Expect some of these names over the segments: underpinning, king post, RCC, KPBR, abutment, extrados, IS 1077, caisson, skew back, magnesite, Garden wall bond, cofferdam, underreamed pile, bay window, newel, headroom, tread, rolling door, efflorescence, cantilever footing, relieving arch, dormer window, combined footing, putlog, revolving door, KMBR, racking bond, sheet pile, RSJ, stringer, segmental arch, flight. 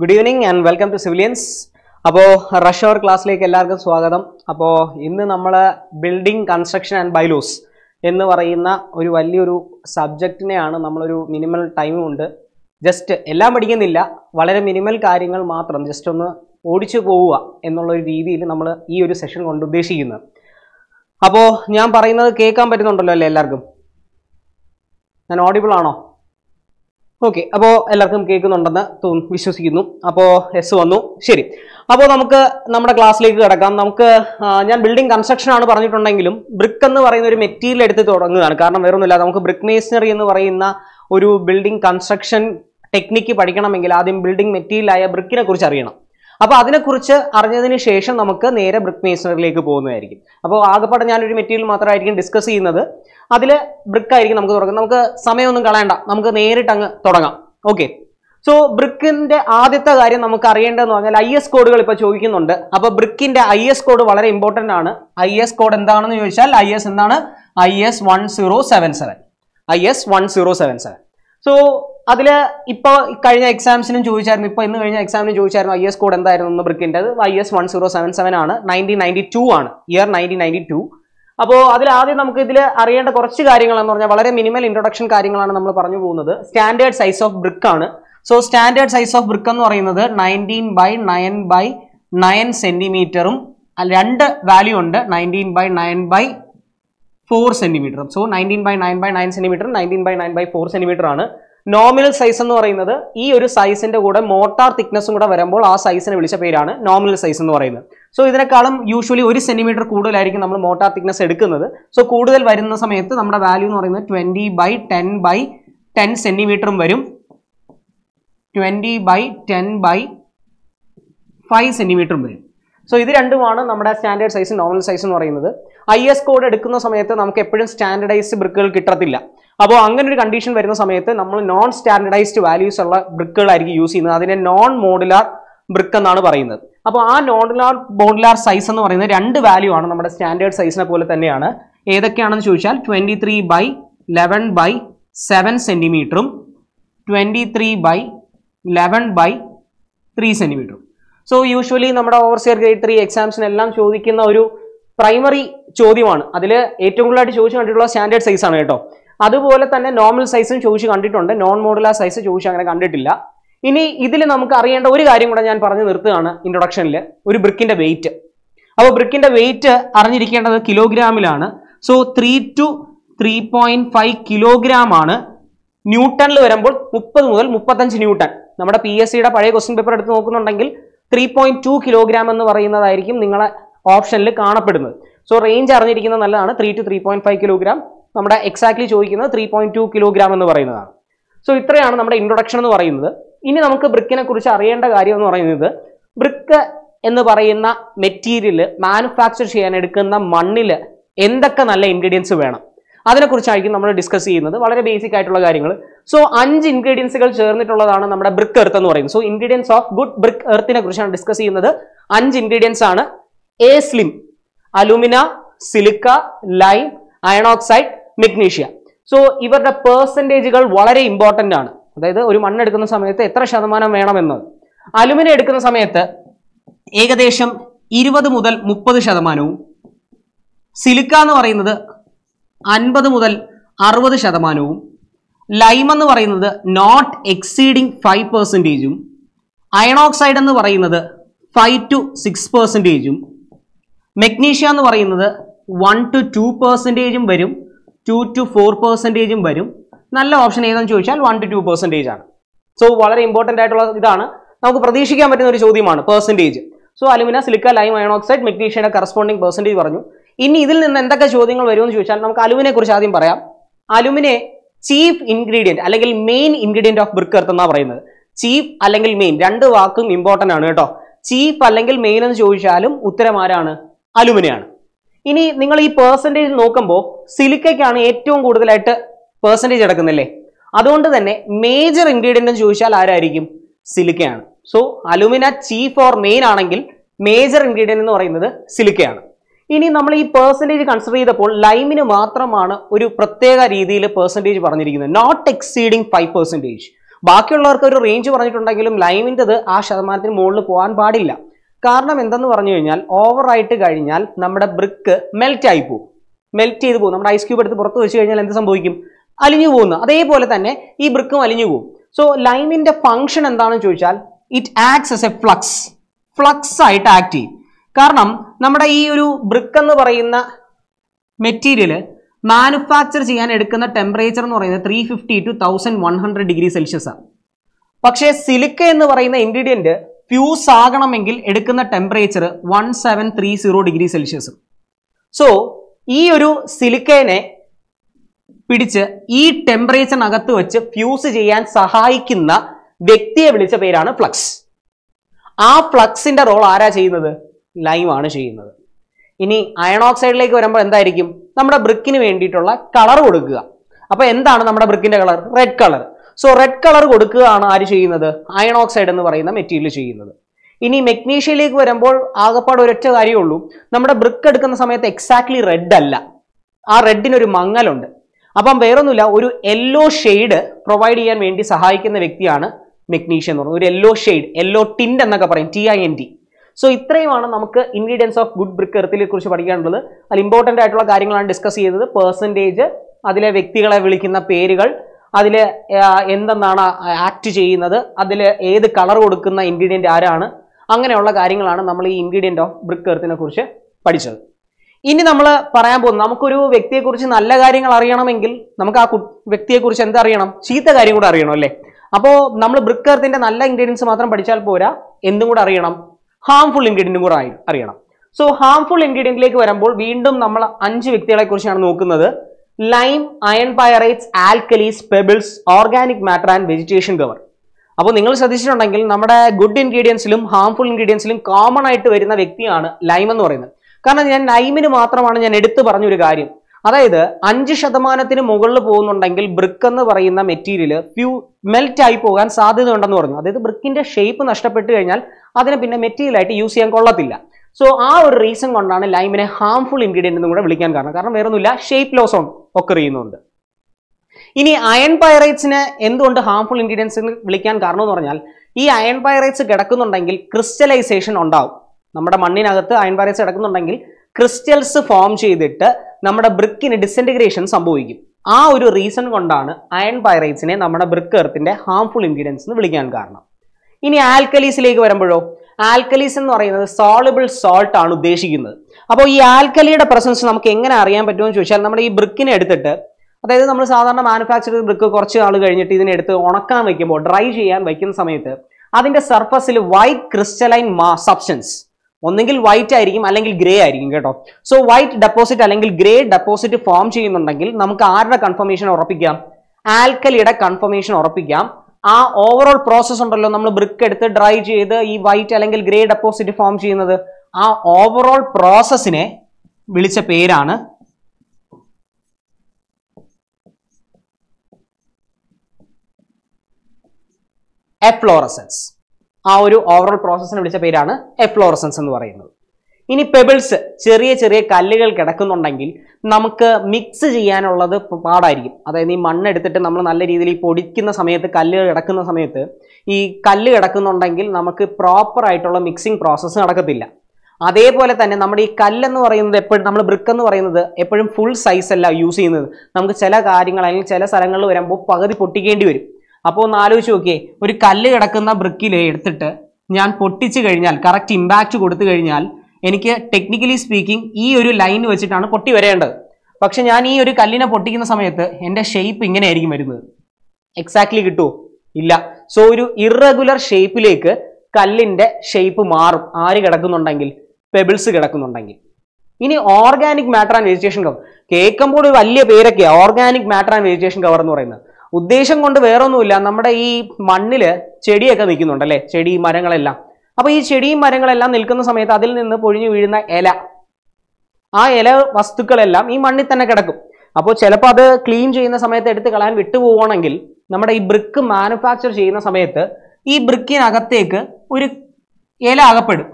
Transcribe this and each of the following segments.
Good evening and welcome to Civilianz. Rush hour class like Elarga Swagatham. In the Namada building construction and bylaws. In the Varina, or value subject in a minimal time under just Elamadiganilla, Valera minimal caringal matram, just on the Odichukova, and all the EV in Namada EU session on to Deshina. Apo Nyam Parina, K competition on Elargum. An audible ano. Okay, now we will see the class. We will see building construction. We will brick material. Brick masonry is building construction technique. We will building material. Brick material. Brick okay. So, brick in the Aditha Gari Namakarian IS code on the brick in the IS code is important. IS code and the IS and IS 1077. IS 1077. So, Adila Ipa Karina exams in Jovichar, exam in Jovichar, IS code and the brick in the IS 1077 1992 on year 1992. So, minimal introduction standard size of brick. So, standard size of brick is 19 by 9 by 9 cm. And value is 19 by 9 by 4 cm. So, 19 by 9 by 9 cm, 19 by 9 by 4 cm. Nominal size is this size is mortar thickness size nominal size. So, this is usually 1 centimeter mortar thickness. So, കൂടുതൽ വരുന്ന സമയത്ത് നമ്മുടെ value 20 by 10 by 10 centimeter വരും. 20 by 10 by 5 centimeter വരും. So, this is standard size and nominal size. IS code is not standardized brick. If you condition, we use non-standardized values of brick. That is non-modular brick. If non-modular size, we have two values of standard size. This is 23 by 11 by 7 cm. 23 by 11 by 3 cm. So, usually, we have overseer grade 3 exams. Primary is standard size. That is the normal size and non-modular size. In this case, we have brick weight. Now, brick weight is kilogram. So, 3 to 3.5 kilogram. Newton is 30 to 35 Newton. We have PSC question paper 3.2 kilogram option. So, range is 3 to 3.5 kilogram. We have exactly 3.2 kg. So, this is our introduction. Now, we will talk about brick. Material, manufactured money, and ingredients. That is why we will discuss this. Very basic. So, 5 ingredients are brick earth. So, ingredients of good brick earth we discuss 5 ingredients are A. Slim, alumina, silica, lime, iron oxide, magnesia. So, these percentages are very important. That is, if you take a sample, alumina take a sample, 20 to 30%. Silica 50 to 60%. Lime not exceeding 5%. Iron oxide 5 to 6%. Magnesia 1 to 2% 2 to 4% option 1 to 2%. So very important percentage. So alumina, silica, lime, iron oxide, magnesium corresponding percentage. In this alumina is chief ingredient, main ingredient of brick. Chief and main, two important. Chief and main alumina. Now, if you look at this percentage, silica is the percentage of silica. That is the major ingredient silica. So, alumina chief or main major ingredient is silica. Now, we consider this percentage, lime is a percentage, not exceeding 5%. ബാക്കിയുള്ളവർക്ക് ഒരു range പറഞ്ഞിട്ടുണ്ടെങ്കിലും ലൈമിന്റെ ആ ശതമാനത്തിന് മുകളിൽ പോകാൻ പാടില്ല. കാരണം എന്തെന്ന് പറഞ്ഞു കഴിഞ്ഞാൽ ഓവറായിട്ട് കഴിഞ്ഞാൽ നമ്മുടെ ബ്രിക്ക് മെൽറ്റ് ആയി പോകും, മെൽറ്റ് ചെയ്ത് പോകും. നമ്മുടെ ഐസ് ക്യൂബ് എടുത്ത് പുറത്ത് വെച്ച് കഴിഞ്ഞാൽ എന്ത് സംഭവിക്കും? അലിഞ്ഞു പോകുന്നു. അതേപോലെ തന്നെ ഈ ബ്രിക്കും അലിഞ്ഞു പോകും. സോ ലൈമിന്റെ ഫംഗ്ഷൻ എന്താണെന്ന് ചോദിച്ചാൽ it acts as a flux, flux ആയിട്ട് ആക്ട് ചെയ്യും. കാരണം നമ്മുടെ ഈ ഒരു ബ്രിക്ക് എന്ന് പറയുന്ന മെറ്റീരിയൽ മാനുഫാക്ചർ ചെയ്യാൻ എടുക്കുന്ന ടെമ്പറേച്ചർ എന്ന് പറയുന്നത് 350 to 1100 ഡിഗ്രി സെൽഷ്യസ് ആണ്. പക്ഷേ സിലിക്ക എന്ന് പറയുന്ന ഇൻഗ്രീഡിയൻറ്റ് ഫ്യൂസ് ആകണമെങ്കിൽ എടുക്കുന്ന ടെമ്പറേച്ചർ 1730 ഡിഗ്രി സെൽഷ്യസും. സോ ഈ ഒരു സിലിക്കേനെ പിടിച്ച് ഈ ടെമ്പറേച്ചറിനകത്ത് വെച്ച് ഫ്യൂസ് ചെയ്യാൻ സഹായിക്കുന്ന വ്യക്തിയെ വിളിച്ച പേരാണ് ഫ്ലക്സ്. ആ ഫ്ലക്സിന്റെ റോൾ ആരാ ചെയ്യുന്നത്? ലൈമാണ് ചെയ്യുന്നത്. ഇനി അയൺ ഓക്സൈഡിലേക്ക് വരുമ്പോൾ എന്തായിരിക്കും? നമ്മുടെ ബ്രിക്കിന് വേണ്ടിയിട്ടുള്ള കളർ കൊടുക്കുക. അപ്പൊ എന്താണ് നമ്മുടെ ബ്രിക്കിന്റെ colour? Red colour. So red colour കൊടുക്കുകയാണ് ആര് ചെയ്യുന്നത്? അയൺ ഓക്സൈഡ് എന്ന് പറയുന്ന മെറ്റീരിയൽ ചെയ്യുന്നത്. ഇനി മെഗ്നീഷ്യയിലേക്ക് വരുമ്പോൾ ആകെപ്പാട് ഒരൊറ്റ കാര്യമുള്ളൂ, നമ്മുടെ ബ്രിക്ക് എടുക്കുന്ന സമയത്ത് എക്സാക്ട്ലി റെഡ് അല്ല, ആ റെഡിനൊരു മങ്ങലുണ്ട്. അപ്പം വേറൊന്നുമില്ല, ഒരു യെല്ലോ ഷെയ്ഡ് പ്രൊവൈഡ് ചെയ്യാൻ വേണ്ടി സഹായിക്കുന്ന വ്യക്തിയാണ് മെഗ്നീഷ്യം എന്ന് പറയുന്നത്. ഒരു യെല്ലോ ഷെയ്ഡ്, യെല്ലോ ടിൻഡ് എന്നൊക്കെ പറയും, TIND. സോ ഇത്രയുമാണ് നമുക്ക് ഇൻഗ്രീഡിയൻസ് ഓഫ് ഗുഡ് ബ്രിക്ക് എർത്തിനെ കുറിച്ച് പഠിക്കാനുള്ളത്. അതിൽ ഇമ്പോർട്ടൻ്റ് ആയിട്ടുള്ള കാര്യങ്ങളാണ് ഡിസ്കസ് ചെയ്തത്. പെർസെൻറ്റേജ്, അതിലെ വ്യക്തികളെ വിളിക്കുന്ന പേരുകൾ, അതിൽ എന്തെന്നാണ് ആക്ട് ചെയ്യുന്നത്, അതിൽ ഏത് കളർ കൊടുക്കുന്ന ഇൻഗ്രീഡിയൻ്റ് ആരാണ്, അങ്ങനെയുള്ള കാര്യങ്ങളാണ് നമ്മൾ ഈ ഇൻഗ്രീഡിയൻ്റ് ഓഫ് ബ്രിക്ക് എർത്തിനെ കുറിച്ച് പഠിച്ചത്. ഇനി നമ്മൾ പറയാൻ പോകുന്നത്, നമുക്കൊരു വ്യക്തിയെക്കുറിച്ച് നല്ല കാര്യങ്ങൾ അറിയണമെങ്കിൽ നമുക്ക് ആ വ്യക്തിയെക്കുറിച്ച് എന്തറിയണം? ചീത്ത കാര്യം കൂടെ അറിയണം അല്ലേ? അപ്പോൾ നമ്മൾ ബ്രിക്ക് എർത്തിന്റെ നല്ല ഇൻഗ്രീഡിയൻസ് മാത്രം പഠിച്ചാൽ പോരാ, എന്തും കൂടെ അറിയണം, ഹാംഫുൾ ഇൻഗ്രീഡിയൻറ്റും കൂടെ അറിയണം. സോ ഹാംഫുൾ ഇൻഗ്രീഡിയൻറ്റിലേക്ക് വരുമ്പോൾ വീണ്ടും നമ്മൾ 5 വ്യക്തികളെ കുറിച്ചാണ് നോക്കുന്നത്. Lime, iron pyrites, alkalis, pebbles, organic matter and vegetation cover. അപ്പോൾ നിങ്ങൾ ശ്രദ്ധിച്ചിട്ടുണ്ടെങ്കിൽ നമ്മുടെ ഗുഡ് ഇൻഗ്രീഡിയൻസിലും ഹാംഫുൾ ഇൻഗ്രീഡിയൻസിലും കോമൺ ആയിട്ട് വരുന്ന വ്യക്തിയാണ് ലൈം എന്ന് പറയുന്നത്. കാരണം ഞാൻ ലൈമിന് മാത്രമാണ് ഞാൻ എടുത്തു പറഞ്ഞൊരു കാര്യം, അതായത് 5% മുകളിൽ പോകുന്നുണ്ടെങ്കിൽ ബ്രിക്ക് എന്ന് പറയുന്ന മെറ്റീരിയൽ മെൽറ്റ് ആയി പോകാൻ സാധ്യതയുണ്ടെന്ന് പറഞ്ഞു. അതായത് ബ്രിക്കിന്റെ ഷേപ്പ് നഷ്ടപ്പെട്ടു കഴിഞ്ഞാൽ അതിനെ പിന്നെ മെറ്റീരിയൽ ആയിട്ട് യൂസ് ചെയ്യാൻ കൊള്ളത്തില്ല. സോ ആ ഒരു റീസൺ കൊണ്ടാണ് ലൈമിനെ ഹാംഫുൾ ഇൻഗ്രീഡിയൻ്റ് എന്നും കൂടെ വിളിക്കാൻ കാരണം. കാരണം വേറൊന്നുമില്ല, ഷേപ്പ് ലോസ് ഒക്കെ ചെയ്യുന്നുണ്ട്. ഇനി അയൺ പൈറേറ്റ്സിനെ എന്തുകൊണ്ട് ഹാംഫുൾ ഇൻഗ്രീഡിയൻസ് എന്ന് വിളിക്കാൻ കാരണം എന്ന് പറഞ്ഞാൽ, ഈ അയൺ പൈറേറ്റ്സ് കിടക്കുന്നുണ്ടെങ്കിൽ ക്രിസ്റ്റലൈസേഷൻ ഉണ്ടാവും. നമ്മുടെ മണ്ണിനകത്ത് അയൺ പൈറേറ്റ്സ് കിടക്കുന്നുണ്ടെങ്കിൽ ക്രിസ്റ്റൽസ് ഫോം ചെയ്തിട്ട് നമ്മുടെ ബ്രിക്കിന് ഡിസെൻറ്റിഗ്രേഷൻ സംഭവിക്കും. ആ ഒരു റീസൺ കൊണ്ടാണ് അയൺ പൈറേറ്റ്സിനെ നമ്മുടെ ബ്രിക്ക് എർത്തിന്റെ ഹാംഫുൾ ഇൻഗ്രീഡിയൻസ് എന്ന് വിളിക്കാൻ കാരണം. ഇനി ആൽക്കലീസിലേക്ക് വരുമ്പോഴോ, ആൽക്കലീസ് എന്ന് പറയുന്നത് സോളിബിൾ സോൾട്ട് ആണ് ഉദ്ദേശിക്കുന്നത്. അപ്പോൾ ഈ ആൽക്കലിയുടെ പ്രസൻസ് നമുക്ക് എങ്ങനെ അറിയാൻ പറ്റുമെന്ന് ചോദിച്ചാൽ, നമ്മുടെ ഈ ബ്രിക്കിനെ എടുത്തിട്ട്, അതായത് നമ്മൾ സാധാരണ മാനുഫാക്ചർ ചെയ്ത ബ്രിക്ക് കുറച്ച് നാൾ കഴിഞ്ഞിട്ട് ഇതിനെടുത്ത് ഉണക്കാൻ വയ്ക്കുമ്പോൾ, ഡ്രൈ ചെയ്യാൻ വയ്ക്കുന്ന സമയത്ത് അതിൻ്റെ സർഫസിൽ വൈറ്റ് ക്രിസ്റ്റലൈൻ സബ്സ്റ്റൻസ്, ഒന്നെങ്കിൽ വൈറ്റ് ആയിരിക്കും അല്ലെങ്കിൽ ഗ്രേ ആയിരിക്കും കേട്ടോ. സോ വൈറ്റ് ഡെപ്പോസിറ്റ് അല്ലെങ്കിൽ ഗ്രേ ഡെപ്പോസിറ്റ് ഫോം ചെയ്യുന്നുണ്ടെങ്കിൽ നമുക്ക് ആരുടെ കൺഫർമേഷൻ ഉറപ്പിക്കാം? ആൽക്കലിയുടെ കൺഫർമേഷൻ ഉറപ്പിക്കാം. ആ ഓവറോൾ പ്രോസസ് ഉണ്ടല്ലോ, നമ്മൾ ബ്രിക്ക് എടുത്ത് ഡ്രൈ ചെയ്ത് ഈ വൈറ്റ് അല്ലെങ്കിൽ ഗ്രേ ഡെപ്പോസിറ്റ് ഫോം ചെയ്യുന്നത്, ആ ഓവറോൾ പ്രോസസ്സിനെ വിളിച്ച പേരാണ് എഫ്ലോറസൻസ്. ആ ഒരു ഓവറോൾ പ്രോസസ്സിനെ വിളിച്ച പേരാണ് എഫ്ലോറസൻസ് എന്ന് പറയുന്നത്. ഇനി പെബിൾസ്, ചെറിയ ചെറിയ കല്ലുകൾ കിടക്കുന്നുണ്ടെങ്കിൽ നമുക്ക് മിക്സ് ചെയ്യാനുള്ളത് പാടായിരിക്കും. അതായത് ഈ മണ്ണെടുത്തിട്ട് നമ്മൾ നല്ല രീതിയിൽ പൊടിക്കുന്ന സമയത്ത്, കല്ലുകൾ കിടക്കുന്ന സമയത്ത്, ഈ കല്ല് കിടക്കുന്നുണ്ടെങ്കിൽ നമുക്ക് പ്രോപ്പറായിട്ടുള്ള മിക്സിംഗ് പ്രോസസ്സ് നടക്കത്തില്ല. അതേപോലെ തന്നെ നമ്മുടെ ഈ കല്ലെന്ന് പറയുന്നത് എപ്പോഴും, നമ്മൾ ബ്രിക്ക് എന്ന് പറയുന്നത് എപ്പോഴും ഫുൾ സൈസ് അല്ല യൂസ് ചെയ്യുന്നത്. നമുക്ക് ചില കാര്യങ്ങൾ അല്ലെങ്കിൽ ചില സ്ഥലങ്ങളിൽ വരുമ്പോൾ പകുതി പൊട്ടിക്കേണ്ടി വരും. അപ്പോൾ ഒന്ന് ആലോചിച്ച് നോക്കിയേ, ഒരു കല്ല് കിടക്കുന്ന ബ്രിക്കിലെ എടുത്തിട്ട് ഞാൻ പൊട്ടിച്ചു കഴിഞ്ഞാൽ, കറക്റ്റ് ഇമ്പാക്റ്റ് കൊടുത്തു കഴിഞ്ഞാൽ, എനിക്ക് ടെക്നിക്കലി സ്പീക്കിംഗ് ഈ ഒരു ലൈൻ വെച്ചിട്ടാണ് പൊട്ടി വരേണ്ടത്. പക്ഷെ ഞാൻ ഈ ഒരു കല്ലിനെ പൊട്ടിക്കുന്ന സമയത്ത് എൻ്റെ ഷേപ്പ് ഇങ്ങനെ ആയിരിക്കും വരുന്നത്. എക്സാക്ട്ലി കിട്ടുമോ? ഇല്ല. സോ ഒരു ഇറഗുലർ ഷേപ്പിലേക്ക് കല്ലിൻ്റെ ഷേപ്പ് മാറും, ആര് കിടക്കുന്നുണ്ടെങ്കിൽ, പെബിൾസ് കിടക്കുന്നുണ്ടെങ്കിൽ. ഇനി organic matter and vegetation cover കേൾക്കുമ്പോൾ ഒരു വലിയ പേരൊക്കെയാണ് organic matter and vegetation cover എന്ന് പറയുന്നത്. ഉദ്ദേശം കൊണ്ട് വേറൊന്നുമില്ല, നമ്മുടെ ഈ മണ്ണിൽ ചെടിയൊക്കെ നിൽക്കുന്നുണ്ടല്ലേ, ചെടി മരങ്ങളെല്ലാം. അപ്പോൾ ഈ ചെടിയും മരങ്ങളെല്ലാം നിൽക്കുന്ന സമയത്ത് അതിൽ നിന്ന് പൊഴിഞ്ഞു വീഴുന്ന ഇല, ആ ഇല വസ്തുക്കളെല്ലാം ഈ മണ്ണിൽ തന്നെ കിടക്കും. അപ്പോൾ ചിലപ്പോൾ അത് ക്ലീൻ ചെയ്യുന്ന സമയത്ത് എടുത്ത് കളയാൻ വിട്ടുപോകണമെങ്കിൽ, നമ്മുടെ ഈ ബ്രിക്ക് മാനുഫാക്ചർ ചെയ്യുന്ന സമയത്ത് ഈ ബ്രിക്കിനകത്തേക്ക് ഒരു ഇല അകപ്പെടും.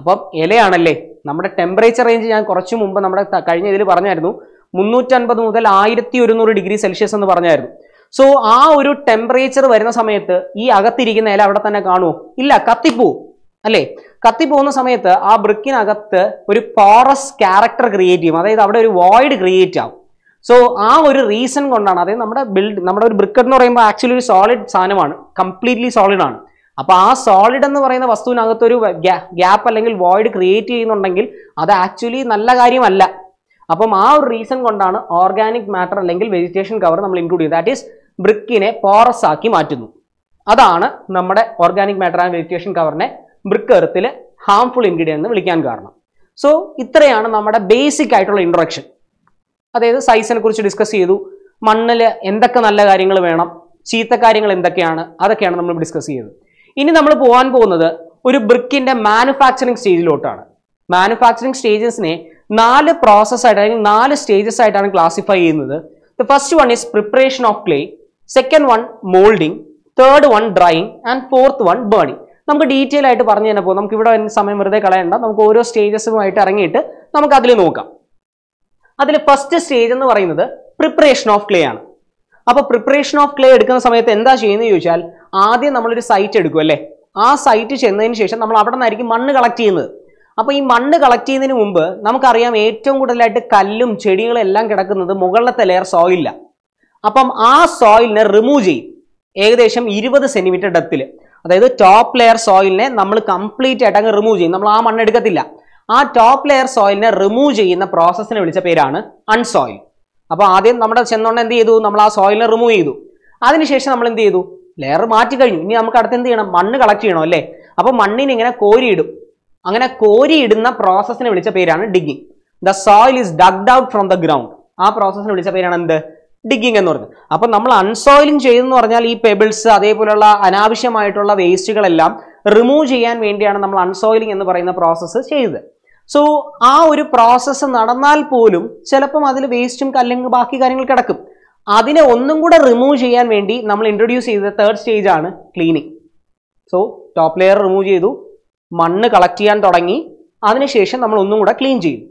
അപ്പം ഇലയാണല്ലേ നമ്മുടെ ടെമ്പറേച്ചർ റേഞ്ച്. ഞാൻ കുറച്ച് മുമ്പ് നമ്മുടെ കഴിഞ്ഞ ഇതിൽ പറഞ്ഞായിരുന്നു, 350 മുതൽ 1100 ഡിഗ്രി സെൽഷ്യസ് എന്ന് പറഞ്ഞായിരുന്നു സോ ആ ഒരു ടെമ്പറേച്ചർ വരുന്ന സമയത്ത് ഈ അകത്തിരിക്കുന്ന ഇല അവിടെ തന്നെ കാണുമോ ഇല്ല കത്തിപ്പോ അല്ലേ കത്തിപ്പോകുന്ന സമയത്ത് ആ ബ്രിക്കിനകത്ത് ഒരു പോറസ് ക്യാരക്ടർ ക്രിയേറ്റ് ചെയ്യും അതായത് അവിടെ ഒരു വോയിഡ് ക്രിയേറ്റ് ആവും സോ ആ ഒരു റീസൺ കൊണ്ടാണ് അതായത് നമ്മുടെ ഒരു ബ്രിക്ക് എന്ന് പറയുമ്പോൾ ആക്ച്വലി ഒരു സോളിഡ് സാധനമാണ് കംപ്ലീറ്റ്ലി സോളിഡ് ആണ് അപ്പോൾ ആ സോളിഡ് എന്ന് പറയുന്ന വസ്തുവിനകത്ത് ഒരു ഗ്യാപ്പ് അല്ലെങ്കിൽ വോയിഡ് ക്രിയേറ്റ് ചെയ്യുന്നുണ്ടെങ്കിൽ അത് ആക്ച്വലി നല്ല കാര്യമല്ല അപ്പം ആ ഒരു റീസൺ കൊണ്ടാണ് ഓർഗാനിക് മാറ്റർ അല്ലെങ്കിൽ വെജിറ്റേഷൻ കവർ നമ്മൾ ഇൻക്ലൂഡ് ചെയ്യുന്നത് ദാറ്റ് ഈസ് ബ്രിക്കിനെ പോറസ് ആക്കി മാറ്റുന്നു അതാണ് നമ്മുടെ ഓർഗാനിക് മാറ്റർ ആൻഡ് വെജിറ്റേഷൻ കവറിനെ ബ്രിക്ക് എർത്തിൽ ഹാംഫുൾ ഇൻഗ്രീഡിയൻ്റ് എന്ന് വിളിക്കാൻ കാരണം സോ ഇത്രയാണ് നമ്മുടെ ബേസിക് ആയിട്ടുള്ള ഇൻട്രൊഡക്ഷൻ അതായത് സൈസിനെ കുറിച്ച് ഡിസ്കസ് ചെയ്തു മണ്ണിൽ എന്തൊക്കെ നല്ല കാര്യങ്ങൾ വേണം ചീത്ത കാര്യങ്ങൾ എന്തൊക്കെയാണ് അതൊക്കെയാണ് നമ്മൾ ഡിസ്കസ് ചെയ്തത് ഇനി നമ്മൾ പോകാൻ പോകുന്നത് ഒരു ബ്രിക്കിൻ്റെ മാനുഫാക്ചറിങ് സ്റ്റേജിലോട്ടാണ് മാനുഫാക്ചറിങ് സ്റ്റേജസിനെ 4 പ്രോസസ്സായിട്ട് അല്ലെങ്കിൽ 4 സ്റ്റേജസ് ആയിട്ടാണ് ക്ലാസിഫൈ ചെയ്യുന്നത് the first one is preparation of clay second one moulding third one drying and fourth one burning നമുക്ക് ഡീറ്റെയിൽ ആയിട്ട് പറഞ്ഞു തന്നെ പോകും നമുക്ക് ഇവിടെ സമയം വെറുതെ കളയണ്ട നമുക്ക് ഓരോ സ്റ്റേജസുമായിട്ട് ഇറങ്ങിയിട്ട് നമുക്ക് അതിൽ നോക്കാം അതിൽ ഫസ്റ്റ് സ്റ്റേജ് എന്ന് പറയുന്നത് പ്രിപ്പറേഷൻ ഓഫ് ക്ലേ ആണ് അപ്പോൾ പ്രിപ്പറേഷൻ ഓഫ് ക്ലേ എടുക്കുന്ന സമയത്ത് എന്താ ചെയ്യുന്നത് ചോദിച്ചാൽ ആദ്യം നമ്മളൊരു സൈറ്റ് എടുക്കും അല്ലേ ആ സൈറ്റ് ചെന്നതിന് ശേഷം നമ്മൾ അവിടെ നിന്നായിരിക്കും മണ്ണ് കളക്ട് ചെയ്യുന്നത് അപ്പോൾ ഈ മണ്ണ് കളക്ട് ചെയ്യുന്നതിന് മുമ്പ് നമുക്കറിയാം ഏറ്റവും കൂടുതലായിട്ട് കല്ലും ചെടികളും എല്ലാം കിടക്കുന്നത് മുകളിലത്തെ ലെയർ സോയിലാണ് അപ്പം ആ സോയിലിനെ റിമൂവ് ചെയ്യും ഏകദേശം 20 സെന്റിമീറ്റർ ഡെപ്തിൽ അതായത് ടോപ്പ് ലെയർ സോയിലിനെ നമ്മൾ കംപ്ലീറ്റ് ആയിട്ട് അങ്ങ് റിമൂവ് ചെയ്യും നമ്മൾ ആ മണ്ണ് എടുക്കത്തില്ല ആ ടോപ്പ് ലെയർ സോയിലിനെ റിമൂവ് ചെയ്യുന്ന പ്രോസസ്സിനെ വിളിച്ച പേരാണ് അൺസോയിൽ അപ്പോൾ ആദ്യം നമ്മുടെ ചെന്നോണ്ട് എന്ത് ചെയ്തു നമ്മൾ ആ സോയിലിനെ റിമൂവ് ചെയ്തു അതിനുശേഷം നമ്മൾ എന്ത് ചെയ്തു ലെയർ മാറ്റി കഴിഞ്ഞു ഇനി നമുക്ക് അടുത്ത് എന്ത് ചെയ്യണം മണ്ണ് കളക്ട് ചെയ്യണം അല്ലേ അപ്പോൾ മണ്ണിനിങ്ങനെ കോരിയിടും അങ്ങനെ കോരിയിടുന്ന പ്രോസസ്സിനെ വിളിച്ച പേരാണ് digging the soil is dugged out from the ground ആ പ്രോസസ്സിനെ വിളിച്ച പേരാണ് എന്ത് ഡിഗ്ഗിങ് എന്ന് പറഞ്ഞത് അപ്പം നമ്മൾ അൺസോയിലിംഗ് ചെയ്തെന്ന് പറഞ്ഞാൽ ഈ പെബിൾസ് അതേപോലെയുള്ള അനാവശ്യമായിട്ടുള്ള വേസ്റ്റുകളെല്ലാം റിമൂവ് ചെയ്യാൻ വേണ്ടിയാണ് നമ്മൾ അൺസോയിലിംഗ് എന്ന് പറയുന്ന പ്രോസസ്സ് ചെയ്തത് സോ ആ ഒരു പ്രോസസ്സ് നടന്നാൽ പോലും ചിലപ്പം അതിൽ വേസ്റ്റും കല്ലെങ്കിൽ ബാക്കി കാര്യങ്ങൾ കിടക്കും അതിനെ ഒന്നും കൂടെ റിമൂവ് ചെയ്യാൻ വേണ്ടി നമ്മൾ ഇൻട്രൊഡ്യൂസ് ചെയ്ത തേർഡ് സ്റ്റേജ് ആണ് cleaning so top layer remove ചെയ്തു മണ്ണ് കളക്ട് ചെയ്യാൻ തുടങ്ങി അതിനുശേഷം നമ്മൾ ഒന്നും കൂടെ ക്ലീൻ ചെയ്യും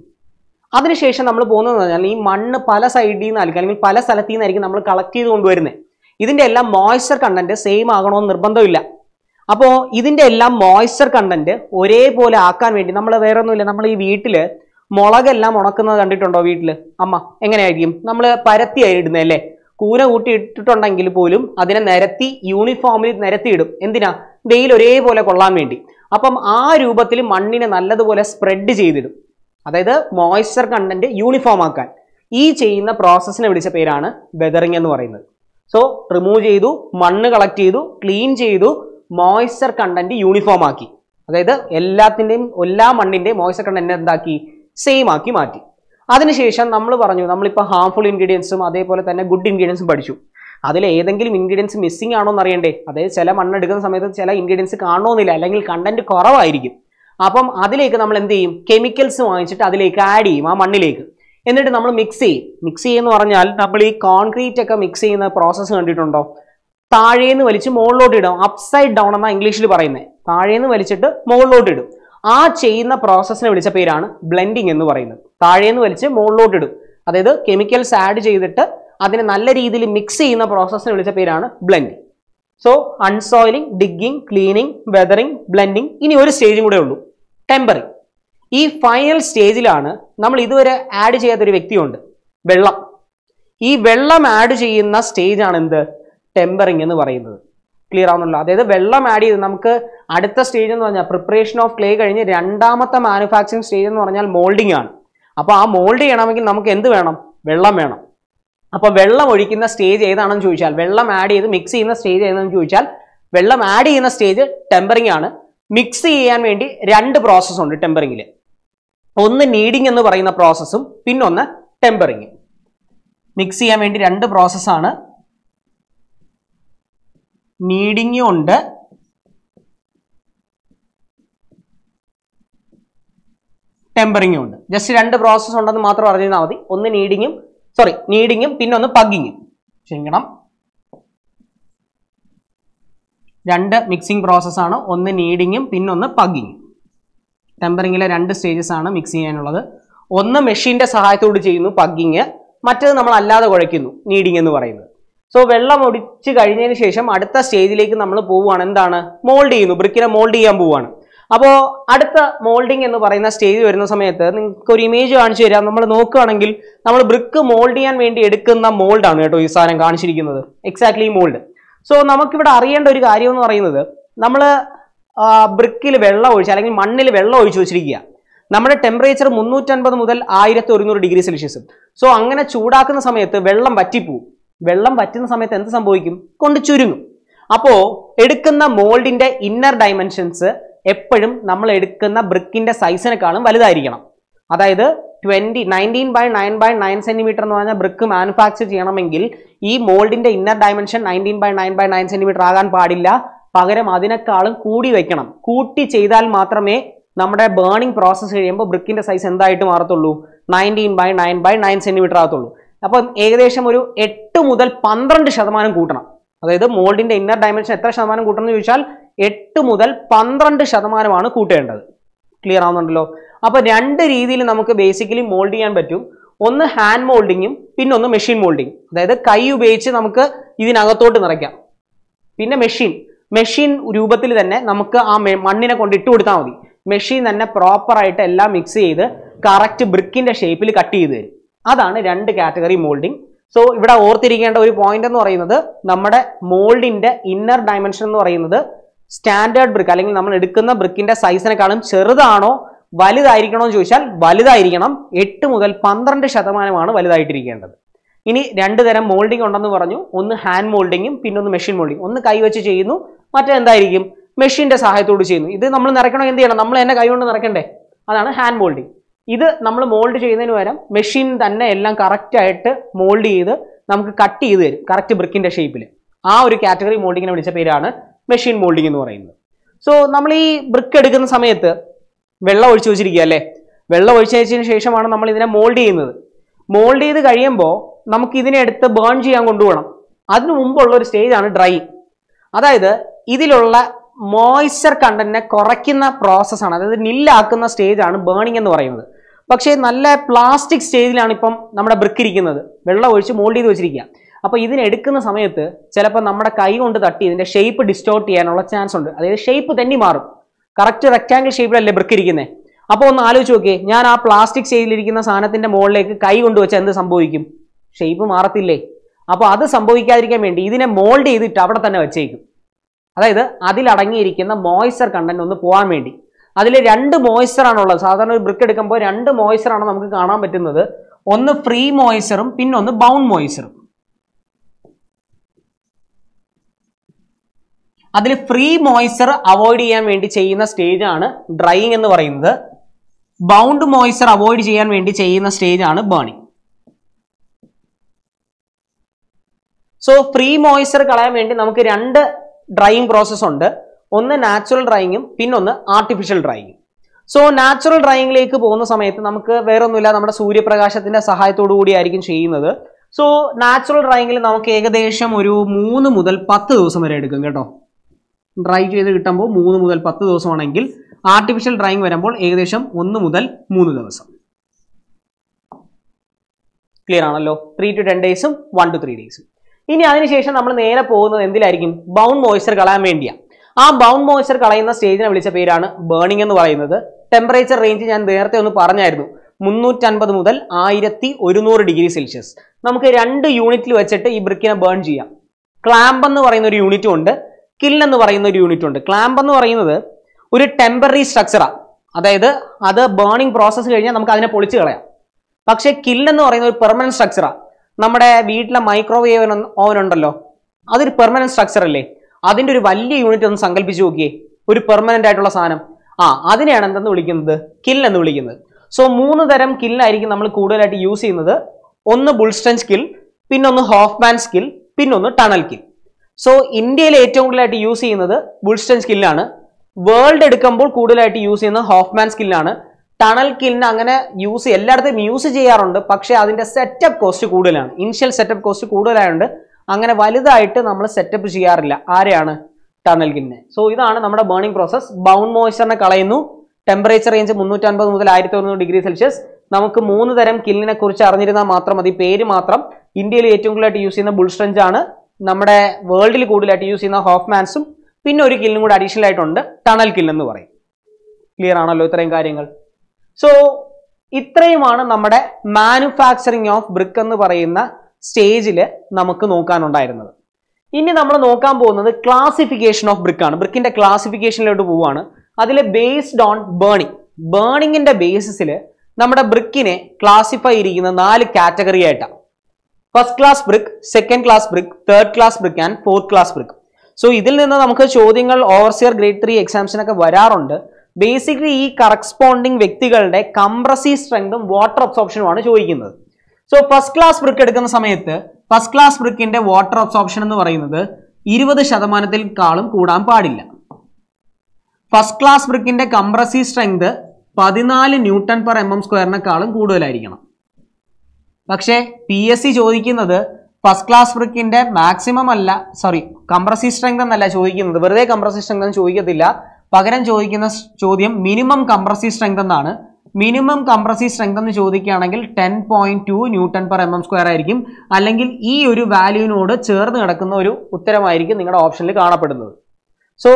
അതിനുശേഷം നമ്മൾ പോകുന്നതെന്ന് പറഞ്ഞാൽ ഈ മണ്ണ് പല സൈഡിൽ നിന്നായിരിക്കും അല്ലെങ്കിൽ പല സ്ഥലത്തു നിന്നായിരിക്കും നമ്മൾ കളക്ട് ചെയ്ത് കൊണ്ടുവരുന്നത് ഇതിൻ്റെ എല്ലാം മോയ്സ്ചർ കണ്ടന്റ് സെയിം ആകണമെന്ന് നിർബന്ധമില്ല അപ്പോൾ ഇതിൻ്റെ എല്ലാം മോയ്സ്ചർ കണ്ടന്റ് ഒരേപോലെ ആക്കാൻ വേണ്ടി നമ്മൾ വേറെ ഒന്നുമില്ല നമ്മൾ ഈ വീട്ടിൽ മുളകെല്ലാം ഉണക്കുന്നത് കണ്ടിട്ടുണ്ടോ വീട്ടിൽ അമ്മ എങ്ങനെയായിരിക്കും നമ്മൾ പരത്തിയായി ഇടുന്നത് അല്ലേ കൂന കൂട്ടി ഇട്ടിട്ടുണ്ടെങ്കിൽ പോലും അതിനെ നിരത്തി യൂണിഫോമിൽ നിരത്തിയിടും എന്തിനാ വെയിൽ ഒരേപോലെ കൊള്ളാൻ വേണ്ടി അപ്പം ആ രൂപത്തിൽ മണ്ണിനെ നല്ലതുപോലെ സ്പ്രെഡ് ചെയ്തിടും അതായത് മോയ്സ്ചർ കണ്ടന്റ് യൂണിഫോം ആക്കാൻ ഈ ചെയ്യുന്ന പ്രോസസ്സിനെ വിളിച്ച പേരാണ് വെതറിങ് എന്ന് പറയുന്നത് സോ റിമൂവ് ചെയ്തു മണ്ണ് കളക്ട് ചെയ്തു ക്ലീൻ ചെയ്തു മോയ്സ്ചർ കണ്ടന്റ് യൂണിഫോം ആക്കി അതായത് എല്ലാ മണ്ണിൻ്റെയും മോയ്സ്ചർ കണ്ടന്റ് എന്താക്കി സെയിം ആക്കി മാറ്റി അതിനുശേഷം നമ്മൾ പറഞ്ഞു നമ്മളിപ്പോൾ ഹാംഫുൾ ഇൻഗ്രീഡിയൻസും അതേപോലെ തന്നെ ഗുഡ് ഇൻഗ്രീഡിയൻസും പഠിച്ചു അതിൽ ഏതെങ്കിലും ഇൻഗ്രീഡിയൻസ് മിസ്സിംഗ് ആണോ എന്ന് അറിയണ്ടേ അതായത് ചില മണ്ണെടുക്കുന്ന സമയത്ത് ചില ഇൻഗ്രീഡിയൻസ് കാണണമെന്നില്ല അല്ലെങ്കിൽ കണ്ടന്റ് കുറവായിരിക്കും അപ്പം അതിലേക്ക് നമ്മൾ എന്ത് ചെയ്യും കെമിക്കൽസ് വാങ്ങിച്ചിട്ട് അതിലേക്ക് ആഡ് ചെയ്യും ആ മണ്ണിലേക്ക് എന്നിട്ട് നമ്മൾ മിക്സ് ചെയ്യും മിക്സ് ചെയ്യുമെന്ന് പറഞ്ഞാൽ നമ്മൾ ഈ കോൺക്രീറ്റ് ഒക്കെ മിക്സ് ചെയ്യുന്ന പ്രോസസ്സ് കണ്ടിട്ടുണ്ടോ താഴേന്ന് വലിച്ച് മുകളിലോട്ട് ഇടും അപ്സൈഡ് ഡൗൺ എന്നാണ് ഇംഗ്ലീഷിൽ പറയുന്നത് താഴേന്ന് വലിച്ചിട്ട് മുകളിലോട്ട് ഇടും ആ ചെയ്യുന്ന പ്രോസസ്സിനെ വിളിച്ച പേരാണ് ബ്ലെൻഡിങ് എന്ന് പറയുന്നത് താഴേന്ന് വലിച്ച് മുകളിലോട്ട് ഇടും അതായത് കെമിക്കൽസ് ആഡ് ചെയ്തിട്ട് അതിനെ നല്ല രീതിയിൽ മിക്സ് ചെയ്യുന്ന പ്രോസസ്സിനെ വിളിച്ച പേരാണ് blending so unsoiling digging cleaning weathering blending ഇനി ഒരു സ്റ്റേജും കൂടെ ഉള്ളൂ ടെമ്പറിങ് ഈ ഫൈനൽ സ്റ്റേജിലാണ് നമ്മൾ ഇതുവരെ ആഡ് ചെയ്യാത്തൊരു വ്യക്തിയുണ്ട് വെള്ളം ഈ വെള്ളം ആഡ് ചെയ്യുന്ന സ്റ്റേജാണ് എന്ത് ടെമ്പറിങ് എന്ന് പറയുന്നത് ക്ലിയർ ആവുന്നുണ്ടോ അതായത് വെള്ളം ആഡ് ചെയ്ത് നമുക്ക് അടുത്ത സ്റ്റേജ് എന്ന് പറഞ്ഞാൽ പ്രിപ്പറേഷൻ ഓഫ് ക്ലേ കഴിഞ്ഞ് രണ്ടാമത്തെ മാനുഫാക്ചറിങ് സ്റ്റേജ് എന്ന് പറഞ്ഞാൽ മോൾഡിങ് ആണ് അപ്പോൾ ആ മോൾഡ് ചെയ്യണമെങ്കിൽ നമുക്ക് എന്ത് വേണം വെള്ളം വേണം അപ്പോൾ വെള്ളം ഒഴിക്കുന്ന സ്റ്റേജ് ഏതാണെന്ന് ചോദിച്ചാൽ വെള്ളം ആഡ് ചെയ്ത് മിക്സ് ചെയ്യുന്ന സ്റ്റേജ് ഏതാണെന്ന് ചോദിച്ചാൽ വെള്ളം ആഡ് ചെയ്യുന്ന സ്റ്റേജ് ടെമ്പറിങ് ആണ് മിക്സ് ചെയ്യാൻ വേണ്ടി 2 പ്രോസസ്സുണ്ട് ടെമ്പറിങ്ങിൽ ഒന്ന് നീഡിങ് എന്ന് പറയുന്ന പ്രോസസ്സും പിന്നൊന്ന് ടെമ്പറിങ് മിക്സ് ചെയ്യാൻ വേണ്ടി 2 പ്രോസസ്സാണ് നീഡിങ്ങും ഉണ്ട് ടെമ്പറിങ്ങും ഉണ്ട് ജസ്റ്റ് 2 പ്രോസസ്സ് ഉണ്ടെന്ന് മാത്രം അറിഞ്ഞാൽ മതി ഒന്ന് നീഡിങ്ങും പിന്നൊന്ന് പഗ്ഗിങ്ങും ക്ഷമിക്കണം 2 മിക്സിംഗ് പ്രോസസ്സാണ് ഒന്ന് നീഡിങ്ങും പിന്നൊന്ന് പഗ്ഗിങ്ങും ടെമ്പറിങ്ങിലെ 2 സ്റ്റേജസ് ആണ് മിക്സ് ചെയ്യാനുള്ളത് ഒന്ന് മെഷീൻ്റെ സഹായത്തോട് ചെയ്യുന്നു പഗ്ഗിങ് മറ്റേത് നമ്മൾ അല്ലാതെ കുഴയ്ക്കുന്നു നീഡിങ് എന്ന് പറയുന്നത് സോ വെള്ളം ഒഴിച്ചു കഴിഞ്ഞതിന് ശേഷം അടുത്ത സ്റ്റേജിലേക്ക് നമ്മൾ പോവുകയാണ് എന്താണ് മോൾഡ് ചെയ്യുന്നു ബ്രിക്കിനെ മോൾഡ് ചെയ്യാൻ പോവുകയാണ് അപ്പോൾ അടുത്ത മോൾഡിംഗ് എന്ന് പറയുന്ന സ്റ്റേജ് വരുന്ന സമയത്ത് നിങ്ങൾക്ക് ഒരു ഇമേജ് കാണിച്ചു തരാം നമ്മൾ നോക്കുകയാണെങ്കിൽ നമ്മൾ ബ്രിക്ക് മോൾഡ് ചെയ്യാൻ വേണ്ടി എടുക്കുന്ന മോൾഡ് ആണ് കേട്ടോ ഈ സാധനം കാണിച്ചിരിക്കുന്നത് എക്സാക്ട്ലി മോൾഡ് സോ നമുക്ക് ഇവിടെ അറിയേണ്ട ഒരു കാര്യം എന്ന് പറയുന്നത് നമ്മൾ ബ്രിക്കിൽ വെള്ളം ഒഴിച്ച് അല്ലെങ്കിൽ മണ്ണിൽ വെള്ളം ഒഴിച്ചു വെച്ചിരിക്കുക നമ്മുടെ ടെമ്പറേച്ചർ 350 മുതൽ 1100 ഡിഗ്രി സെൽഷ്യസ് സോ അങ്ങനെ ചൂടാക്കുന്ന സമയത്ത് വെള്ളം വറ്റിപ്പോവും വെള്ളം വറ്റുന്ന സമയത്ത് എന്ത് സംഭവിക്കും കൊണ്ട് ചുരുങ്ങും അപ്പോൾ എടുക്കുന്ന മോൾഡിന്റെ ഇന്നർ ഡൈമെൻഷൻസ് എപ്പോഴും നമ്മൾ എടുക്കുന്ന ബ്രിക്കിന്റെ സൈസിനേക്കാളും വലുതായിരിക്കണം അതായത് 19/9/9 സെന്റിമീറ്റർ എന്ന് പറഞ്ഞാൽ ബ്രിക്ക് മാനുഫാക്ചർ ചെയ്യണമെങ്കിൽ ഈ മോൾഡിന്റെ ഇന്നർ ഡൈമെൻഷൻ 19/9/9 സെന്റിമീറ്റർ ആകാൻ പാടില്ല പകരം അതിനേക്കാളും കൂടി വെക്കണം കൂട്ടി ചെയ്താൽ മാത്രമേ നമ്മുടെ ബേണിംഗ് പ്രോസസ്സ് കഴിയുമ്പോൾ ബ്രിക്കിന്റെ സൈസ് എന്തായിട്ട് മാറത്തുള്ളൂ 19/9/9 സെന്റിമീറ്റർ ആകത്തുള്ളൂ അപ്പം ഏകദേശം ഒരു 8 മുതൽ 12% കൂട്ടണം അതായത് മോൾഡിന്റെ ഇന്നർ ഡൈമെൻഷൻ എത്ര ശതമാനം കൂട്ടണം എന്ന് ചോദിച്ചാൽ 8 മുതൽ 12% കൂട്ടേണ്ടത് ക്ലിയർ ആവുന്നുണ്ടല്ലോ അപ്പോൾ രണ്ട് രീതിയിൽ നമുക്ക് ബേസിക്കലി മോൾഡ് ചെയ്യാൻ പറ്റും ഒന്ന് ഹാൻഡ് മോൾഡിങ്ങും പിന്നെ ഒന്ന് മെഷീൻ മോൾഡിങ് അതായത് കൈ ഉപയോഗിച്ച് നമുക്ക് ഇതിനകത്തോട്ട് നിറയ്ക്കാം പിന്നെ മെഷീൻ രൂപത്തിൽ തന്നെ നമുക്ക് ആ മണ്ണിനെ കൊണ്ട് ഇട്ട് കൊടുത്താൽ മതി മെഷീൻ തന്നെ പ്രോപ്പറായിട്ട് എല്ലാം മിക്സ് ചെയ്ത് കറക്റ്റ് ബ്രിക്കിന്റെ ഷേപ്പിൽ കട്ട് ചെയ്ത് തരും അതാണ് രണ്ട് കാറ്റഗറി മോൾഡിങ് സോ ഇവിടെ ഓർത്തിരിക്കേണ്ട ഒരു പോയിന്റ് എന്ന് പറയുന്നത് നമ്മുടെ മോൾഡിന്റെ ഇന്നർ ഡൈമെൻഷൻ എന്ന് പറയുന്നത് സ്റ്റാൻഡേർഡ് ബ്രിക്ക് അല്ലെങ്കിൽ നമ്മൾ എടുക്കുന്ന ബ്രിക്കിന്റെ സൈസിനേക്കാളും ചെറുതാണോ വലുതായിരിക്കണോ എന്ന് ചോദിച്ചാൽ വലുതായിരിക്കണം 8 മുതൽ 12% വലുതായിട്ടിരിക്കേണ്ടത് ഇനി രണ്ട് തരം മോൾഡിങ് ഉണ്ടെന്ന് പറഞ്ഞു ഒന്ന് ഹാൻഡ് മോൾഡിങ്ങും പിന്നെ ഒന്ന് മെഷീൻ മോൾഡിങ് ഒന്ന് കൈവച്ച് ചെയ്യുന്നു മറ്റെന്തായിരിക്കും മെഷീന്റെ സഹായത്തോട് ചെയ്യുന്നു ഇത് നമ്മൾ നിറയ്ക്കണമെങ്കിൽ എന്ത് ചെയ്യണം നമ്മൾ തന്നെ കൈകൊണ്ട് നിറയ്ക്കണ്ടേ അതാണ് ഹാൻഡ് മോൾഡിങ് ഇത് നമ്മൾ മോൾഡ് ചെയ്യുന്നതിന് പകരം മെഷീൻ തന്നെ എല്ലാം കറക്റ്റായിട്ട് മോൾഡ് ചെയ്ത് നമുക്ക് കട്ട് ചെയ്ത് തരും കറക്റ്റ് ബ്രിക്കിന്റെ ഷേപ്പിൽ ആ ഒരു കാറ്റഗറി മോൾഡിങ്ങിനെ വിളിച്ച പേരാണ് മെഷീൻ മോൾഡിങ് എന്ന് പറയുന്നത് സോ നമ്മൾ ഈ ബ്രിക്ക് എടുക്കുന്ന സമയത്ത് വെള്ളം ഒഴിച്ചു വെച്ചിരിക്കുക അല്ലേ വെള്ളം ഒഴിച്ചു വെച്ചതിന് ശേഷമാണ് നമ്മൾ ഇതിനെ മോൾഡ് ചെയ്യുന്നത് മോൾഡ് ചെയ്ത് കഴിയുമ്പോൾ നമുക്ക് ഇതിനെ എടുത്ത് ബേൺ ചെയ്യാൻ കൊണ്ടുപോകണം അതിനു മുമ്പുള്ള ഒരു സ്റ്റേജാണ് ഡ്രൈയിങ് അതായത് ഇതിലുള്ള മോയ്സ്ചർ കണ്ടന്റിനെ കുറയ്ക്കുന്ന പ്രോസസ്സാണ് അതായത് നില്ലാക്കുന്ന സ്റ്റേജാണ് ബേണിംഗ് എന്ന് പറയുന്നത് പക്ഷേ നല്ല പ്ലാസ്റ്റിക് സ്റ്റേജിലാണ് ഇപ്പം നമ്മുടെ ബ്രിക്ക് ഇരിക്കുന്നത് വെള്ളം ഒഴിച്ച് മോൾഡ് ചെയ്ത് വെച്ചിരിക്കുക അപ്പോൾ ഇതിനെടുക്കുന്ന സമയത്ത് ചിലപ്പോൾ നമ്മുടെ കൈ കൊണ്ട് തട്ടി ഇതിൻ്റെ ഷേപ്പ് ഡിസ്റ്റോർട്ട് ചെയ്യാനുള്ള ചാൻസ് ഉണ്ട് അതായത് ഷേപ്പ് തന്നെ മാറും കറക്റ്റ് റെക്റ്റാങ്കിൾ ഷേപ്പിലല്ലേ ബ്രിക്ക് ഇരിക്കുന്നത് അപ്പോൾ ഒന്ന് ആലോചിച്ച് നോക്കിയേ ഞാൻ ആ പ്ലാസ്റ്റിക് സ്റ്റേജിലിരിക്കുന്ന സാധനത്തിൻ്റെ മുകളിലേക്ക് കൈ കൊണ്ടുവച്ചാൽ എന്ത് സംഭവിക്കും ഷേപ്പ് മാറത്തില്ലേ അപ്പോൾ അത് സംഭവിക്കാതിരിക്കാൻ വേണ്ടി ഇതിനെ മോൾഡ് ചെയ്തിട്ട് അവിടെ തന്നെ വെച്ചേക്കും അതായത് അതിലടങ്ങിയിരിക്കുന്ന മോയ്സ്ചർ കണ്ടന്റ് ഒന്ന് പോകാൻ വേണ്ടി അതിൽ രണ്ട് മോയ്സ്ചറാണുള്ളത് സാധാരണ ഒരു ബ്രിക്ക് എടുക്കുമ്പോൾ രണ്ട് മോയ്സ്ചറാണ് നമുക്ക് കാണാൻ പറ്റുന്നത് ഒന്ന് ഫ്രീ മോയ്സ്ചറും പിന്നെ ഒന്ന് ബൗണ്ട് മോയ്സ്ചറും അതിൽ ഫ്രീ മോയ്സ്ചർ അവോയ്ഡ് ചെയ്യാൻ വേണ്ടി ചെയ്യുന്ന സ്റ്റേജാണ് ഡ്രൈയിങ് എന്ന് പറയുന്നത് ബൗണ്ട് മോയ്സ്ചർ അവോയ്ഡ് ചെയ്യാൻ വേണ്ടി ചെയ്യുന്ന സ്റ്റേജാണ് ബേണിംഗ് സോ ഫ്രീ മോയ്സ്ചർ കളയാൻ വേണ്ടി നമുക്ക് രണ്ട് ഡ്രൈയിങ് പ്രോസസ്സ് ഉണ്ട് ഒന്ന് നാച്ചുറൽ ഡ്രൈയിങ്ങും പിന്നൊന്ന് ആർട്ടിഫിഷ്യൽ ഡ്രൈയിങ്ങും സോ നാച്ചുറൽ ഡ്രൈയിങ്ങിലേക്ക് പോകുന്ന സമയത്ത് നമുക്ക് വേറൊന്നുമില്ല നമ്മുടെ സൂര്യപ്രകാശത്തിന്റെ സഹായത്തോടു കൂടിയായിരിക്കും ചെയ്യുന്നത് സോ നാച്ചുറൽ ഡ്രൈയിങ്ങിൽ നമുക്ക് ഏകദേശം ഒരു 3 മുതൽ 10 ദിവസം വരെ എടുക്കും കേട്ടോ ഡ്രൈ ചെയ്ത് കിട്ടുമ്പോൾ 3 മുതൽ 10 ദിവസമാണെങ്കിൽ ആർട്ടിഫിഷ്യൽ ഡ്രൈയിങ് വരുമ്പോൾ ഏകദേശം 1 മുതൽ 3 ദിവസം ക്ലിയർ ആണല്ലോ 3 to 10 days 1 to 3 days ഇനി അതിനുശേഷം നമ്മൾ നേരെ പോകുന്നത് എന്തിലായിരിക്കും ബൗണ്ട് മോയ്സ്ചർ കളയാൻ വേണ്ടിയാണ് ആ ബൗണ്ട് മോയ്സ്ചർ കളയുന്ന സ്റ്റേജിനെ വിളിച്ച പേരാണ് ബേണിംഗ് എന്ന് പറയുന്നത് ടെമ്പറേച്ചർ റേഞ്ച് ഞാൻ നേരത്തെ ഒന്ന് പറഞ്ഞായിരുന്നു 350 മുതൽ 1100 ഡിഗ്രി സെൽഷ്യസ് നമുക്ക് 2 യൂണിറ്റിൽ വെച്ചിട്ട് ഈ ബ്രിക്കിനെ ബേൺ ചെയ്യാം ക്ലാമ്പ് എന്ന് പറയുന്ന ഒരു യൂണിറ്റും ഉണ്ട് കിൽ എന്ന് പറയുന്ന ഒരു യൂണിറ്റ് ഉണ്ട് ക്ലാമ്പ് എന്ന് പറയുന്നത് ഒരു ടെമ്പററി സ്ട്രക്ചറാണ് അതായത് അത് ബേണിംഗ് പ്രോസസ്സ് കഴിഞ്ഞാൽ നമുക്ക് അതിനെ പൊളിച്ച് കളയാം പക്ഷേ കിൽ എന്ന് പറയുന്ന ഒരു പെർമനന്റ് സ്ട്രക്ചറാണ് നമ്മുടെ വീട്ടിലെ മൈക്രോവേവ് ഓവൻ ഉണ്ടല്ലോ അതൊരു പെർമനന്റ് സ്ട്രക്ചർ അല്ലേ അതിൻ്റെ ഒരു വലിയ യൂണിറ്റ് ഒന്ന് സങ്കല്പിച്ച് നോക്കിയേ ഒരു പെർമനന്റ് ആയിട്ടുള്ള സാധനം അതിനെയാണ് എന്തെന്ന് വിളിക്കുന്നത് കിൽ എന്ന് വിളിക്കുന്നത് സോ 3 തരം കില്ലായിരിക്കും നമ്മൾ കൂടുതലായിട്ട് യൂസ് ചെയ്യുന്നത് ഒന്ന് ബുൾസ്റ്റൻസ് കിൽ പിന്നൊന്ന് ഹോഫ്മാൻസ് കിൽ പിന്നൊന്ന് ടണൽ കിൽ സോ ഇന്ത്യയിൽ ഏറ്റവും കൂടുതലായിട്ട് യൂസ് ചെയ്യുന്നത് ബുൾസ്റ്റൻസ് കില്ലാണ് വേൾഡ് എടുക്കുമ്പോൾ കൂടുതലായിട്ട് യൂസ് ചെയ്യുന്നത് ഹോഫ്മാൻസ് കില്ലാണ് ടണൽ കില്ലിന് അങ്ങനെ എല്ലായിടത്തും യൂസ് ചെയ്യാറുണ്ട് പക്ഷേ അതിൻ്റെ സെറ്റപ്പ് കോസ്റ്റ് കൂടുതലാണ് ഇനിഷ്യൽ സെറ്റപ്പ് കോസ്റ്റ് കൂടുതലായതുകൊണ്ട് അങ്ങനെ വലുതായിട്ട് നമ്മൾ സെറ്റപ്പ് ചെയ്യാറില്ല ആരെയാണ് ടണൽ കില്ലിനെ സോ ഇതാണ് നമ്മുടെ ബേണിംഗ് പ്രോസസ് ബൗണ്ട് മോയ്സ്ചറിനെ കളയുന്നു ടെമ്പറേച്ചർ റേഞ്ച് 350 മുതൽ 1100 ഡിഗ്രി സെൽഷ്യസ് നമുക്ക് മൂന്ന് തരം കില്ലിനെ കുറിച്ച് അറിഞ്ഞിരുന്നാൽ മാത്രം മതി പേര് മാത്രം ഇന്ത്യയിൽ ഏറ്റവും കൂടുതലായിട്ട് യൂസ് ചെയ്യുന്ന ബുൾ സ്ട്രഞ്ച് ആണ് നമ്മുടെ വേൾഡിൽ കൂടുതലായിട്ട് യൂസ് ചെയ്യുന്ന ഹോഫ്മാൻസും പിന്നെ ഒരു കില്ലും കൂടി അഡീഷണൽ ആയിട്ടുണ്ട് ടണൽ കില്ല് എന്ന് പറയും ക്ലിയർ ആണല്ലോ ഇത്രയും കാര്യങ്ങൾ സോ ഇത്രയുമാണ് നമ്മുടെ മാനുഫാക്ചറിംഗ് ഓഫ് ബ്രിക്ക് എന്ന് പറയുന്ന സ്റ്റേജിൽ നമുക്ക് നോക്കാനുണ്ടായിരുന്നത് ഇനി നമ്മൾ നോക്കാൻ പോകുന്നത് ക്ലാസിഫിക്കേഷൻ ഓഫ് ബ്രിക്ക് ആണ് ബ്രിക്കിന്റെ ക്ലാസിഫിക്കേഷനിലോട്ട് പോവാണ് അതിലെ ബേസ്ഡ് ഓൺ ബേണിംഗ് ബേണിംഗിന്റെ ബേസിസിൽ നമ്മുടെ ബ്രിക്കിനെ ക്ലാസിഫൈ ചെയ്യുന്ന നാല് കാറ്റഗറി ആയിട്ടാണ് first class brick second class brick third class brick and fourth class brick so ഇതിൽ നിന്ന് നമുക്ക് ചോദ്യങ്ങൾ ഓവർസിയർ ഗ്രേഡ് 3 എക്സാംസിനൊക്കെ വരാറുണ്ട് ബേസിക്കലി ഈ കറസ്പോണ്ടിങ് വ്യക്തികളുടെ കംപ്രസീവ് സ്ട്രെങ്തും വാട്ടർ അബ്സോർപ്ഷനുമാണ് ചോദിക്കുന്നത് സോ ഫസ്റ്റ് ക്ലാസ് ബ്രിക്ക് എടുക്കുന്ന സമയത്ത് ഫസ്റ്റ് ക്ലാസ് ബ്രിക്കിന്റെ വാട്ടർ അബ്സോർപ്ഷൻ എന്ന് പറയുന്നത് 20% കാളും കൂടാൻ പാടില്ല ഫസ്റ്റ് ക്ലാസ് ബ്രിക്കിന്റെ കംപ്രസീവ് സ്ട്രെങ്ത് 14 Nm/mm²-നെക്കാളും കൂടുതലായിരിക്കണം പക്ഷേ PSC ചോദിക്കുന്നത് ഫസ്റ്റ് ക്ലാസ് ബ്രിക്കിന്റെ മാക്സിമം അല്ല സോറി കംപ്രസീവ് സ്ട്രെങ്ത് എന്നല്ല ചോദിക്കുന്നത് വെറുതെ കംപ്രസീവ് സ്ട്രെങ്ത് എന്ന് ചോദിക്കത്തില്ല പകരം ചോദിക്കുന്ന ചോദ്യം മിനിമം കംപ്രസീവ് സ്ട്രെങ്ത് എന്നാണ് മിനിമം കംപ്രസീവ് സ്ട്രെങ്ത് എന്ന് ചോദിക്കുകയാണെങ്കിൽ 10.2 Nm/mm² ആയിരിക്കും അല്ലെങ്കിൽ ഈ ഒരു വാല്യൂവിനോട് ചേർന്ന് കിടക്കുന്ന ഒരു ഉത്തരമായിരിക്കും നിങ്ങളുടെ ഓപ്ഷനിൽ കാണപ്പെടുന്നത് സോ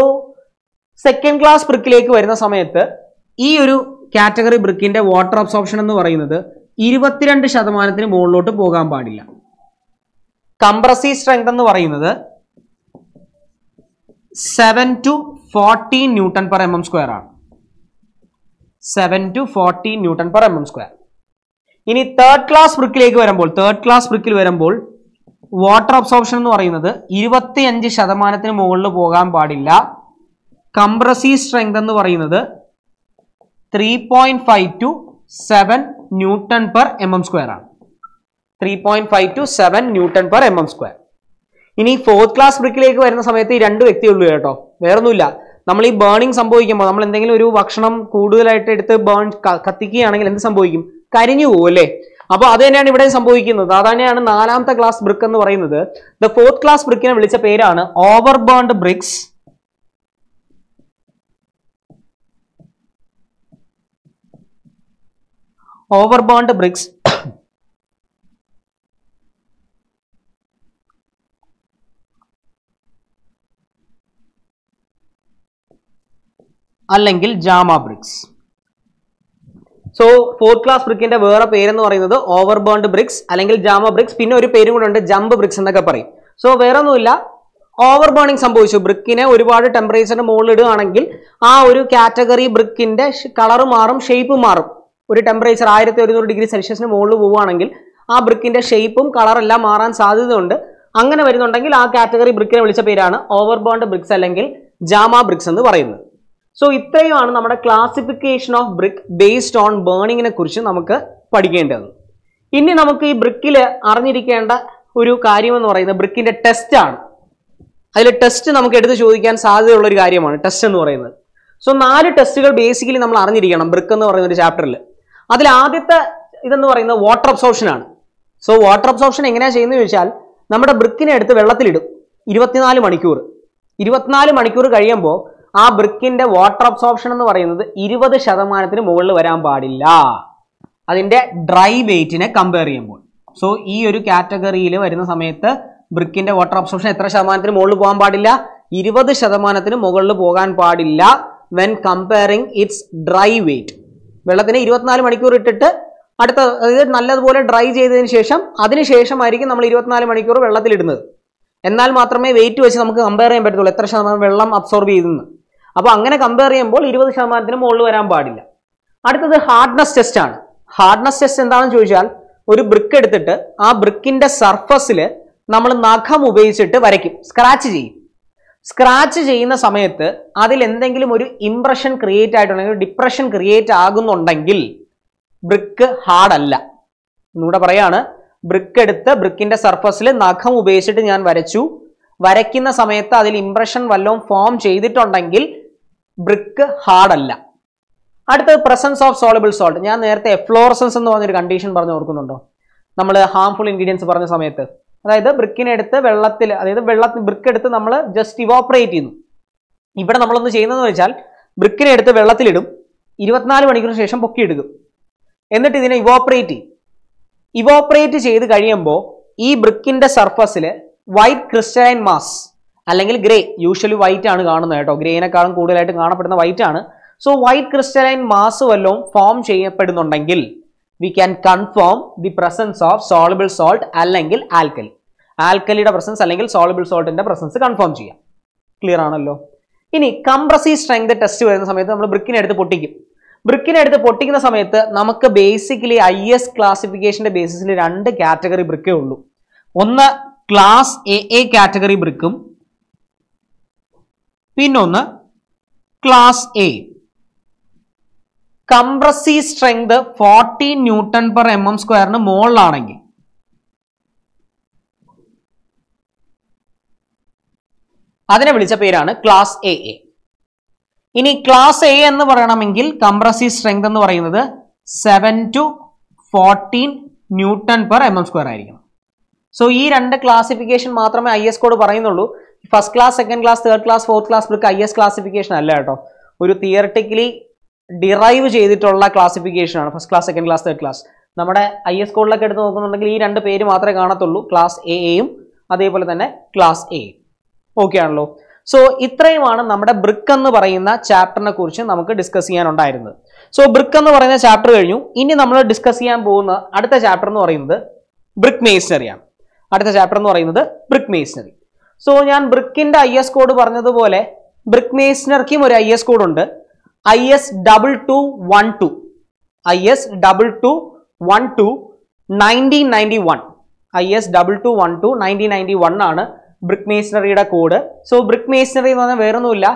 സെക്കൻഡ് ക്ലാസ് ബ്രിക്കിലേക്ക് വരുന്ന സമയത്ത് ഈ ഒരു കാറ്റഗറി ബ്രിക്കിന്റെ വാട്ടർ അബ്സോർപ്ഷൻ എന്ന് പറയുന്നത് 22% മുകളിലോട്ട് പോകാൻ പാടില്ല കംപ്രസീവ് സ്ട്രെങ്ത് എന്ന് പറയുന്നത് 7 to 14 Nm/mm² ആണ് 7 to 14 Nm/mm². ഇനി തേർഡ് ക്ലാസ് ബ്രിക്കിലേക്ക് വരുമ്പോൾ തേർഡ് ക്ലാസ് ബ്രിക്കിൽ വരുമ്പോൾ വാട്ടർ അബ്സോർപ്ഷൻ എന്ന് പറയുന്നത് 25% മുകളിൽ പോകാൻ പാടില്ല കംപ്രസീവ് സ്ട്രെങ്ത് എന്ന് പറയുന്നത് 3.5 to 7 Nm/mm² ആണ് 3.5 to 7 Nm/mm². ഇനി ഫോർത്ത് ക്ലാസ് ബ്രിക്കിലേക്ക് വരുന്ന സമയത്ത് ഈ രണ്ട് വ്യക്തിയുള്ളൂ കേട്ടോ വേറൊന്നുമില്ല നമ്മൾ ഈ ബേണിംഗ് സംഭവിക്കുമ്പോൾ നമ്മൾ എന്തെങ്കിലും ഒരു ഭക്ഷണം കൂടുതലായിട്ട് എടുത്ത് ബേൺ കത്തിക്കുകയാണെങ്കിൽ എന്ത് സംഭവിക്കും കരിഞ്ഞു പോകും അല്ലേ അപ്പോൾ അത് തന്നെയാണ് ഇവിടെ സംഭവിക്കുന്നത് അതാണെയാണ് നാലാമത്തെ ക്ലാസ് ബ്രിക്ക് എന്ന് പറയുന്നത് ദ ഫോർത്ത് ക്ലാസ് ബ്രിക്കിനെ വിളിച്ച പേരാണ് over burned bricks overburned bricks allengil jama bricks so fourth class brick inde vera peru ennu parayunnathu overburned bricks allengil jama bricks pinne oru peru kudu undu jump bricks ennakke parayum so vera onnu illa overburning സംഭവിച്ചു ബ്രിക്കിനെ ഒരുപാട് ടെമ്പറേച്ചറിന് മുകളിൽ ഇടുകയാണെങ്കിൽ ആ ഒരു category ബ്രിക്കിന്റെ colour മാറും ഷേപ്പ് മാറും ഒരു ടെമ്പറേച്ചർ 1100°C മുകളിൽ പോവുകയാണെങ്കിൽ ആ ബ്രിക്കിന്റെ ഷേപ്പും കളറെല്ലാം മാറാൻ സാധ്യതയുണ്ട് അങ്ങനെ വരുന്നുണ്ടെങ്കിൽ ആ കാറ്റഗറി ബ്രിക്കിനെ വിളിച്ച പേരാണ് ഓവർബേൺഡ് ബ്രിക്സ് അല്ലെങ്കിൽ ജാമ ബ്രിക്സ് എന്ന് പറയുന്നത് സോ ഇത്രയുമാണ് നമ്മുടെ classification of brick based on ബേണിങ്ങിനെ കുറിച്ച് നമുക്ക് പഠിക്കേണ്ടത് ഇനി നമുക്ക് ഈ ബ്രിക്കിൽ അറിഞ്ഞിരിക്കേണ്ട ഒരു കാര്യം എന്ന് പറയുന്നത് ബ്രിക്കിന്റെ ടെസ്റ്റ് ആണ് അതിൽ ടെസ്റ്റ് നമുക്ക് എടുത്ത് ചോദിക്കാൻ സാധ്യതയുള്ള ഒരു കാര്യമാണ് ടെസ്റ്റ് എന്ന് പറയുന്നത് സോ 4 ടെസ്റ്റുകൾ ബേസിക്കലി നമ്മൾ അറിഞ്ഞിരിക്കണം ബ്രിക്ക് എന്ന് പറയുന്ന ഒരു ചാപ്റ്ററിൽ അതിൽ ആദ്യത്തെ ഇതെന്ന് പറയുന്നത് വാട്ടർ അബ്സോർപ്ഷൻ ആണ് സോ വാട്ടർ അബ്സോർപ്ഷൻ എങ്ങനെയാണ് ചെയ്യുന്നത് ചോദിച്ചാൽ നമ്മുടെ ബ്രിക്കിനെ എടുത്ത് വെള്ളത്തിലിടും 24 മണിക്കൂർ കഴിയുമ്പോൾ ആ ബ്രിക്കിന്റെ വാട്ടർ അബ്സോർപ്ഷൻ എന്ന് പറയുന്നത് 20% മുകളിൽ വരാൻ പാടില്ല അതിന്റെ ഡ്രൈ വെയ്റ്റിനെ കമ്പയർ ചെയ്യുമ്പോൾ സോ ഈ ഒരു കാറ്റഗറിയിൽ വരുന്ന സമയത്ത് ബ്രിക്കിന്റെ വാട്ടർ അബ്സോർപ്ഷൻ എത്ര ശതമാനത്തിന് മുകളിൽ പോകാൻ പാടില്ല 20% മുകളിൽ പോകാൻ പാടില്ല when comparing its dry weight വെള്ളത്തിനെ 24 മണിക്കൂർ ഇട്ടിട്ട് അടുത്ത അതായത് നല്ലതുപോലെ ഡ്രൈ ചെയ്തതിന് ശേഷം അതിനുശേഷമായിരിക്കും നമ്മൾ 24 മണിക്കൂർ വെള്ളത്തിലിടുന്നത് എന്നാൽ മാത്രമേ വെയിറ്റ് വെച്ച് നമുക്ക് കമ്പയർ ചെയ്യാൻ പറ്റത്തുള്ളൂ എത്ര ശതമാനം വെള്ളം അബ്സോർബ് ചെയ്തെന്ന് അപ്പോൾ അങ്ങനെ കമ്പയർ ചെയ്യുമ്പോൾ 20% മുകളിൽ വരാൻ പാടില്ല അടുത്തത് ഹാർഡ്നെസ് ടെസ്റ്റ് ആണ് ഹാർഡ്നെസ് ടെസ്റ്റ് എന്താണെന്ന് ചോദിച്ചാൽ ഒരു ബ്രിക്ക് എടുത്തിട്ട് ആ ബ്രിക്കിന്റെ സർഫസിൽ നമ്മൾ നഖം ഉപയോഗിച്ചിട്ട് വരയ്ക്കും സ്ക്രാച്ച് ചെയ്യുന്ന സമയത്ത് അതിൽ എന്തെങ്കിലും ഒരു ഇംപ്രഷൻ ക്രിയേറ്റ് ആയിട്ടുണ്ടെങ്കിൽ ഡിപ്രഷൻ ക്രിയേറ്റ് ആകുന്നുണ്ടെങ്കിൽ ബ്രിക്ക് ഹാർഡ് അല്ല എന്നൂടെ പറയാണ് ബ്രിക്ക് എടുത്ത് ബ്രിക്കിന്റെ സർഫസിൽ നഖം ഉപയോഗിച്ചിട്ട് ഞാൻ വരയ്ക്കുന്ന സമയത്ത് അതിൽ ഇംപ്രഷൻ വല്ലതും ഫോം ചെയ്തിട്ടുണ്ടെങ്കിൽ ബ്രിക്ക് ഹാർഡ് അല്ല അടുത്തത് പ്രസൻസ് ഓഫ് സോളബിൾ സോൾട്ട് ഞാൻ നേരത്തെ എഫ്ലോറസൻസ് എന്ന് പറഞ്ഞൊരു കണ്ടീഷൻ പറഞ്ഞു ഓർക്കുന്നുണ്ടോ നമ്മൾ ഹാംഫുൾ ഇൻഗ്രീഡിയൻസ് പറഞ്ഞ സമയത്ത് അതായത് ബ്രിക്കിനെടുത്ത് വെള്ളത്തിൽ അതായത് ബ്രിക്കെടുത്ത് നമ്മൾ ജസ്റ്റ് ഇവോപ്പറേറ്റ് ചെയ്യുന്നു ഇവിടെ നമ്മളൊന്ന് ചെയ്യുന്നതെന്ന് വെച്ചാൽ ബ്രിക്കിനെടുത്ത് വെള്ളത്തിലിടും 24 മണിക്കൂറിന് ശേഷം പൊക്കിയെടുക്കും എന്നിട്ട് ഇതിനെ evaporate ചെയ്തു കഴിയുമ്പോൾ ഈ ബ്രിക്കിന്റെ സർഫസിൽ വൈറ്റ് ക്രിസ്റ്റലൈൻ മാസ് അല്ലെങ്കിൽ ഗ്രേ യൂഷ്വലി വൈറ്റ് ആണ് കാണുന്നത് കേട്ടോ ഗ്രേനേക്കാളും കൂടുതലായിട്ട് കാണപ്പെടുന്ന വൈറ്റ് ആണ് സോ വൈറ്റ് ക്രിസ്റ്റലൈൻ മാസ് വല്ലോം ഫോം ചെയ്യപ്പെടുന്നുണ്ടെങ്കിൽ we can confirm the presence of soluble salt അല്ലെങ്കിൽ ആൽക്കലി ആൽക്കലിയുടെ presence അല്ലെങ്കിൽ soluble salt ന്റെ presence confirm ചെയ്യാം ക്ലിയർ ആണല്ലോ ഇനി compressive strength ടെസ്റ്റ് വരുന്ന സമയത്ത് നമ്മൾ ബ്രിക്കിനെ എടുത്ത് പൊട്ടിക്കും ബ്രിക്കിനെ എടുത്ത് പൊട്ടിക്കുന്ന സമയത്ത് നമുക്ക് basically IS classification ന്റെ basisil രണ്ട് കാറ്റഗറി ബ്രിക്കേ ഉള്ളൂ ഒന്ന് ക്ലാസ് AA കാറ്റഗറി ബ്രിക്കും പിന്നൊന്ന് class A compressive strength 40 Newton per mm square ന് മോളാണെങ്കിൽ അതിനെ വിളിച്ച പേരാണ് ക്ലാസ് AA ഇനി ക്ലാസ് A എന്ന് പറയണമെങ്കിൽ compressive strength എന്ന് പറയുന്നത് 7 to 14 Newton per mm square ആയിരിക്കണം സോ ഈ രണ്ട് ക്ലാസിഫിക്കേഷൻ മാത്രമേ IS കോഡ് പറയുന്നുള്ളൂ first class second class third class fourth class brick IS classification അല്ല കേട്ടോ ഒരു തിയറിറ്റിക്കലി derive ചെയ്തിട്ടുള്ള classification ആണ് first class second class third class നമ്മുടെ IS കോഡിലൊക്കെ എടുത്ത് നോക്കുന്നുണ്ടെങ്കിൽ ഈ രണ്ട് പേര് മാത്രമേ കാണത്തുള്ളൂ ക്ലാസ് എയും അതേപോലെ തന്നെ ക്ലാസ് A ഓക്കെ ആണല്ലോ സോ ഇത്രയുമാണ് നമ്മുടെ ബ്രിക്ക് എന്ന് പറയുന്ന ചാപ്റ്ററിനെ കുറിച്ച് നമുക്ക് ഡിസ്കസ് ചെയ്യാനുണ്ടായിരുന്നത് സോ ബ്രിക്ക് എന്ന് പറയുന്ന ചാപ്റ്റർ കഴിഞ്ഞു ഇനി നമ്മൾ ഡിസ്കസ് ചെയ്യാൻ പോകുന്ന അടുത്ത ചാപ്റ്റർ എന്ന് പറയുന്നത് ബ്രിക്ക് മേസണറിയാണ് അടുത്ത ചാപ്റ്റർ എന്ന് പറയുന്നത് ബ്രിക്ക് മേസണറി സോ ഞാൻ ബ്രിക്കിന്റെ IS കോഡ് പറഞ്ഞതുപോലെ ബ്രിക്ക് മേസണറിക്കും ഒരു IS കോഡ് ഉണ്ട് IS 2212 1991 ആണ് ബ്രിക്ക് മേസണറിയുടെ കോഡ് സോ ബ്രിക്ക് മേസണറി എന്ന് പറഞ്ഞാൽ വേറൊന്നുമില്ല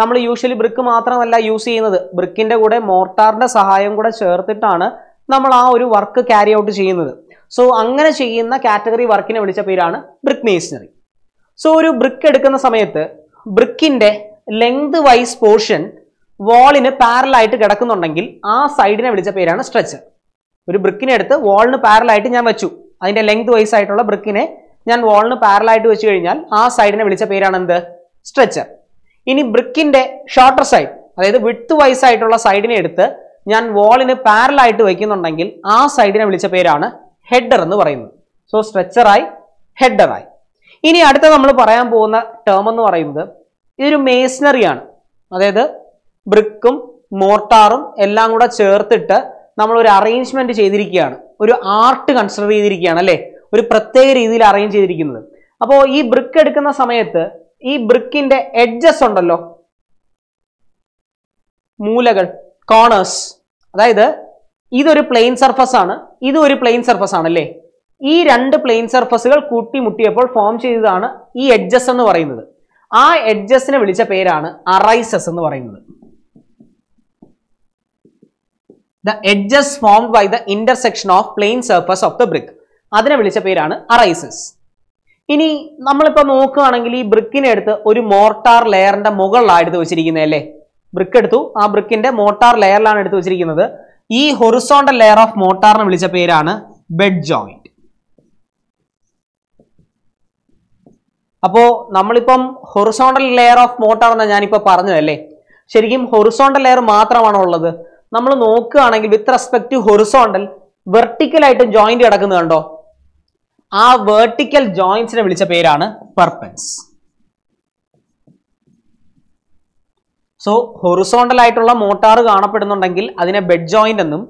നമ്മൾ യൂഷ്വലി ബ്രിക്ക് മാത്രമല്ല യൂസ് ചെയ്യുന്നത് ബ്രിക്കിന്റെ കൂടെ മോർട്ടാറിന്റെ സഹായം കൂടെ ചേർത്തിട്ടാണ് നമ്മൾ ആ ഒരു വർക്ക് ക്യാരി ഔട്ട് ചെയ്യുന്നത് സോ അങ്ങനെ ചെയ്യുന്ന കാറ്റഗറി വർക്കിനെ വിളിച്ച പേരാണ് ബ്രിക്ക് മേസണറി സോ ഒരു ബ്രിക്ക് എടുക്കുന്ന സമയത്ത് ബ്രിക്കിന്റെ ലെങ്ത് വൈസ് പോർഷൻ വാളിന് പാരലൽ ആയിട്ട് കിടക്കുന്നുണ്ടെങ്കിൽ ആ സൈഡിനെ വിളിച്ച പേരാണ് സ്ട്രെച്ചർ ഒരു ബ്രിക്കിനെ എടുത്ത് വാളിന് പാരലൽ ആയിട്ട് ഞാൻ വെച്ചു അതിന്റെ ലെങ്ത് വൈസ് ആയിട്ടുള്ള ബ്രിക്കിനെ ഞാൻ വാളിന് പാരലൽ ആയിട്ട് വെച്ചു കഴിഞ്ഞാൽ ആ സൈഡിനെ വിളിച്ച പേരാണ് എന്ത് സ്ട്രെച്ചർ ഇനി ബ്രിക്കിന്റെ ഷോർട്ടർ സൈഡ് അതായത് വിഡ്ത്ത് വൈസ് ആയിട്ടുള്ള സൈഡിനെ എടുത്ത് ഞാൻ വാളിന് പാരലൽ ആയിട്ട് വെക്കുന്നുണ്ടെങ്കിൽ ആ സൈഡിനെ വിളിച്ച പേരാണ് ഹെഡർ എന്ന് പറയുന്നത് സോ സ്ട്രെച്ചറായി ഹെഡറായി ഇനി അടുത്ത നമ്മൾ പറയാൻ പോകുന്ന ടേം എന്ന് പറയുന്നത് ഇതൊരു മേസണറിയാണ് അതായത് ബ്രിക്കും മോർട്ടാറും എല്ലാം കൂടെ ചേർത്തിട്ട് നമ്മൾ ഒരു അറേഞ്ച്മെന്റ് ചെയ്തിരിക്കുകയാണ് ഒരു ആർട്ട് കൺസിഡർ ചെയ്തിരിക്കുകയാണ് അല്ലേ ഒരു പ്രത്യേക രീതിയിൽ അറേഞ്ച് ചെയ്തിരിക്കുന്നത് അപ്പോൾ ഈ ബ്രിക്ക് എടുക്കുന്ന സമയത്ത് ഈ ബ്രിക്കിന്റെ എഡ്ജസ് ഉണ്ടല്ലോ മൂലകൾ കോർണേഴ്സ് അതായത് ഇതൊരു പ്ലെയിൻ സർഫസ് ആണ് ഇതും ഒരു പ്ലെയിൻ സർഫസ് ആണ് അല്ലേ ഈ രണ്ട് പ്ലെയിൻ സർഫസുകൾ കൂട്ടിമുട്ടിയപ്പോൾ ഫോം ചെയ്തതാണ് ഈ എഡ്ജസ് എന്ന് പറയുന്നത് ആ എഡ്ജസിനെ വിളിച്ച പേരാണ് അറൈസസ് എന്ന് പറയുന്നത് the edges formed by the intersection of plane surface of the brick adine vilicha perana arises ini nammal ipo nokkaanengil ee brick ine eduthu oru mortar layer inde mugal aayithu vechirikkunnathu alle brick eduthu aa brick inde mortar layer lana eduthu vechirikkunnathu ee horizontal layer of mortar ne vilicha perana bed joint appo nammal ipo horizontal layer of mortar enna njan ipo paranjalle serikum horizontal layer maatramana ullathu നമ്മൾ നോക്കുകയാണെങ്കിൽ with respect to horizontal vertical ആയിട്ട് joint കിടക്കുന്നുണ്ടോ ആ vertical ജോയിന്റ്സിനെ വിളിച്ച പേരാണ് perpends so horizontal ആയിട്ടുള്ള mortar കാണപ്പെടുന്നുണ്ടെങ്കിൽ അതിനെ ബെഡ് ജോയിന്റ് എന്നും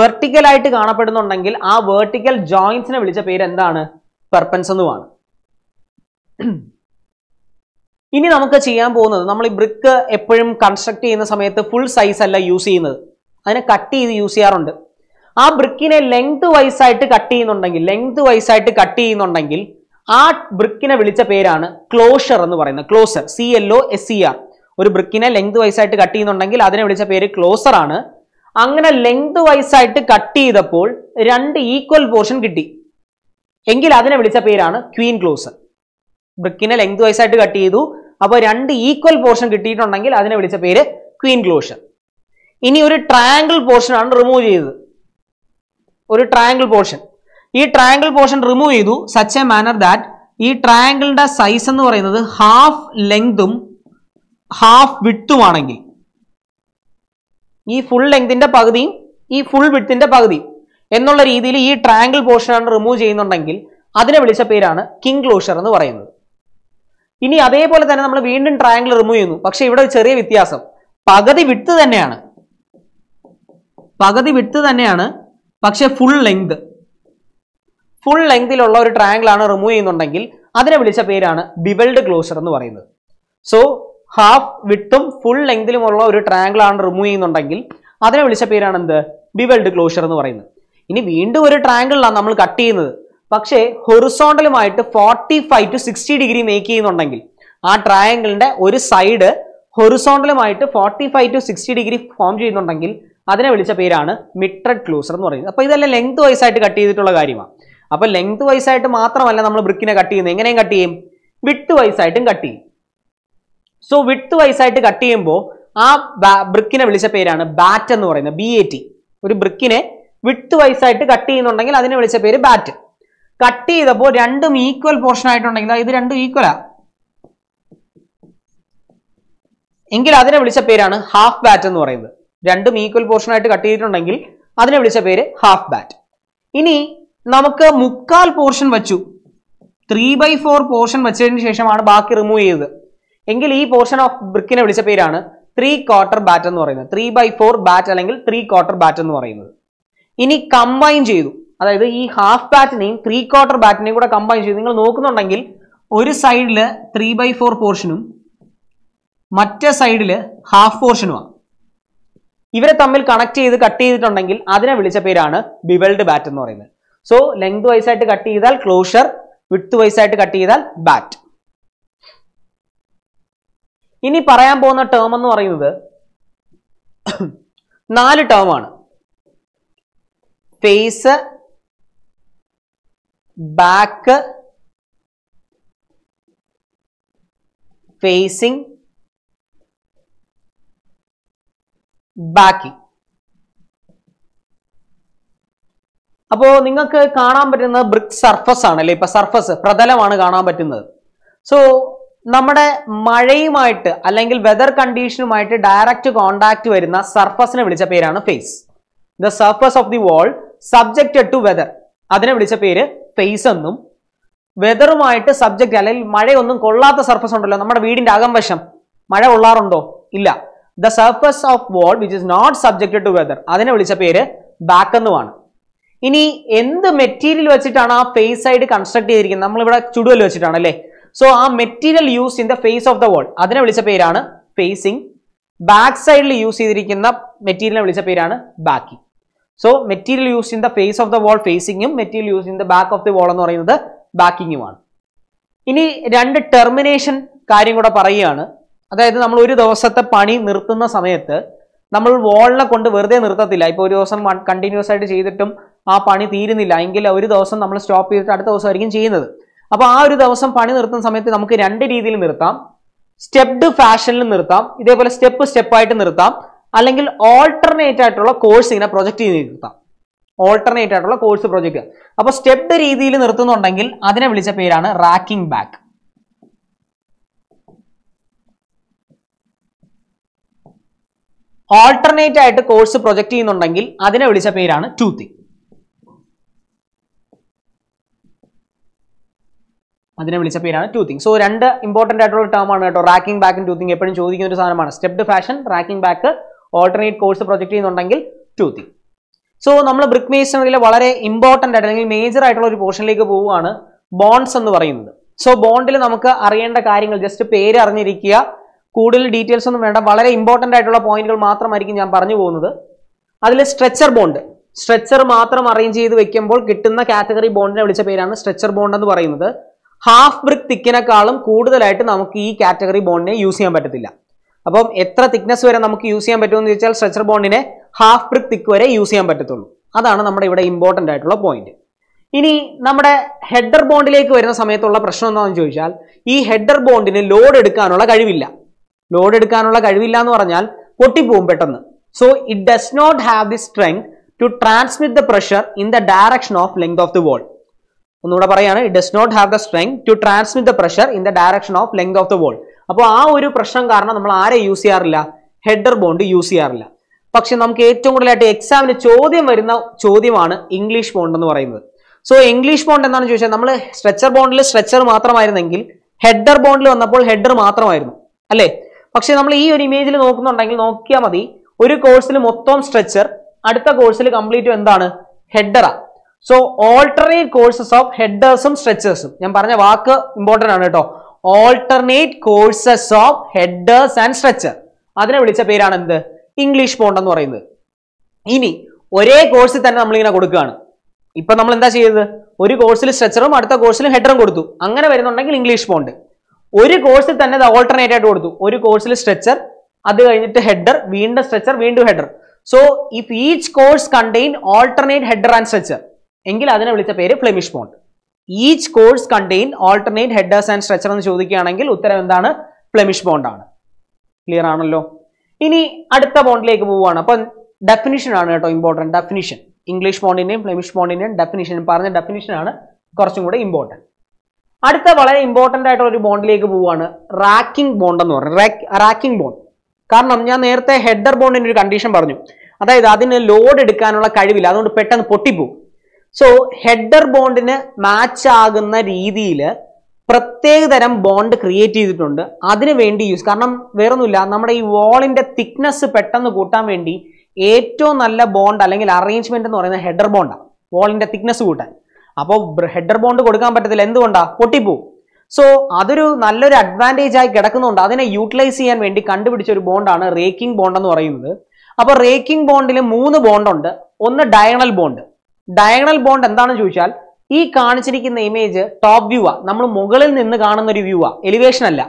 വെർട്ടിക്കൽ ആയിട്ട് കാണപ്പെടുന്നുണ്ടെങ്കിൽ ആ വെർട്ടിക്കൽ ജോയിന്റ്സിനെ വിളിച്ച പേര് എന്താണ് പെർപെൻസ് എന്നുമാണ് ഇനി നമുക്ക് ചെയ്യാൻ പോകുന്നത് നമ്മൾ ഈ ബ്രിക്ക് എപ്പോഴും കൺസ്ട്രക്ട് ചെയ്യുന്ന സമയത്ത് ഫുൾ സൈസ് അല്ല യൂസ് ചെയ്യുന്നത് അതിനെ കട്ട് ചെയ്ത് യൂസ് ചെയ്യാറുണ്ട് ആ ബ്രിക്കിനെ ലെങ്ത് വൈസ് ആയിട്ട് കട്ട് ചെയ്യുന്നുണ്ടെങ്കിൽ ആ ബ്രിക്കിനെ വിളിച്ച പേരാണ് ക്ലോഷർ എന്ന് പറയുന്നത് ക്ലോസർ CLOSER ഒരു ബ്രിക്കിനെ ലെങ്ത് വൈസ് ആയിട്ട് കട്ട് ചെയ്യുന്നുണ്ടെങ്കിൽ അതിനെ വിളിച്ച പേര് ക്ലോസർ ആണ് അങ്ങനെ ലെങ്ത് വൈസ് ആയിട്ട് കട്ട് ചെയ്തപ്പോൾ രണ്ട് ഈക്വൽ പോർഷൻ കിട്ടി എങ്കിൽ അതിനെ വിളിച്ച പേരാണ് ക്വീൻ ക്ലോസർ ബ്രിക്കിനെ ലെങ്ത് വൈസ് ആയിട്ട് കട്ട് ചെയ്തു അപ്പോൾ രണ്ട് ഈക്വൽ പോർഷൻ കിട്ടിയിട്ടുണ്ടെങ്കിൽ അതിനെ വിളിച്ച പേര് ക്വീൻ ക്ലോഷർ ഇനി ഒരു ട്രയാങ്കിൾ പോർഷൻ ആണ് റിമൂവ് ചെയ്തത് ഒരു ട്രയാങ്കിൾ പോർഷൻ ഈ ട്രയാങ്കിൾ പോർഷൻ റിമൂവ് ചെയ്തു സച്ച് എ മാനർ ദാറ്റ് ഈ ട്രയാങ്കിളിന്റെ സൈസ് എന്ന് പറയുന്നത് ഹാഫ് ലെങ്തും ഹാഫ് വിഡ്ത്തും ആണെങ്കിൽ ഈ ഫുൾ ലെങ്തിന്റെ പകുതിയും E full width in the Bagdi. Enola either E triangle portion and remove Jane on Nangle, other will disappear on a king closure on the Varan. In the other part than a wind and triangle remove, Pakshiva cherry with Yasam. Pagadi width than Nana Pagadi width than Nana Paksha full length. Full length will allow a triangle and remove in on Nangle, other will disappear on a beveled closure on the Varan. So half width, full length will triangle and remove on Nangle, other will disappear on the beveled closure on the Varan. In a triangle, we cut it. But horizontal 45 to 60 degree make it. That triangle one side horizontal 45 to 60 degree form. That's the mid-thread closure. So, lengthwise side cut it. So, lengthwise side we cut it. Widthwise side cut it. So, widthwise side cut it. That brick is called BAT. A brick width wise side cut in on angle, other is a very bat. Cut the board random equal portion on angle, either and equal. Ingle other is a pair half bat and or random equal portion at cut on angle, other is a pair half bat. Inni Namaka Mukkal portion vachu 3/4 portion maturation on Baki remove. Ingle E portion of Brickin of disappear 3/4 bat and or 3/4 bat angle, 3/4 bat and or ini combine chedu. That is, half bat and 3/4 bat combine chedu. You will see one side 3/4 portion, another side half portion. If you connect this, cut it, that is beveled bat. So, lengthwise side cut it, closure, widthwise side cut it, bat. This is the term. 4 term. Face, back, facing, backing. Now, you can see brick surface, so, we weather condition direct contact surface face. The surface of the wall subjected to weather. That's why we call face. Weather is subject to the surface of the wall. The surface of wall which is not subjected to weather. That's why we call back. Now, material the face side constructed, so, the material used in the face of the wall. That's why we call facing. Back side use material backing. So, material used in the face of the wall facing him, material used in the back of the wall and the backing him. This is the termination. That is, we have to do this time. We have to do wall. We have to do alternate course in a project. Alternate course project. Now, step the reading in the racking back. Alternate course project in the toothing. So, two important terms racking back and toothing. Step the fashion, racking back. Alternate course project in the toothing. So, we have brick mason important major portion of bonds. So, bond is just a pair of details important point. That is stretcher bond. Stretcher arrange the category bond stretcher bond. Half brick thickness column code category bond use. Above etra thickness where UCM between stretcher bond in a half brick thick where UCM betul. That's important point. Ini number header bond like where Sametola pressure on Joyal. E header bond in a loaded canola cadivilla. Loaded canola cadivilla no ranal, potty boom pattern. So it does not have the strength to transmit the pressure in the direction of length of the wall. It does not have the strength to transmit the pressure in the direction of length of the wall. So, that is the pressure we use header bond. പക്ഷെ നമുക്ക് ഏറ്റവും കൂടുതലായിട്ട് എക്സാമിന് ചോദ്യം വരുന്ന ചോദ്യമാണ് English bond എന്ന് പറയുന്നത്. സോ ഇംഗ്ലീഷ് ബോണ്ട് എന്താണെന്ന് ചോദിച്ചാൽ നമ്മൾ സ്ട്രെച്ചർ ബോണ്ടിൽ സ്ട്രെച്ചർ മാത്രമായിരുന്നെങ്കിൽ ഹെഡർ ബോണ്ടിൽ വന്നപ്പോൾ ഹെഡർ മാത്രമായിരുന്നു അല്ലേ. പക്ഷെ നമ്മൾ ഈ ഒരു ഇമേജിൽ നോക്കുന്നുണ്ടെങ്കിൽ നോക്കിയാൽ മതി, ഒരു കോഴ്സിൽ മൊത്തം സ്ട്രെച്ചർ, അടുത്ത കോഴ്സിൽ കംപ്ലീറ്റ് എന്താണ് ഹെഡറാ. സോ ഓൾട്ടർനേറ്റ് കോഴ്സസ് ഓഫ് ഹെഡേഴ്സും സ്ട്രെച്ചേഴ്സും, ഞാൻ പറഞ്ഞ വാക്ക് ഇമ്പോർട്ടൻ്റ് ആണ് കേട്ടോ, alternate courses of headers and stretcher, അതിനെ വിളിച്ച പേരാണ് എന്ത് ഇംഗ്ലീഷ് ബോണ്ട് എന്ന് പറയുന്നത്. ഇനി ഒരേ കോഴ്സിൽ തന്നെ നമ്മളിങ്ങനെ കൊടുക്കുകയാണ്. ഇപ്പൊ നമ്മൾ എന്താ ചെയ്തത്, ഒരു കോഴ്സിൽ സ്ട്രെച്ചറും അടുത്ത കോഴ്സിലും ഹെഡറും കൊടുത്തു. അങ്ങനെ വരുന്നുണ്ടെങ്കിൽ ഇംഗ്ലീഷ് ബോണ്ട്. ഒരു കോഴ്സിൽ തന്നെ ഇത് ഓൾട്ടർനേറ്റ് ആയിട്ട് കൊടുത്തു, ഒരു കോഴ്സിൽ സ്ട്രെച്ചർ, അത് കഴിഞ്ഞിട്ട് ഹെഡർ, വീണ്ടും സ്ട്രെച്ചർ, വീണ്ടും header. So if each course contain alternate header and stretcher എങ്കിൽ അതിനെ വിളിച്ച പേര് Flemish bond. Each course contain alternate headers and stretcher എന്ന് ചോദിക്കുകയാണെങ്കിൽ ഉത്തരം എന്താണ്, ഫ്ലെമിഷ് ബോണ്ട് ആണ്. ക്ലിയർ ആണല്ലോ. ഇനി അടുത്ത ബോണ്ടിലേക്ക് പോവുകയാണ്. അപ്പം ഡെഫിനിഷൻ ആണ് കേട്ടോ ഇമ്പോർട്ടൻറ്റ്. ഡെഫിനിഷൻ ഇംഗ്ലീഷ് ബോണ്ടിൻ്റെയും ഫ്ലെമിഷ് ബോണ്ടിൻ്റെയും ഡെഫിനിഷൻ പറഞ്ഞ ഡെഫിനിഷനാണ് കുറച്ചും കൂടെ ഇമ്പോർട്ടൻറ്റ്. അടുത്ത വളരെ ഇമ്പോർട്ടൻ്റ് ആയിട്ടുള്ള ഒരു ബോണ്ടിലേക്ക് പോവുകയാണ്, റാക്കിംഗ് ബോണ്ട് എന്ന് പറയുന്നത്. റാക്കിംഗ് ബോണ്ട് കാരണം ഞാൻ നേരത്തെ ഹെഡർ ബോണ്ടിൻ്റെ ഒരു കണ്ടീഷൻ പറഞ്ഞു, അതായത് അതിന് ലോഡ് എടുക്കാനുള്ള കഴിവില്ല, അതുകൊണ്ട് പെട്ടെന്ന് പൊട്ടിപ്പോവും. സോ ഹെഡർ ബോണ്ടിന് മാച്ച് ആകുന്ന രീതിയിൽ പ്രത്യേകതരം ബോണ്ട് ക്രിയേറ്റ് ചെയ്തിട്ടുണ്ട്, അതിന് വേണ്ടി യൂസ്. കാരണം വേറൊന്നുമില്ല, നമ്മുടെ ഈ വാളിൻ്റെ തിക്നെസ് പെട്ടെന്ന് കൂട്ടാൻ വേണ്ടി ഏറ്റവും നല്ല ബോണ്ട് അല്ലെങ്കിൽ അറേഞ്ച്മെന്റ് എന്ന് പറയുന്നത് ഹെഡർ ബോണ്ടാണ്, വാളിൻ്റെ തിക്നെസ് കൂട്ടാൻ. അപ്പോൾ ഹെഡർ ബോണ്ട് കൊടുക്കാൻ പറ്റത്തില്ല, എന്തുകൊണ്ടാണ്, പൊട്ടിപ്പോവും. സോ അതൊരു നല്ലൊരു അഡ്വാൻറ്റേജ് ആയി കിടക്കുന്നുണ്ട്, അതിനെ യൂട്ടിലൈസ് ചെയ്യാൻ വേണ്ടി കണ്ടുപിടിച്ച ഒരു ബോണ്ടാണ് റേക്കിംഗ് ബോണ്ട് എന്ന് പറയുന്നത്. അപ്പോൾ റേക്കിംഗ് ബോണ്ടിൽ 3 ബോണ്ടുണ്ട്. ഒന്ന് ഡയഗണൽ ബോണ്ട്. ഡയഗണൽ ബോണ്ട് എന്താണെന്ന് ചോദിച്ചാൽ ഈ കാണിച്ചിരിക്കുന്ന ഇമേജ് ടോപ്പ് വ്യൂ ആണ്, നമ്മൾ മുകളിൽ നിന്ന് കാണുന്ന ഒരു വ്യൂ ആണ്, എലിവേഷൻ അല്ല.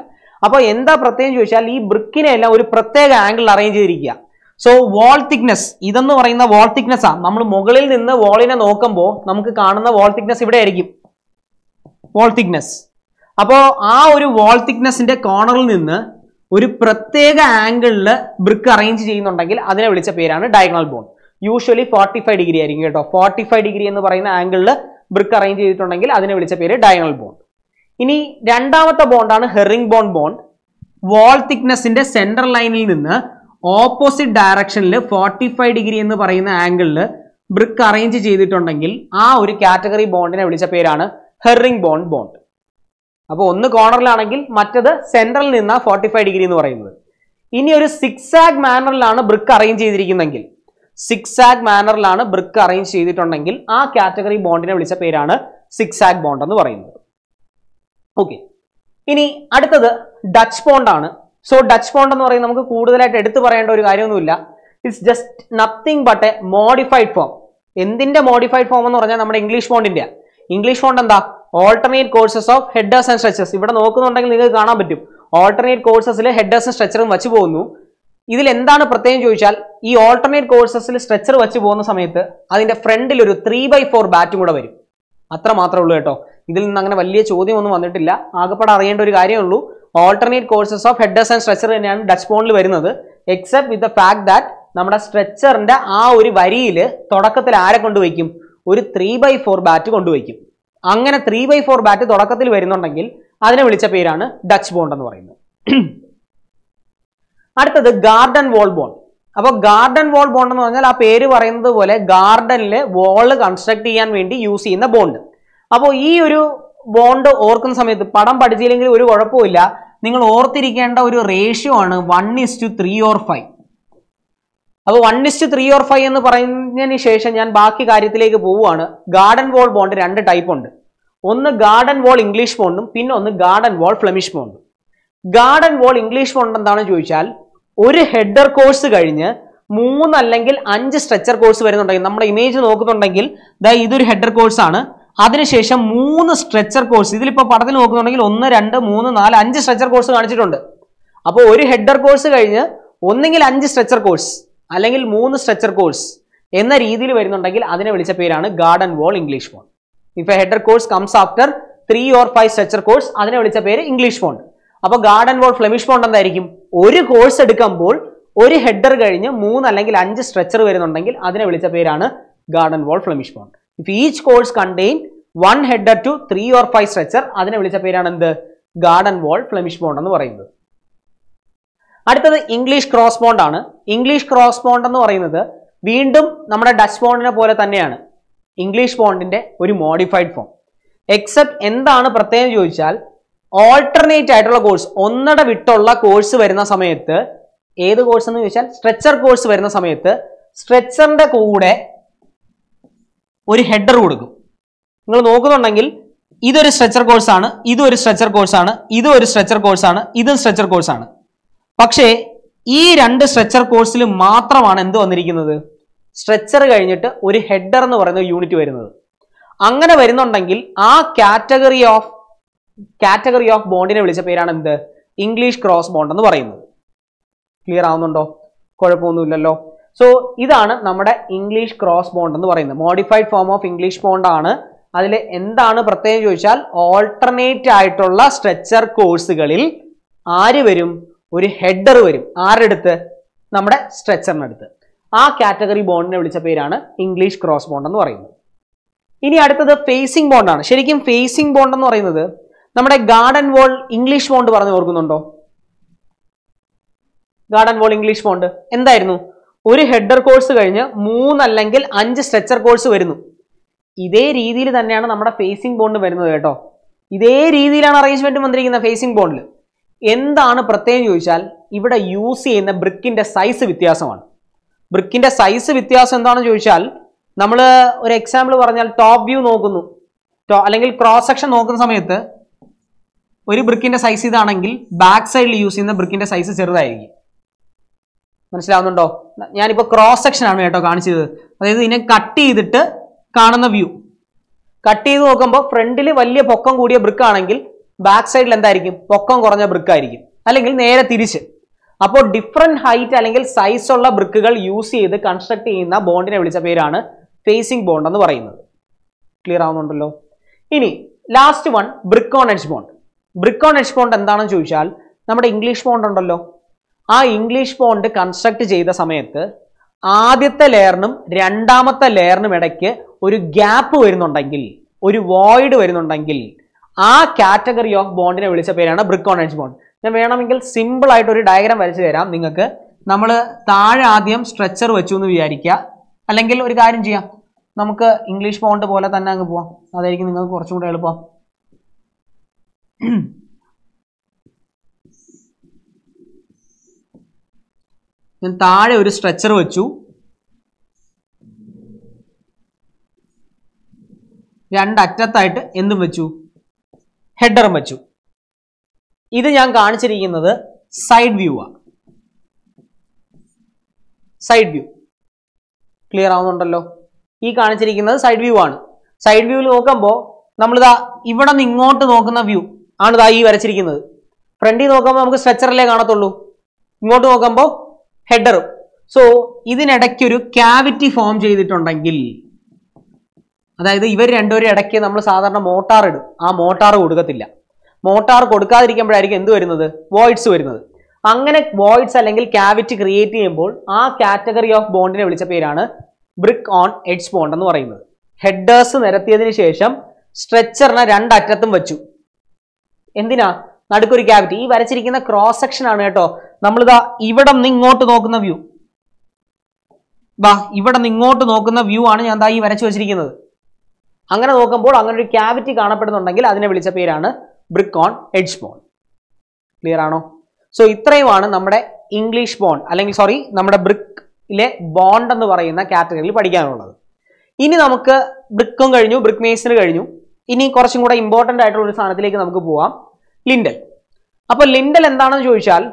അപ്പോൾ എന്താ പ്രത്യേകം ചോദിച്ചാൽ ഈ ബ്രിക്കിനെ എല്ലാം ഒരു പ്രത്യേക ആംഗിളിൽ അറേഞ്ച് ചെയ്തിരിക്കുക. സോ വാൾ തിക്നെസ് ഇതെന്ന് പറയുന്ന വാൾ തിക്നെസ് ആണ്, നമ്മൾ മുകളിൽ നിന്ന് വാളിനെ നോക്കുമ്പോൾ നമുക്ക് കാണുന്ന വാൾ തിക്നെസ് ഇവിടെ ആയിരിക്കും, വാൾ തിക്നെസ്. അപ്പോൾ ആ ഒരു വാൾ തിക്നെസിന്റെ കോർണറിൽ നിന്ന് ഒരു പ്രത്യേക ആംഗിളിൽ ബ്രിക്ക് അറേഞ്ച് ചെയ്യുന്നുണ്ടെങ്കിൽ അതിനെ വിളിച്ച പേരാണ് ഡയഗണൽ ബോണ്ട്. യൂഷ്വലി 45 ഡിഗ്രി ആയിരിക്കും കേട്ടോ, 45 ഡിഗ്രി എന്ന് പറയുന്ന ആംഗിളിൽ ബ്രിക്ക് അറേഞ്ച് ചെയ്തിട്ടുണ്ടെങ്കിൽ അതിനെ വിളിച്ച പേര് ഡയഗണൽ ബോണ്ട്. ഇനി രണ്ടാമത്തെ ബോണ്ടാണ് ഹെറിംഗ് ബോണ്ട്. വാൾ തിക്നെസിന്റെ സെൻട്രൽ ലൈനിൽ നിന്ന് ഓപ്പോസിറ്റ് ഡയറക്ഷനിൽ 45 ഡിഗ്രി എന്ന് പറയുന്ന ആംഗിളിൽ ബ്രിക്ക് അറേഞ്ച് ചെയ്തിട്ടുണ്ടെങ്കിൽ ആ ഒരു കാറ്റഗറി ബോണ്ടിനെ വിളിച്ച പേരാണ് ഹെറിംഗ് ബോണ്ട്. അപ്പോൾ ഒന്ന് കോർണറിലാണെങ്കിൽ മറ്റത് സെൻട്രലിൽ നിന്നാ 45 ഡിഗ്രി എന്ന് പറയുന്നത്. ഇനി ഒരു സിക്സാഗ് മാനറിലാണ് ബ്രിക്ക് അറേഞ്ച് ചെയ്തിരിക്കുന്നെങ്കിൽ, സിക്സാഗ് മാനറിലാണ് ബ്രിക്ക് അറേഞ്ച് ചെയ്തിട്ടുണ്ടെങ്കിൽ ആ കാറ്റഗറി ബോണ്ടിനെ വിളിച്ച പേരാണ് സിക്സാഗ് ബോണ്ട് എന്ന് പറയുന്നത്. ഓക്കെ, ഇനി അടുത്തത് ഡച്ച് ബോണ്ടാണ്. സോ ഡച്ച് ബോണ്ട് എന്ന് പറയുന്നത് നമുക്ക് കൂടുതലായിട്ട് എടുത്തു പറയേണ്ട ഒരു കാര്യമൊന്നുമില്ല. It's just nothing but a modified form. എന്തിന്റെ മോഡിഫൈഡ് ഫോം എന്ന് പറഞ്ഞാൽ നമ്മുടെ ഇംഗ്ലീഷ് ബോണ്ടിന്റെ. ഇംഗ്ലീഷ് ബോണ്ട് എന്താ, alternate courses of headers and stretchers. ഇവിടെ നോക്കുന്നുണ്ടെങ്കിൽ നിങ്ങൾക്ക് കാണാൻ പറ്റും, ഓൾട്ടർനേറ്റ് കോഴ്സസിൽ ഹെഡേഴ്സും സ്ട്രെച്ചറും വച്ച് പോകുന്നു. ഇതിൽ എന്താണ് പ്രത്യേകം ചോദിച്ചാൽ ഈ ഓൾട്ടർനേറ്റ് കോഴ്സസിൽ സ്ട്രെച്ചർ വച്ച് പോകുന്ന സമയത്ത് അതിന്റെ ഫ്രണ്ടിൽ ഒരു 3/4 ബാറ്റും കൂടെ വരും, അത്ര മാത്രമേ ഉള്ളൂ കേട്ടോ. ഇതിൽ നിന്ന് അങ്ങനെ വലിയ ചോദ്യം ഒന്നും വന്നിട്ടില്ല. ആകെപ്പാടെ അറിയേണ്ട ഒരു കാര്യമേ ഉള്ളൂ, alternate courses of headers and stretcher തന്നെയാണ് ഡച്ച് ബോണ്ടിൽ വരുന്നത്. Except with the fact that നമ്മുടെ സ്ട്രെച്ചറിന്റെ ആ ഒരു വരിയിൽ തുടക്കത്തിൽ ആരെ കൊണ്ടുവയ്ക്കും, ഒരു 3/4 ബാറ്റ് കൊണ്ടുവയ്ക്കും. അങ്ങനെ 3/4 ബാറ്റ് തുടക്കത്തിൽ വരുന്നുണ്ടെങ്കിൽ അതിനെ വിളിച്ച പേരാണ് ഡച്ച് ബോണ്ട് എന്ന് പറയുന്നത്. അടുത്തത് ഗാർഡൻ വാൾ ബോണ്ട്. അപ്പോൾ ഗാർഡൻ വാൾ ബോണ്ട് എന്ന് പറഞ്ഞാൽ ആ പേര് പറയുന്നത് പോലെ ഗാർഡനിലെ വാള് കൺസ്ട്രക്ട് ചെയ്യാൻ വേണ്ടി യൂസ് ചെയ്യുന്ന ബോണ്ട്. അപ്പോൾ ഈ ഒരു ബോണ്ട് ഓർക്കുന്ന സമയത്ത് പടം പഠിച്ചില്ലെങ്കിൽ ഒരു കുഴപ്പമില്ല, നിങ്ങൾ ഓർത്തിരിക്കേണ്ട ഒരു റേഷ്യോ ആണ് 1:3 or 5. അപ്പോൾ 1:3 or 5 എന്ന് പറഞ്ഞതിന് ശേഷം ഞാൻ ബാക്കി കാര്യത്തിലേക്ക് പോവുകയാണ്. ഗാർഡൻ വാൾ ബോണ്ട് 2 ടൈപ്പ് ഉണ്ട്. ഒന്ന് ഗാർഡൻ വാൾ ഇംഗ്ലീഷ് ബോണ്ടും പിന്നെ ഒന്ന് ഗാർഡൻ വാൾ ഫ്ലെമിഷ് ബോണ്ടും. ഗാർഡൻ വാൾ ഇംഗ്ലീഷ് ബോണ്ട് എന്താണെന്ന് ചോദിച്ചാൽ ഒരു ഹെഡർ കോഴ്സ് കഴിഞ്ഞ് 3 അല്ലെങ്കിൽ 5 സ്ട്രെച്ചർ കോഴ്സ് വരുന്നുണ്ടെങ്കിൽ, നമ്മുടെ ഇമേജ് നോക്കുന്നുണ്ടെങ്കിൽ ദാ ഇതൊരു ഹെഡർ കോഴ്സാണ്, അതിനുശേഷം 3 സ്ട്രെച്ചർ കോഴ്സ്. ഇതിലിപ്പോൾ പടത്തിൽ നോക്കുന്നുണ്ടെങ്കിൽ 1, 2, 3, 4, 5 സ്ട്രെച്ചർ കോഴ്സ് കാണിച്ചിട്ടുണ്ട്. അപ്പോൾ ഒരു ഹെഡർ കോഴ്സ് കഴിഞ്ഞ് ഒന്നെങ്കിൽ 5 സ്ട്രെച്ചർ കോഴ്സ് അല്ലെങ്കിൽ 3 സ്ട്രെച്ചർ കോഴ്സ് എന്ന രീതിയിൽ വരുന്നുണ്ടെങ്കിൽ അതിനെ വിളിച്ച പേരാണ് garden wall English bond. If a header course comes after 3 or 5 stretcher course അതിനെ വിളിച്ച പേര് ഇംഗ്ലീഷ് ബോണ്ട്. അപ്പോൾ ഗാർഡൻ വാൾ ഫ്ലെമിഷ് ബോണ്ട് എന്തായിരിക്കും, ഒരു കോഴ്സ് എടുക്കുമ്പോൾ ഒരു ഹെഡർ കഴിഞ്ഞ് 3 അല്ലെങ്കിൽ 5 സ്ട്രെച്ചർ വരുന്നുണ്ടെങ്കിൽ അതിനെ വിളിച്ച പേരാണ് garden wall Flemish bond. If each course contain 1 header to 3 or 5 stretcher അതിനെ വിളിച്ച പേരാണ് എന്ത്, ഗാർഡൻ വാൾ ഫ്ലെമിഷ് ബോണ്ട് എന്ന് പറയുന്നത്. English correspond English correspond ennu parayunnathu veendum nammade Dutch font ne pole thanneyanu English font inde oru modified form except endana prathayam choichal alternate aayittulla course onnada vittulla course varuna samayathe edu course ennu choichal stretcher course varuna samayathe stretcher inde koode oru header kodukum ningal nokkunnundengil idu oru stretcher course aanu idu oru stretcher course aanu idu oru stretcher course aanu idu stretcher course aanu പക്ഷേ ഈ രണ്ട് stretcher കോഴ്സിൽ മാത്രമാണ് എന്തു വന്നിരിക്കുന്നത് stretcher കഴിഞ്ഞിട്ട് ഒരു header എന്ന് പറയുന്ന യൂണിറ്റ് വരുന്നത് അങ്ങനെ വരുന്നുണ്ടെങ്കിൽ ആ കാറ്റഗറി ഓഫ് ബോണ്ടിനെ വിളിച്ച പേരാണ് എന്ത് ഇംഗ്ലീഷ് ക്രോസ് ബോണ്ട് എന്ന് പറയുന്നത് ക്ലിയർ ആവുന്നുണ്ടോ കുഴപ്പമൊന്നുമില്ലല്ലോ സോ ഇതാണ് നമ്മുടെ ഇംഗ്ലീഷ് ക്രോസ് ബോണ്ട് എന്ന് പറയുന്നത് modified form of English bond ആണ് അതിൽ എന്താണ് പ്രത്യേകം ചോദിച്ചാൽ ആൾട്ടർനേറ്റ് ആയിട്ടുള്ള സ്ട്രെച്ചർ കോഴ്സുകളിൽ ആര് വരും ഒരു ഹെഡർ വരും ആരെടുത്ത് നമ്മുടെ സ്ട്രെച്ചറിനെ എടുത്ത് ആ കാറ്റഗറി ബോണ്ടിനെ വിളിച്ച പേരാണ് ഇംഗ്ലീഷ് ക്രോസ് ബോണ്ട് എന്ന് പറയുന്നത് ഇനി അടുത്തത് ഫേസിംഗ് ബോണ്ട് ആണ് ശരിക്കും ഫേസിംഗ് ബോണ്ട് എന്ന് പറയുന്നത് നമ്മുടെ ഗാർഡൻ വാൾ ഇംഗ്ലീഷ് ബോണ്ട് പറഞ്ഞു ഓർക്കുന്നുണ്ടോ ഗാർഡൻ വാൾ ഇംഗ്ലീഷ് ബോണ്ട് എന്തായിരുന്നു ഒരു ഹെഡർ കോഴ്സ് കഴിഞ്ഞ് 3 അല്ലെങ്കിൽ 5 സ്ട്രെച്ചർ കോഴ്സ് വരുന്നു ഇതേ രീതിയിൽ തന്നെയാണ് നമ്മുടെ ഫേസിംഗ് ബോണ്ട് വരുന്നത് കേട്ടോ ഇതേ രീതിയിലാണ് അറേഞ്ച്മെന്റ് വന്നിരിക്കുന്ന ഫേസിംഗ് ബോണ്ടിൽ എന്താണ് പ്രത്യേകം ചോദിച്ചാൽ ഇവിടെ യൂസ് ചെയ്യുന്ന ബ്രിക്കിന്റെ സൈസ് വ്യത്യാസമാണ് ബ്രിക്കിന്റെ സൈസ് വ്യത്യാസം എന്താണെന്ന് ചോദിച്ചാൽ നമ്മൾ ഒരു എക്സാമ്പിൾ പറഞ്ഞാൽ ടോപ്പ് വ്യൂ നോക്കുന്നു അല്ലെങ്കിൽ ക്രോസ് സെക്ഷൻ നോക്കുന്ന സമയത്ത് ഒരു ബ്രിക്കിന്റെ സൈസ് ഇതാണെങ്കിൽ ബാക്ക് സൈഡിൽ യൂസ് ചെയ്യുന്ന ബ്രിക്കിന്റെ സൈസ് ചെറുതായിരിക്കും മനസ്സിലാവുന്നുണ്ടോ ഞാനിപ്പോൾ ക്രോസ് സെക്ഷൻ ആണ് കേട്ടോ കാണിച്ചത് അതായത് ഇതിനെ കട്ട് ചെയ്തിട്ട് കാണുന്ന വ്യൂ കട്ട് ചെയ്ത് നോക്കുമ്പോൾ ഫ്രണ്ടിൽ വലിയ പൊക്കം കൂടിയ ബ്രിക്ക് ആണെങ്കിൽ ബാക്ക് സൈഡിൽ എന്തായിരിക്കും പൊക്കം കുറഞ്ഞ ബ്രിക്ക് ആയിരിക്കും അല്ലെങ്കിൽ നേരെ തിരിച്ച് അപ്പോൾ ഡിഫറെന്റ് ഹൈറ്റ് അല്ലെങ്കിൽ സൈസ് ഉള്ള ബ്രിക്കുകൾ യൂസ് ചെയ്ത് കൺസ്ട്രക്ട് ചെയ്യുന്ന ബോണ്ടിനെ വിളിച്ച പേരാണ് ഫേസിംഗ് ബോണ്ട് എന്ന് പറയുന്നത് ക്ലിയർ ആവുന്നുണ്ടല്ലോ ഇനി last one brick on edge bond brick on edge bond എന്താണെന്ന് ചോദിച്ചാൽ നമ്മുടെ ഇംഗ്ലീഷ് ബോണ്ട് ഉണ്ടല്ലോ ആ ഇംഗ്ലീഷ് ബോണ്ട് കൺസ്ട്രക്ട് ചെയ്ത സമയത്ത് ആദ്യത്തെ ലെയറിനും രണ്ടാമത്തെ ലെയറിനും ഇടയ്ക്ക് ഒരു ഗ്യാപ്പ് വരുന്നുണ്ടെങ്കിൽ ഒരു വോയിഡ് വരുന്നുണ്ടെങ്കിൽ ആ കാറ്റഗറി ഓഫ് ബോണ്ടിനെ വിളിച്ച പേരാണ് ബ്രിക്ക് ഓൺ എഡ്ജ് ബോണ്ട് ഞാൻ വേണമെങ്കിൽ സിമ്പിൾ ആയിട്ട് ഒരു ഡയഗ്രാം വരച്ചു തരാം നിങ്ങൾക്ക് നമ്മൾ താഴെ ആദ്യം സ്ട്രെച്ചർ വെച്ചു എന്ന് വിചാരിക്കുക അല്ലെങ്കിൽ ഒരു കാര്യം ചെയ്യാം നമുക്ക് ഇംഗ്ലീഷ് ബോണ്ട് പോലെ തന്നെ അങ്ങ് പോവാം അതായിരിക്കും നിങ്ങൾക്ക് കുറച്ചും കൂടെ എളുപ്പം ഞാൻ താഴെ ഒരു സ്ട്രെച്ചർ വെച്ചു രണ്ടറ്റത്തായിട്ട് എന്തും വെച്ചു ഹെഡറും വെച്ചു ഇത് ഞാൻ കാണിച്ചിരിക്കുന്നത് സൈഡ് വ്യൂ ആണ് സൈഡ് വ്യൂ ക്ലിയർ ആവുന്നുണ്ടല്ലോ ഈ കാണിച്ചിരിക്കുന്നത് സൈഡ് വ്യൂ ആണ് സൈഡ് വ്യൂവിൽ നോക്കുമ്പോൾ നമ്മളിതാ ഇവിടെ നിന്ന് ഇങ്ങോട്ട് നോക്കുന്ന വ്യൂ ആണ് ഇതാ ഈ വരച്ചിരിക്കുന്നത് ഫ്രണ്ടിൽ നോക്കുമ്പോൾ നമുക്ക് സ്ട്രെച്ചറിലേ കാണത്തുള്ളൂ ഇങ്ങോട്ട് നോക്കുമ്പോൾ ഹെഡറും സോ ഇതിനിടയ്ക്ക് ഒരു ക്യാവിറ്റി ഫോം ചെയ്തിട്ടുണ്ടെങ്കിൽ അതായത് ഇവർ രണ്ടുപേരും ഇടയ്ക്ക് നമ്മൾ സാധാരണ മോട്ടാർ ഇടും ആ മോട്ടാർ കൊടുക്കത്തില്ല മോട്ടാർ കൊടുക്കാതിരിക്കുമ്പോഴായിരിക്കും എന്ത് വരുന്നത് വോയിഡ്സ് വരുന്നത് അങ്ങനെ വോയിഡ്സ് അല്ലെങ്കിൽ ക്യാവിറ്റി ക്രിയേറ്റ് ചെയ്യുമ്പോൾ ആ കാറ്റഗറി ഓഫ് ബോണ്ടിനെ വിളിച്ച പേരാണ് ബ്രിക്ക് ഓൺ എഡ്ജ് ബോണ്ട് എന്ന് പറയുന്നത് ഹെഡേഴ്സ് നിരത്തിയതിനു ശേഷം സ്ട്രെച്ചറിനെ രണ്ടറ്റത്തും വെച്ചു എന്തിനാ നടുക്കൊരു ക്യാവിറ്റി ഈ വരച്ചിരിക്കുന്ന ക്രോസ് സെക്ഷൻ ആണ് കേട്ടോ നമ്മളിതാ ഇവിടെ നിന്ന് ഇങ്ങോട്ട് നോക്കുന്ന വ്യൂ ബാ ഇവിടെ നിന്ന് ഇങ്ങോട്ട് നോക്കുന്ന വ്യൂ ആണ് ഞാൻ ഈ വരച്ചു വെച്ചിരിക്കുന്നത് അങ്ങനെ നോക്കുമ്പോൾ അങ്ങനെ ഒരു ക്യാവിറ്റി കാണപ്പെടുന്നുണ്ടെങ്കിൽ അതിനെ വിളിച്ച പേരാണ് brick on edge bond clear ആണോ സോ ഇത്രയുമാണ് നമ്മുടെ ഇംഗ്ലീഷ് ബോണ്ട് അല്ലെങ്കിൽ സോറി നമ്മുടെ ബ്രിക്കിലെ ബോണ്ട് എന്ന് പറയുന്ന കാറ്റഗറിയിൽ പഠിക്കാനുള്ളത് ഇനി നമുക്ക് ബ്രിക്കും കഴിഞ്ഞു ബ്രിക്ക് മേസൺ കഴിഞ്ഞു ഇനി കുറച്ചും കൂടെ ഇമ്പോർട്ടൻ്റ് ആയിട്ടുള്ള ഒരു സാധനത്തിലേക്ക് നമുക്ക് പോവാം ലിൻഡൽ അപ്പോൾ ലിൻഡൽ എന്താണെന്ന് ചോദിച്ചാൽ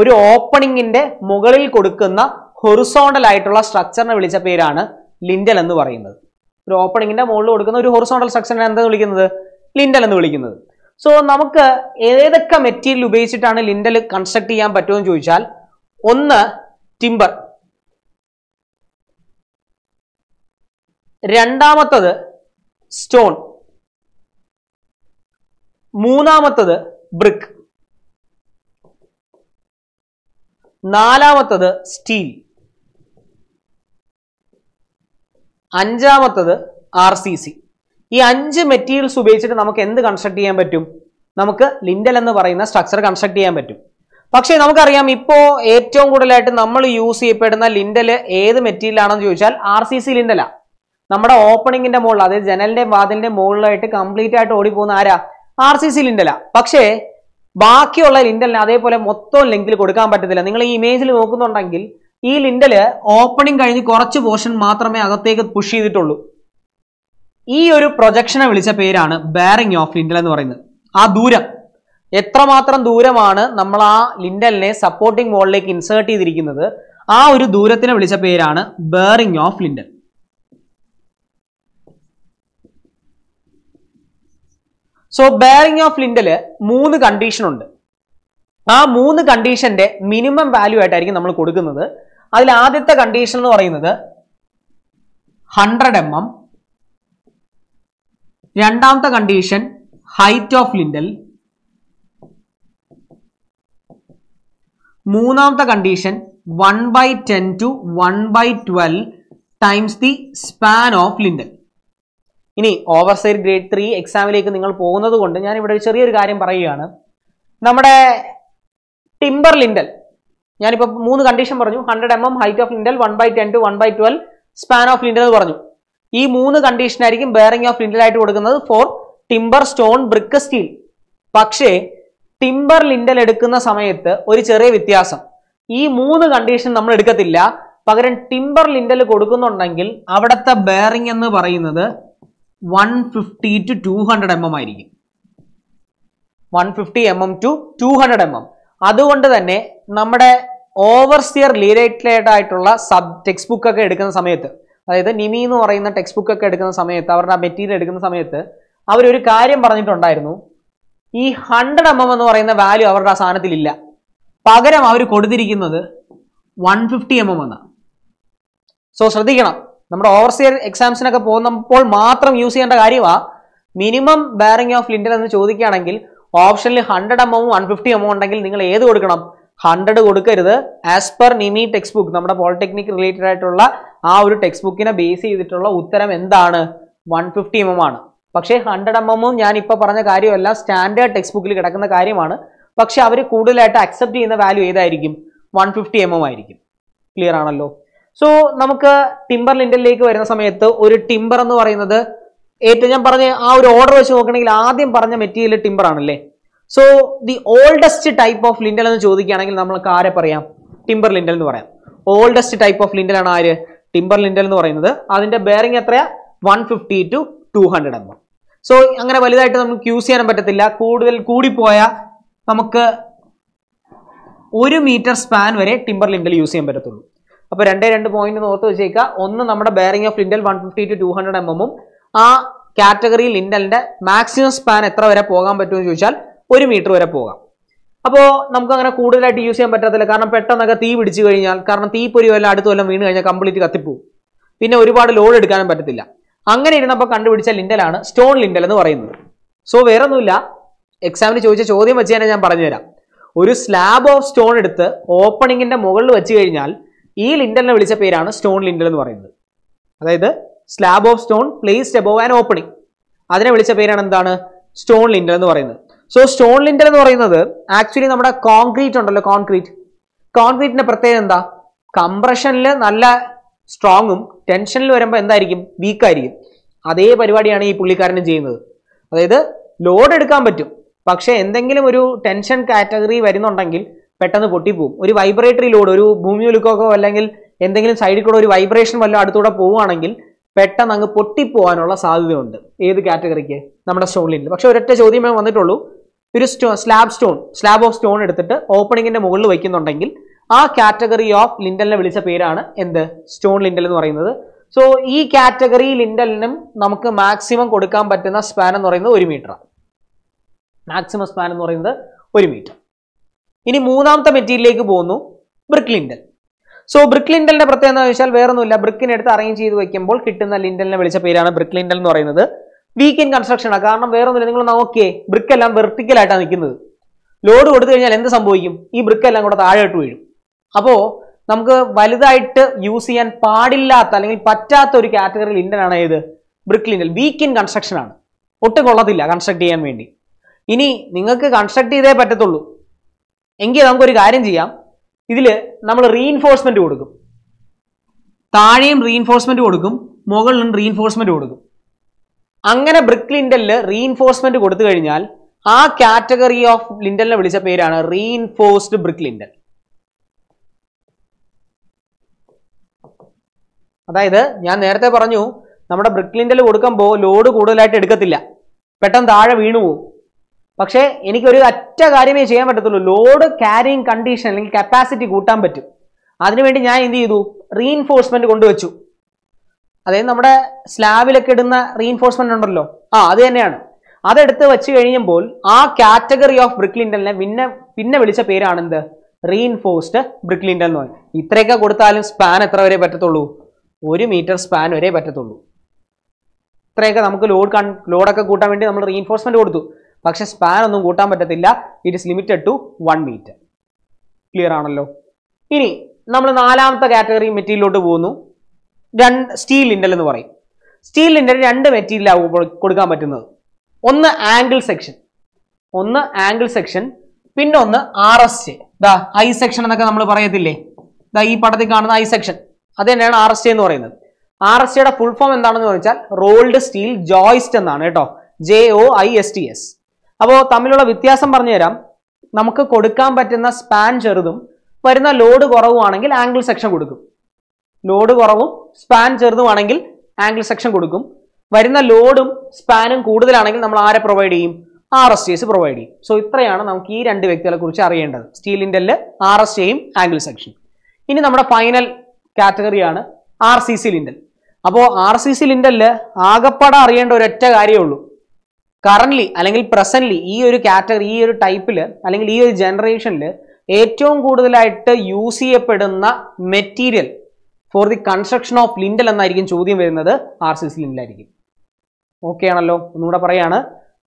ഒരു ഓപ്പണിങ്ങിൻ്റെ മുകളിൽ കൊടുക്കുന്ന ഹൊറിസോണ്ടൽ ആയിട്ടുള്ള സ്ട്രക്ചറിനെ വിളിച്ച പേരാണ് ലിൻഡൽ എന്ന് പറയുന്നത് ഒരു ഓപ്പണിങ്ങിന്റെ മുകളിൽ കൊടുക്കുന്ന ഒരു ഹൊറിസോണ്ടൽ സ്ട്രക്ചറിനെ എന്താണ് വിളിക്കുന്നത് ലിൻഡൽ എന്ന് വിളിക്കുന്നത് സോ നമുക്ക് ഏതൊക്കെ മെറ്റീരിയൽ ഉപയോഗിച്ചിട്ടാണ് ലിൻഡൽ കൺസ്ട്രക്ട് ചെയ്യാൻ പറ്റുമെന്ന് ചോദിച്ചാൽ ഒന്ന് ടിംബർ രണ്ടാമത്തേത് സ്റ്റോൺ മൂന്നാമത്തേത് ബ്രിക്ക് നാലാമത്തേത് സ്റ്റീൽ അഞ്ചാമത്തേത് RCC ഈ 5 മെറ്റീരിയൽസ് ഉപയോഗിച്ചിട്ട് നമുക്ക് എന്ത് കൺസ്ട്രക്ട് ചെയ്യാൻ പറ്റും നമുക്ക് ലിൻഡൽ എന്ന് പറയുന്ന സ്ട്രക്ചർ കൺസ്ട്രക്ട് ചെയ്യാൻ പറ്റും പക്ഷേ നമുക്കറിയാം ഇപ്പോൾ ഏറ്റവും കൂടുതലായിട്ട് നമ്മൾ യൂസ് ചെയ്യപ്പെടുന്ന ലിൻഡൽ ഏത് മെറ്റീരിയൽ ആണെന്ന് ചോദിച്ചാൽ ആർസിസി ലിൻഡലാ. നമ്മുടെ ഓപ്പണിംഗിന്റെ മുകളിൽ അതായത് ജനലിന്റെ വാതിലിന്റെ മുകളിലായിട്ട് കംപ്ലീറ്റ് ആയിട്ട് ഓടി പോകുന്ന ആരാ? ആർസിസി ലിൻഡലാ. പക്ഷേ ബാക്കിയുള്ള ലിൻഡലിന് അതേപോലെ മൊത്തം ലെങ്കിൽ കൊടുക്കാൻ പറ്റത്തില്ല. നിങ്ങൾ ഈ ഇമേജിൽ നോക്കുന്നുണ്ടെങ്കിൽ ഈ ലിൻഡല് ഓപ്പണിംഗ് കഴിഞ്ഞ് കുറച്ച് പോർഷൻ മാത്രമേ അകത്തേക്ക് പുഷ് ചെയ്തിട്ടുള്ളൂ. ഈ ഒരു പ്രൊജക്ഷനെ വിളിച്ച പേരാണ് ബെയറിംഗ് ഓഫ് ലിൻഡൽ എന്ന് പറയുന്നത്. ആ ദൂരം എത്രമാത്രം ദൂരമാണ് നമ്മൾ ആ ലിൻഡലിനെ സപ്പോർട്ടിംഗ് വോളിലേക്ക് ഇൻസേർട്ട് ചെയ്തിരിക്കുന്നത്, ആ ഒരു ദൂരത്തിനെ വിളിച്ച പേരാണ് bearing of lintel. So bearing of lintel മൂന്ന് കണ്ടീഷൻ ഉണ്ട്. ആ മൂന്ന് കണ്ടീഷന്റെ മിനിമം വാല്യൂ ആയിട്ടായിരിക്കും നമ്മൾ കൊടുക്കുന്നത്. അതിൽ ആദ്യത്തെ കണ്ടീഷൻ എന്ന് പറയുന്നത് 100 mm, രണ്ടാമത്തെ കണ്ടീഷൻ ഹൈറ്റ് ഓഫ് ലിൻഡൽ, മൂന്നാമത്തെ condition 1/10 to 1/12 times the span of lintel. ഇനി ഓവർസൈഡ് ഗ്രേഡ് 3 എക്സാമിലേക്ക് നിങ്ങൾ പോകുന്നത് കൊണ്ട് ഞാൻ ഇവിടെ ചെറിയൊരു കാര്യം പറയുകയാണ്. നമ്മുടെ ടിംബർ ലിൻഡൽ ഞാനിപ്പോൾ മൂന്ന് കണ്ടീഷൻ പറഞ്ഞു, 100 mm, height of lintel, 1/10 to 1/12 span of lintel പറഞ്ഞു. ഈ മൂന്ന് കണ്ടീഷൻ ആയിരിക്കും ബെയറിംഗ് ഓഫ് ലിൻഡൽ ആയിട്ട് കൊടുക്കുന്നത് for timber, stone, brick, steel. പക്ഷേ ടിംബർ ലിൻഡൽ എടുക്കുന്ന സമയത്ത് ഒരു ചെറിയ വ്യത്യാസം, ഈ മൂന്ന് കണ്ടീഷൻ നമ്മൾ എടുക്കത്തില്ല. പകരം ടിംബർ ലിൻഡൽ കൊടുക്കുന്നുണ്ടെങ്കിൽ അവിടുത്തെ ബെയറിംഗ് എന്ന് പറയുന്നത് 150 to 200 mm ആയിരിക്കും, 150 mm to 200 mm. അതുകൊണ്ട് തന്നെ നമ്മുടെ ഓവർസിയർ റിലേറ്റഡ് ആയിട്ടുള്ള സബ് ടെക്സ്റ്റ് ബുക്ക് ഒക്കെ എടുക്കുന്ന സമയത്ത്, അതായത് നിമി എന്ന് പറയുന്ന ടെക്സ്റ്റ് ബുക്ക് ഒക്കെ എടുക്കുന്ന സമയത്ത്, അവരുടെ മെറ്റീരിയൽ എടുക്കുന്ന സമയത്ത് അവരൊരു കാര്യം പറഞ്ഞിട്ടുണ്ടായിരുന്നു. ഈ 100 mm എന്ന് പറയുന്ന വാല്യൂ അവരുടെ ആ സാധനത്തിലില്ല. പകരം അവർ കൊടുത്തിരിക്കുന്നത് 150 mm എന്നാണ്. സോ ശ്രദ്ധിക്കണം, നമ്മുടെ ഓവർസിയർ എക്സാംസിനൊക്കെ പോകുമ്പോൾ മാത്രം യൂസ് ചെയ്യേണ്ട കാര്യമാണ്. മിനിമം ബെയറിംഗ് ഓഫ് ലിൻഡൽ എന്ന് ചോദിക്കുകയാണെങ്കിൽ ഓപ്ഷനിൽ 100 mm 150 mm ഉണ്ടെങ്കിൽ നിങ്ങൾ ഏത് കൊടുക്കണം? 100 കൊടുക്കരുത്. ആസ് പെർ നിമി ടെക്സ്റ്റ് ബുക്ക്, നമ്മുടെ പോളിടെക്നിക് റിലേറ്റഡ് ആയിട്ടുള്ള ആ ഒരു ടെക്സ്റ്റ് ബുക്കിനെ ബേസ് ചെയ്തിട്ടുള്ള ഉത്തരം എന്താണ്? 150 mm ആണ്. പക്ഷേ 100 mm ഞാൻ ഇപ്പോൾ പറഞ്ഞ കാര്യമല്ല, സ്റ്റാൻഡേർഡ് ടെക്സ്റ്റ് ബുക്കിൽ കിടക്കുന്ന കാര്യമാണ്. പക്ഷെ അവർ കൂടുതലായിട്ട് അക്സെപ്റ്റ് ചെയ്യുന്ന വാല്യൂ ഏതായിരിക്കും? 150 mm ആയിരിക്കും. ക്ലിയർ ആണല്ലോ? സോ നമുക്ക് ടിംബർ ലിൻഡലിലേക്ക് വരുന്ന സമയത്ത് ഒരു ടിംബർ എന്ന് പറയുന്നത് ഏറ്റവും ഞാൻ പറഞ്ഞ ആ ഒരു ഓർഡർ വെച്ച് നോക്കുകയാണെങ്കിൽ ആദ്യം പറഞ്ഞ മെറ്റീരിയൽ ടിംബർ ആണല്ലേ. So the oldest type of lintel എന്ന് ചോദിക്കുകയാണെങ്കിൽ നമ്മൾക്ക് ആരെ പറയാം? ടിംബർ ലിൻഡൽ എന്ന് പറയാം. ഓൾഡസ്റ്റ് ടൈപ്പ് ഓഫ് ലിൻഡൽ ആണ് ആര്? ടിംബർ ലിൻഡൽ എന്ന് പറയുന്നത്. അതിന്റെ ബെയറിംഗ് എത്രയാ? 150 to 200 mm. സോ അങ്ങനെ വലുതായിട്ട് നമുക്ക് യൂസ് ചെയ്യാൻ പറ്റത്തില്ല. കൂടുതൽ കൂടിപ്പോയാൽ നമുക്ക് 1 meter സ്പാൻ വരെ ടിംബർ ലിൻഡൽ യൂസ് ചെയ്യാൻ പറ്റത്തുള്ളൂ. അപ്പോൾ 2 പോയിന്റ് ഓർത്ത് വെച്ചേക്കുക. ഒന്ന്, നമ്മുടെ bearing of lintel 150 to 200 mm, ആ കാറ്റഗറിയിൽ ലിൻഡലിന്റെ മാക്സിമം സ്പാൻ എത്ര വരെ പോകാൻ പറ്റുമെന്ന് ചോദിച്ചാൽ 1 meter വരെ പോകാം. അപ്പോൾ നമുക്ക് അങ്ങനെ കൂടുതലായിട്ട് യൂസ് ചെയ്യാൻ പറ്റത്തില്ല. കാരണം പെട്ടെന്നൊക്കെ തീ പിടിച്ചു കഴിഞ്ഞാൽ, കാരണം തീപ്പൊരി വല്ല അടുത്ത് വല്ലതും വീണ് കഴിഞ്ഞാൽ കംപ്ലീറ്റ് കത്തിപ്പോവും. പിന്നെ ഒരുപാട് ലോഡ് എടുക്കാനും പറ്റത്തില്ല. അങ്ങനെ ഇരുന്നപ്പോൾ കണ്ടുപിടിച്ച ലിൻഡലാണ് സ്റ്റോൺ ലിൻഡൽ എന്ന് പറയുന്നത്. സോ വേറൊന്നുമില്ല, എക്സാമിന് ചോദിച്ച ചോദ്യം വെച്ച് തന്നെ ഞാൻ പറഞ്ഞുതരാം. ഒരു സ്ലാബ് ഓഫ് സ്റ്റോൺ എടുത്ത് ഓപ്പണിങ്ങിന്റെ മുകളിൽ വെച്ച് കഴിഞ്ഞാൽ ഈ ലിൻഡലിനെ വിളിച്ച പേരാണ് സ്റ്റോൺ ലിൻഡൽ എന്ന് പറയുന്നത്. അതായത് slab of stone placed above an opening, അതിനെ വിളിച്ച പേരാണ് എന്താണ്? സ്റ്റോൺ ലിൻഡൽ എന്ന് പറയുന്നത്. സോ സ്റ്റോൺ ലിൻഡൽ എന്ന് പറയുന്നത് ആക്ച്വലി നമ്മുടെ കോൺക്രീറ്റ് ഉണ്ടല്ലോ, കോൺക്രീറ്റിന്റെ പ്രത്യേകത എന്താ? കംപ്രഷനിൽ നല്ല സ്ട്രോങ്ങും ടെൻഷനിൽ വരുമ്പോൾ എന്തായിരിക്കും? വീക്കായിരിക്കും. അതേ പരിപാടിയാണ് ഈ പുള്ളിക്കാരനും ചെയ്യുന്നത്. അതായത് ലോഡ് എടുക്കാൻ പറ്റും, പക്ഷേ എന്തെങ്കിലും ഒരു ടെൻഷൻ കാറ്റഗറി വരുന്നുണ്ടെങ്കിൽ പെട്ടെന്ന് പൊട്ടിപ്പോവും. ഒരു വൈബ്രേറ്ററി ലോഡ്, ഒരു ഭൂമിയൊലുക്കോ അല്ലെങ്കിൽ എന്തെങ്കിലും സൈഡിൽ കൂടെ ഒരു വൈബ്രേഷൻ വല്ലതും അടുത്തൂടെ പോവുകയാണെങ്കിൽ പെട്ടെന്ന് അങ്ങ് പൊട്ടിപ്പോവാനുള്ള സാധ്യതയുണ്ട്. ഏത് കാറ്റഗറിക്ക്? നമ്മുടെ സ്റ്റോൺ ലിൻഡൽ. പക്ഷേ ഒരൊറ്റ ചോദ്യമേ വന്നിട്ടുള്ളൂ. ഒരു സ്ലാബ് ഓഫ് സ്റ്റോൺ എടുത്തിട്ട് ഓപ്പണിങ്ങിന്റെ മുകളിൽ വയ്ക്കുന്നുണ്ടെങ്കിൽ ആ കാറ്റഗറി ഓഫ് ലിൻഡലിനെ വിളിച്ച പേരാണ് എന്ത്? സ്റ്റോൺ ലിൻഡൽ എന്ന് പറയുന്നത്. സോ ഈ കാറ്റഗറി ലിൻഡലിനും നമുക്ക് മാക്സിമം കൊടുക്കാൻ പറ്റുന്ന സ്പാൻ എന്ന് പറയുന്നത് 1 meter. മാക്സിമം സ്പാൻ എന്ന് പറയുന്നത് 1 meter. ഇനി മൂന്നാമത്തെ മെറ്റീരിയലിലേക്ക് പോകുന്നു, ബ്രിക്ക് ലിൻഡൽ. സോ ബ്രിക്ക് ലിൻഡലിന്റെ പ്രത്യേകത എന്ന് വെച്ചാൽ വേറൊന്നുമില്ല, ബ്രിക്കിനെടുത്ത് അറേഞ്ച് ചെയ്ത് വെക്കുമ്പോൾ കിട്ടുന്ന ലിൻഡലിനെ വിളിച്ച പേരാണ് ബ്രിക്ക് ലിൻഡൽ എന്ന് പറയുന്നത്. വീക്ക് ഇൻ കൺസ്ട്രക്ഷനാണ്. കാരണം വേറൊന്നുമില്ല, നിങ്ങൾ നോക്കിയേ, ബ്രിക്ക് എല്ലാം വെർട്ടിക്കലായിട്ടാണ് നിൽക്കുന്നത്. ലോഡ് കൊടുത്തു കഴിഞ്ഞാൽ എന്ത് സംഭവിക്കും? ഈ ബ്രിക്ക് എല്ലാം കൂടെ താഴോട്ട് വീഴും. അപ്പോൾ നമുക്ക് വലുതായിട്ട് യൂസ് ചെയ്യാൻ പാടില്ലാത്ത അല്ലെങ്കിൽ പറ്റാത്ത ഒരു കാറ്റഗറി ലിൻഡലാണ് ഏത്? Brick lintel. Weak in construction ആണ്, ഒട്ടും കൊള്ളത്തില്ല കൺസ്ട്രക്ട് ചെയ്യാൻ വേണ്ടി. ഇനി നിങ്ങൾക്ക് കൺസ്ട്രക്ട് ചെയ്തേ പറ്റത്തുള്ളൂ. എങ്കിൽ നമുക്ക് ഒരു കാര്യം ചെയ്യാം ഇതില് നമ്മൾ റീഇൻഫോഴ്സ്മെന്റ് കൊടുക്കും താഴെയും റീഇൻഫോഴ്സ്മെന്റ് കൊടുക്കും മുകളിലും റീഇൻഫോഴ്സ്മെന്റ് കൊടുക്കും അങ്ങനെ ബ്രിക്ക് ലിൻഡലിൽ റീഇൻഫോഴ്സ്മെന്റ് കൊടുത്തു കഴിഞ്ഞാൽ ആ കാറ്റഗറി ഓഫ് ലിൻഡലിനെ വിളിച്ച പേരാണ് റീഇൻഫോഴ്സ്ഡ് ബ്രിക്ക് ലിൻഡൽ അതായത് ഞാൻ നേരത്തെ പറഞ്ഞു നമ്മുടെ ബ്രിക്ക് ലിൻഡൽ കൊടുക്കുമ്പോൾ ലോഡ് കൂടുതലായിട്ട് എടുക്കത്തില്ല പെട്ടെന്ന് താഴെ വീണു പോകും പക്ഷേ എനിക്ക് ഒരു അറ്റ കാര്യമേ ചെയ്യാൻ പറ്റത്തുള്ളൂ ലോഡ് കാരിയിങ് കണ്ടീഷൻ അല്ലെങ്കിൽ കപ്പാസിറ്റി കൂട്ടാൻ പറ്റും അതിനുവേണ്ടി ഞാൻ എന്ത് ചെയ്തു റീഇൻഫോഴ്സ്മെന്റ് കൊണ്ടുവച്ചു അതായത് നമ്മുടെ സ്ലാബിലൊക്കെ ഇടുന്ന റീഇൻഫോഴ്സ്മെന്റ് ഉണ്ടല്ലോ ആ അത് തന്നെയാണ് അതെടുത്ത് വെച്ച് കഴിയുമ്പോൾ ആ കാറ്റഗറി ഓഫ് ബ്രിക്ക് ലിൻഡലിനെ പിന്നെ വിളിച്ച പേരാണ് എന്ത് റീഇൻഫോഴ്സ്ഡ് ബ്രിക്ക് ലിൻഡൽ എന്ന് പറയും ഇത്രയൊക്കെ കൊടുത്താലും സ്പാൻ എത്ര വരെ പറ്റത്തുള്ളൂ 1 മീറ്റർ സ്പാൻ വരെ പറ്റത്തുള്ളൂ ഇത്രയൊക്കെ നമുക്ക് ലോഡൊക്കെ കൂട്ടാൻ വേണ്ടി നമ്മൾ റീഇൻഫോഴ്സ്മെന്റ് കൊടുത്തു പക്ഷേ സ്പാൻ ഒന്നും കൂട്ടാൻ പറ്റത്തില്ല it is limited to 1 metre clear ആണല്ലോ ഇനി നമ്മൾ നാലാമത്തെ കാറ്റഗറി മെറ്റീരിയലോട്ട് പോകുന്നു സ്റ്റീൽ ലിൻഡൽ എന്ന് പറയും സ്റ്റീൽ ലിൻഡൽ രണ്ട് മെറ്റീരിയലാണ് കൊടുക്കാൻ പറ്റുന്നത് ഒന്ന് ആംഗിൾ സെക്ഷൻ പിന്നെ ഒന്ന് ആർ എസ് ജെ ദാ ഐ സെക്ഷൻ എന്നൊക്കെ നമ്മൾ പറയത്തില്ലേ ദാ ഈ പടത്തിൽ കാണുന്ന ഐ സെക്ഷൻ അത് തന്നെയാണ് ആർ എസ് ജെ എന്ന് പറയുന്നത് ആർ എസ് ജെയുടെ ഫുൾ ഫോം എന്താണെന്ന് ചോദിച്ചാൽ റോൾഡ് സ്റ്റീൽ ജോയിസ്റ്റ് എന്നാണ് കേട്ടോ JOISTS അപ്പോൾ തമ്മിലുള്ള വ്യത്യാസം പറഞ്ഞുതരാം നമുക്ക് കൊടുക്കാൻ പറ്റുന്ന സ്പാൻ ചെറുതും വരുന്ന ലോഡ് കുറവുമാണെങ്കിൽ ആംഗിൾ സെക്ഷൻ കൊടുക്കും ലോഡ് കുറവും സ്പാൻ ചെറുതുമാണെങ്കിൽ ആംഗിൾ സെക്ഷൻ കൊടുക്കും വരുന്ന ലോഡും സ്പാനും കൂടുതലാണെങ്കിൽ നമ്മൾ ആരെ പ്രൊവൈഡ് ചെയ്യും RSJs പ്രൊവൈഡ് ചെയ്യും സോ ഇത്രയാണ് നമുക്ക് ഈ രണ്ട് വ്യക്തികളെ കുറിച്ച് അറിയേണ്ടത് സ്റ്റീൽ ലിൻഡലിൽ RSJയും ആംഗിൾ സെക്ഷൻ ഇനി നമ്മുടെ ഫൈനൽ കാറ്റഗറിയാണ് RCC ലിൻഡൽ അപ്പോൾ RCC ലിൻഡലിൽ ആകപ്പാടെ അറിയേണ്ട ഒരൊറ്റ കാര്യമേ ഉള്ളൂ കറന്റ്ലി അല്ലെങ്കിൽ പ്രസന്റ്ലി ഈ ഒരു കാറ്റഗറി ഈ ഒരു ടൈപ്പിൽ അല്ലെങ്കിൽ ഈ ഒരു ജനറേഷനിൽ ഏറ്റവും കൂടുതലായിട്ട് യൂസ് ചെയ്യപ്പെടുന്ന material for the construction of lintel എന്നായിരിക്കും ചോദ്യം വരുന്നത് RCC ലിൻഡലായിരിക്കും ഓക്കെ ആണല്ലോ ഒന്നുകൂടെ പറയാണ്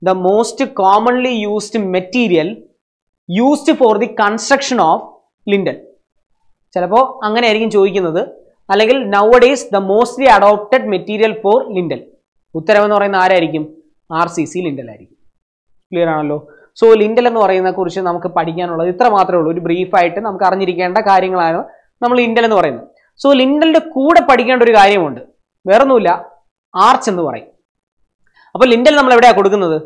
the most commonly used material used for the construction of lintel ചിലപ്പോൾ അങ്ങനെ ആയിരിക്കും ചോദിക്കുന്നത് അല്ലെങ്കിൽ now days the mostly adopted material for lintel ഉത്തരവെന്ന് പറയുന്ന ആരായിരിക്കും RCC ലിൻഡൽ ആയിരിക്കും ക്ലിയർ ആണല്ലോ സോ ലിൻഡൽ എന്ന് പറയുന്നതിനെ കുറിച്ച് നമുക്ക് പഠിക്കാനുള്ളത് ഇത്ര മാത്രമേ ഉള്ളൂ ഒരു ബ്രീഫായിട്ട് നമുക്ക് അറിഞ്ഞിരിക്കേണ്ട കാര്യങ്ങളാണ് നമ്മൾ ലിൻഡൽ എന്ന് പറയുന്നത് സോ ലിൻഡലിന്റെ കൂടെ പഠിക്കേണ്ട ഒരു കാര്യമുണ്ട് വേറൊന്നുമില്ല ആർച്ച് എന്ന് പറയും അപ്പോൾ ലിൻഡൽ നമ്മൾ എവിടെയാണ് കൊടുക്കുന്നത്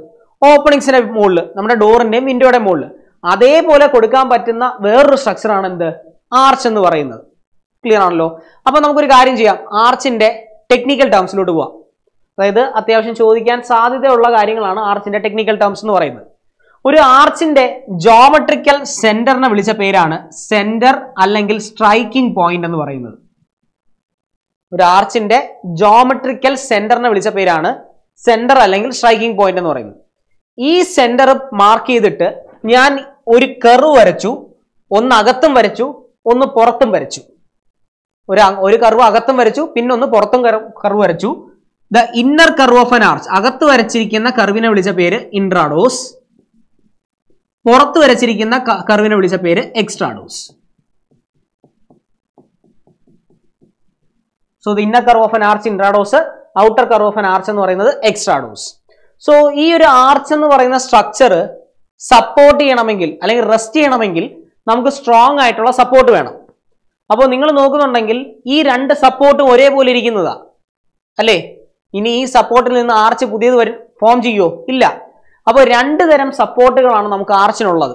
ഓപ്പണിങ്സിന്റെ മുകളിൽ നമ്മുടെ ഡോറിന്റെയും വിൻഡോയുടെ മുകളിൽ അതേപോലെ കൊടുക്കാൻ പറ്റുന്ന വേറൊരു സ്ട്രക്ചറാണ് എന്ത് ആർച്ച് എന്ന് പറയുന്നത് ക്ലിയർ ആണല്ലോ അപ്പോൾ നമുക്കൊരു കാര്യം ചെയ്യാം ആർച്ചിന്റെ ടെക്നിക്കൽ ടേംസിലോട്ട് പോവാം അതായത് അത്യാവശ്യം ചോദിക്കാൻ സാധ്യതയുള്ള കാര്യങ്ങളാണ് ആർച്ചിന്റെ ടെക്നിക്കൽ ടേംസ് എന്ന് പറയുന്നത് ഒരു ആർച്ചിന്റെ ജോമെട്രിക്കൽ സെന്ററിനെ വിളിച്ച പേരാണ് സെന്റർ അല്ലെങ്കിൽ സ്ട്രൈക്കിംഗ് പോയിന്റ് എന്ന് പറയുന്നത് ഒരു ആർച്ചിന്റെ ജോമെട്രിക്കൽ സെന്ററിനെ വിളിച്ച പേരാണ് സെന്റർ അല്ലെങ്കിൽ സ്ട്രൈക്കിംഗ് പോയിന്റ് എന്ന് പറയുന്നത് ഈ സെന്റർ മാർക്ക് ചെയ്തിട്ട് ഞാൻ ഒരു കർവ് വരച്ചു ഒന്ന് അകത്തും വരച്ചു ഒന്ന് പുറത്തും വരച്ചു ഒരു കർവ് അകത്തും വരച്ചു പിന്നെ ഒന്ന് പുറത്തും കർവ് വരച്ചു the inner curve of an arch അകത്ത് വരച്ചിരിക്കുന്ന കർവിനെ വിളിച്ച പേര് ഇൻട്രാഡോസ് പുറത്ത് വരച്ചിരിക്കുന്ന കർവിനെ വിളിച്ച പേര് extrados so the inner curve of an arch intrados outer curve of an arch എന്ന് പറയുന്നത് എക്സ്ട്രാഡോസ് സോ ഈ ഒരു ആർച്ച് എന്ന് പറയുന്ന സ്ട്രക്ചർ സപ്പോർട്ട് ചെയ്യണമെങ്കിൽ അല്ലെങ്കിൽ റെസ്റ്റ് ചെയ്യണമെങ്കിൽ നമുക്ക് സ്ട്രോങ് ആയിട്ടുള്ള സപ്പോർട്ട് വേണം അപ്പോൾ നിങ്ങൾ നോക്കുന്നുണ്ടെങ്കിൽ ഈ രണ്ട് സപ്പോർട്ടും ഒരേപോലെ ഇരിക്കുന്നതാ അല്ലേ ഇനി ഈ സപ്പോർട്ടിൽ നിന്ന് ആർച്ച് പുതിയത് ഫോം ചെയ്യുമോ ഇല്ല അപ്പോൾ രണ്ട് തരം സപ്പോർട്ടുകളാണ് നമുക്ക് ആർച്ചിനുള്ളത്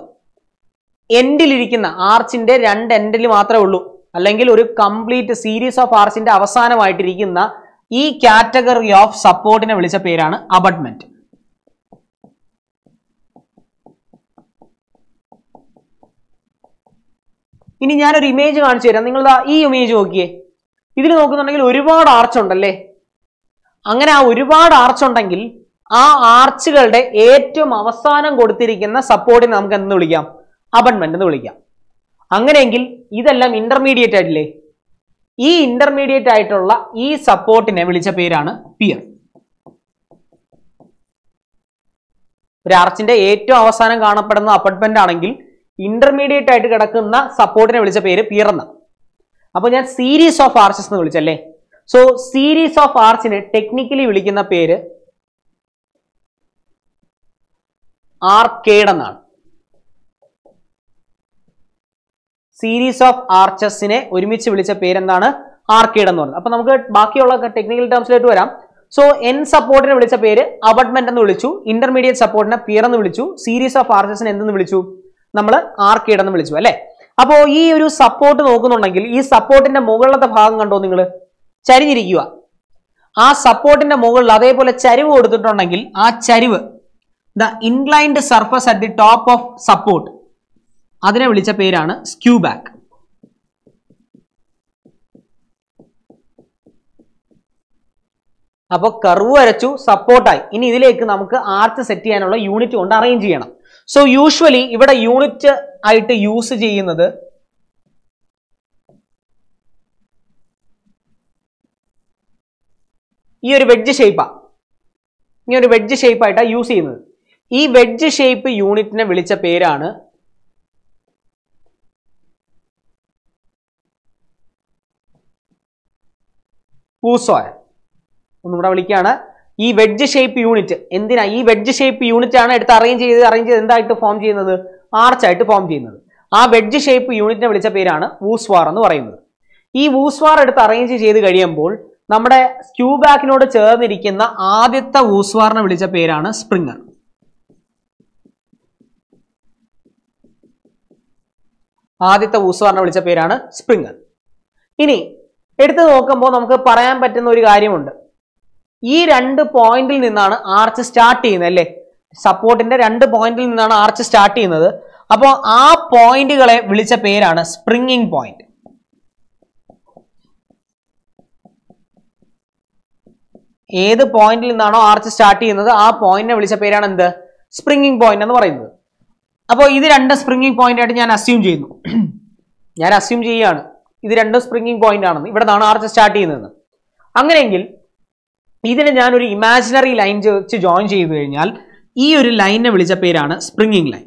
എൻഡിലിരിക്കുന്ന ആർച്ചിന്റെ രണ്ട് എൻഡിൽ മാത്രമേ ഉള്ളൂ അല്ലെങ്കിൽ ഒരു കംപ്ലീറ്റ് സീരീസ് ഓഫ് ആർച്ചിന്റെ അവസാനമായിട്ടിരിക്കുന്ന ഈ കാറ്റഗറി ഓഫ് സപ്പോർട്ടിനെ വിളിച്ച പേരാണ് അബട്ട്മെന്റ് ഇനി ഞാനൊരു ഇമേജ് കാണിച്ചു തരാം നിങ്ങൾ ഈ ഇമേജ് നോക്കിയേ ഇതിൽ നോക്കുന്നുണ്ടെങ്കിൽ ഒരുപാട് ആർച്ച് ഉണ്ടല്ലേ അങ്ങനെ ആ ഒരുപാട് ആർച്ച് ഉണ്ടെങ്കിൽ ആ ആർച്ചുകളുടെ ഏറ്റവും അവസാനം കൊടുത്തിരിക്കുന്ന സപ്പോർട്ടിനെ നമുക്ക് എന്ത് വിളിക്കാം അബട്ട്മെന്റ് എന്ന് വിളിക്കാം അങ്ങനെയെങ്കിൽ ഇതെല്ലാം ഇന്റർമീഡിയറ്റ് ആയിട്ടില്ലേ ഈ ഇന്റർമീഡിയറ്റ് ആയിട്ടുള്ള ഈ സപ്പോർട്ടിനെ വിളിച്ച പേരാണ് പിയർ ഒരു ആർച്ചിന്റെ ഏറ്റവും അവസാനം കാണപ്പെടുന്ന അബട്ട്മെന്റ് ആണെങ്കിൽ ഇന്റർമീഡിയറ്റ് ആയിട്ട് കിടക്കുന്ന സപ്പോർട്ടിനെ വിളിച്ച പേര് പിയർ എന്നാണ് അപ്പോൾ ഞാൻ സീരീസ് ഓഫ് ആർച്ചസ് എന്ന് വിളിച്ചല്ലേ സോ സീരീസ് ഓഫ് ആർച്ചിനെ ടെക്നിക്കലി വിളിക്കുന്ന പേര് ആർക്കേഡ് എന്നാണ് series of arches in a Urimichi village parent on a arcade and on. Upon Bakiola technical terms later. So, N support in a village appear, abutment and Ulichu, intermediate support in a pier and Ulichu, series of arches and Ulichu, number arcade and Ulichu. Apo you support Nogonagil, is support in the Mogala the Hang and Doningle, Chari Rigua. A support in the Mogala, they pull a chariv over the Tonagil, a chariv. The inclined surface at the top of support. Adine vilicha perana skew back. Appo curve varachu support ayi. Ini idilekku namukku arch set cheyanulla unit kondu arrange cheyanam. So usually ivada unit aayittu use cheyyunnathu ee oru wedge shape a. Ee oru wedge shape aayita use cheyyunnathu. E wedge shape unit ne vilicha perana Pusoy. Unumra vilikana E wedge shape unit. Endina E wedge shape unit aanu edutha arrange endayittu form cheynadu arch aayittu form cheynadu. Aa wedge shape unit ne vilicha perana wooswar ennu parayunnathu. E wooswar edutha arrange cheyidu kariyumbol nammade skew back node chernirikkunna aadyatha wooswar ne vilicha perana springer. ആദ്യത്തെ ഊസ്വാറിനെ വിളിച്ച പേരാണ് sprinkler. ഇനി എടുത്തു നോക്കുമ്പോൾ നമുക്ക് പറയാൻ പറ്റുന്ന ഒരു കാര്യമുണ്ട്. ഈ രണ്ട് പോയിന്റിൽ നിന്നാണ് ആർച്ച് സ്റ്റാർട്ട് ചെയ്യുന്നത് അല്ലേ? സപ്പോർട്ടിന്റെ രണ്ട് പോയിന്റിൽ നിന്നാണ് ആർച്ച് സ്റ്റാർട്ട് ചെയ്യുന്നത്. അപ്പോൾ ആ പോയിന്റുകളെ വിളിച്ച പേരാണ് സ്പ്രിംഗിംഗ് പോയിന്റ്. ഏത് പോയിന്റിൽ നിന്നാണോ ആർച്ച് സ്റ്റാർട്ട് ചെയ്യുന്നത് ആ പോയിന്റിനെ വിളിച്ച പേരാണ് എന്ത്? സ്പ്രിംഗിംഗ് പോയിന്റ് എന്ന് പറയുന്നത്. Now, this is a springing point. I assume this is a springing point. This is an arch start. Now, this is an imaginary line. This line is a springing line.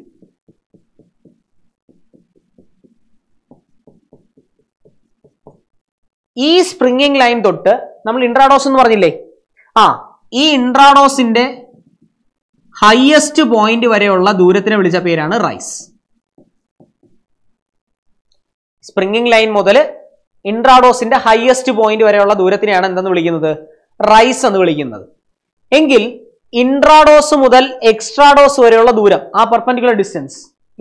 This springing line is intrados. Highest point വരെയുള്ള ദൂരത്തിനെ വിളിച്ച പേരാണ് rice. Springing line മുതൽ ഇൻട്രാഡോസിന്റെ highest point വരെയുള്ള ദൂരത്തിനെയാണ് എന്തെന്ന് വിളിക്കുന്നത്? Rice എന്ന് വിളിക്കുന്നത്. എങ്കിൽ ഇൻട്രാഡോസ് മുതൽ എക്സ്ട്രാഡോസ് വരെയുള്ള ദൂരം ആ പെർപെൻഡിക്കുലർ ഡിസ്റ്റൻസ്,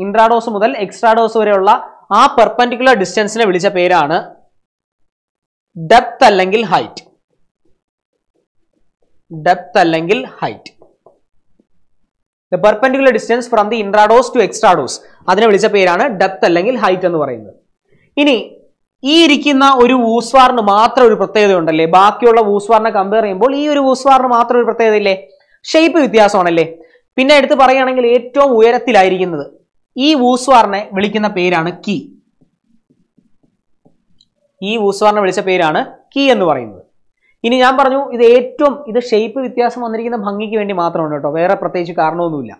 ഇൻട്രാഡോസ് മുതൽ എക്സ്ട്രാഡോസ് വരെയുള്ള ആ പെർപെൻഡിക്കുലർ ഡിസ്റ്റൻസിനെ വിളിച്ച പേരാണ് ഡെപ്ത് അല്ലെങ്കിൽ ഹൈറ്റ്. ഡെപ്ത് അല്ലെങ്കിൽ height. The perpendicular distance from the intrados to extrados. That's why we call it depth and height. Now, this is one wooswar. Shape is different. Pinna eduthu parayanengil ettavum uyarathilirikkunnathu. Ee wooswarne vilikkunna perana key. Ee wooswarne vilicha perana key ennu parayunnathu. ഇനി ഞാൻ പറഞ്ഞു ഇത് ഏറ്റവും ഇത് shape വ്യത്യാസം വന്നിരിക്കുന്ന ഭംഗിക്ക് വേണ്ടി മാത്രമാണ് കേട്ടോ, വേറെ പ്രത്യേകിച്ച് കാരണമൊന്നുമില്ല.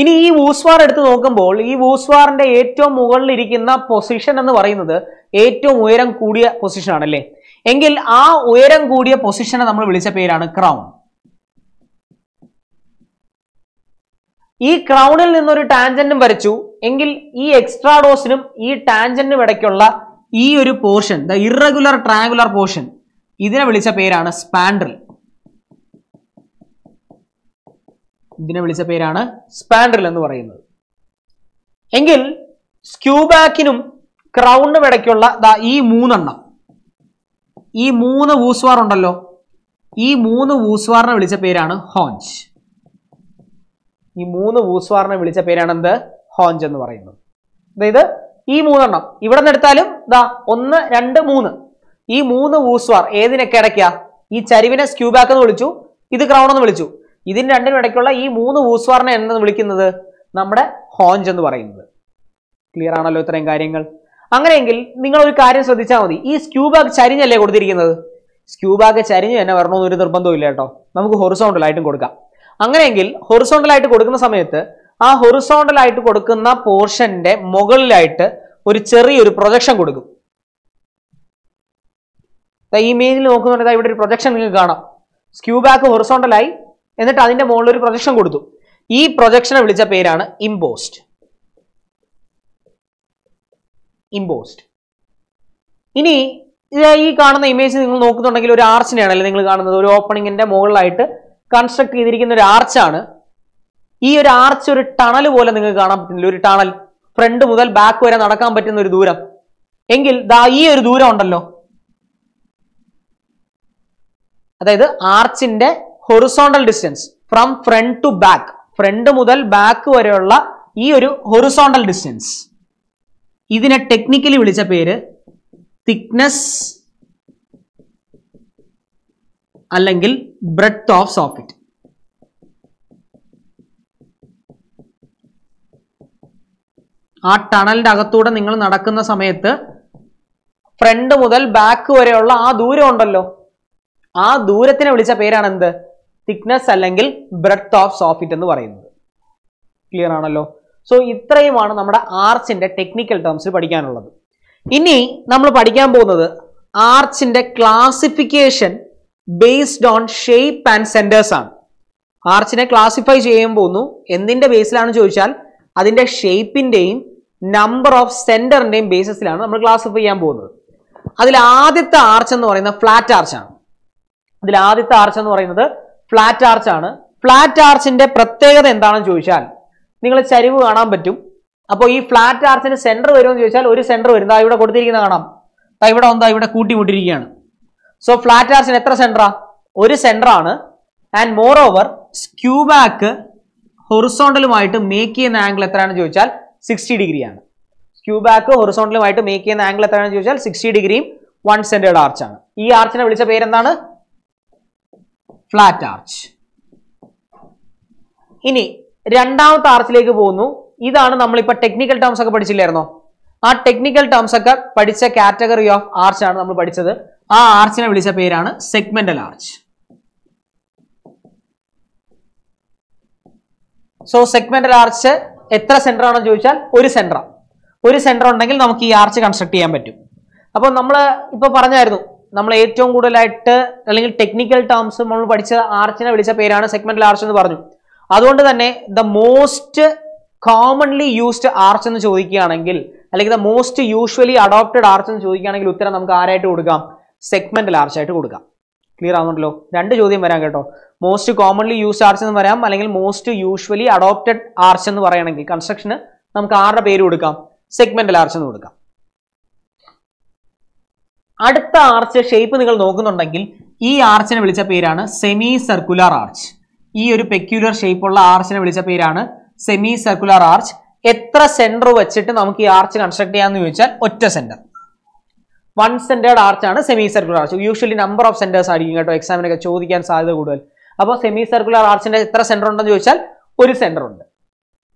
ഇനി ഈ വൂസ്വാർ എടുത്ത് നോക്കുമ്പോൾ ഈ വൂസ്വാറിന്റെ ഏറ്റവും മുകളിൽ ഇരിക്കുന്ന പൊസിഷൻ എന്ന് പറയുന്നത് ഏറ്റവും ഉയരം കൂടിയ പൊസിഷൻ ആണല്ലേ? എങ്കിൽ ആ ഉയരം കൂടിയ പൊസിഷനെ നമ്മൾ വിളിച്ച പേരാണ് ക്രൗൺ. ഈ ക്രൗണിൽ നിന്നൊരു ടാൻജന്റും വരച്ചു എങ്കിൽ ഈ എക്സ്ട്രാഡോസിനും ഈ ടാൻജന്റിനും ഇടയ്ക്കുള്ള ഈ ഒരു portion, the irregular triangular portion, ഇതിനെ വിളിച്ച പേരാണ് സ്പാൻഡ്രൽ. ഇതിനെ വിളിച്ച പേരാണ് സ്പാൻഡ്രൽ എന്ന് പറയുന്നത്. എങ്കിൽ സ്ക്യൂ ബാക്കിനും ക്രൗണിനും ഇടയ്ക്കുള്ള ഈ മൂന്നെണ്ണം, ഈ മൂന്ന് വൂസ്വാർ ഉണ്ടല്ലോ, ഈ മൂന്ന് വൂസ്വാറിനെ വിളിച്ച പേരാണ് ഹോഞ്ച്. ഈ മൂന്ന് വൂസ്വാറിനെ വിളിച്ച പേരാണ് എന്ത്? ഹോഞ്ച് എന്ന് പറയുന്നത്. അതായത് ഈ മൂന്നെണ്ണം ഇവിടെ നിന്ന് എടുത്താലും ദാ 1 2 3 ഈ മൂന്ന് വൂസ്വാർ ഏതിനൊക്കെ ഇടയ്ക്കാ? ഈ ചരിവിനെ സ്ക്യൂ ബാക്ക് എന്ന് വിളിച്ചു, ഇത് ക്രൗൺ എന്ന് വിളിച്ചു. ഇതിന് രണ്ടിനും ഇടയ്ക്കുള്ള ഈ മൂന്ന് വൂസ്വാറിനെ എന്തെന്ന് വിളിക്കുന്നത്? നമ്മുടെ ഹോഞ്ച് എന്ന് പറയുന്നത്. ക്ലിയർ ആണല്ലോ ഇത്രയും കാര്യങ്ങൾ? അങ്ങനെയെങ്കിൽ നിങ്ങൾ ഒരു കാര്യം ശ്രദ്ധിച്ചാൽ മതി, ഈ സ്ക്യൂ ബാക്ക് ചരിഞ്ഞല്ലേ കൊടുത്തിരിക്കുന്നത്? സ്ക്യൂ ബാക്ക് ചരിഞ്ഞ് തന്നെ വരണമെന്ന് ഒരു നിർബന്ധവും ഇല്ല കേട്ടോ, നമുക്ക് ഹൊറിസോണ്ടലായിട്ടും കൊടുക്കാം. അങ്ങനെയെങ്കിൽ ഹൊറിസോണ്ടലായിട്ട് കൊടുക്കുന്ന സമയത്ത് ആ ഹൊറിസോണ്ടലായിട്ട് കൊടുക്കുന്ന പോർഷന്റെ മുകളിലായിട്ട് ഒരു ചെറിയൊരു പ്രൊജക്ഷൻ കൊടുക്കും. ഈ ഇമേജിൽ നോക്കുന്നുണ്ടെങ്കിൽ ഇവിടെ ഒരു പ്രൊജക്ഷൻ നിങ്ങൾക്ക് കാണാം. സ്ക്യൂ ബാക്ക് ഹൊറിസോണ്ടലായി, എന്നിട്ട് അതിന്റെ മുകളിൽ ഒരു പ്രൊജക്ഷൻ കൊടുത്തു. ഈ പ്രൊജക്ഷനെ വിളിച്ച പേരാണ് impost. imposed. Ini this image is an arch. An opening in the model light. Construct an arch. This arch is a tunnel. A tunnel. Friend is back. Where is arch in the horizontal distance from front to back. Friend is back. This is horizontal distance. This is technically thickness and breadth of socket. That tunnel agathoda ningal nadakkunna samayathe front mudal back vareyulla aa dooram undallo aa doorathine vilicha perana endu thickness allengil breadth of soffit ennu parayunnu clear aanallo. So ithrayumaanu nammada arch inde technical terms padikanullathu. Ini nammal padikan povunnathu arch inde classification based on shape and centers aanu. Arch ne classify cheyyum povunu endinde base laanu choichal അതിന്റെ ഷേപ്പിന്റെ number of സെന്ററിന്റെയും ബേസിസിലാണ് നമ്മൾ classify ചെയ്യാൻ പോകുന്നത്. അതിൽ ആദ്യത്തെ arch എന്ന് പറയുന്നത് flat arch ആണ്. Flat ആർച്ചിന്റെ പ്രത്യേകത എന്താണെന്ന് ചോദിച്ചാൽ നിങ്ങൾ ചരിവ് കാണാൻ പറ്റും. അപ്പോൾ ഈ ഫ്ലാറ്റ് ആർച്ചിന്റെ സെന്റർ വരുമെന്ന് ചോദിച്ചാൽ ഒരു സെന്റർ വരുന്നത് ആ ഇവിടെ കൊടുത്തിരിക്കുന്ന കാണാം. ദാ ഇവിടെ ഉണ്ട്, ഇവിടെ കൂട്ടിമുട്ടിയിരിക്കുകയാണ്. സോ ഫ്ലാറ്റ് ആർച്ചിന് എത്ര സെന്ററാ? ഒരു സെന്ററാണ്. And more over skew back horizontal make an angle 60 degree. Skew back horizontal make an angle 60 degree one centered arch. This arch is flat arch. This random arch. This is the technical terms. That technical terms are category of arch. That arch is segmental arch. So segmental arch etra center aanu choichal oru center undengil namukku ee arch construct cheyan pattum. Appo nammal ipo paranjayirunnu nammal ettavum koodalayitte allengil technical terms nammal padicha arch ne vilicha perana segmental arch ennu paranju. Adondu thanne the most commonly used arch ennu chodikkaanengil allengil the most usually adopted arch ennu chodikkaanengil uttara namukku aarayittu kodukkam segmental arch aayittu kodukkam. Clear ആവുന്നുണ്ടല്ലോ. രണ്ട് ചോദ്യം വരാൻ കേട്ടോ. Most commonly used arch എന്ന് പറയാം, അല്ലെങ്കിൽ most usually adopted arch എന്ന് പറയണമെങ്കിൽ കൺസ്ട്രക്ഷന് നമുക്ക് ആരുടെ പേര് കൊടുക്കാം? സെഗ്മെന്റൽ ആർച്ച് എന്ന് കൊടുക്കാം. അടുത്ത ആർച്ച് ഷേപ്പ് നിങ്ങൾ നോക്കുന്നുണ്ടെങ്കിൽ ഈ ആർച്ചിനെ വിളിച്ച പേരാണ് സെമി സർക്കുലർ ആർച്ച്. ഈ ഒരു പെക്യുലർ ഷേപ്പ് ഉള്ള ആർച്ചിനെ വിളിച്ച പേരാണ് സെമി സർക്കുലർ ആർച്ച്. എത്ര സെന്റർ വെച്ചിട്ട് നമുക്ക് ഈ ആർച്ച് കൺസ്ട്രക്ട് ചെയ്യാമെന്ന് ചോദിച്ചാൽ ഒറ്റ സെന്റർ. വൺ സെന്റേർഡ് ആർച്ച് ആണ് semi circular arch. Usually number of centres ആയിരിക്കും കേട്ടോ, എക്സാമിനൊക്കെ ചോദിക്കാൻ സാധ്യത കൂടുതൽ. അപ്പോൾ സെമി സർക്കുലർ ആർച്ചിന്റെ എത്ര സെന്റർ ഉണ്ടെന്ന് ചോദിച്ചാൽ ഒരു സെന്റർ ഉണ്ട്.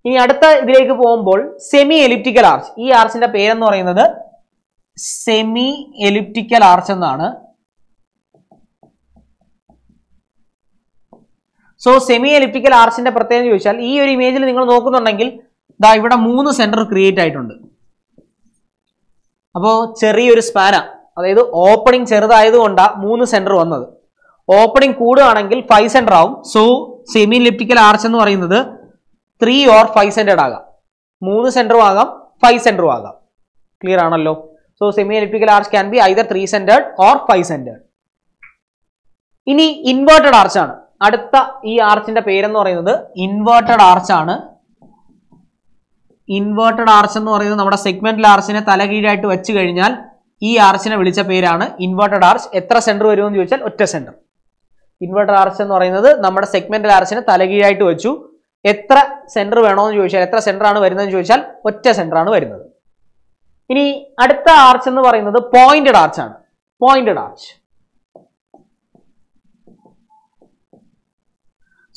ഇനി അടുത്ത ഇതിലേക്ക് പോകുമ്പോൾ സെമി എലിപ്റ്റിക്കൽ ആർച്ച്. ഈ ആർച്ചിന്റെ പേരെന്ന് പറയുന്നത് സെമി എലിപ്റ്റിക്കൽ ആർച്ച് എന്നാണ്. സോ സെമി എലിപ്റ്റിക്കൽ ആർച്ചിന്റെ പ്രത്യേകത ചോദിച്ചാൽ ഈ ഒരു ഇമേജിൽ നിങ്ങൾ നോക്കുന്നുണ്ടെങ്കിൽ ദാ ഇവിടെ 3 സെന്റർ ക്രിയേറ്റ് ആയിട്ടുണ്ട്. അപ്പോൾ ചെറിയൊരു സ്പാന, അതായത് ഓപ്പണിംഗ് ചെറുതായതുകൊണ്ടാണ് 3 സെന്റർ വന്നത്. ഓപ്പണിംഗ് കൂടുകയാണെങ്കിൽ 5 സെന്റർ ആവും. സോ സെമി എലിപ്റ്റിക്കൽ ആർച്ച് എന്ന് പറയുന്നത് 3 or 5 സെന്റേർഡ് ആകാം, 3 സെന്റർ ആകാം, 5 സെന്റർ ആകാം. ക്ലിയർ ആണല്ലോ. So semi elliptical arch can be either 3 centred or 5 centred. ഇനി ഇൻവേർട്ടഡ് ആർച്ച് ആണ് അടുത്ത. ഈ ആർച്ചിന്റെ പേരെന്ന് പറയുന്നത് ഇൻവേർട്ടഡ് ആർച്ച് ആണ്. ഇൻവേർട്ടഡ് ആർച്ച് എന്ന് പറയുന്നത് നമ്മുടെ സെഗ്മെന്റൽ ആർച്ചിനെ തലകീഴായിട്ട് വെച്ച് കഴിഞ്ഞാൽ ഈ ആർച്ചിനെ വിളിച്ച പേരാണ് ഇൻവേർട്ടഡ് ആർച്ച്. എത്ര സെന്റർ വരുമെന്ന് ചോദിച്ചാൽ ഒറ്റ സെന്റർ. ഇൻവേർട്ടഡ് ആർച്ച് എന്ന് പറയുന്നത് നമ്മുടെ സെഗ്മെന്റൽ ആർച്ചിനെ തലകീഴായിട്ട് വെച്ചു. എത്ര സെന്റർ വേണമെന്ന് ചോദിച്ചാൽ, എത്ര സെന്റർ ആണ് വരുന്നതെന്ന് ചോദിച്ചാൽ ഒറ്റ സെന്റർ ആണ് വരുന്നത്. ഇനി അടുത്ത ആർച്ച് എന്ന് പറയുന്നത് പോയിന്റഡ് ആർച്ച് ആണ്. Pointed arch.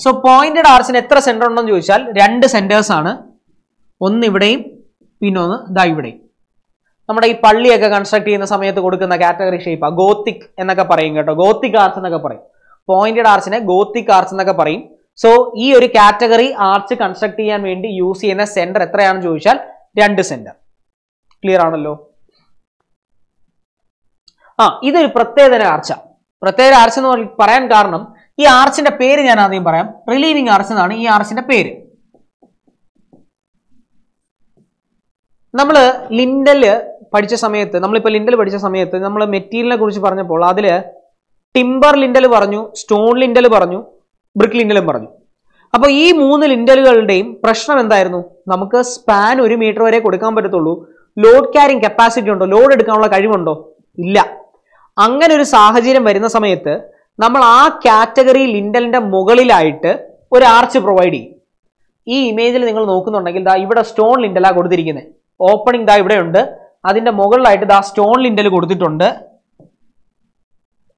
സോ പോയിന്റഡ് ആർച്ചിന് എത്ര സെന്റർ ഉണ്ടെന്ന് ചോദിച്ചാൽ 2 സെന്റേഴ്സ് ആണ്. ഒന്ന് ഇവിടെയും പിന്നെ ഒന്ന് ദാ ഇവിടെയും. നമ്മുടെ ഈ പള്ളിയൊക്കെ കൺസ്ട്രക്ട് ചെയ്യുന്ന സമയത്ത് കൊടുക്കുന്ന കാറ്റഗറി ഷേപ്പാണ് ഗോത്തിക് എന്നൊക്കെ പറയും കേട്ടോ. ഗോത്തിക് ആർച്ച് എന്നൊക്കെ പറയും. പോയിന്റഡ് ആർച്ചിനെ ഗോത്തിക് ആർച്ച് എന്നൊക്കെ പറയും. സോ ഈ ഒരു കാറ്റഗറി ആർച്ച് കൺസ്ട്രക്ട് ചെയ്യാൻ വേണ്ടി യൂസ് ചെയ്യുന്ന സെന്റർ എത്രയാണെന്ന് ചോദിച്ചാൽ 2 സെന്റർ. ക്ലിയർ ആണല്ലോ. ഇതൊരു പ്രത്യേകതര ആർച്ചാണ്. പ്രത്യേകത ആർച്ച് എന്ന് പറയാൻ കാരണം ഈ ആർച്ചിന്റെ പേര് ഞാൻ ആദ്യം പറയാം. റിലീവിംഗ് ആർച്ച് എന്നാണ് ഈ ആർച്ചിന്റെ പേര്. നമ്മൾ ലിൻഡല് പഠിച്ച സമയത്ത് നമ്മളിപ്പോൾ ലിൻഡൽ പഠിച്ച സമയത്ത് നമ്മൾ മെറ്റീരിയലിനെ കുറിച്ച് പറഞ്ഞപ്പോൾ അതിൽ ടിംബർ ലിൻഡൽ പറഞ്ഞു, സ്റ്റോൺ ലിൻഡൽ പറഞ്ഞു, ബ്രിക്ക് ലിൻഡലും പറഞ്ഞു. അപ്പോൾ ഈ മൂന്ന് ലിൻഡലുകളുടെയും പ്രശ്നം എന്തായിരുന്നു? നമുക്ക് സ്പാൻ 1 മീറ്റർ വരെ കൊടുക്കാൻ പറ്റത്തുള്ളൂ. ലോഡ് ക്യാരിങ് കപ്പാസിറ്റി ഉണ്ടോ? ലോഡ് എടുക്കാനുള്ള കഴിവുണ്ടോ? ഇല്ല. അങ്ങനെ ഒരു സാഹചര്യം വരുന്ന സമയത്ത് നമ്മൾ ആ കാറ്റഗറി ലിൻഡലിന്റെ മുകളിലായിട്ട് ഒരു ആർച്ച് പ്രൊവൈഡ് ചെയ്യും. ഈ ഇമേജിൽ നിങ്ങൾ നോക്കുന്നുണ്ടെങ്കിൽ ദാ ഇവിടെ സ്റ്റോൺ ലിൻഡലാ കൊടുത്തിരിക്കുന്നത്. ഓപ്പണിംഗ് ദാ ഇവിടെയുണ്ട്, അതിന്റെ മുകളിലായിട്ട് ദാ സ്റ്റോൺ ലിൻഡൽ കൊടുത്തിട്ടുണ്ട്,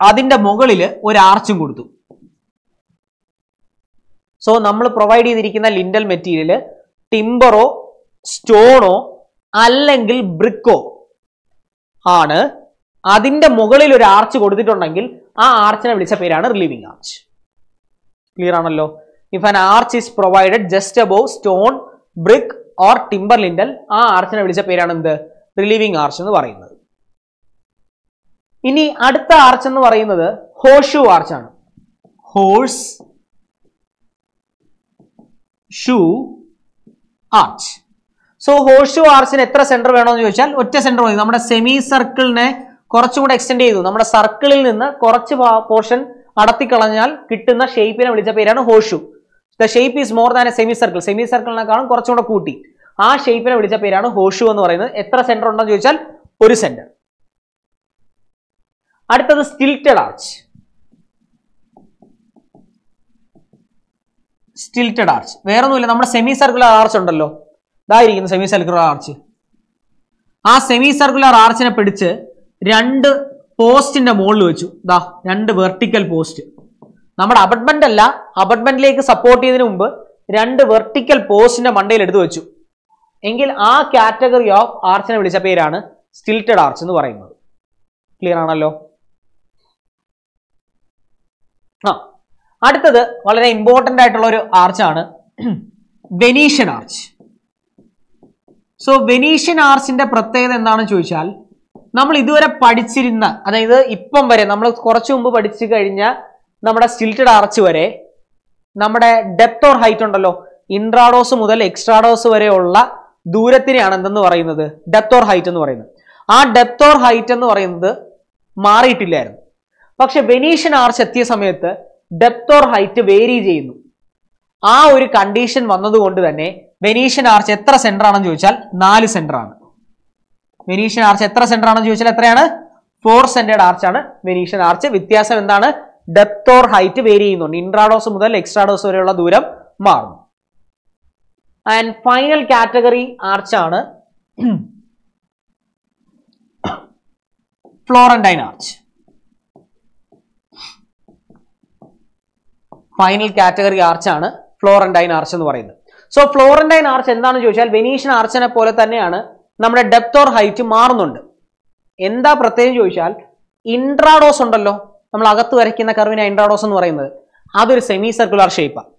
അതിന്റെ മുകളിൽ ഒരു ആർച്ചും കൊടുത്തു. സോ നമ്മൾ പ്രൊവൈഡ് ചെയ്തിരിക്കുന്ന ലിൻഡൽ മെറ്റീരിയൽ ടിംബറോ സ്റ്റോണോ അല്ലെങ്കിൽ ബ്രിക്കോ ആണ്. അതിന്റെ മുകളിൽ ഒരു ആർച്ച് കൊടുത്തിട്ടുണ്ടെങ്കിൽ ആ ആർച്ചിനെ വിളിച്ച പേരാണ് റിലീവിംഗ് ആർച്ച്. ക്ലിയർ ആണല്ലോ? If an arch is provided just above stone, brick or timber lintel, ആ ആർച്ചിനെ വിളിച്ച പേരാണ് എന്ത്? റിലീവിംഗ് ആർച്ച് എന്ന് പറയുന്നത്. ഇനി അടുത്ത ആർച്ച് എന്ന് പറയുന്നത് ഹോഴ്ഷൂ ആർച്ചാണ്. Horse shoe arch. So horseshoe ആർച്ചിന് എത്ര സെന്റർ വേണമെന്ന് ചോദിച്ചാൽ ഒറ്റ സെന്റർ മതി. നമ്മുടെ സെമി സർക്കിളിനെ കുറച്ചും കൂടെ എക്സ്റ്റെൻഡ് ചെയ്തു, നമ്മുടെ സർക്കിളിൽ നിന്ന് കുറച്ച് പോർഷൻ അടത്തിക്കളഞ്ഞാൽ കിട്ടുന്ന ഷേപ്പിനെ വിളിച്ച പേരാണ് horseshoe. The shape is more than a semi circle, semi സർക്കിളിനെക്കാളും കുറച്ചും കൂടെ കൂട്ടി ആ ഷേപ്പിനെ വിളിച്ച പേരാണ് ഹോഴ്ഷൂ എന്ന് പറയുന്നത്. എത്ര സെന്റർ ഉണ്ടെന്ന് ചോദിച്ചാൽ ഒരു സെന്റർ. അടുത്തത് സ്റ്റിൽറ്റഡ് ആർച്ച്. സ്റ്റിൽറ്റഡ് ആർച്ച് വേറൊന്നുമില്ല, നമ്മുടെ സെമി സർക്കുലർ ആർച്ച് ഉണ്ടല്ലോ, ഇതായിരിക്കുന്നു സെമി സർക്കുലർ ആർച്ച്. ആ സെമി സർക്കുലർ ആർച്ചിനെ പിടിച്ച് രണ്ട് പോസ്റ്റിന്റെ മുകളിൽ വെച്ചു. ദാ രണ്ട് വെർട്ടിക്കൽ പോസ്റ്റ്, നമ്മുടെ അബട്ട്മെന്റ് അല്ല, അബട്ട്മെന്റിലേക്ക് സപ്പോർട്ട് ചെയ്തതിന് മുമ്പ് രണ്ട് വെർട്ടിക്കൽ പോസ്റ്റിന്റെ മണ്ടയിൽ എടുത്തു വെച്ചു എങ്കിൽ ആ കാറ്റഗറി ഓഫ് ആർച്ചിനെ വിളിച്ച പേരാണ് സ്റ്റിൽറ്റഡ് ആർച്ച് എന്ന് പറയുന്നത്. ക്ലിയർ ആണല്ലോ? ആ, അടുത്തത് വളരെ ഇമ്പോർട്ടന്റ് ആയിട്ടുള്ള ഒരു ആർച്ചാണ് വെനീഷ്യൻ ആർച്ച്. സോ വെനീഷ്യൻ ആർച്ചിന്റെ പ്രത്യേകത എന്താണെന്ന് ചോദിച്ചാൽ നമ്മൾ ഇതുവരെ പഠിച്ചിരുന്ന, അതായത് ഇപ്പം വരെ നമ്മൾ കുറച്ചു മുമ്പ് പഠിച്ചു കഴിഞ്ഞ നമ്മുടെ സ്റ്റിൽറ്റഡ് ആർച്ച് വരെ നമ്മുടെ ഡെപ്ത് ഓർ ഹൈറ്റ് ഉണ്ടല്ലോ, ഇൻട്രാഡോസ് മുതൽ എക്സ്ട്രാഡോസ് വരെയുള്ള ദൂരത്തിനെയാണ് എന്തെന്ന് പറയുന്നത്? ഡെപ്ത് ഓർ ഹൈറ്റ് എന്ന് പറയുന്നത്. ആ ഡെപ്ത് ഓർ ഹൈറ്റ് എന്ന് പറയുന്നത് മാറിയിട്ടില്ലായിരുന്നു. പക്ഷെ വെനീഷ്യൻ ആർച്ച് എത്തിയ സമയത്ത് ഡെപ്ത് ഓർ ഹൈറ്റ് വേരി ചെയ്യുന്നു. ആ ഒരു കണ്ടീഷൻ വന്നതുകൊണ്ട് തന്നെ വെനീഷ്യൻ ആർച്ച് എത്ര സെന്റർ ആണെന്ന് ചോദിച്ചാൽ 4 സെന്റർ ആണ്. വെനീഷ്യൻ ആർച്ച് എത്ര സെന്റർ ആണെന്ന് ചോദിച്ചാൽ എത്രയാണ്? 4 സെന്റേഡ് ആർച്ചാണ് വെനീഷ്യൻ ആർച്ച്. വ്യത്യാസം എന്താണ്? ഡെപ്ത് ഓർ ഹൈറ്റ് വേരി ചെയ്യുന്നുണ്ട്, ഇൻട്രാഡോസ് മുതൽ എക്സ്ട്രാഡോസ് വരെയുള്ള ദൂരം മാറുന്നു. ആൻഡ് ഫൈനൽ കാറ്റഗറി ആർച്ചാണ് ഫ്ലോറന്റൈൻ ആർച്ച്. ഫൈനൽ കാറ്റഗറി ആർച്ചാണ് ഫ്ലോറന്റൈൻ ആർച്ച് എന്ന് പറയുന്നത്. സോ ഫ്ലോറന്റൈൻ ആർച്ച് എന്താണെന്ന് ചോദിച്ചാൽ വെനീഷ്യൻ ആർച്ചിനെ പോലെ തന്നെയാണ്, നമ്മുടെ ഡെപ്ത് ഓർ ഹൈറ്റ് മാറുന്നുണ്ട്. എന്താ പ്രത്യേകം ചോദിച്ചാൽ ഇൻട്രാഡോസ് ഉണ്ടല്ലോ, നമ്മൾ അകത്ത് വരയ്ക്കുന്ന കർവിനെ ഇൻട്രാഡോസ് എന്ന് പറയുന്നത്, അതൊരു സെമി സർക്കുലർ ഷേപ്പാണ്.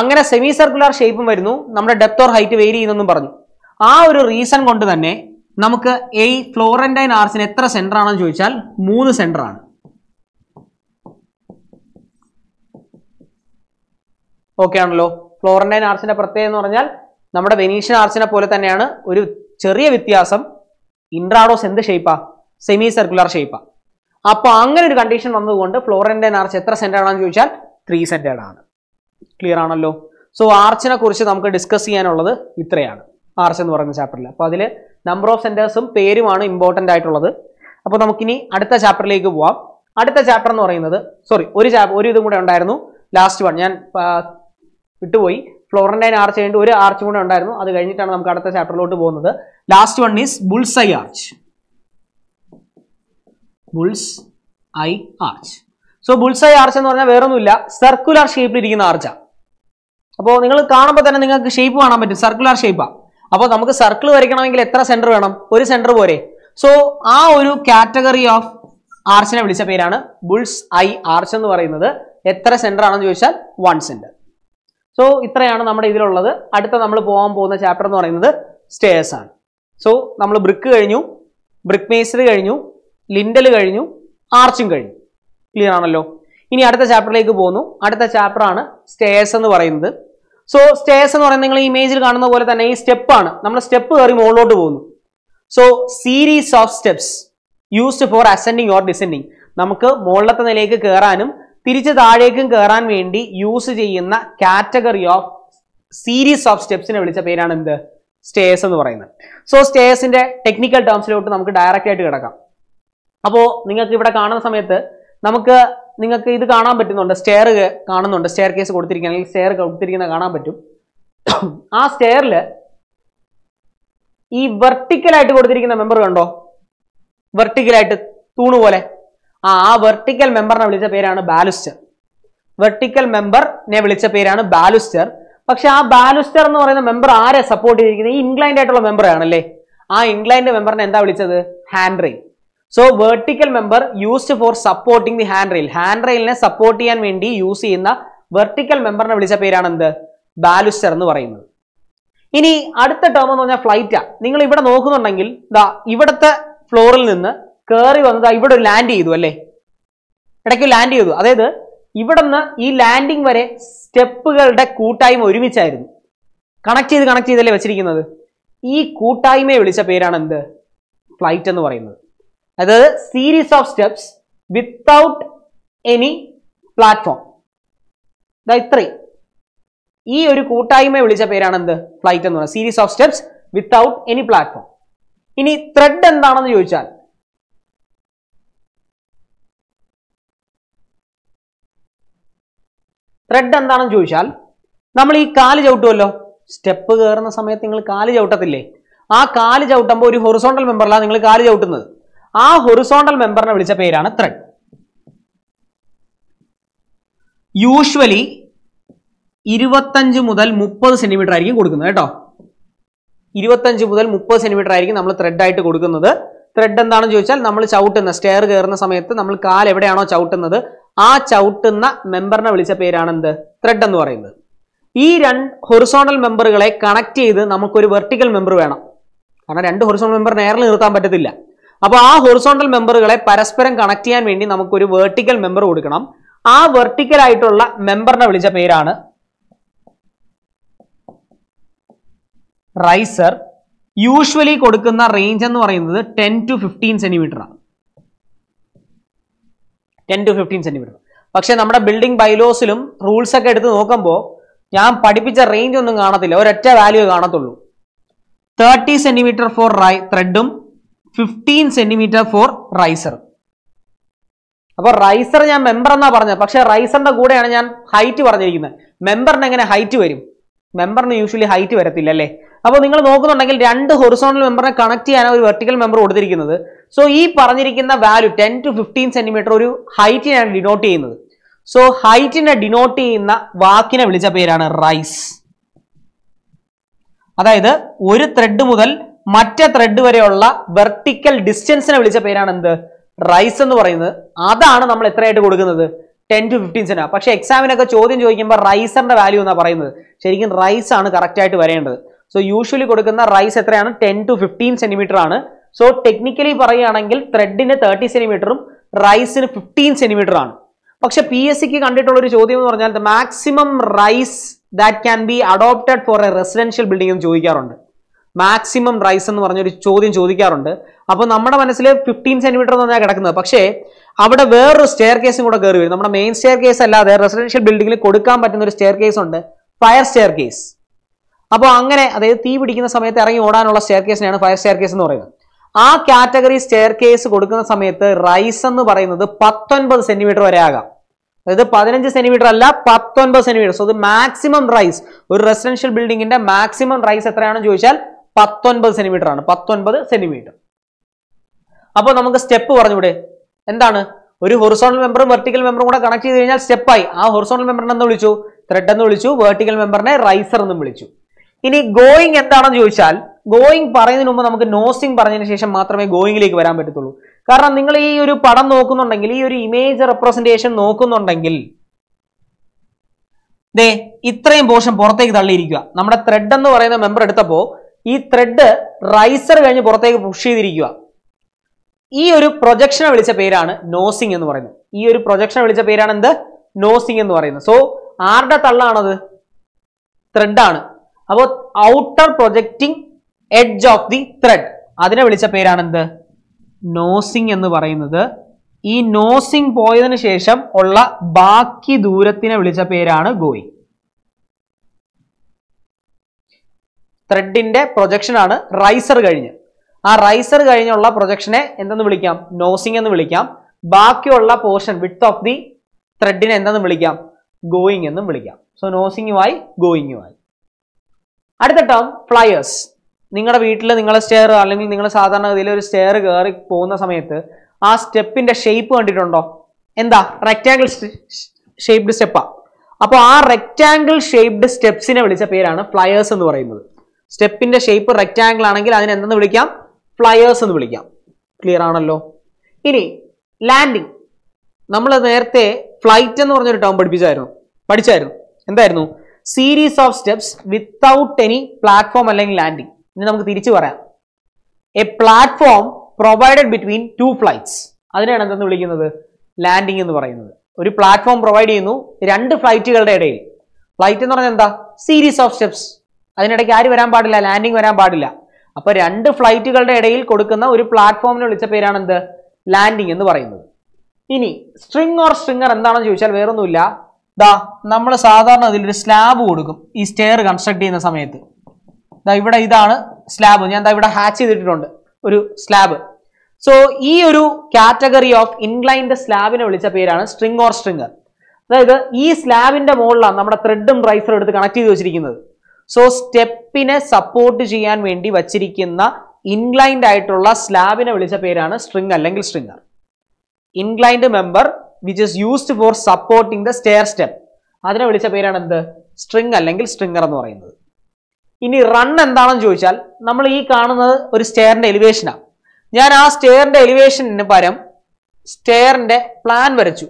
അങ്ങനെ സെമി സർക്കുലർ ഷേപ്പും വരുന്നു, നമ്മുടെ ഡെപ്ത് ഓർ ഹൈറ്റ് വേരി ചെയ്യുന്നെന്നും പറഞ്ഞു. ആ ഒരു റീസൺ കൊണ്ട് തന്നെ നമുക്ക് ഈ ഫ്ലോറന്റൈൻ ആർച്ചിന് എത്ര സെന്റർ ആണെന്ന് ചോദിച്ചാൽ 3 സെന്റർ ആണ്. ഓക്കെ ആണല്ലോ? ഫ്ലോറന്റൈൻ ആർച്ചിന്റെ പ്രത്യേകത എന്ന് പറഞ്ഞാൽ നമ്മുടെ വെനീഷ്യൻ ആർച്ചിനെ പോലെ തന്നെയാണ്, ഒരു ചെറിയ വ്യത്യാസം, ഇൻട്രാഡോസ് എന്ത് ഷേപ്പാ? Semi circular ഷേപ്പാ. അപ്പോൾ അങ്ങനെ ഒരു കണ്ടീഷൻ വന്നതുകൊണ്ട് ഫ്ലോറന്റൈൻ ആർച്ച് എത്ര സെന്റർ ആണെന്ന് ചോദിച്ചാൽ 3 സെന്റേഡ് ആണ്. ക്ലിയർ ആണല്ലോ? സോ ആർച്ചിനെ കുറിച്ച് നമുക്ക് ഡിസ്കസ് ചെയ്യാനുള്ളത് ഇത്രയാണ് ആർച്ച് എന്ന് പറയുന്ന ചാപ്റ്ററിൽ. അപ്പോൾ അതിൽ നമ്പർ ഓഫ് സെന്റേഴ്സും പേരുമാണ് ഇമ്പോർട്ടൻ്റ് ആയിട്ടുള്ളത്. അപ്പോൾ നമുക്കിനി അടുത്ത ചാപ്റ്ററിലേക്ക് പോവാം. അടുത്ത ചാപ്റ്റർ എന്ന് പറയുന്നത്, സോറി, ഒരു ഇതും കൂടെ ഉണ്ടായിരുന്നു, ലാസ്റ്റ് വൺ ഞാൻ വിട്ടുപോയി, ഫ്ലോറന്റൈൻ ആർച്ച് കഴിഞ്ഞിട്ട് ഒരു ആർച്ചും കൂടെ ഉണ്ടായിരുന്നു. അത് കഴിഞ്ഞിട്ടാണ് നമുക്ക് അടുത്ത ചാപ്റ്ററിലോട്ട് പോകുന്നത്. Last one is bull's eye arch. Bull's eye arch. So bull's eye arch എന്ന് പറഞ്ഞാൽ വേറൊന്നുമില്ല, സർക്കുലർ ഷേപ്പിലിരിക്കുന്ന ആർച്ചാണ്. അപ്പോൾ നിങ്ങൾ കാണുമ്പോൾ തന്നെ നിങ്ങൾക്ക് ഷേപ്പ് കാണാൻ പറ്റും, സർക്കുലർ ഷേപ്പാണ്. അപ്പോൾ നമുക്ക് സർക്കിൾ വരയ്ക്കണമെങ്കിൽ എത്ര സെന്റർ വേണം? 1 സെന്റർ പോരെ? സോ ആ ഒരു കാറ്റഗറി ഓഫ് ആർച്ചിനെ വിളിച്ച പേരാണ് ബുൾസ് ഐ ആർച്ച് എന്ന് പറയുന്നത്. എത്ര സെന്റർ ആണെന്ന് ചോദിച്ചാൽ 1 സെന്റർ. സോ ഇത്രയാണ് നമ്മുടെ ഇതിലുള്ളത്. അടുത്ത നമ്മൾ പോകാൻ പോകുന്ന ചാപ്റ്റർ എന്ന് പറയുന്നത് സ്റ്റേഴ്സ് ആണ്. സോ നമ്മൾ ബ്രിക്ക് കഴിഞ്ഞു, ബ്രിക്ക് മേസറി കഴിഞ്ഞു, ലിൻഡൽ കഴിഞ്ഞു, ആർച്ചും കഴിഞ്ഞു. ക്ലിയർ ആണല്ലോ? ഇനി അടുത്ത ചാപ്റ്ററിലേക്ക് പോകുന്നു. അടുത്ത ചാപ്റ്റർ ആണ് സ്റ്റേഴ്സ് എന്ന് പറയുന്നത്. സോ സ്റ്റേഴ്സ് എന്ന് പറയുന്നത് നിങ്ങൾ ഈ ഇമേജിൽ കാണുന്ന പോലെ തന്നെ ഈ സ്റ്റെപ്പാണ്, നമ്മൾ സ്റ്റെപ്പ് കയറി മുകളിലോട്ട് പോകുന്നു. So, series of steps used for ascending or descending. നമുക്ക് മുകളിലത്തെ നിലയിലേക്ക് കയറാനും തിരിച്ചു താഴേക്കും കയറാൻ വേണ്ടി യൂസ് ചെയ്യുന്ന കാറ്റഗറി ഓഫ് സീരീസ് ഓഫ് സ്റ്റെപ്സിനെ വിളിച്ച പേരാണ് എന്ത്? സ്റ്റേഴ്സ് എന്ന് പറയുന്നത്. സോ സ്റ്റേഴ്സിന്റെ ടെക്നിക്കൽ ടേംസിലോട്ട് നമുക്ക് ഡയറക്റ്റ് ആയിട്ട് കിടക്കാം. അപ്പോൾ നിങ്ങൾക്ക് ഇവിടെ കാണുന്ന സമയത്ത് നിങ്ങൾക്ക് ഇത് കാണാൻ പറ്റുന്നുണ്ട്. സ്റ്റെയർ കാണുന്നുണ്ട്. സ്റ്റെയർ കേസ് കൊടുത്തിരിക്കുന്ന അല്ലെങ്കിൽ സ്റ്റെയർ കൊടുത്തിരിക്കുന്ന കാണാൻ പറ്റും. ആ സ്റ്റെയറിൽ ഈ വെർട്ടിക്കലായിട്ട് കൊടുത്തിരിക്കുന്ന മെമ്പർ കണ്ടോ? വെർട്ടിക്കലായിട്ട് തൂണ് പോലെ ആ വെർട്ടിക്കൽ മെമ്പറിനെ വിളിച്ച പേരാണ് ബാലുസ്റ്റർ. വെർട്ടിക്കൽ മെമ്പറിനെ വിളിച്ച പേരാണ് ബാലുസ്റ്റർ. പക്ഷെ ആ ബാലുസ്റ്റർ എന്ന് പറയുന്ന മെമ്പർ ആരെ സപ്പോർട്ട് ചെയ്തിരിക്കുന്നത്? ഈ ഇൻക്ലൈൻഡ് ആയിട്ടുള്ള മെമ്പർ ആണല്ലേ. ആ ഇൻക്ലൈൻഡ് മെമ്പറിനെ എന്താ വിളിച്ചത്? Hand rail. So vertical member used for supporting the hand rail. Hand റെയിലിനെ സപ്പോർട്ട് ചെയ്യാൻ വേണ്ടി യൂസ് ചെയ്യുന്ന വെർട്ടിക്കൽ മെമ്പറിനെ വിളിച്ച പേരാണ് എന്ത്? ബാലുസ്റ്റർ എന്ന് പറയുന്നത്. ഇനി അടുത്ത ടേം എന്ന് പറഞ്ഞാൽ ഫ്ലൈറ്റാണ്. നിങ്ങൾ ഇവിടെ നോക്കുന്നുണ്ടെങ്കിൽ ദാ ഇവിടുത്തെ ഫ്ലോറിൽ നിന്ന് കയറി വന്നത് ഇവിടെ ഒരു ലാൻഡ് ചെയ്തു അല്ലേ, ഇടയ്ക്ക് ലാൻഡ് ചെയ്തു. അതായത് ഇവിടെ നിന്ന് ഈ ലാൻഡിങ് വരെ സ്റ്റെപ്പുകളുടെ കൂട്ടായ്മ ഒരുമിച്ചായിരുന്നു കണക്ട് ചെയ്തല്ലേ വെച്ചിരിക്കുന്നത്. ഈ കൂട്ടായ്മയെ വിളിച്ച പേരാണ് എന്ത്? ഫ്ലൈറ്റ് എന്ന് പറയുന്നത്. അതായത് series of steps without any platform. ഇത്രയും ഈ ഒരു കൂട്ടായ്മയെ വിളിച്ച പേരാണ് എന്ത്? ഫ്ലൈറ്റ് എന്ന് പറയുന്നത്. Series of steps without any platform. ഇനി ത്രെഡ് എന്താണെന്ന് ചോദിച്ചാൽ നമ്മൾ ഈ കാല് ചവിട്ടുമല്ലോ. സ്റ്റെപ്പ് കയറുന്ന സമയത്ത് നിങ്ങൾ കാല് ചവിട്ടത്തില്ലേ? ആ കാല് ചവിട്ടുമ്പോൾ ഒരു ഹൊറിസോണ്ടൽ മെമ്പറിലാണ് നിങ്ങൾ കാല് ചവിട്ടുന്നത്. ആ ഹൊറിസോണ്ടൽ മെമ്പറിനെ വിളിച്ച പേരാണ് ത്രെഡ്. യൂഷ്വലി 25 മുതൽ 30 സെന്റിമീറ്റർ ആയിരിക്കും കൊടുക്കുന്നത് കേട്ടോ. 25 മുതൽ 30 സെന്റിമീറ്റർ ആയിരിക്കും നമ്മൾ ത്രെഡ് ആയിട്ട് കൊടുക്കുന്നത്. ത്രെഡ് എന്താണെന്ന് ചോദിച്ചാൽ നമ്മൾ ചവിട്ടുന്ന സ്റ്റെയർ കയറുന്ന സമയത്ത് നമ്മൾ കാൽ എവിടെയാണോ ചവിട്ടുന്നത് ആ ചവിട്ടുന്ന മെമ്പറിനെ വിളിച്ച പേരാണെന്ത്? ത്രെഡ് എന്ന് പറയുന്നത്. ഈ രണ്ട് ഹൊറിസോണ്ടൽ മെമ്പറുകളെ കണക്ട് ചെയ്ത് നമുക്കൊരു വെർട്ടിക്കൽ മെമ്പർ വേണം. കാരണം രണ്ട് ഹൊറിസോണ്ടൽ മെമ്പർ നേരിൽ നിർത്താൻ പറ്റത്തില്ല. അപ്പോൾ ആ ഹൊറിസോണ്ടൽ മെമ്പറുകളെ പരസ്പരം കണക്ട് ചെയ്യാൻ വേണ്ടി നമുക്കൊരു വെർട്ടിക്കൽ മെമ്പർ കൊടുക്കണം. ആ വെർട്ടിക്കൽ ആയിട്ടുള്ള മെമ്പറിനെ വിളിച്ച പേരാണ് റൈസർ. യൂഷ്വലി കൊടുക്കുന്ന റേഞ്ച് എന്ന് പറയുന്നത് 10 to 15 സെന്റിമീറ്റർ ആണ്. 10 to 15 സെന്റിമീറ്റർ. പക്ഷേ നമ്മുടെ ബിൽഡിംഗ് ബൈലോസിലും റൂൾസ് ഒക്കെ എടുത്ത് നോക്കുമ്പോൾ ഞാൻ പഠിപ്പിച്ച റേഞ്ച് ഒന്നും കാണത്തില്ല, ഒരൊറ്റ വാല്യൂ കാണത്തുള്ളൂ. 30 സെന്റിമീറ്റർ ഫോർ ത്രെഡും 15 സെന്റിമീറ്റർ ഫോർ റൈസർ. അപ്പോൾ റൈസർ ഞാൻ മെമ്പർ എന്നാ പറഞ്ഞത്, പക്ഷേ റൈസറിന്റെ കൂടെയാണ് ഞാൻ ഹൈറ്റ് പറഞ്ഞിരിക്കുന്നത്. മെമ്പറിന് എങ്ങനെ ഹൈറ്റ് വരും? മെമ്പറിന് യൂഷ്വലി ഹൈറ്റ് വരത്തില്ല അല്ലേ. അപ്പോൾ നിങ്ങൾ നോക്കുന്നുണ്ടെങ്കിൽ രണ്ട് ഹൊറിസോണൽ മെമ്പറിനെ കണക്ട് ചെയ്യാനാണ് ഒരു വെർട്ടിക്കൽ മെമ്പർ കൊടുത്തിരിക്കുന്നത്. സോ ഈ പറഞ്ഞിരിക്കുന്ന വാല്യൂ 10 to 15 സെന്റിമീറ്റർ ഒരു ഹൈറ്റിനാണ് ഡിനോട്ട് ചെയ്യുന്നത്. സോ ഹൈറ്റിനെ ഡിനോട്ട് ചെയ്യുന്ന വാക്കിനെ വിളിച്ച പേരാണ് റൈസ്. അതായത് ഒരു ത്രെഡ് മുതൽ മറ്റേ ത്രെഡ് വരെയുള്ള വെർട്ടിക്കൽ ഡിസ്റ്റൻസിനെ വിളിച്ച പേരാണ് എന്ത്? റൈസ് എന്ന് പറയുന്നത്. അതാണ് നമ്മൾ എത്രയായിട്ട് കൊടുക്കുന്നത്? 10 to 15 സെന്റിമീറ്റർ. പക്ഷേ എക്സാമിനൊക്കെ ചോദ്യം ചോദിക്കുമ്പോൾ റൈസറിന്റെ വാല്യൂ എന്നാണ് പറയുന്നത്. ശരിക്കും റൈസ് ആണ് കറക്റ്റായിട്ട് വരേണ്ടത്. സോ യൂഷ്വലി കൊടുക്കുന്ന റൈസ് എത്രയാണ്? 10 to 15 സെന്റിമീറ്റർ ആണ്. സോ ടെക്നിക്കലി പറയുകയാണെങ്കിൽ ത്രെഡിന് 30 സെന്റിമീറ്ററും റൈസിന് 15 സെന്റിമീറ്റർ ആണ്. പക്ഷെ PSCക്ക് കണ്ടിട്ടുള്ള ഒരു ചോദ്യം എന്ന് പറഞ്ഞാൽ the maximum rise that can be adopted for a residential building എന്ന് ചോദിക്കാറുണ്ട്. മാക്സിമം റൈസ് എന്ന് പറഞ്ഞൊരു ചോദ്യം ചോദിക്കാറുണ്ട്. അപ്പോൾ നമ്മുടെ മനസ്സിൽ 15 സെന്റിമീറ്റർ എന്ന് പറഞ്ഞാൽ കിടക്കുന്നത്. പക്ഷേ അവിടെ വേറൊരു സ്റ്റെയർ കേസും കൂടെ കയറി വരും. നമ്മുടെ മെയിൻ സ്റ്റെയർ കേസ് അല്ലാതെ റെസിഡൻഷ്യൽ ബിൽഡിങ്ങിൽ കൊടുക്കാൻ പറ്റുന്ന ഒരു സ്റ്റെയർ കേസ് ഉണ്ട്, ഫയർ സ്റ്റെയർ കേസ്. അപ്പോൾ അങ്ങനെ അതായത് തീ പിടിക്കുന്ന സമയത്ത് ഇറങ്ങി ഓടാനുള്ള സ്റ്റെയർ കേസിനാണ് ഫയർ സ്റ്റെയർ കേസ് എന്ന് പറയുന്നത്. ആ കാറ്റഗറി സ്റ്റെയർ കേസ് കൊടുക്കുന്ന സമയത്ത് റൈസ് എന്ന് പറയുന്നത് 19 സെന്റിമീറ്റർ വരെ ആകാം. അതായത് 15 സെന്റിമീറ്റർ അല്ല, 19 സെന്റിമീറ്റർ. സോ ഇത് മാക്സിമം റൈസ്. ഒരു റെസിഡൻഷ്യൽ ബിൽഡിങ്ങിന്റെ മാക്സിമം റൈസ് എത്രയാണെന്ന് ചോദിച്ചാൽ 19 സെന്റിമീറ്റർ ആണ്. 19 സെന്റിമീറ്റർ. അപ്പോൾ നമുക്ക് സ്റ്റെപ്പ് പറഞ്ഞൂടെ? എന്താണ്? ഒരു ഹൊറിസോണൽ മെമ്പറും വെർട്ടിക്കൽ മെമ്പറും കൂടെ കണക്ട് ചെയ്ത് കഴിഞ്ഞാൽ സ്റ്റെപ്പായി. ആ ഹൊറിസോണൽ മെമ്പറിനെ എന്ന് വിളിച്ചു? ത്രെഡ് എന്ന് വിളിച്ചു. വെർട്ടിക്കൽ മെമ്പറിനെ റൈസർ എന്നും വിളിച്ചു. ഇനി ഗോയിങ് എന്താണെന്ന് ചോദിച്ചാൽ ഗോയിങ് പറയുന്നതിന് മുമ്പ് നമുക്ക് നോസിംഗ് പറഞ്ഞതിന് ശേഷം മാത്രമേ ഗോയിങ്ങിലേക്ക് വരാൻ പറ്റത്തുള്ളൂ. കാരണം നിങ്ങൾ ഈ ഒരു പടം നോക്കുന്നുണ്ടെങ്കിൽ, ഈ ഒരു ഇമേജ് റെപ്രസെന്റേഷൻ നോക്കുന്നുണ്ടെങ്കിൽ ദേ ഇത്രയും പോർഷൻ പുറത്തേക്ക് തള്ളിയിരിക്കുക. നമ്മുടെ ത്രെഡ് എന്ന് പറയുന്ന മെമ്പർ എടുത്തപ്പോൾ ഈ ത്രെഡ് റൈസർ കഴിഞ്ഞ് പുറത്തേക്ക് പുഷ് ചെയ്തിരിക്കുക. ഈ ഒരു പ്രൊജക്ഷനെ വിളിച്ച പേരാണ് നോസിംഗ് എന്ന് പറയുന്നത്. ഈ ഒരു പ്രൊജക്ഷനെ വിളിച്ച പേരാണ് എന്ത്? നോസിംഗ് എന്ന് പറയുന്നത്. സോ ആരുടെ തള്ളാണത്? ത്രെഡാണ്. അപ്പോൾ outer projecting edge of the tread. അതിനെ വിളിച്ച പേരാണെന്ത്? നോസിംഗ് എന്ന് പറയുന്നത്. ഈ നോസിംഗ് പോയതിനു ശേഷം ഉള്ള ബാക്കി ദൂരത്തിനെ വിളിച്ച പേരാണ് ഗോയിങ്. ത്രെഡിന്റെ പ്രൊജക്ഷൻ ആണ് റൈസർ കഴിഞ്ഞ്. ആ റൈസർ കഴിഞ്ഞുള്ള പ്രൊജക്ഷനെ എന്തെന്ന് വിളിക്കാം? നോസിംഗ് എന്ന് വിളിക്കാം. ബാക്കിയുള്ള പോർഷൻ വിഡ്ത്ത് ഓഫ് ദി ത്രെഡിനെ എന്തെന്ന് വിളിക്കാം? ഗോയിങ് എന്നും വിളിക്കാം. സോ നോസിംഗുമായി ഗോയിങ്ങുമായി. അടുത്ത ടേം ഫ്ലയേഴ്സ്. നിങ്ങളുടെ വീട്ടിൽ നിങ്ങൾ സ്റ്റെയർ അല്ലെങ്കിൽ നിങ്ങൾ സാധാരണഗതിയിൽ ഒരു സ്റ്റെയർ കയറി പോകുന്ന സമയത്ത് ആ സ്റ്റെപ്പിന്റെ ഷേപ്പ് കണ്ടിട്ടുണ്ടോ? എന്താ? റെക്റ്റാങ്കിൾ ഷേപ്ഡ് സ്റ്റെപ്പാണ്. അപ്പോൾ ആ റെക്റ്റാങ്കിൾ ഷേപ്ഡ് സ്റ്റെപ്സിനെ വിളിച്ച പേരാണ് ഫ്ലയേഴ്സ് എന്ന് പറയുന്നത്. സ്റ്റെപ്പിന്റെ ഷേപ്പ് റെക്റ്റാങ്കിൾ ആണെങ്കിൽ അതിനെ എന്തെന്ന് വിളിക്കാം? ഫ്ലയേഴ്സ് എന്ന് വിളിക്കാം. ക്ലിയർ ആണല്ലോ. ഇനി ലാൻഡിങ്. നമ്മൾ നേരത്തെ ഫ്ലൈറ്റ് എന്ന് പറഞ്ഞൊരു ടേം പഠിച്ചായിരുന്നു. എന്തായിരുന്നു? Series of steps without any platform അല്ലെങ്കിൽ ലാൻഡിങ്. ഇനി നമുക്ക് തിരിച്ചു പറയാം. A platform provided between two flights, അതിനെയാണ് എന്തെന്ന് വിളിക്കുന്നത്? ലാൻഡിങ് എന്ന് പറയുന്നത്. ഒരു പ്ലാറ്റ്ഫോം പ്രൊവൈഡ് ചെയ്യുന്നു രണ്ട് ഫ്ലൈറ്റുകളുടെ ഇടയിൽ. ഫ്ലൈറ്റ് എന്ന് പറഞ്ഞാൽ എന്താ? Series of steps. അതിനിടയ്ക്ക് ആര് വരാൻ പാടില്ല? ലാൻഡിങ് വരാൻ പാടില്ല. അപ്പൊ രണ്ട് ഫ്ലൈറ്റുകളുടെ ഇടയിൽ കൊടുക്കുന്ന ഒരു പ്ലാറ്റ്ഫോമിനെ വിളിച്ച പേരാണെന്ത്? ലാൻഡിങ് എന്ന് പറയുന്നത്. ഇനി സ്ട്രിംഗ് ഓർ സ്ട്രിംഗർ എന്താണെന്ന് ചോദിച്ചാൽ വേറൊന്നുമില്ല. ദാ നമ്മൾ സാധാരണ അതിലൊരു സ്ലാബ് കൊടുക്കും ഈ സ്റ്റെയർ കൺസ്ട്രക്ട് ചെയ്യുന്ന സമയത്ത്. ദാ ഇവിടെ ഇതാണ് സ്ലാബ്. ഞാൻ ദാ ഇവിടെ ഹാച്ച് ചെയ്തിട്ടുണ്ട് ഒരു സ്ലാബ്. സോ ഈ ഒരു കാറ്റഗറി ഓഫ് ഇൻക്ലൈൻഡ് സ്ലാബിനെ വിളിച്ച പേരാണ് സ്ട്രിംഗ് ഓർ സ്ട്രിംഗർ. അതായത് ഈ സ്ലാബിന്റെ മുകളിലാണ് നമ്മുടെ ത്രെഡും റൈസറും എടുത്ത് കണക്ട് ചെയ്ത് വെച്ചിരിക്കുന്നത്. സോ സ്റ്റെപ്പിനെ സപ്പോർട്ട് ചെയ്യാൻ വേണ്ടി വച്ചിരിക്കുന്ന ഇൻക്ലൈൻഡ് ആയിട്ടുള്ള സ്ലാബിനെ വിളിച്ച പേരാണ് സ്ട്രിംഗ് അല്ലെങ്കിൽ stringer. Inclined member which is used for supporting the stair step, അതിനെ വിളിച്ച പേരാണ് എന്ത്? സ്ട്രിംഗ് അല്ലെങ്കിൽ സ്ട്രിംഗർ എന്ന് പറയുന്നത്. ഇനി റൺ എന്താണെന്ന് ചോദിച്ചാൽ നമ്മൾ ഈ കാണുന്നത് ഒരു സ്റ്റെയറിന്റെ എലിവേഷനാണ്. ഞാൻ ആ സ്റ്റെയറിന്റെ എലിവേഷന് പകരം സ്റ്റെയറിന്റെ പ്ലാൻ വരച്ചു.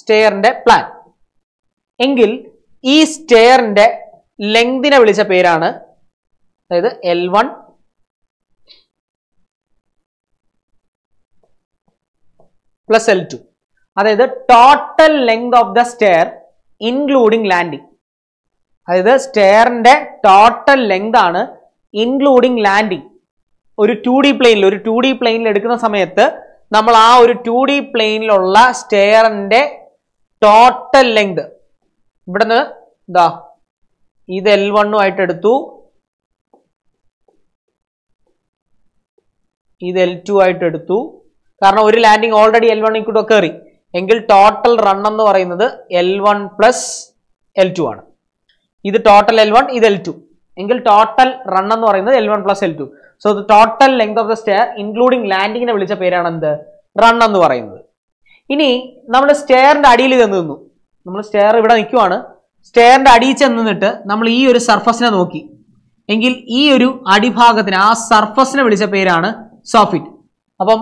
സ്റ്റെയറിന്റെ പ്ലാൻ എങ്കിൽ ഈ സ്റ്റെയറിന്റെ ലെങ്തിനെ വിളിച്ച പേരാണ്, അതായത് L1 പ്ലസ് L2, അതായത് total length of the stair including landing. അതായത് സ്റ്റെയറിന്റെ ടോട്ടൽ ലെങ്ത് ആണ് ഇൻക്ലൂഡിംഗ് ലാൻഡിങ്. ഒരു 2D പ്ലെയിനിൽ എടുക്കുന്ന സമയത്ത് നമ്മൾ ആ ഒരു 2D പ്ലെയിനിലുള്ള സ്റ്റെയറിന്റെ ടോട്ടൽ ലെങ്ത് ഇവിടുന്ന് ഇതാ ഇത് L1 ആയിട്ട് എടുത്തു, ഇത് L2 ആയിട്ട് എടുത്തു. കാരണം ഒരു ലാൻഡിങ് ഓൾറെഡി L1 കൂടെ കയറി. എങ്കിൽ ടോട്ടൽ റൺ എന്ന് പറയുന്നത് L1 പ്ലസ് L2 ആണ്. ഇത് ടോട്ടൽ L1, ഇത് L2. എങ്കിൽ ടോട്ടൽ റൺ എന്ന് പറയുന്നത് L1 plus L2. So the total length of the stair including ലാൻഡിങ്ങിനെ വിളിച്ച പേരാണെന്ത്? റൺ എന്ന് പറയുന്നത്. ഇനി നമ്മൾ സ്റ്റെയറിന്റെ അടിയിൽ ചെന്ന് നിന്നു. നമ്മൾ സ്റ്റെയർ ഇവിടെ നിൽക്കുവാണ്. സ്റ്റെയറിന്റെ അടിയിൽ ചെന്നിട്ട് നമ്മൾ ഈ ഒരു സർഫസിനെ നോക്കി. എങ്കിൽ ഈ ഒരു അടിഭാഗത്തിന്, ആ സർഫസിനെ വിളിച്ച പേരാണ് സോഫിറ്റ്. അപ്പം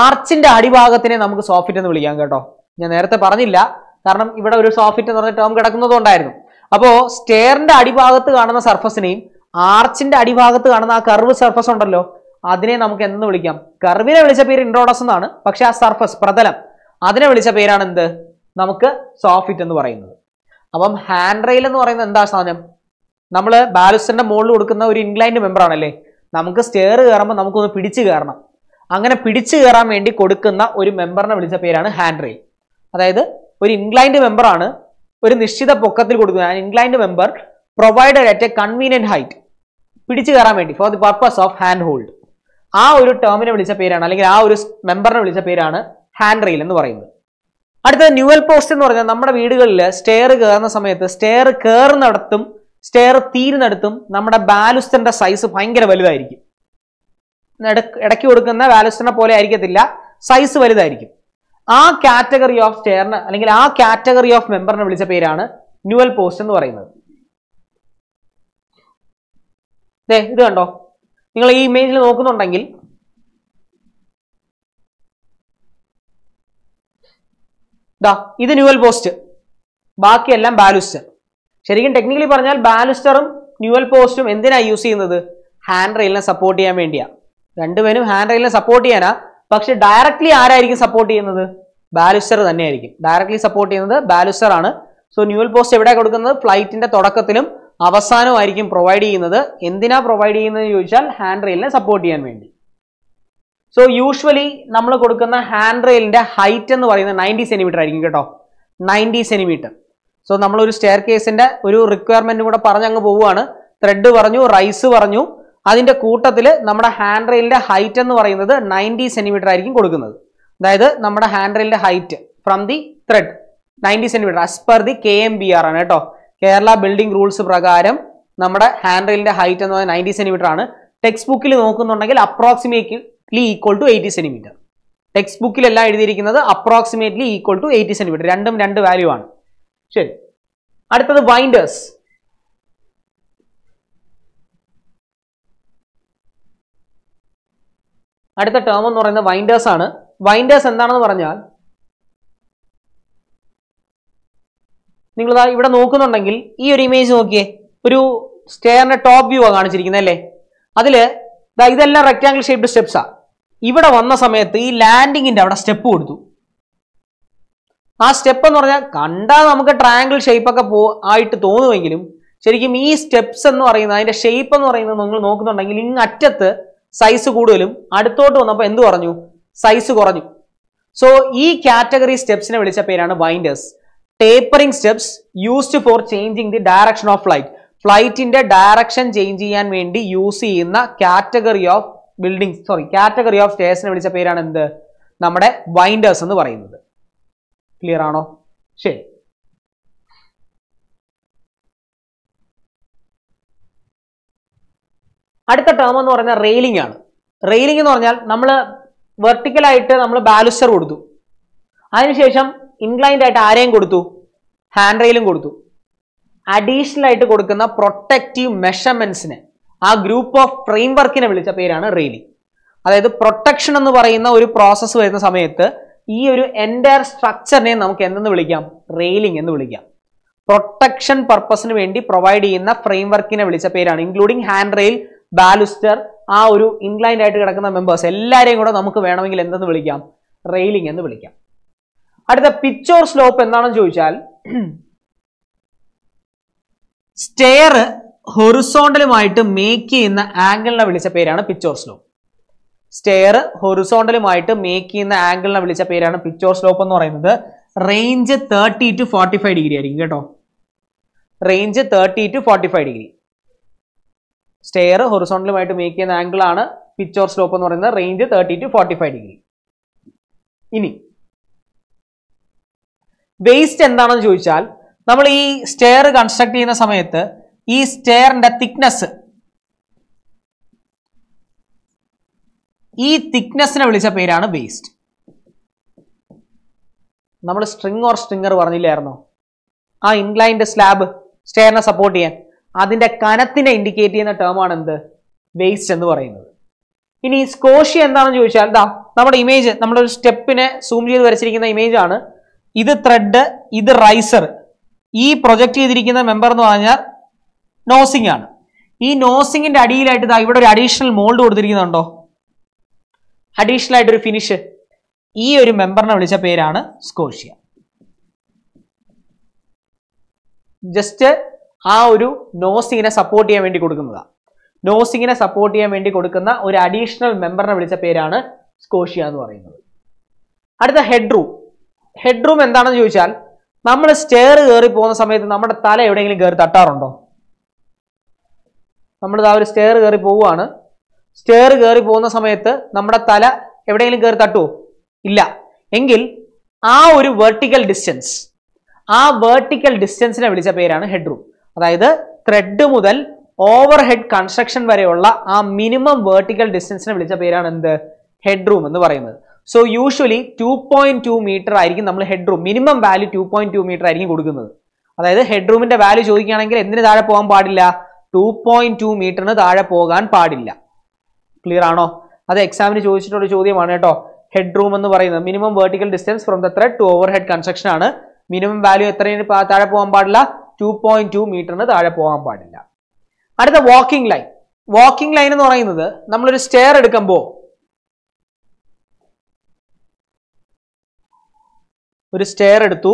ആർച്ചിന്റെ അടിഭാഗത്തിനെ നമുക്ക് സോഫിറ്റ് എന്ന് വിളിക്കാം കേട്ടോ. ഞാൻ നേരത്തെ പറഞ്ഞില്ല, കാരണം ഇവിടെ ഒരു സോഫിറ്റ് എന്ന് പറഞ്ഞ ടേം കിടക്കുന്നതുകൊണ്ടായിരുന്നു. അപ്പോൾ സ്റ്റെയറിന്റെ അടിഭാഗത്ത് കാണുന്ന സർഫസിനെയും ആർച്ചിന്റെ അടിഭാഗത്ത് കാണുന്ന ആ കർവ് സർഫസ് ഉണ്ടല്ലോ, അതിനെ നമുക്ക് എന്തെന്ന് വിളിക്കാം? കർവിനെ വിളിച്ച പേര് ഇൻട്രോഡസ് എന്നാണ്. പക്ഷെ ആ സർഫസ്, പ്രതലം, അതിനെ വിളിച്ച പേരാണ് എന്ത്? നമുക്ക് സോഫിറ്റ് എന്ന് പറയുന്നത്. അപ്പം ഹാൻഡ് റെയിൽ എന്ന് പറയുന്നത് എന്താ സാധനം? നമ്മൾ ബാലുസ്റ്ററിന്റെ മുകളിൽ കൊടുക്കുന്ന ഒരു ഇൻക്ലൈൻഡ് മെമ്പർ ആണല്ലേ. നമുക്ക് സ്റ്റെയർ കയറുമ്പോൾ നമുക്കൊന്ന് പിടിച്ചു കയറണം. അങ്ങനെ പിടിച്ചു കയറാൻ വേണ്ടി കൊടുക്കുന്ന ഒരു മെമ്പറിനെ വിളിച്ച പേരാണ് ഹാൻഡ് റെയിൽ. അതായത് ഒരു ഇൻക്ലൈൻഡ് മെമ്പറാണ് ഒരു നിശ്ചിത പൊക്കത്തിൽ കൊടുക്കുന്ന inclined member provided at a convenient height, പിടിച്ചു കയറാൻ വേണ്ടി, for the purpose of hand hold. ആ ഒരു ടേമിനെ വിളിച്ച പേരാണ്, അല്ലെങ്കിൽ ആ ഒരു മെമ്പറിനെ വിളിച്ച പേരാണ് ഹാൻഡ് റെയിൽ എന്ന് പറയുന്നത്. അടുത്തത് ന്യൂവൽ പോസ്റ്റ് എന്ന് പറഞ്ഞാൽ നമ്മുടെ വീടുകളിൽ സ്റ്റെയർ കയറുന്ന സമയത്ത് സ്റ്റെയർ കയറുന്നിടത്തും സ്റ്റെയർ തീരുന്നിടത്തും നമ്മുടെ ബാലുസ്റ്ററിന്റെ സൈസ് ഭയങ്കര വലുതായിരിക്കും. ഇടയ്ക്ക് കൊടുക്കുന്ന ബാലുസ്റ്ററിനെ പോലെ ആയിരിക്കത്തില്ല, സൈസ് വലുതായിരിക്കും. ആ കാറ്റഗറി ഓഫ് സ്റ്റെയറിന് അല്ലെങ്കിൽ ആ കാറ്റഗറി ഓഫ് മെമ്പറിനെ വിളിച്ച പേരാണ് ന്യൂവൽ പോസ്റ്റ് എന്ന് പറയുന്നത്. ഇത് കണ്ടോ, നിങ്ങൾ ഈ ഇമേജിൽ നോക്കുന്നുണ്ടെങ്കിൽ ഇത് ന്യൂവൽ പോസ്റ്റ്, ബാക്കിയെല്ലാം ബാലുസ്റ്റർ. ശരിക്കും ടെക്നിക്കലി പറഞ്ഞാൽ ബാലുസ്റ്ററും ന്യൂവൽ പോസ്റ്റും എന്തിനാണ് യൂസ് ചെയ്യുന്നത്? ഹാൻഡ് റെയിലിനെ സപ്പോർട്ട് ചെയ്യാൻ വേണ്ടിയാണ്. രണ്ടുപേരും ഹാൻഡ് റെയിലിനെ സപ്പോർട്ട് ചെയ്യാനാ. പക്ഷെ ഡയറക്ട്ലി ആരായിരിക്കും സപ്പോർട്ട് ചെയ്യുന്നത്? ബാലുസ്റ്റർ തന്നെയായിരിക്കും ഡയറക്ട്ലി സപ്പോർട്ട് ചെയ്യുന്നത്. ബാലുസ്റ്റർ ആണ്. സോ ന്യൂവൽ പോസ്റ്റ് എവിടെ കൊടുക്കുന്നത്? ഫ്ലൈറ്റിന്റെ തുടക്കത്തിലും avasano provide enathu endina provide cheyyunnathu handrail ne support cheyan vendi. So usually nammal kodukkuna handrail inde height ennu parayunna 90 cm aayirikkum ketto 90 cm. So nammal oru staircase inde oru requirement kuda paranjangu povuvana thread paranju rise paranju adinte koottathile nammada handrail inde height ennu parayunnathu 90 cm aayirikkum kodukkunnathu. That is nammada handrail inde height from the thread 90 cm as per the KMBR aanu ketto Kerala building rules prakaram nammada handrail inde height ennu 90 cm aanu. Textbook il nokkunnundengil approximately equal to 80 cm. Textbook il ella ezhudiyirikkunnathu approximately equal to 80 cm. Random rendu value aanu. Sheri. Aduthathu winders. Adutha term ennu parayunna winders aanu. Winders endaanennu paranjal നിങ്ങൾ ഇവിടെ നോക്കുന്നുണ്ടെങ്കിൽ ഈ ഒരു image നോക്കിയേ ഒരു സ്റ്റെയറിന്റെ top view ആണ് കാണിച്ചിരിക്കുന്നത് അല്ലേ അതില് ദാ ഇതെല്ലാം റെക്റ്റാംഗിൾ ഷേപ്ഡ് സ്റ്റെപ്സാ ഇവിടെ വന്ന സമയത്ത് ഈ ലാൻഡിങ്ങിന്റെ അവിടെ സ്റ്റെപ്പ് കൊടുത്തു ആ സ്റ്റെപ്പ് എന്ന് പറഞ്ഞാൽ കണ്ടാൽ നമുക്ക് ട്രയാംഗിൾ ഷേപ്പ് ഒക്കെ ആയിട്ട് തോന്നുമെങ്കിലും ശരിക്കും ഈ സ്റ്റെപ്സ് എന്ന് പറയുന്നത് അതിന്റെ ഷേപ്പ് എന്ന് പറയുന്നത് നിങ്ങൾ നോക്കുന്നുണ്ടെങ്കിൽ ഇങ്ങ് അറ്റത്ത് സൈസ് കൂടുതലും അടുത്തോട്ട് വന്നപ്പോൾ എന്തു പറഞ്ഞു സൈസ് കുറഞ്ഞു സോ ഈ കാറ്റഗറി സ്റ്റെപ്സിനെ വിളിച്ച പേരാണ് winders tapering steps used for changing the direction of flight. Flight in the direction change and vendi use in the category of buildings, sorry, category of stairs. We will say the name winders. Clear ano? Sure. At the term on the railing. Railing in the number vertical item, number baluster would do. Inclined at arayam koduthu handrailum koduthu additional aayittu kodukkuna protective measurements ne aa group of framework ne vilicha perana railing adayithu protection ennu parayna oru process varuna samayathe ee oru entire structure ne namukku endennu vilikam railing ennu vilikam protection purpose nu vendi provide cheyna framework ne vilicha perana including handrail baluster aa oru inclined aayittu kidakkuna members ellareyum kuda namukku venamengil endennu vilikam railing ennu vilikam. At the pitch or slope endaanu choichal stair horizontalumayittu make cheyna angle ne vilicha perana pitch or slope. Stair horizontalumayittu make cheyna angle ne vilicha perana pitch or slope ennu parayunnathu range 30 to 45 degree aayirikkum ketto. Range 30 to 45 degree. Stair horizontalumayittu make cheyna angle aanu pitch or slope ennu parayunnathu range 30 to 45 degree. Ini waist എന്താണെന്ന് ചോദിച്ചാൽ നമ്മൾ ഈ stair construct ചെയ്യുന്ന സമയത്ത് ഈ സ്റ്റെയറിന്റെ thickness ഈ തിക്നെസിനെ വിളിച്ച പേരാണ് വേസ്റ്റ്. നമ്മൾ സ്ട്രിംഗ് ഓർ സ്ട്രിംഗർ പറഞ്ഞില്ലായിരുന്നോ ആ ഇൻക്ലൈൻഡ് സ്ലാബ് സ്റ്റെയറിനെ സപ്പോർട്ട് ചെയ്യാൻ അതിന്റെ കനത്തിനെ ഇൻഡിക്കേറ്റ് ചെയ്യുന്ന ടേം ആണ് എന്ത് വേസ്റ്റ് എന്ന് പറയുന്നത്. ഇനി സ്കോഷി എന്താണെന്ന് ചോദിച്ചാൽ ദാ നമ്മുടെ ഇമേജ് നമ്മളൊരു സ്റ്റെപ്പിനെ സൂം ചെയ്ത് വരച്ചിരിക്കുന്ന ഇമേജ് ആണ്. ഇത് ത്രെഡ് ഇത് റൈസർ ഈ പ്രൊജക്ട് ചെയ്തിരിക്കുന്ന മെമ്പർ എന്ന് പറഞ്ഞാൽ നോസിംഗ് ആണ്. ഈ നോസിംഗിന്റെ അടിയിലായിട്ട് ദാ ഇവിടെ ഒരു അഡീഷണൽ മോൾഡ് കൊടുത്തിരിക്കുന്നുണ്ടോ അഡീഷണൽ ആയിട്ട് ഒരു ഫിനിഷ് ഈ ഒരു മെമ്പറിനെ വിളിച്ച പേരാണ് സ്കോഷ്യ. ജസ്റ്റ് ആ ഒരു നോസിംഗിനെ സപ്പോർട്ട് ചെയ്യാൻ വേണ്ടി കൊടുക്കുന്നതാണ് നോസിംഗിനെ സപ്പോർട്ട് ചെയ്യാൻ വേണ്ടി കൊടുക്കുന്ന ഒരു അഡീഷണൽ മെമ്പറിനെ വിളിച്ച പേരാണ് സ്കോഷ്യ എന്ന് പറയുന്നത്. അടുത്ത ഹെഡ് റൂം. ഹെഡ് റൂം എന്താണെന്ന് ചോദിച്ചാൽ നമ്മൾ സ്റ്റെയർ കയറി പോകുന്ന സമയത്ത് നമ്മുടെ തല എവിടെയെങ്കിലും കയറി തട്ടാറുണ്ടോ നമ്മൾ ആ ഒരു സ്റ്റെയർ കയറി പോവുകയാണ് സ്റ്റെയർ കയറി പോകുന്ന സമയത്ത് നമ്മുടെ തല എവിടെയെങ്കിലും കയറി തട്ടുമോ ഇല്ല എങ്കിൽ ആ ഒരു വെർട്ടിക്കൽ ഡിസ്റ്റൻസ് ആ വെർട്ടിക്കൽ ഡിസ്റ്റൻസിനെ വിളിച്ച പേരാണ് ഹെഡ് റൂം. അതായത് ത്രെഡ് മുതൽ ഓവർ ഹെഡ് കൺസ്ട്രക്ഷൻ വരെയുള്ള ആ മിനിമം വെർട്ടിക്കൽ ഡിസ്റ്റൻസിനെ വിളിച്ച പേരാണ് എന്ത് ഹെഡ് റൂം എന്ന് പറയുന്നത്. So usually 2.2 meter ആയിരിക്കും നമ്മൾ head room minimum value 2.2 meter ആയിരിക്കും കൊടുക്കുന്നത്. അതായത് ഹെഡ് റൂമിന്റെ വാല്യൂ ചോദിക്കുകയാണെങ്കിൽ എന്തിനു താഴെ പോകാൻ പാടില്ല 2.2 meter താഴെ പോകാൻ പാടില്ല. ക്ലിയർ ആണോ? അത് എക്സാമിന് ചോദിച്ചിട്ടുള്ള ചോദ്യമാണ് കേട്ടോ. ഹെഡ് റൂം എന്ന് പറയുന്നത് minimum vertical distance from the tread to over head construction ആണ്. മിനിമം വാല്യൂ എത്രയാണ് താഴെ പോകാൻ പാടില്ല 2.2 meter താഴെ പോകാൻ പാടില്ല. അടുത്ത വാക്കിംഗ് ലൈൻ. വാക്കിംഗ് ലൈൻ എന്ന് പറയുന്നത് നമ്മളൊരു സ്റ്റെയർ എടുക്കുമ്പോൾ ഒരു സ്റ്റെയർ എടുത്തു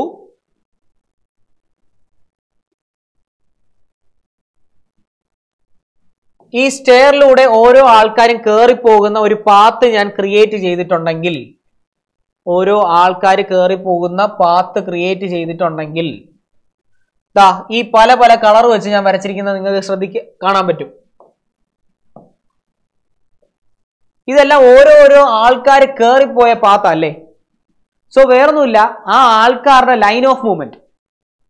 ഈ സ്റ്റെയറിലൂടെ ഓരോ ആൾക്കാരും കേറി പോകുന്ന ഒരു പാത്ത് ഞാൻ ക്രിയേറ്റ് ചെയ്തിട്ടുണ്ടെങ്കിൽ ഓരോ ആൾക്കാർ കേറി പോകുന്ന പാത്ത് ക്രിയേറ്റ് ചെയ്തിട്ടുണ്ടെങ്കിൽ ദാ ഈ പല പല കളർ വെച്ച് ഞാൻ വരച്ചിരിക്കുന്നത് നിങ്ങൾക്ക് ശ്രദ്ധിക്കാൻ കാണാൻ പറ്റും. ഇതെല്ലാം ഓരോരോ ആൾക്കാർ കേറിപ്പോയ പാത്ത് അല്ലേ. സോ വേറൊന്നുമില്ല, ആ ആൾക്കാരുടെ line of movement,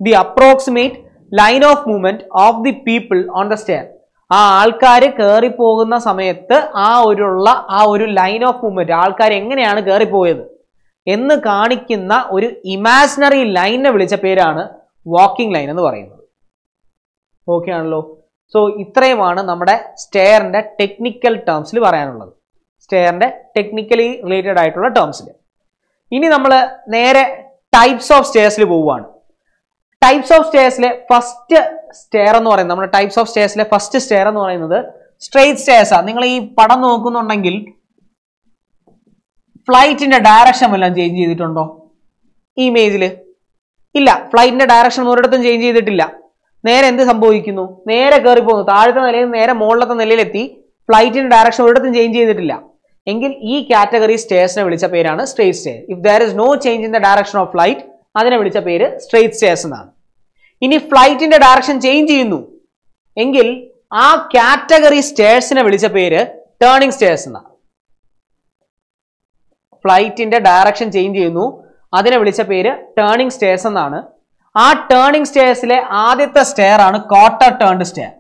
the approximate line of movement of the people on the stair. ആ ആൾക്കാർ കയറിപ്പോകുന്ന സമയത്ത് ആ ഒരു ലൈൻ ഓഫ് മൂവ്മെന്റ്, ആൾക്കാർ എങ്ങനെയാണ് കയറിപ്പോയത് എന്ന് കാണിക്കുന്ന ഒരു ഇമാജിനറി ലൈനെ വിളിച്ച പേരാണ് വാക്കിംഗ് ലൈൻ എന്ന് പറയുന്നത്. ഓക്കെ ആണല്ലോ. സോ ഇത്രയുമാണ് നമ്മുടെ സ്റ്റെയറിന്റെ ടെക്നിക്കൽ ടേംസിൽ പറയാനുള്ളത്, സ്റ്റെയറിന്റെ ടെക്നിക്കലി റിലേറ്റഡ് ആയിട്ടുള്ള ടേംസിൽ. ഇനി നമ്മൾ നേരെ ടൈപ്സ് ഓഫ് സ്റ്റെയർസിൽ പോവുകയാണ്. ടൈപ്സ് ഓഫ് സ്റ്റെയർസിലെ ഫസ്റ്റ് സ്റ്റെയർ എന്ന് പറയുന്നത്, നമ്മുടെ ടൈപ്സ് ഓഫ് സ്റ്റെയർസിലെ ഫസ്റ്റ് സ്റ്റെയർ എന്ന് പറയുന്നത് സ്ട്രെയിറ്റ് സ്റ്റെയർസാണ്. നിങ്ങൾ ഈ പടം നോക്കുന്നുണ്ടെങ്കിൽ ഫ്ലൈറ്റിന്റെ ഡയറക്ഷൻ എല്ലാം ചേഞ്ച് ചെയ്തിട്ടുണ്ടോ ഈ ഇമേജിൽ? ഇല്ല, ഫ്ലൈറ്റിന്റെ ഡയറക്ഷൻ ഒരിടത്തും ചേഞ്ച് ചെയ്തിട്ടില്ല. നേരെ എന്ത് സംഭവിക്കുന്നു? നേരെ കയറി പോകുന്നു. താഴത്തെ നിലയിൽ നേരെ മുകളിലത്തെ നിലയിലെത്തി. ഫ്ലൈറ്റിന്റെ ഡയറക്ഷൻ ഒരിടത്തും ചേഞ്ച് ചെയ്തിട്ടില്ല എങ്കിൽ ഈ കാറ്റഗറി സ്റ്റെയർസിനെ വിളിച്ച പേരാണ് straight stair. If there is no change in the direction of flight, അതിനെ വിളിച്ച പേര് സ്ട്രെയിറ്റ് സ്റ്റെയർസ് എന്നാണ്. ഇനി ഫ്ലൈറ്റിന്റെ ഡയറക്ഷൻ ചേഞ്ച് ചെയ്യുന്നു എങ്കിൽ ആ കാറ്റഗറി സ്റ്റെയർസിനെ വിളിച്ച പേര് ടേണിംഗ് സ്റ്റെയർസ് എന്നാണ്. ഫ്ലൈറ്റിന്റെ ഡയറക്ഷൻ ചേഞ്ച് ചെയ്യുന്നു, അതിനെ വിളിച്ച പേര് ടേണിംഗ് സ്റ്റെയർസ് എന്നാണ്. ആ ടേണിംഗ് സ്റ്റെയർസിലെ ആദ്യത്തെ സ്റ്റെയർ ആണ് quarter turned stair.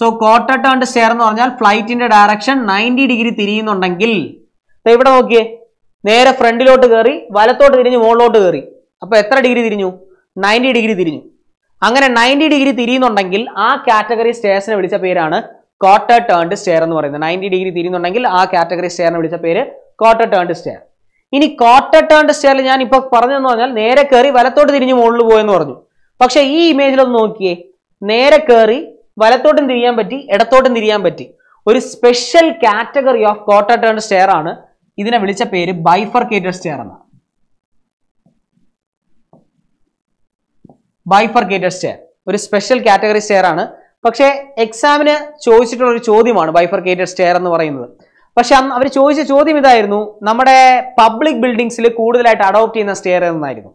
So quarter turned stair എന്ന് പറഞ്ഞാൽ ഫ്ലൈറ്റിന്റെ ഡയറക്ഷൻ 90 ഡിഗ്രി തിരിയുന്നുണ്ടെങ്കിൽ ഇവിടെ നോക്കിയേ, നേരെ ഫ്രണ്ടിലോട്ട് കയറി വലത്തോട്ട് തിരിഞ്ഞ് മുകളിലോട്ട് കയറി. അപ്പൊ എത്ര ഡിഗ്രി തിരിഞ്ഞു? 90 ഡിഗ്രി തിരിഞ്ഞു. അങ്ങനെ 90 ഡിഗ്രി തിരിയുന്നുണ്ടെങ്കിൽ ആ കാറ്റഗറി സ്റ്റെയർസിനെ വിളിച്ച പേരാണ് ക്വാർട്ടർ ടേൺഡ് സ്റ്റെയർ എന്ന് പറയുന്നത്. 90 ഡിഗ്രി തിരിയുന്നുണ്ടെങ്കിൽ ആ കാറ്റഗറി സ്റ്റെയറിനെ വിളിച്ച പേര് ക്വാർട്ടർ ടേൺഡ് സ്റ്റെയർ. ഇനി ക്വാർട്ടർ ടേൺഡ് സ്റ്റെയറിൽ ഞാൻ ഇപ്പൊ പറഞ്ഞെന്ന് പറഞ്ഞാൽ നേരെ കയറി വലത്തോട്ട് തിരിഞ്ഞ് മുകളിൽ പോയെന്ന് പറഞ്ഞു. പക്ഷെ ഈ ഇമേജിലൊന്ന് നോക്കിയേ, നേരെ കയറി വലത്തോട്ടും തിരിയാൻ പറ്റി ഇടത്തോട്ടും തിരിയാൻ പറ്റി. ഒരു special category of quarter turned stair ആണ്. ഇതിനെ വിളിച്ച പേര് ബൈഫർക്കേറ്റഡ് സ്റ്റെയർ എന്നാണ്. ബൈഫർക്കേറ്റഡ് സ്റ്റെയർ ഒരു സ്പെഷ്യൽ കാറ്റഗറി സ്റ്റെയർ ആണ്. പക്ഷേ എക്സാമിന് ചോദിച്ചിട്ടുള്ള ഒരു ചോദ്യമാണ് ബൈഫർക്കേറ്റഡ് സ്റ്റെയർ എന്ന് പറയുന്നത്. പക്ഷെ അവർ ചോദിച്ച ചോദ്യം ഇതായിരുന്നു, നമ്മുടെ പബ്ലിക് ബിൽഡിംഗ്സിൽ കൂടുതലായിട്ട് അഡോപ്റ്റ് ചെയ്യുന്ന സ്റ്റെയർ എന്നായിരുന്നു.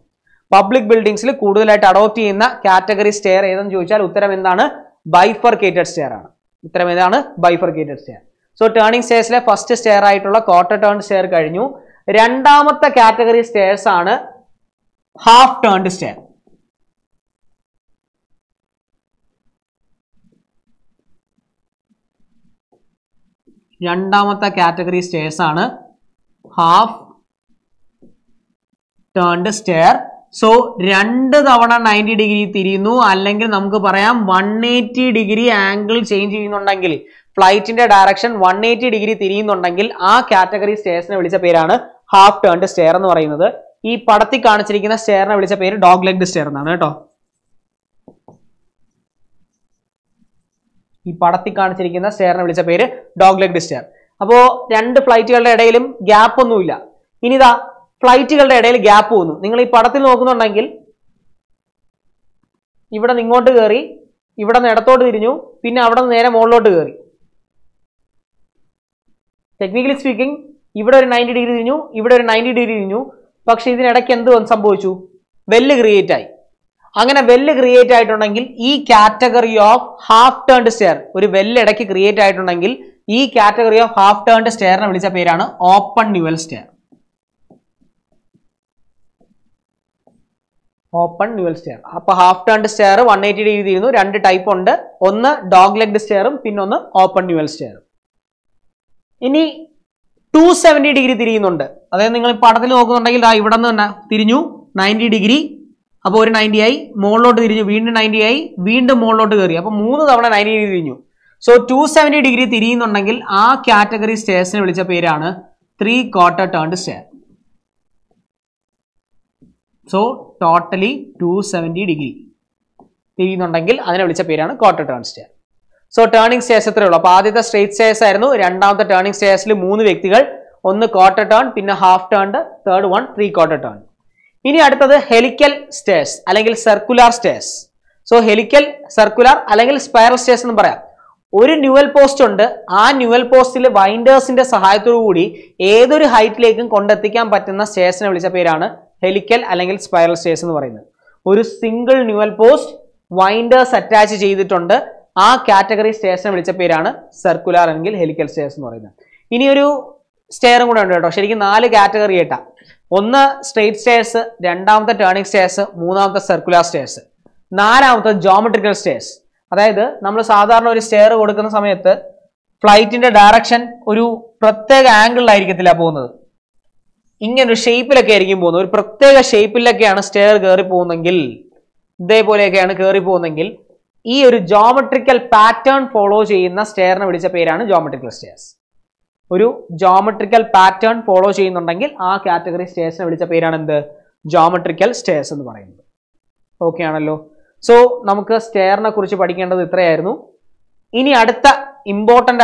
പബ്ലിക് ബിൽഡിംഗ്സിൽ കൂടുതലായിട്ട് അഡോപ്റ്റ് ചെയ്യുന്ന കാറ്റഗറി സ്റ്റെയർ ഏതെന്ന് ചോദിച്ചാൽ ഉത്തരം എന്താണ്? ബൈഫർക്കേറ്റഡ് സ്റ്റെയർ ആണ്. ഉത്തരം ഏതാണ്? Bifurcated stair. സോ ടേണിംഗ് സ്റ്റെയർസിലെ ഫസ്റ്റ് സ്റ്റെയർ ആയിട്ടുള്ള ക്വാർട്ടർ ടേൺഡ് സ്റ്റെയർ കഴിഞ്ഞു. രണ്ടാമത്തെ കാറ്റഗറി സ്റ്റെയർസ് ആണ് ഹാഫ് ടേൺഡ് സ്റ്റെയർ. രണ്ടാമത്തെ കാറ്റഗറി സ്റ്റെയർസ് ആണ് ഹാഫ് ടേൺഡ് സ്റ്റെയർ. സോ 2 തവണ 90 ഡിഗ്രി തിരിയുന്നു, അല്ലെങ്കിൽ നമുക്ക് പറയാം 180 ഡിഗ്രി ആംഗിൾ ചേഞ്ച് ചെയ്യുന്നുണ്ടെങ്കിൽ, ഫ്ലൈറ്റിന്റെ ഡയറക്ഷൻ 180 ഡിഗ്രി തിരിയുന്നുണ്ടെങ്കിൽ ആ കാറ്റഗറി സ്റ്റെയർസിനെ വിളിച്ച പേരാണ് ഹാഫ് ടേൺഡ് സ്റ്റെയർ എന്ന് പറയുന്നത്. ഈ പടത്തിൽ കാണിച്ചിരിക്കുന്ന സ്റ്റെയറിനെ വിളിച്ച പേര് ഡോഗ് ലെഗ് സ്റ്റെയർ എന്നാണ് കേട്ടോ. ഈ പടത്തിൽ കാണിച്ചിരിക്കുന്ന സ്റ്റെയറിനെ വിളിച്ച പേര് ഡോഗ് ലെഗ് സ്റ്റെയർ. അപ്പോൾ രണ്ട് ഫ്ലൈറ്റുകളുടെ ഇടയിലും ഗ്യാപ്പ് ഒന്നുമില്ല. ഇനിതാ ഫ്ലൈറ്റുകളുടെ ഇടയിൽ ഗ്യാപ്പ് വന്നു. നിങ്ങൾ ഈ പടത്തിൽ നോക്കുന്നുണ്ടെങ്കിൽ ഇവിടെ നിന്ന് ഇങ്ങോട്ട് കയറി, ഇവിടെ നിന്ന് ഇടത്തോട്ട് തിരിഞ്ഞു, പിന്നെ അവിടെ നിന്ന് നേരെ മുകളിലോട്ട് കയറി. ടെക്നിക്കലി സ്പീക്കിംഗ് ഇവിടെ ഒരു 90 ഡിഗ്രി തിരിഞ്ഞു, ഇവിടെ ഒരു 90 ഡിഗ്രി തിരിഞ്ഞു. പക്ഷെ ഇതിനിടയ്ക്ക് എന്ത് സംഭവിച്ചു? വെല്ല് ക്രിയേറ്റ് ആയി. അങ്ങനെ വെല്ല് ക്രിയേറ്റ് ആയിട്ടുണ്ടെങ്കിൽ ഈ category of half turned stair, ഒരു വെല്ല് ഇടയ്ക്ക് ക്രിയേറ്റ് ആയിട്ടുണ്ടെങ്കിൽ ഈ കാറ്റഗറി ഓഫ് ഹാഫ് ടേൺഡ് സ്റ്റെയറിനെ വിളിച്ച പേരാണ് open newel stair. Open newel stair. അപ്പൊ ഹാഫ് ടേൺഡ് സ്റ്റെയർ 180 ഡിഗ്രി തിരിയുന്നു. രണ്ട് ടൈപ്പ് ഉണ്ട്, ഒന്ന് ഡോഗ് ലെഗ് സ്റ്റെയറും പിന്നൊന്ന് ഓപ്പൺ ന്യൂവൽ സ്റ്റെയറും. ഇനി 270 ഡിഗ്രി തിരിയുന്നുണ്ട്. അതായത് നിങ്ങൾ പടത്തിൽ നോക്കുന്നുണ്ടെങ്കിൽ ഇവിടെ നിന്ന് തിരിഞ്ഞു 90 ഡിഗ്രി, അപ്പോൾ ഒരു 90 ആയി, മുകളിലോട്ട് തിരിഞ്ഞു വീണ്ടും 90 ആയി, വീണ്ടും മുകളിലോട്ട് കയറി. അപ്പോൾ 3 തവണ 90 ഡിഗ്രി തിരിഞ്ഞു. സോ 270 ഡിഗ്രി തിരിയുന്നുണ്ടെങ്കിൽ ആ കാറ്റഗറി സ്റ്റെയർസിനെ വിളിച്ച പേരാണ് 3/4 turned stair. So totally 270 degree തിരിയുന്നുണ്ടെങ്കിൽ അതിനെ വിളിച്ച പേരാണ് quarter turned stair. So turning stairs ഇത്രയേ ഉള്ളൂ. അപ്പോൾ ആദ്യത്തെ സ്ട്രെയിറ്റ് സ്റ്റെയർസ് ആയിരുന്നു. രണ്ടാമത്തെ ടേണിംഗ് സ്റ്റെയർസിൽ 3 വ്യക്തികൾ, ഒന്ന് ക്വാർട്ടർ ടേൺ, പിന്നെ half turned, third one 3/4 turn. ഇനി അടുത്തത് ഹെലിക്കൽ സ്റ്റെയർസ് അല്ലെങ്കിൽ circular stairs. So helical, circular, alangil spiral station in Bara. One newel post on the newel post till winders in the Sahaituru Woody, either height lake and Kondathikam Patana station of Lisaperana, helical, alangil spiral station in Bara. Single newel post, winders attached to that category station is circular and helical station. This is stair. There are 4 categories. One is straight stairs, two turning stairs, three circular stairs. Four is geometrical stairs. That is, we have a stair in the flight direction, a angle is in a shape, a shape is stair curry. This geometrical pattern follows the stair and geometrical stairs. Geometrical pattern follows the category stairs and geometrical stairs. Okay, so we will stair. Now, we important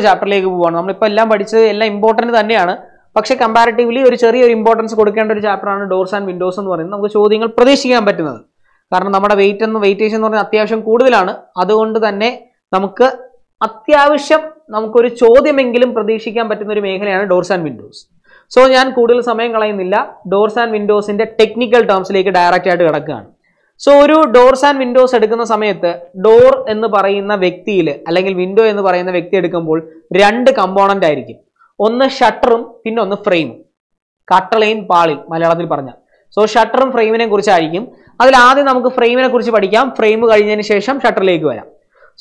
chapter. We important but comparatively, importance chapter doors and windows. We കാരണം നമ്മുടെ weight and weightation എന്ന് പറഞ്ഞാൽ അത്യാവശ്യം കൂടുതലാണ് അതുകൊണ്ട് തന്നെ നമുക്ക് അത്യാവശ്യം നമുക്ക് ഒരു ചോദ്യമെങ്കിലും പ്രതീക്ഷിക്കാൻ പറ്റുന്ന ഒരു മേഖലയാണ് doors and windows സോ ഞാൻ കൂടുതൽ സമയം കളയുന്നില്ല doors and windows ന്റെ ടെക്നിക്കൽ ടേംസിലേക്ക് ഡയറക്റ്റ് ആയിട്ട് കടക്കുകയാണ് സോ ഒരു doors and windows എടുക്കുന്ന സമയത്ത് door എന്ന് പറയുന്ന വ്യക്തിയിൽ അല്ലെങ്കിൽ window എന്ന് പറയുന്ന വ്യക്തി എടുക്കുമ്പോൾ രണ്ട് കമ്പോണന്റ് ആയിരിക്കും ഒന്ന് ഷട്ടറും പിന്നെ ഒന്ന് ഫ്രെയിമും കട്ടളയും പാളിയും മലയാളത്തിൽ പറഞ്ഞാൽ സോ ഷട്ടറും ഫ്രെയിമിനെ കുറിച്ചായിരിക്കും അതിൽ ആദ്യം നമുക്ക് ഫ്രെയിമിനെ കുറിച്ച് പഠിക്കാം ഫ്രെയിം കഴിഞ്ഞതിന് ശേഷം ഷട്ടറിലേക്ക് വരാം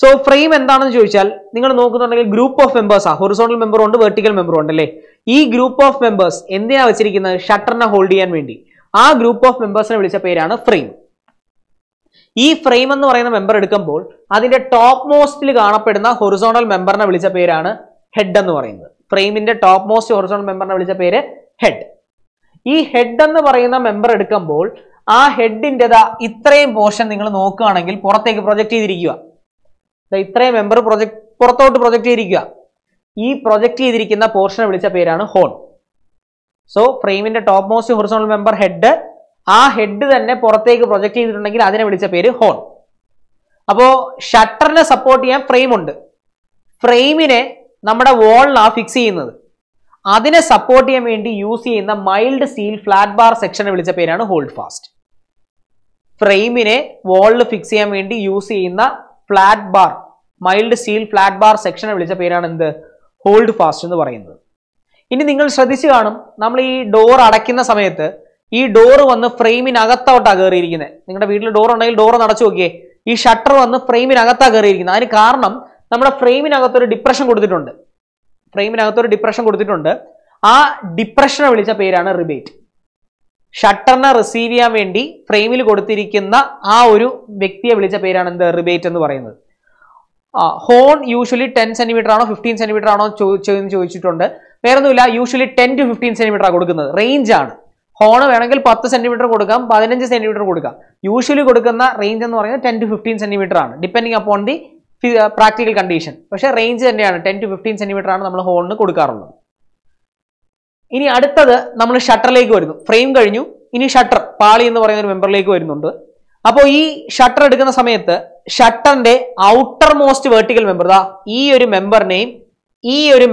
സോ ഫ്രെയിം എന്താണെന്ന് ചോദിച്ചാൽ നിങ്ങൾ നോക്കുന്നുണ്ടെങ്കിൽ ഗ്രൂപ്പ് ഓഫ് മെമ്പേഴ്സ് ആ ഹൊറിസോണ്ടൽ മെമ്പർ ഉണ്ട് വെർട്ടിക്കൽ മെമ്പർ ഉണ്ട് അല്ലേ ഈ ഗ്രൂപ്പ് ഓഫ് മെമ്പേഴ്സ് എന്തിനാ വെച്ചിരിക്കുന്നത് ഷട്ടറിനെ ഹോൾഡ് ചെയ്യാൻ വേണ്ടി ആ ഗ്രൂപ്പ് ഓഫ് മെമ്പേഴ്സിനെ വിളിച്ച പേരാണ് ഫ്രെയിം ഈ ഫ്രെയിം എന്ന് പറയുന്ന മെമ്പർ എടുക്കുമ്പോൾ അതിന്റെ ടോപ്പ് മോസ്റ്റിൽ കാണപ്പെടുന്ന ഹൊറിസോണ്ടൽ മെമ്പറിനെ വിളിച്ച പേരാണ് ഹെഡ് എന്ന് പറയുന്നത് ഫ്രെയിമിന്റെ ടോപ്പ് മോസ്റ്റ് ഹൊറിസോണ്ടൽ മെമ്പറിനെ വിളിച്ച പേര് ഹെഡ് ഈ ഹെഡ് എന്ന് പറയുന്ന മെമ്പർ എടുക്കുമ്പോൾ ആ ഹെഡിന്റെ ദാ ഇത്രയും പോർഷൻ നിങ്ങൾ നോക്കുകയാണെങ്കിൽ പുറത്തേക്ക് പ്രൊജക്റ്റ് ചെയ്തിരിക്കുക. ദാ ഇത്രയും മെമ്പർ പ്രൊജക്റ്റ് പുറത്തോട്ട് പ്രൊജക്റ്റ് ചെയ്തിരിക്കുക. ഈ പ്രൊജക്റ്റ് ചെയ്തിരിക്കുന്ന പോർഷനെ വിളിച്ച പേരാണ് ഹോൺ. സോ ഫ്രെയിമിന്റെ top most horizontal member head ആ ഹെഡ് തന്നെ പുറത്തേക്ക് പ്രൊജക്റ്റ് ചെയ്തിട്ടുണ്ടെങ്കിൽ അതിനെ വിളിച്ച പേര് ഹോൺ. അപ്പോൾ ഷട്ടറിനെ സപ്പോർട്ട് ചെയ്യാൻ ഫ്രെയിം ഉണ്ട്. ഫ്രെയിമിനെ നമ്മുടെ വാളിലാണ് ഫിക്സ് ചെയ്യുന്നത്. അതിനെ സപ്പോർട്ട് ചെയ്യാൻ വേണ്ടി യൂസ് ചെയ്യുന്ന മൈൽഡ് സീൽ ഫ്ലാറ്റ് ബാർ സെക്ഷനെ വിളിച്ച പേരാണ് ഹോൾഡ് ഫാസ്റ്റ്. ഫ്രെയിമിനെ വാളിൽ ഫിക്സ് ചെയ്യാൻ വേണ്ടി യൂസ് ചെയ്യുന്ന flat bar mild steel flat bar സെക്ഷനെ വിളിച്ച പേരാണ് എന്ത് ഹോൾഡ് ഫാസ്റ്റ് എന്ന് പറയുന്നത്. ഇനി നിങ്ങൾ ശ്രദ്ധിച്ചു കാണും നമ്മൾ ഈ ഡോർ അടയ്ക്കുന്ന സമയത്ത് ഈ ഡോർ വന്ന് ഫ്രെയിമിനകത്തോട്ടാണ് കയറിയിരിക്കുന്നത്. നിങ്ങളുടെ വീട്ടിൽ ഡോർ ഉണ്ടെങ്കിൽ ഡോർ അടച്ചു നോക്കിയേ ഈ ഷട്ടർ വന്ന് ഫ്രെയിമിനകത്താണ് കയറിയിരിക്കുന്നത്. അതിന് കാരണം നമ്മുടെ ഫ്രെയിമിനകത്തൊരു ഡിപ്രഷൻ കൊടുത്തിട്ടുണ്ട്. ഫ്രെയിമിനകത്തൊരു ഡിപ്രഷൻ കൊടുത്തിട്ടുണ്ട്. ആ ഡിപ്രഷനെ വിളിച്ച പേരാണ് റിബേറ്റ്. ഷട്ടറിനെ റിസീവ് ചെയ്യാൻ വേണ്ടി ഫ്രെയിമിൽ കൊടുത്തിരിക്കുന്ന ആ ഒരു വ്യക്തിയെ വിളിച്ച പേരാണ് എന്ത് റിബേറ്റ് എന്ന് പറയുന്നത്. ഹോൺ യൂഷ്വലി 10 സെന്റിമീറ്റർ ആണോ 15 സെന്റിമീറ്റർ ആണോ ചോദിച്ചിട്ടുണ്ട്. വേറൊന്നുമില്ല യൂഷ്വലി 10 to 15 സെന്റിമീറ്റർ ആണ് കൊടുക്കുന്നത്. റേഞ്ച് ആണ്. ഹോൺ വേണമെങ്കിൽ 10 സെന്റിമീറ്റർ കൊടുക്കാം 15 സെന്റിമീറ്റർ കൊടുക്കാം. യൂഷ്വലി കൊടുക്കുന്ന റേഞ്ച് എന്ന് പറയുന്നത് 10 to 15 സെന്റിമീറ്റർ ആണ് depending upon the practical condition. പക്ഷേ റേഞ്ച് തന്നെയാണ് 10 to 15 സെന്റിമീറ്റർ ആണ് നമ്മൾ ഹോണിന് കൊടുക്കാറുള്ളത്. ഇനി അടുത്തത് നമ്മൾ ഷട്ടറിലേക്ക് വരുന്നു. ഫ്രെയിം കഴിഞ്ഞു ഇനി ഷട്ടർ പാളി എന്ന് പറയുന്ന ഒരു മെമ്പറിലേക്ക് വരുന്നുണ്ട്. അപ്പോൾ ഈ ഷട്ടർ എടുക്കുന്ന സമയത്ത് ഷട്ടറിന്റെ ഔട്ടർ മോസ്റ്റ് വെർട്ടിക്കൽ മെമ്പർ ദാ ഈ ഒരു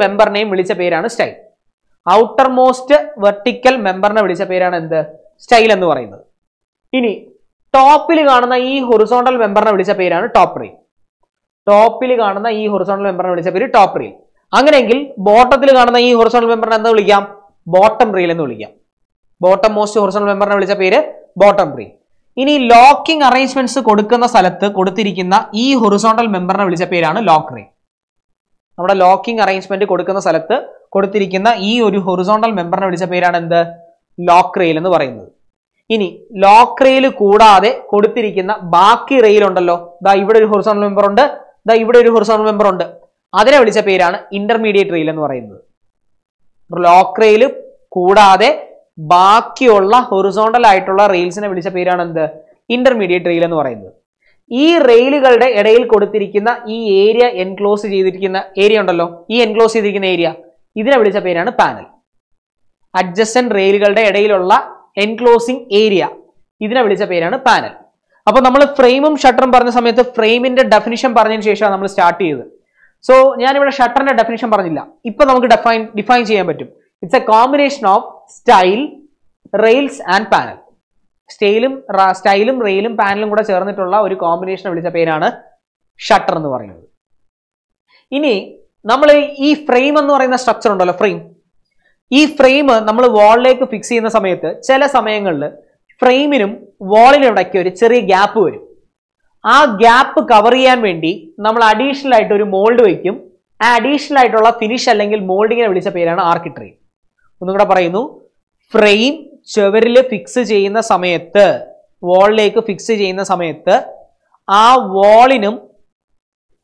മെമ്പറിനെയും വിളിച്ച പേരാണ് സ്റ്റൈൽ. ഔട്ടർ മോസ്റ്റ് വെർട്ടിക്കൽ മെമ്പറിനെ വിളിച്ച പേരാണ് എന്ത് സ്റ്റൈൽ എന്ന് പറയുന്നത്. ഇനി ടോപ്പിൽ കാണുന്ന ഈ ഹൊറിസോണ്ടൽ മെമ്പറിനെ വിളിച്ച പേരാണ് ടോപ്പ് റെയിൽ. ടോപ്പിൽ കാണുന്ന ഈ ഹൊറിസോണ്ടൽ മെമ്പറിനെ വിളിച്ച പേര് ടോപ്പ് റെയിൽ. അങ്ങനെയെങ്കിൽ ബോട്ടത്തിൽ കാണുന്ന ഈ ഹൊറിസോണ്ടൽ മെമ്പറിനെ എന്താ വിളിക്കാം ബോട്ടം റെയിൽ എന്ന് വിളിക്കാം. ബോട്ടം മോസ്റ്റ് ഹൊറിസോണ്ടൽ മെമ്പറിനെ വിളിച്ച പേര് ബോട്ടം റെയിൽ. ഇനി ലോക്കിംഗ് അറേഞ്ച്മെന്റ്സ് കൊടുക്കുന്ന സ്ഥലത്ത് കൊടുത്തിരിക്കുന്ന ഈ ഹൊറിസോണ്ടൽ മെമ്പറിനെ വിളിച്ച പേരാണ് ലോക്ക് റെയിൽ. നമ്മുടെ ലോക്കിംഗ് അറേഞ്ച്മെന്റ് കൊടുക്കുന്ന സ്ഥലത്ത് കൊടുത്തിരിക്കുന്ന ഈ ഒരു ഹൊറിസോണ്ടൽ മെമ്പറിനെ വിളിച്ച പേരാണ് എന്ത് ലോക്ക് റെയിൽ എന്ന് പറയുന്നത്. ഇനി ലോക്ക് റെയിൽ കൂടാതെ കൊടുത്തിരിക്കുന്ന ബാക്കി റെയിൽ ഉണ്ടല്ലോ ദാ ഇവിടെ ഒരു ഹൊറിസോണ്ടൽ മെമ്പർ ഉണ്ട് ദാ ഇവിടെ ഒരു ഹൊറിസോണ്ടൽ മെമ്പർ ഉണ്ട് അതിനെ വിളിച്ച പേരാണ് ഇന്റർമീഡിയറ്റ് റെയിൽ എന്ന് പറയുന്നത്. ലോക്ക് റെയിൽ കൂടാതെ ബാക്കിയുള്ള ഹൊറിസോണ്ടൽ ആയിട്ടുള്ള റെയിൽസിനെ വിളിച്ച പേരാണ് എന്ത് ഇന്റർമീഡിയറ്റ് റെയിൽ എന്ന് പറയുന്നത്. ഈ റെയിലുകളുടെ ഇടയിൽ കൊടുത്തിരിക്കുന്ന ഈ ഏരിയ എൻക്ലോസ് ചെയ്തിരിക്കുന്ന ഏരിയ ഉണ്ടല്ലോ ഈ എൻക്ലോസ് ചെയ്തിരിക്കുന്ന ഏരിയ ഇതിനെ വിളിച്ച പേരാണ് പാനൽ. അഡ്ജസ്റ്റന്റ് റെയിലുകളുടെ ഇടയിലുള്ള എൻക്ലോസിംഗ് ഏരിയ ഇതിനെ വിളിച്ച പേരാണ് panel. Now, we frame and shutter the definition we start. So, I will shutter definition. Now, we define it. It's a combination of style, rails and panel. Style, rail and panel is a combination of shutter. Now, we frame and structure. Frame. This frame we wall like fix in the Sametha, Chella Samangal, frame in wall in a cherry gap. Our gap cover and windy, number additional light or mold vacuum, additional light or finish along molding and disappear an architree. Frame, cheverilla fixes in the Sametha, wall like a fixage in the Sametha, our wall in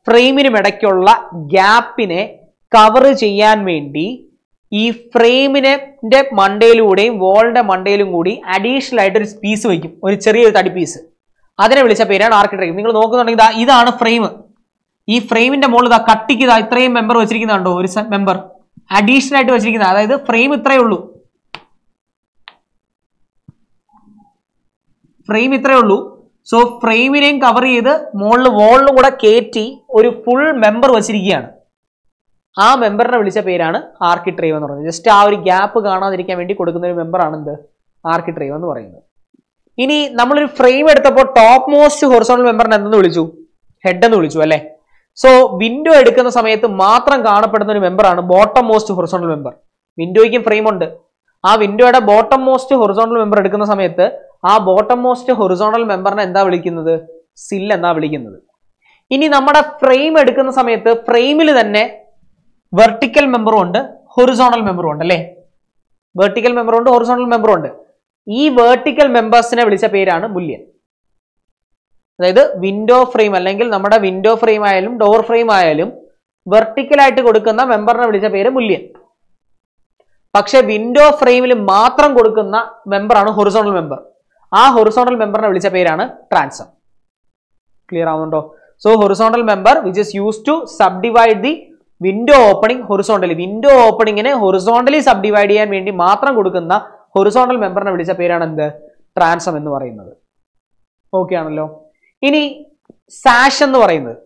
frame in a gap in a coverage and windy. This frame is a mandale wall mandale additional light piece or cherry piece. That's why we have an architect. This is a frame. This frame is a cut member. Additional light is a frame. So, frame is cover the wall KT or full member. That member is an architrave. Just a gap is a member. Architrave. This is a frame the topmost horizontal member. Head. So, window is a member. Bottommost horizontal member. Window is a frame. That window is a bottommost horizontal member. That bottommost horizontal member is sill. This is a frame. Frame is a vertical member and horizontal member vertical member and horizontal member and these vertical members ne vilicha perana boolean adayithu window frame allengil nammada window frame ayalum door frame ayalum vertical aayittu kodukkuna member ne vilicha peru boolean pakshe window frame il maatram kodukkuna member aanu horizontal member aa horizontal member ne vilicha perana transom clear avundo so horizontal member which is used to subdivide the window opening horizontally. Window opening horizontally subdivide and mean the horizontal member na disappear and the transom in the variant. Okay, analog. Ini sash and the variant.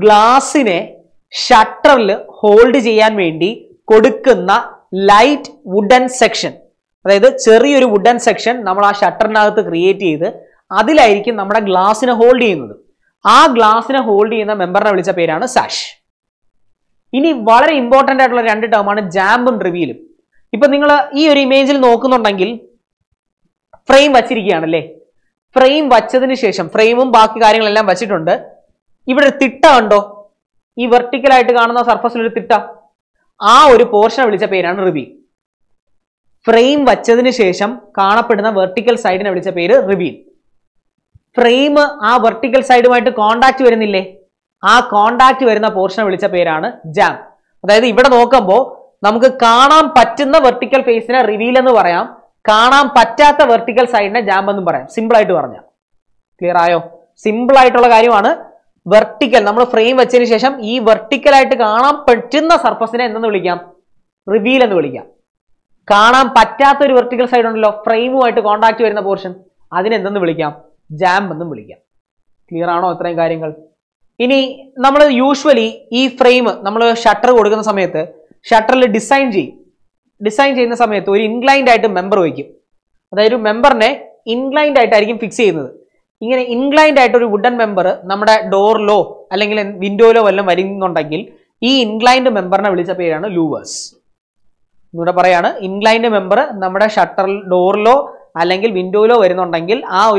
Glass in a shutter hold J and Mindy Kodukana light wooden section. Rather cherry wooden section, Namada shutter now to create either Adilarikin Namada glass in a hold in our glass in a hold in the member na disappear and a sash. This is very important term, jam and reveal. Now, you can see this image in the frame. Frame is a frame. This vertical surface is a portion of reveal. Frame is a vertical side. Frame is a vertical side contact. That contact portion is jam. That is, if we look at the vertical face, we reveal the vertical side as jam. Simple. Clear? Simple. Vertical. We frame this vertical surface. Reveal. The vertical side frame contact the portion. That is jam. Clear? Usually, this frame is shutter. Shutter is designed. Design is inclined item member. That is, member is inclined item fixed. This inclined item wooden member is door low, window low. This inclined member is louvers. Inclined member is shutter door low, window low. That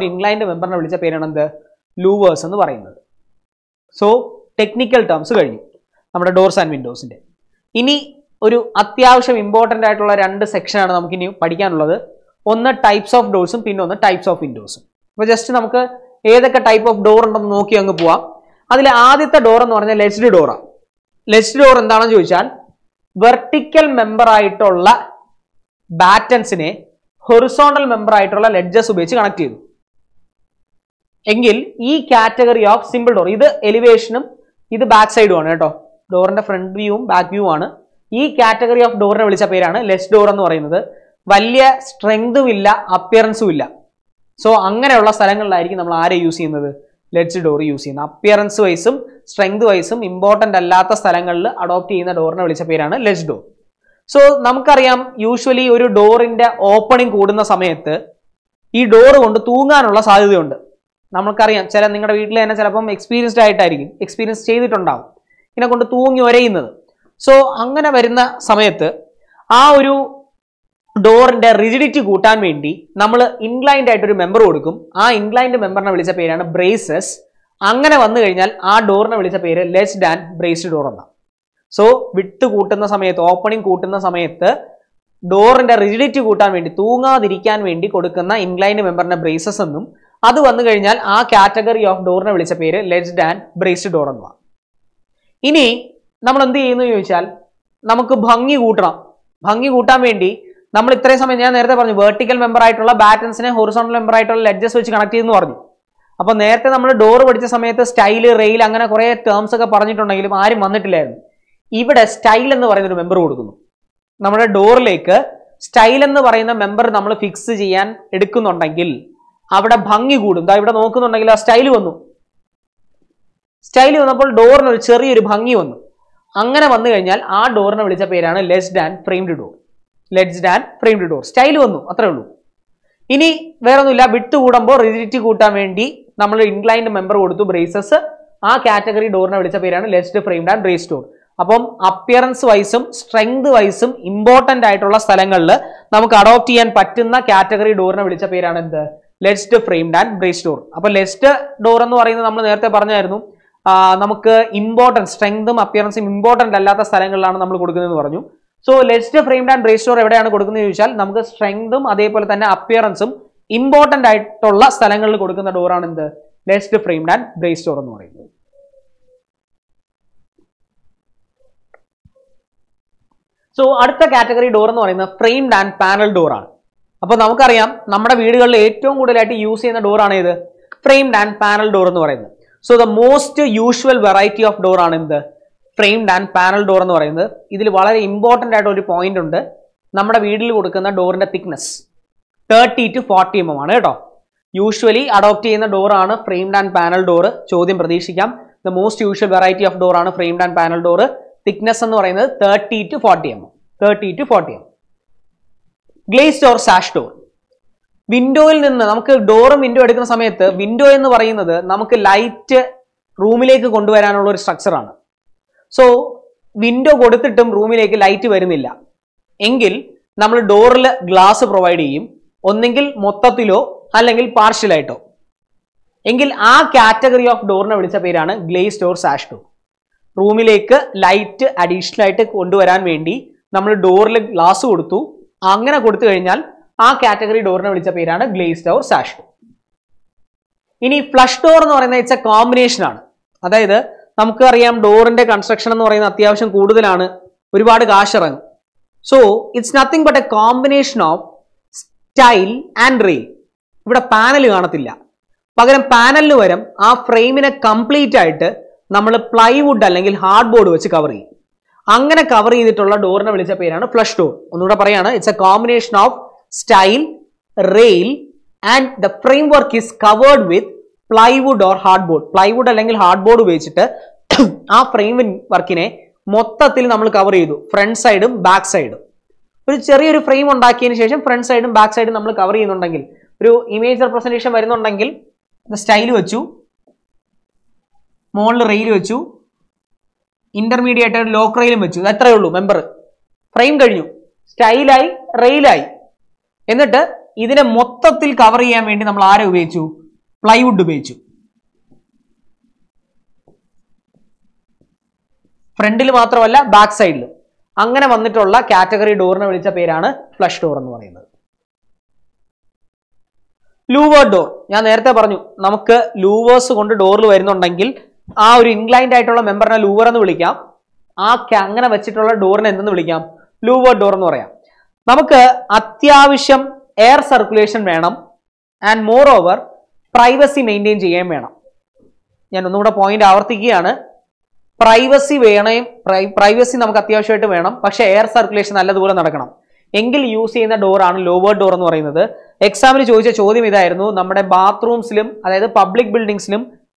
inclined member is louvers. So, technical terms are our doors and windows. This is an important section. One is types of doors and one is types of windows. Just what type of door we will look at. That is door is ledged door. Ledged door is vertical member battens horizontal member ledges connected. Engil, this category of simple door. This is elevation, this is back side. Door and front view, back view. This category of door is less door. Value strength, appearance. So, anganeയുള്ള സ്ഥലങ്ങളിലായിരിക്കും നമ്മൾ ആരെ use ചെയ്യുന്നത് ledge door use ചെയ്യുന്നത് appearance വൈസും strength വൈസും important അല്ലാത്ത സ്ഥലങ്ങളിൽ അഡോപ്റ്റ് ചെയ്യുന്ന ഡോറിനെ വിളിച്ച പേരാണ് ledge door So, Namkariam usually your door in the opening code in the Samet. E door on the Tungan or Sadi under Namkariam, Chalananga Vitla and Chalapam experienced dietary experience chase it on down. In a good Tung your another. So, Angana Verina Samet, our door in the rigidity Gutan Mendi, Namala inclined dietary member Odicum, our inclined member Navilisa pair and braces, Angana one the original, our door Navilisa pair less than braced door on the. So, width kootunna samayathu, opening kootunna samayathu, door inde rigidity kootan vendi, thoongathirikkan vendi kodukkunna inclined member na braces ennum, adu vannu kazhinjal aa category of door ne vilicha peru ledged and braced door ennu. Ini nammal endu cheyunu choichal, namukku bhangi kootan vendi, nammal ithre samayam njan nerathe paranju vertical member aayittulla battens ne horizontal member aayittulla ledges vechu connect cheyunu paranju. Appo nerthe nammal door padicha samayathu style, rail angana kore terms okke paranjittundengilum aarum vannittillayirunnu. Even style and the member would number door lake, style and the member number fix and edicun on the gill. After a bangi good, I would have open on the style one. Style on door or cherry bangi one. Angana one the genial, our door and which appear on less than framed door. Less than framed door. Style one, Athralu. Ini where on the lab bit to woodambo, rigidity gutamendi, number inclined member would do braces, our category door and which appear on less framed and braced door. Appearance wise, strength wise, important ആയിട്ടുള്ള സ്ഥലങ്ങളിൽ നമുക്ക് adopt ചെയ്യാൻ പറ്റുന്ന category ഡോറിനെ വിളിച്ച പേരാണ് എന്ത് ledged framed and braced door. അപ്പോൾ ലെഡ്ജ്ഡ് ഡോർ എന്ന് പറയുന്നത് നമ്മൾ നേരത്തെ പറഞ്ഞായിരുന്നു നമുക്ക് ഇമ്പോർട്ടൻസ് സ്ട്രെങ്തും അപ്പിയറൻസും ഇമ്പോർട്ടന്റ് അല്ലാത്ത സ്ഥലങ്ങളിലാണ് നമ്മൾ കൊടുക്കുന്നതെന്ന് പറഞ്ഞു. So ledged framed and braced door എവിടെയാണ് കൊടുക്കുന്നതെന്ന് ചോദിച്ചാൽ നമുക്ക് സ്ട്രെങ്തും അതേപോലെ തന്നെ അപ്പിയറൻസും ഇമ്പോർട്ടന്റ് ആയിട്ടുള്ള സ്ഥലങ്ങളിൽ കൊടുക്കുന്ന ഡോറാണ് എന്ത് ledged framed and braced door എന്ന് പറയുന്നത്. So, അടുത്ത കാറ്റഗറി ഡോർ എന്ന് പറയുന്നത് ഫ്രെയിംഡ് ആൻഡ് പാനൽ ഡോർ ആണ്. അപ്പോൾ നമുക്കറിയാം നമ്മുടെ വീടുകളിൽ ഏറ്റവും കൂടുതലായിട്ട് യൂസ് ചെയ്യുന്ന ഡോർ ആണ് ഇത് ഫ്രെയിംഡ് ആൻഡ് പാനൽ ഡോർ എന്ന് പറയുന്നത്. So the most usual variety of door ആണ് ഇത് ഫ്രെയിംഡ് ആൻഡ് പാനൽ ഡോർ എന്ന് പറയുന്നത്. ഇതിൽ വളരെ ഇമ്പോർട്ടൻ്റ് ആയിട്ട് ഒരു പോയിന്റ് ഉണ്ട്. നമ്മുടെ വീട്ടിൽ കൊടുക്കുന്ന ഡോറിന്റെ തിക്നെസ് 30 to 40 mm ആണ് കേട്ടോ. യൂഷ്വലി അഡോപ്റ്റ് ചെയ്യുന്ന ഡോർ ആണ് ഫ്രെയിംഡ് ആൻഡ് പാനൽ ഡോർ. ചോദ്യം പ്രതീക്ഷിക്കാം. The most usual variety of door ആണ് framed and panel door. Thickness and 30 to 40 mm. 30 to 40 mm. Glazed or sash door. Window in the door and window edukuna samayathu window ennu parayunnathu namukku light roomilekku kondu varanulla oru structure aanu. So window kodutittum roomilekku light varunilla. Engil nammal dooril glass provide cheyyum. Onnengil mothathilo allengil partial aayitto. Engil aa category of door ne vilicha perana glazed or sash door. റൂമിലേക്ക് light additional ആയിട്ട് കൊണ്ടുവരാൻ വേണ്ടി നമ്മൾ ഡോറിൽ glass കൊടുത്തു. അങ്ങനെ കൊടുത്തു കഴിഞ്ഞാൽ ആ കാറ്റഗറി ഡോറിനെ വിളിച്ച പേരാണ് ഗ്ലേസ്ഡ് ഓർ സാഷ് ഡോർ. ഇനി ഫ്ലഷ് ഡോർ എന്ന് പറയുന്നത് ഇറ്റ്സ് എ കോമ്പിനേഷൻ ആണ്. അതായത് നമുക്ക് അറിയാം ഡോറിന്റെ കൺസ്ട്രക്ഷൻ എന്ന് പറയുന്നത് അത്യാവശ്യം കൂടുതലാണ്, ഒരുപാട് കാശ് ഇറങ്ങും. So it's nothing but a combination of stile and rail. ഇവിടെ പാനൽ കാണത്തില്ല, പകരം പാനലിന് വരും ആ ഫ്രെയിമിനെ കംപ്ലീറ്റ് ആയിട്ട് നമ്മൾ പ്ലൈവുഡ് അല്ലെങ്കിൽ ഹാർഡ് ബോർഡ് വെച്ച് കവർ ചെയ്യും. അങ്ങനെ കവർ ചെയ്തിട്ടുള്ള ഡോറിനെ വിളിച്ച പേരാണ് ഫ്ലഷ് ഡോർ. ഒന്നുകൂടെ പറയാണ്, it's a combination of stile rail and the frame work is covered with plywood or hard board. Plywood അല്ലെങ്കിൽ ഹാർഡ് ബോർഡ് ഉപയോഗിച്ചിട്ട് ആ ഫ്രെയിം വർക്കിനെ മൊത്തത്തിൽ നമ്മൾ കവർ ചെയ്തു, ഫ്രണ്ട് സൈഡും ബാക്ക് സൈഡും. ഒരു ചെറിയൊരു ഫ്രെയിം ഉണ്ടാക്കിയതിന് ശേഷം ഫ്രണ്ട് സൈഡും ബാക്ക് സൈഡും നമ്മൾ കവർ ചെയ്യുന്നുണ്ടെങ്കിൽ, ഒരു ഇമേജ് റെപ്രസെന്റേഷൻ വരുന്നുണ്ടെങ്കിൽ സ്റ്റൈൽ വെച്ചു, മോളിൽ റെയിൽ വെച്ചു, ഇന്റർമീഡിയറ്റ് ആയിട്ട് ലോക്ക് റെയിലും വെച്ചു. അത്രയേ ഉള്ളൂ മെമ്പർ. ഫ്രെയിം കഴിഞ്ഞു, സ്റ്റൈലായി, റെയിലായി. എന്നിട്ട് ഇതിനെ മൊത്തത്തിൽ കവർ ചെയ്യാൻ വേണ്ടി നമ്മൾ ആരെ ഉപയോഗിച്ചു? പ്ലൈവുഡ് ഉപയോഗിച്ചു. ഫ്രണ്ടിൽ മാത്രമല്ല ബാക്ക് സൈഡിൽ. അങ്ങനെ വന്നിട്ടുള്ള കാറ്റഗറി ഡോറിനെ വിളിച്ച പേരാണ് ഫ്ലഷ് ഡോർ എന്ന് പറയുന്നത്. ലൂവേർഡ് ഡോർ ഞാൻ നേരത്തെ പറഞ്ഞു, നമുക്ക് ലൂവേഴ്സ് കൊണ്ട് ഡോറിൽ വരുന്നുണ്ടെങ്കിൽ ആ ഒരു ഇൻക്ലൈൻഡ് ആയിട്ടുള്ള മെമ്പറിനെ ലൂവർ എന്ന് വിളിക്കാം. ആ അങ്ങനെ വെച്ചിട്ടുള്ള ഡോറിനെ എന്തെന്ന് വിളിക്കാം? ലൂവേർഡ് ഡോർ എന്ന് പറയാം. നമുക്ക് അത്യാവശ്യം എയർ സർക്കുലേഷൻ വേണം and more over privacy maintain ചെയ്യാൻ വേണം. ഞാൻ ഒന്നുകൂടെ പോയിന്റ് ആവർത്തിക്കുകയാണ്, പ്രൈവസി വേണേ, പ്രൈവസി നമുക്ക് അത്യാവശ്യമായിട്ട് വേണം, പക്ഷേ എയർ സർക്കുലേഷൻ നല്ലതുപോലെ നടക്കണം. എങ്കിൽ യൂസ് ചെയ്യുന്ന ഡോറാണ് ലൂവേർഡ് ഡോർ എന്ന് പറയുന്നത്. Exam is choice Namada bathrooms, public buildings,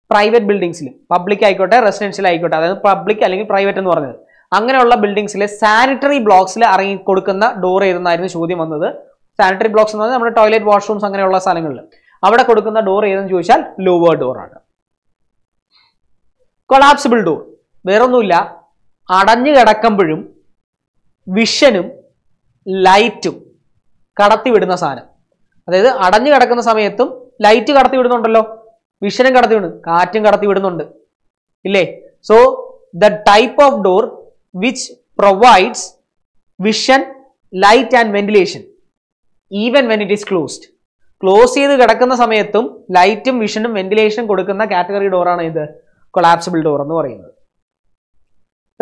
private buildings, public icota, residential icota, public private and order. Anganola buildings, sanitary blocks, arrange Kodakana, door air and show them another. Sanitary blocks and toilet washrooms, Anganola Sangal. Avada Kodakana door air and Joshal, lower door. Collapsible door. Veronula, Adani Adakampudum, Visionum, Lightum, Kadati Vidana Sana. അതായത് അടഞ്ഞു കിടക്കുന്ന സമയത്തും light കടത്തി വിടുന്നുണ്ടല്ലോ വിഷനം കടത്തി വിടുന്നു കാറ്റും കടത്തി വിടുന്നുണ്ട് ഇല്ലേ so the type of door which provides vision light and ventilation even when it is closed close ചെയ്തു കിടക്കുന്ന സമയത്തും ലൈറ്റും വിഷനും വെന്റിലേഷനും കൊടുക്കുന്ന കാറ്റഗറി ഡോർ ആണ് ഇത് collapsible door എന്ന് പറയുന്നത്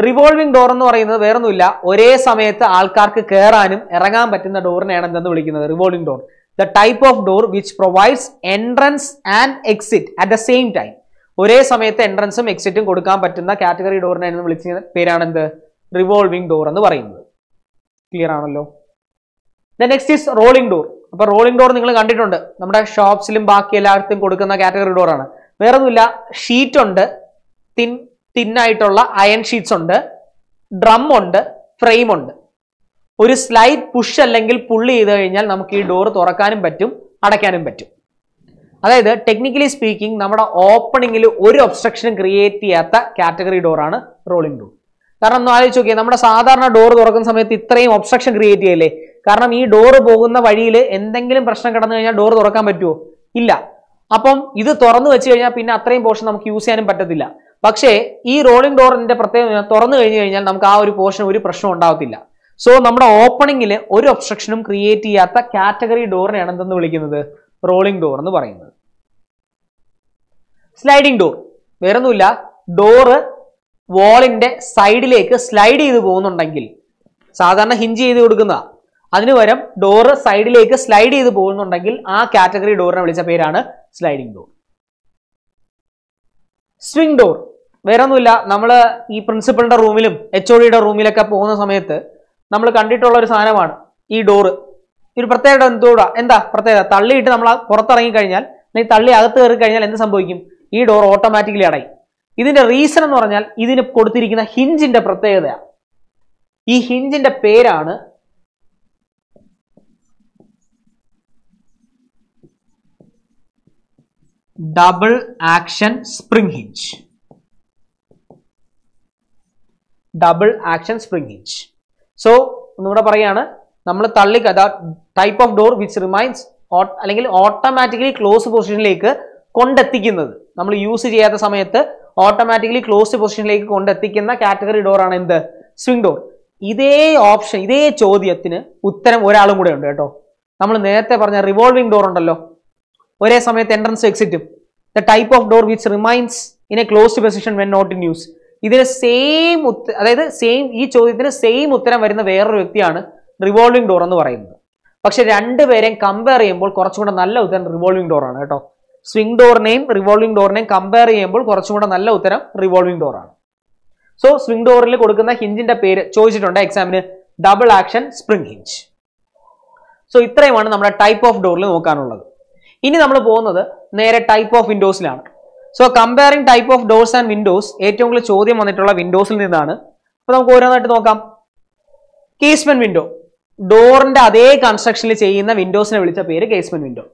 revolving door എന്ന് പറയുന്നത് വേറൊന്നുമില്ല ഒരേ സമയത്ത് ആൾക്കാർക്ക് കേറാനും ഇറങ്ങാൻ പറ്റുന്ന ഡോറിനെയാണ് എന്തെന്ന് വിളിക്കുന്നത് revolving door the type of door which provides entrance and exit at the same time ഒരേ സമയത്ത് entrance ഉം exit ഉം കൊടുക്കാൻ പറ്റുന്ന കാറ്റഗറി ഡോറിനെ എന്ന് വിളിക്കുന്ന പേരാണ് എന്ത് revolving door എന്ന് പറയുന്നത് ക്ലിയർ ആണല്ലോ the next is rolling door അപ്പോൾ rolling door നിങ്ങൾ കണ്ടിട്ടുണ്ട് നമ്മുടെ ഷോപ്സിലും ബാക്കി എല്ലായിടത്തും കൊടുക്കുന്ന കാറ്റഗറി ഡോർ ആണ് വേറൊന്നുമില്ല ഷീറ്റ് ഉണ്ട് thin ആയിട്ടുള്ള iron sheets ഉണ്ട് drum ഉണ്ട് frame ഉണ്ട് ഒരു സ്ലൈഡ് പുഷ് അല്ലെങ്കിൽ പുൾ ചെയ്തു കഴിഞ്ഞാൽ നമുക്ക് ഈ ഡോർ തുറക്കാനും പറ്റും അടയ്ക്കാനും പറ്റും അതായത് ടെക്നിക്കലി സ്പീക്കിംഗ് നമ്മുടെ ഓപ്പണിംഗിൽ ഒരു ഒബ്സ്ട്രക്ഷനും ക്രിയേറ്റ് ചെയ്യാത്ത കാറ്റഗറി ഡോർ ആണ് റോളിംഗ് ഡോർ കാരണം ഒന്ന് ആലോചിച്ച് നോക്കിയേ നമ്മുടെ സാധാരണ ഡോർ തുറക്കുന്ന സമയത്ത് ഇത്രയും ഒബ്സ്ട്രക്ഷൻ ക്രിയേറ്റ് ചെയ്യല്ലേ കാരണം ഈ ഡോർ പോകുന്ന വഴിയിൽ എന്തെങ്കിലും പ്രശ്നം കടന്നു കഴിഞ്ഞാൽ ഡോർ തുറക്കാൻ പറ്റുമോ ഇല്ല അപ്പം ഇത് തുറന്നു വെച്ച് കഴിഞ്ഞാൽ പിന്നെ അത്രയും പോർഷൻ നമുക്ക് യൂസ് ചെയ്യാനും പറ്റത്തില്ല പക്ഷേ ഈ റോളിംഗ് ഡോറിന്റെ പ്രത്യേകത തുറന്നു കഴിഞ്ഞു കഴിഞ്ഞാൽ നമുക്ക് ആ ഒരു പോർഷൻ ഒരു പ്രശ്നം ഉണ്ടാവില്ല So, നമ്മുടെ ഓപ്പണിംഗിൽ ഒരു ഒബ്സ്ട്രക്ഷനും ക്രിയേറ്റ് ചെയ്യാത്ത കാറ്റഗറി ഡോറിനെയാണ് എന്തെന്ന് വിളിക്കുന്നത് റോളിംഗ് ഡോർ എന്ന് പറയുന്നത് സ്ലൈഡിംഗ് ഡോർ വേറൊന്നുമില്ല ഡോർ വാളിന്റെ സൈഡിലേക്ക് സ്ലൈഡ് ചെയ്തു പോകുന്നുണ്ടെങ്കിൽ സാധാരണ ഹിഞ്ച് ചെയ്തു കൊടുക്കുന്ന അതിനുപകരം ഡോർ സൈഡിലേക്ക് സ്ലൈഡ് ചെയ്തു പോകുന്നുണ്ടെങ്കിൽ ആ കാറ്റഗറി ഡോറിനെ വിളിച്ച പേരാണ് സ്ലൈഡിംഗ് ഡോർ സ്വിംഗ് ഡോർ വേറൊന്നുമില്ല നമ്മൾ ഈ പ്രിൻസിപ്പലിന്റെ റൂമിലും എച്ച്ഒഡിയുടെ റൂമിലൊക്കെ പോകുന്ന സമയത്ത് നമ്മൾ കണ്ടിട്ടുള്ള ഒരു സാധനമാണ് ഈ ഡോർ ഒരു പ്രത്യേകത എന്തോടാ എന്താ പ്രത്യേകത തള്ളിയിട്ട് നമ്മൾ പുറത്ത് ഇറങ്ങി കഴിഞ്ഞാൽ അല്ലെങ്കിൽ തള്ളി അകത്ത് കയറി കഴിഞ്ഞാൽ എന്ത് സംഭവിക്കും ഈ ഡോർ ഓട്ടോമാറ്റിക്കലി അടയും ഇതിന്റെ റീസൺ എന്ന് പറഞ്ഞാൽ ഇതിന് കൊടുത്തിരിക്കുന്ന ഹിഞ്ചിന്റെ പ്രത്യേകതയാണ് ഈ ഹിഞ്ചിന്റെ പേരാണ് double action spring hinge So, നമ്മുടെ പറയാണ് നമ്മൾ തള്ളി type of door which remains അല്ലെങ്കിൽ ഓട്ടോമാറ്റിക്കലി ക്ലോസ് പൊസിഷനിലേക്ക് കൊണ്ടെത്തിക്കുന്നത് നമ്മൾ യൂസ് ചെയ്യാത്ത സമയത്ത് ഓട്ടോമാറ്റിക്കലി ക്ലോസ് പൊസിഷനിലേക്ക് കൊണ്ടെത്തിക്കുന്ന കാറ്റഗറി ഡോർ ആണ് എന്ത് സ്വിംഗ് ഡോർ ഇതേ ഓപ്ഷൻ ഇതേ ചോദ്യത്തിന് ഉത്തരം ഒരാളും കൂടെ ഉണ്ട് കേട്ടോ നമ്മൾ നേരത്തെ പറഞ്ഞ റിവോൾവിംഗ് ഡോർ ഉണ്ടല്ലോ ഒരേ സമയത്ത് എൻട്രൻസ് എക്സിറ്റും the type of door which remains in a closed position when not in use ഇതിന് സെയിം ഈ ചോദ്യത്തിന് സെയിം ഉത്തരം വരുന്ന വേറൊരു വ്യക്തിയാണ് റിവോൾവിംഗ് ഡോർ എന്ന് പറയുന്നത് പക്ഷെ രണ്ടുപേരെയും കമ്പയർ ചെയ്യുമ്പോൾ കുറച്ചുകൂടെ നല്ല ഉത്തരം റിവോൾവിംഗ് ഡോർ ആണ് കേട്ടോ സ്വിംഗ് ഡോറിനെയും റിവോൾവിംഗ് ഡോറിനെയും കമ്പയർ ചെയ്യുമ്പോൾ കുറച്ചുകൂടെ നല്ല ഉത്തരം റിവോൾവിംഗ് ഡോർ ആണ് സോ സ്വിംഗ് ഡോറിൽ കൊടുക്കുന്ന ഹിഞ്ചിന്റെ പേര് ചോദിച്ചിട്ടുണ്ട് എക്സാമിന് double action spring hinge so ഇത്രയുമാണ് നമ്മുടെ ടൈപ്പ് ഓഫ് ഡോറിൽ നോക്കാനുള്ളത് ഇനി നമ്മൾ പോകുന്നത് നേരെ ടൈപ്പ് ഓഫ് വിൻഡോസിലാണ് So, comparing type of doors and windows, ഏറ്റവും കൂടുതൽ ചോദ്യം വന്നിട്ടുള്ള വിൻഡോസിൽ നിന്നാണ് അപ്പോൾ നമുക്ക് ഓരോന്നായിട്ട് നോക്കാം കേസ്മെന്റ് വിൻഡോ ഡോറിന്റെ അതേ കൺസ്ട്രക്ഷനിൽ ചെയ്യുന്ന വിൻഡോസിനെ വിളിച്ച പേര് കേസ്മെന്റ് വിൻഡോ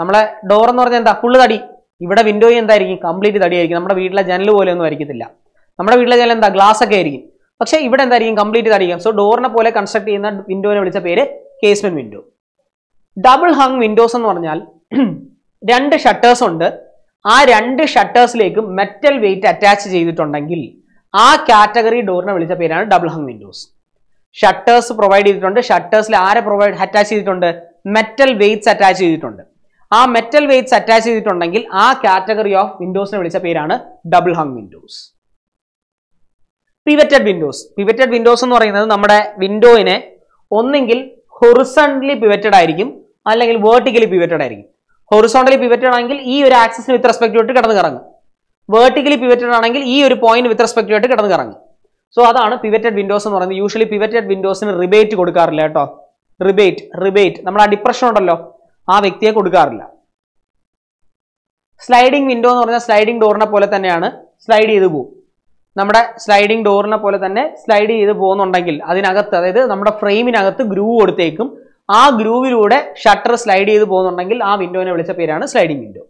നമ്മളെ ഡോർ എന്ന് പറഞ്ഞാൽ എന്താ ഫുള്ള് തടി ഇവിടെ വിൻഡോയും എന്തായിരിക്കും കംപ്ലീറ്റ് തടിയായിരിക്കും നമ്മുടെ വീട്ടിലെ ജനൽ പോലെ ഒന്നും ആയിരിക്കത്തില്ല നമ്മുടെ വീട്ടിലെ ജനൽ എന്താ ഗ്ലാസ് ഒക്കെ ആയിരിക്കും പക്ഷേ ഇവിടെ എന്തായിരിക്കും കംപ്ലീറ്റ് തടിയായിരിക്കും സോ ഡോറിനെ പോലെ കൺസ്ട്രക്ട് ചെയ്യുന്ന വിൻഡോനെ വിളിച്ച പേര് casement window double hung windows എന്ന് പറഞ്ഞാൽ രണ്ട് ഷട്ടേഴ്സ് ഉണ്ട് ആ രണ്ട് ഷട്ടേഴ്സിലേക്ക് മെറ്റൽ വെയിറ്റ് അറ്റാച്ച് ചെയ്തിട്ടുണ്ടെങ്കിൽ ആ കാറ്റഗറി ഡോറിനെ വിളിച്ച പേരാണ് double hung windows shutters provide ചെയ്തിട്ടുണ്ട് ഷട്ടേഴ്സിൽ ആരെ അറ്റാച്ച് ചെയ്തിട്ടുണ്ട് മെറ്റൽ വെയിറ്റ്സ് അറ്റാച്ച് ചെയ്തിട്ടുണ്ട് ആ മെറ്റൽ വെയിറ്റ്സ് അറ്റാച്ച് ചെയ്തിട്ടുണ്ടെങ്കിൽ ആ കാറ്റഗറി ഓഫ് വിൻഡോസിനെ വിളിച്ച പേരാണ് double hung windows pivoted windows എന്ന് പറയുന്നത് നമ്മുടെ വിൻഡോയിനെ ഒന്നെങ്കിൽ ഹൊറിസോണ്ടലി പിവറ്റഡ് ആയിരിക്കും അല്ലെങ്കിൽ വെർട്ടിക്കലി പിവറ്റഡ് ആയിരിക്കും ഹൊറിസോണ്ടലി പിവറ്റഡ് ആണെങ്കിൽ ഈ ഒരു ആക്സിസിന് വിത്ത് റെസ്പെക്ട് ആയിട്ട് കടന്നു കറങ്ങും വെർട്ടിക്കലി പിവറ്റഡ് ആണെങ്കിൽ ഈ ഒരു പോയിന്റ് വിത്ത് റെസ്പെക്ട് ആയിട്ട് കടന്നു കറങ്ങും സോ അതാണ് പിവറ്റഡ് വിൻഡോസ് എന്ന് പറയുന്നത് യൂഷ്വലി പിവറ്റഡ് വിൻഡോസിന് റിബേറ്റ് കൊടുക്കാറില്ല കേട്ടോ റിബേറ്റ് നമ്മൾ ആ ഡിപ്രഷൻ ഉണ്ടല്ലോ ആ വ്യക്തിയെ കൊടുക്കാറില്ല. സ്ലൈഡിംഗ് വിൻഡോ എന്ന് പറഞ്ഞാൽ സ്ലൈഡിംഗ് ഡോറിനെ പോലെ തന്നെയാണ്, സ്ലൈഡ് ചെയ്ത് പോകും. നമ്മുടെ സ്ലൈഡിംഗ് ഡോറിനെ പോലെ തന്നെ സ്ലൈഡ് ചെയ്ത് പോകുന്നുണ്ടെങ്കിൽ അതിനകത്ത്, അതായത് നമ്മുടെ ഫ്രെയിമിനകത്ത് ഗ്രൂവ് കൊടുത്തേക്കും. ആ ഗ്രൂവിലൂടെ ഷട്ടർ സ്ലൈഡ് ചെയ്ത് പോകുന്നുണ്ടെങ്കിൽ ആ വിൻഡോനെ വിളിച്ച പേരാണ് സ്ലൈഡിംഗ് വിൻഡോ.